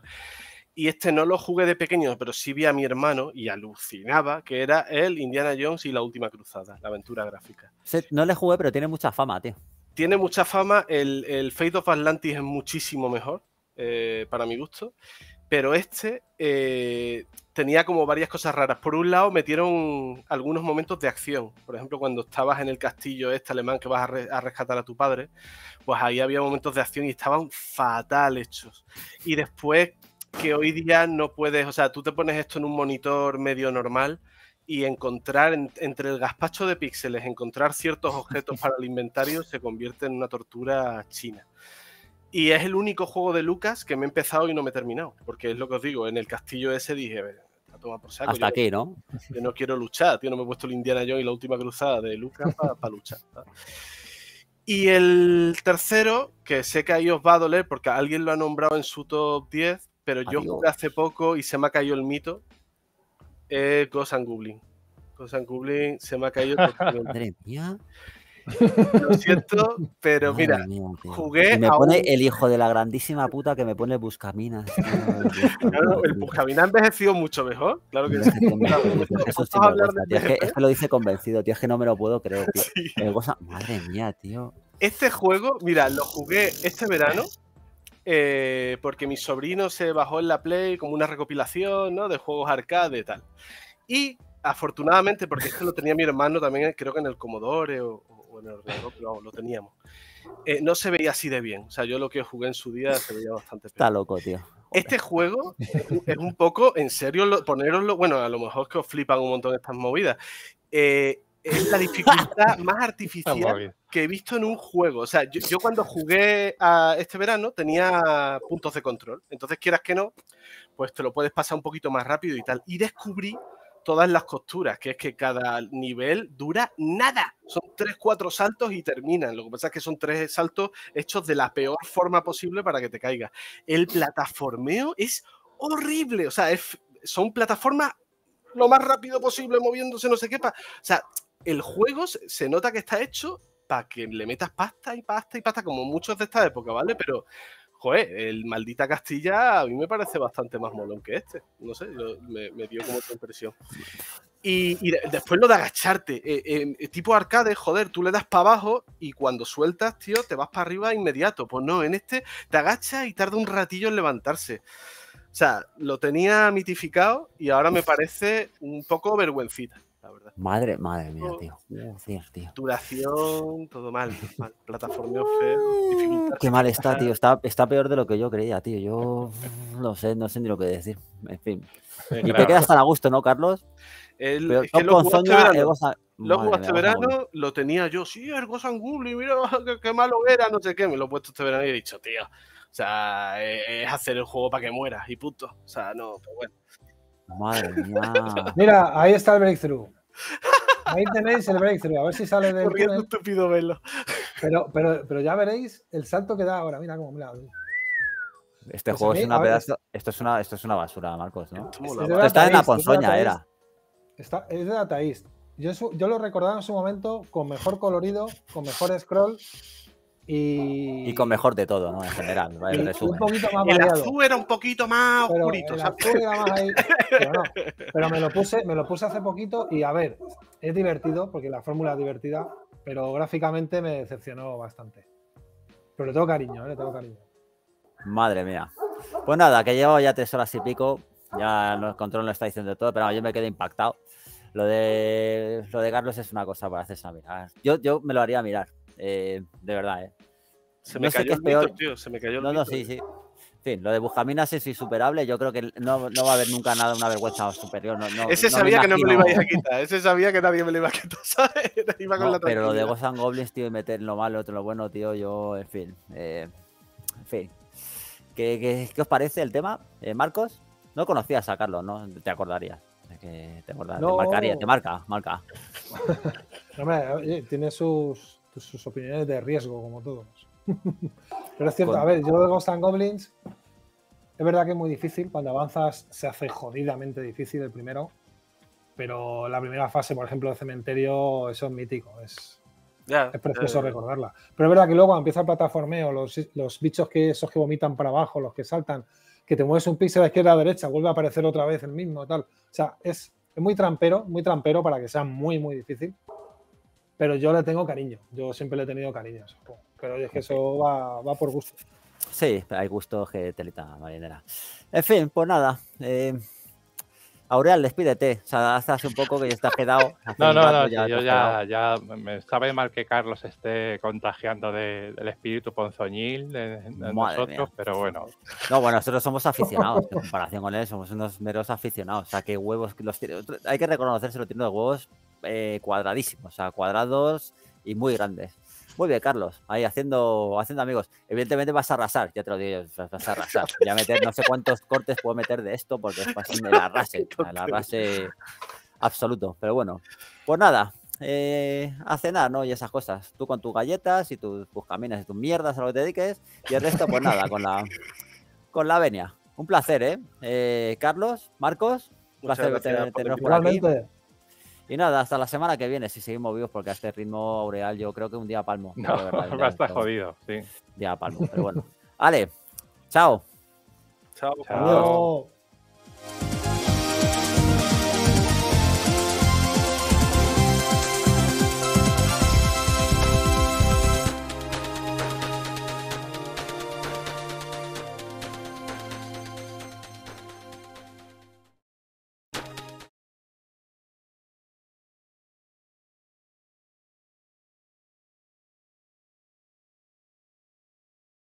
Y este no lo jugué de pequeño, pero sí vi a mi hermano y alucinaba, que era el Indiana Jones y la última cruzada, la aventura gráfica. No le jugué, pero tiene mucha fama, tío. Tiene mucha fama, el Fate of Atlantis es muchísimo mejor, para mi gusto, pero este tenía como varias cosas raras. Por un lado, metieron algunos momentos de acción. Por ejemplo, cuando estabas en el castillo este alemán que vas a rescatar a tu padre, pues ahí había momentos de acción y estaban fatal hechos. Y después, que hoy día no puedes, o sea, tú te pones esto en un monitor medio normal y encontrar entre el gazpacho de píxeles, encontrar ciertos objetos para el inventario se convierte en una tortura china. Y es el único juego de Lucas que me he empezado y no me he terminado, porque es lo que os digo, en el castillo ese dije, a tomar por saco. Hasta aquí, ¿no? Yo no quiero luchar, tío, no me he puesto el Indiana Jones y la última cruzada de Lucas para luchar, ¿sabes? Y el tercero, que sé que ahí os va a doler porque alguien lo ha nombrado en su top 10, pero yo jugué hace poco y se me ha caído el mito, Ghosts and Goblins. Ghosts and Goblins se me ha caído totalmente. Lo siento, pero mira, jugué. Me pone el hijo de la grandísima puta que me pone el buscaminas. Claro, el buscaminas ha envejecido mucho mejor. Claro que sí. Es que lo dice convencido, tío. Es que no me lo puedo creer, tío. Sí. Madre mía, tío. Este juego, mira, lo jugué este verano. Porque mi sobrino se bajó en la Play como una recopilación, ¿no?, de juegos arcade y tal. Y afortunadamente, porque esto lo tenía mi hermano también, creo que en el Commodore o en el ordenador, pero lo teníamos. No se veía así de bien. O sea, yo lo que jugué en su día se veía bastante peor. Está loco, tío. Este juego es un poco, en serio, ponéroslo, bueno, a lo mejor es que os flipan un montón estas movidas. Es la dificultad más artificial que he visto en un juego. O sea, yo cuando jugué a este verano tenía puntos de control. Entonces, quieras que no, pues te lo puedes pasar un poquito más rápido y tal. Y descubrí todas las costuras, que es que cada nivel dura nada. Son 3-4 saltos y terminan. Lo que pasa es que son 3 saltos hechos de la peor forma posible para que te caigas. El plataformeo es horrible. O sea, son plataformas lo más rápido posible, moviéndose, no sé qué. O sea, el juego se nota que está hecho para que le metas pasta y pasta y pasta, como muchos de esta época, ¿vale? Pero, joder, el Maldita Castilla a mí me parece bastante más molón que este. No sé, me dio como otra impresión. Y después lo de agacharte. Tipo arcade, joder, tú le das para abajo y cuando sueltas, tío, te vas para arriba inmediato. Pues no, en este te agachas y tarda un ratillo en levantarse. O sea, lo tenía mitificado y ahora me parece un poco vergüencita, la verdad. Madre mía, tío. Duración, todo mal. Plataformeo feo. Qué mal está, tío. Está peor de lo que yo creía, tío. Yo no sé ni lo que decir. En fin. Y claro, te quedas tan a gusto, ¿no, Carlos? Lo jugaste este verano, lo tenía yo. Sí, el Ghost and Goblin, mira qué malo era, no sé qué. Me lo he puesto este verano y he dicho, tío, o sea, es hacer el juego para que mueras y punto. O sea, no, pero bueno. Madre mía. Mira, ahí está el breakthrough. Ahí tenéis el breakthrough. A ver si sale del corriendo túnel. Estúpido verlo. Pero ya veréis el salto que da ahora. Mira cómo, mira. Este pues juego es una pedazo. Esto es una basura, Marcos, ¿no? Esto está en la ponzoña, era. Es de Data East. Yo lo recordaba en su momento con mejor colorido, con mejor scroll. Y con mejor de todo, ¿no? En general. Un poquito más el azul era un poquito más oscurito. Pero me lo puse hace poquito y, a ver, es divertido, porque la fórmula es divertida, pero gráficamente me decepcionó bastante. Pero le tengo cariño, le tengo cariño. Madre mía. Pues nada, que llevo ya 3 horas y pico. Ya el control lo está diciendo todo, pero yo me quedé impactado. Lo de Carlos es una cosa para hacerse a mirar. Yo me lo haría mirar. De verdad, Se me cayó el mito, tío. Se me cayó el mito. No, sí. En fin, lo de Buscaminas es insuperable. Yo creo que no va a haber nunca nada, una vergüenza superior. Ese sabía que no me lo ibais a quitar. Ese sabía que nadie me lo iba a quitar, ¿sabes? Iba con la pero lo de Ghost and Goblins, tío, y meter lo malo, otro lo bueno, tío, yo, en fin. ¿Qué os parece el tema, Marcos? No conocías a Carlos, ¿no? Te acordarías. Te marcaría, te marca. Hombre, tiene sus opiniones de riesgo, como todos. Pero es cierto, a ver, yo de Ghost and Goblins, es verdad que es muy difícil, cuando avanzas se hace jodidamente difícil el primero, pero la primera fase, por ejemplo, del cementerio, eso es mítico, es precioso recordarla. Pero es verdad que luego empieza el plataformeo, los bichos esos que vomitan para abajo, los que saltan, que te mueves un píxel a izquierda a derecha, vuelve a aparecer otra vez el mismo, tal. O sea, es muy trampero para que sea muy, muy difícil. Pero yo le tengo cariño. Yo siempre le he tenido cariño. Pero es que eso va por gusto. Sí, hay gustos que telita marinera. En fin, pues nada. Aureal, despídete. O sea, hace un poco que ya estás quedado. No, yo ya me sabe mal que Carlos esté contagiando del espíritu ponzoñil de nosotros, pero bueno. No, bueno, nosotros somos aficionados. En comparación con él, somos unos meros aficionados. O sea, que huevos los tiene. Hay que reconocerse los tiene de huevos. Cuadradísimos, o sea, cuadrados y muy grandes. Muy bien, Carlos, ahí haciendo amigos. Evidentemente vas a arrasar, ya te lo digo, vas a arrasar. Voy a meter no sé cuántos cortes puedo meter de esto porque es fácil el arrase absoluto. Pero bueno, pues nada, a cenar, ¿no? Y esas cosas. Tú con tus galletas y tus buscaminas y tus mierdas a lo que te dediques y el resto, pues nada, con la venia. Un placer, Carlos, Marcos, un placer teneros por aquí. Y nada, hasta la semana que viene, si seguimos vivos, porque a este ritmo, Aureal, yo creo que un día palmo. No, va a estar jodido, sí. Día palmo, pero bueno. Ale, chao. Chao.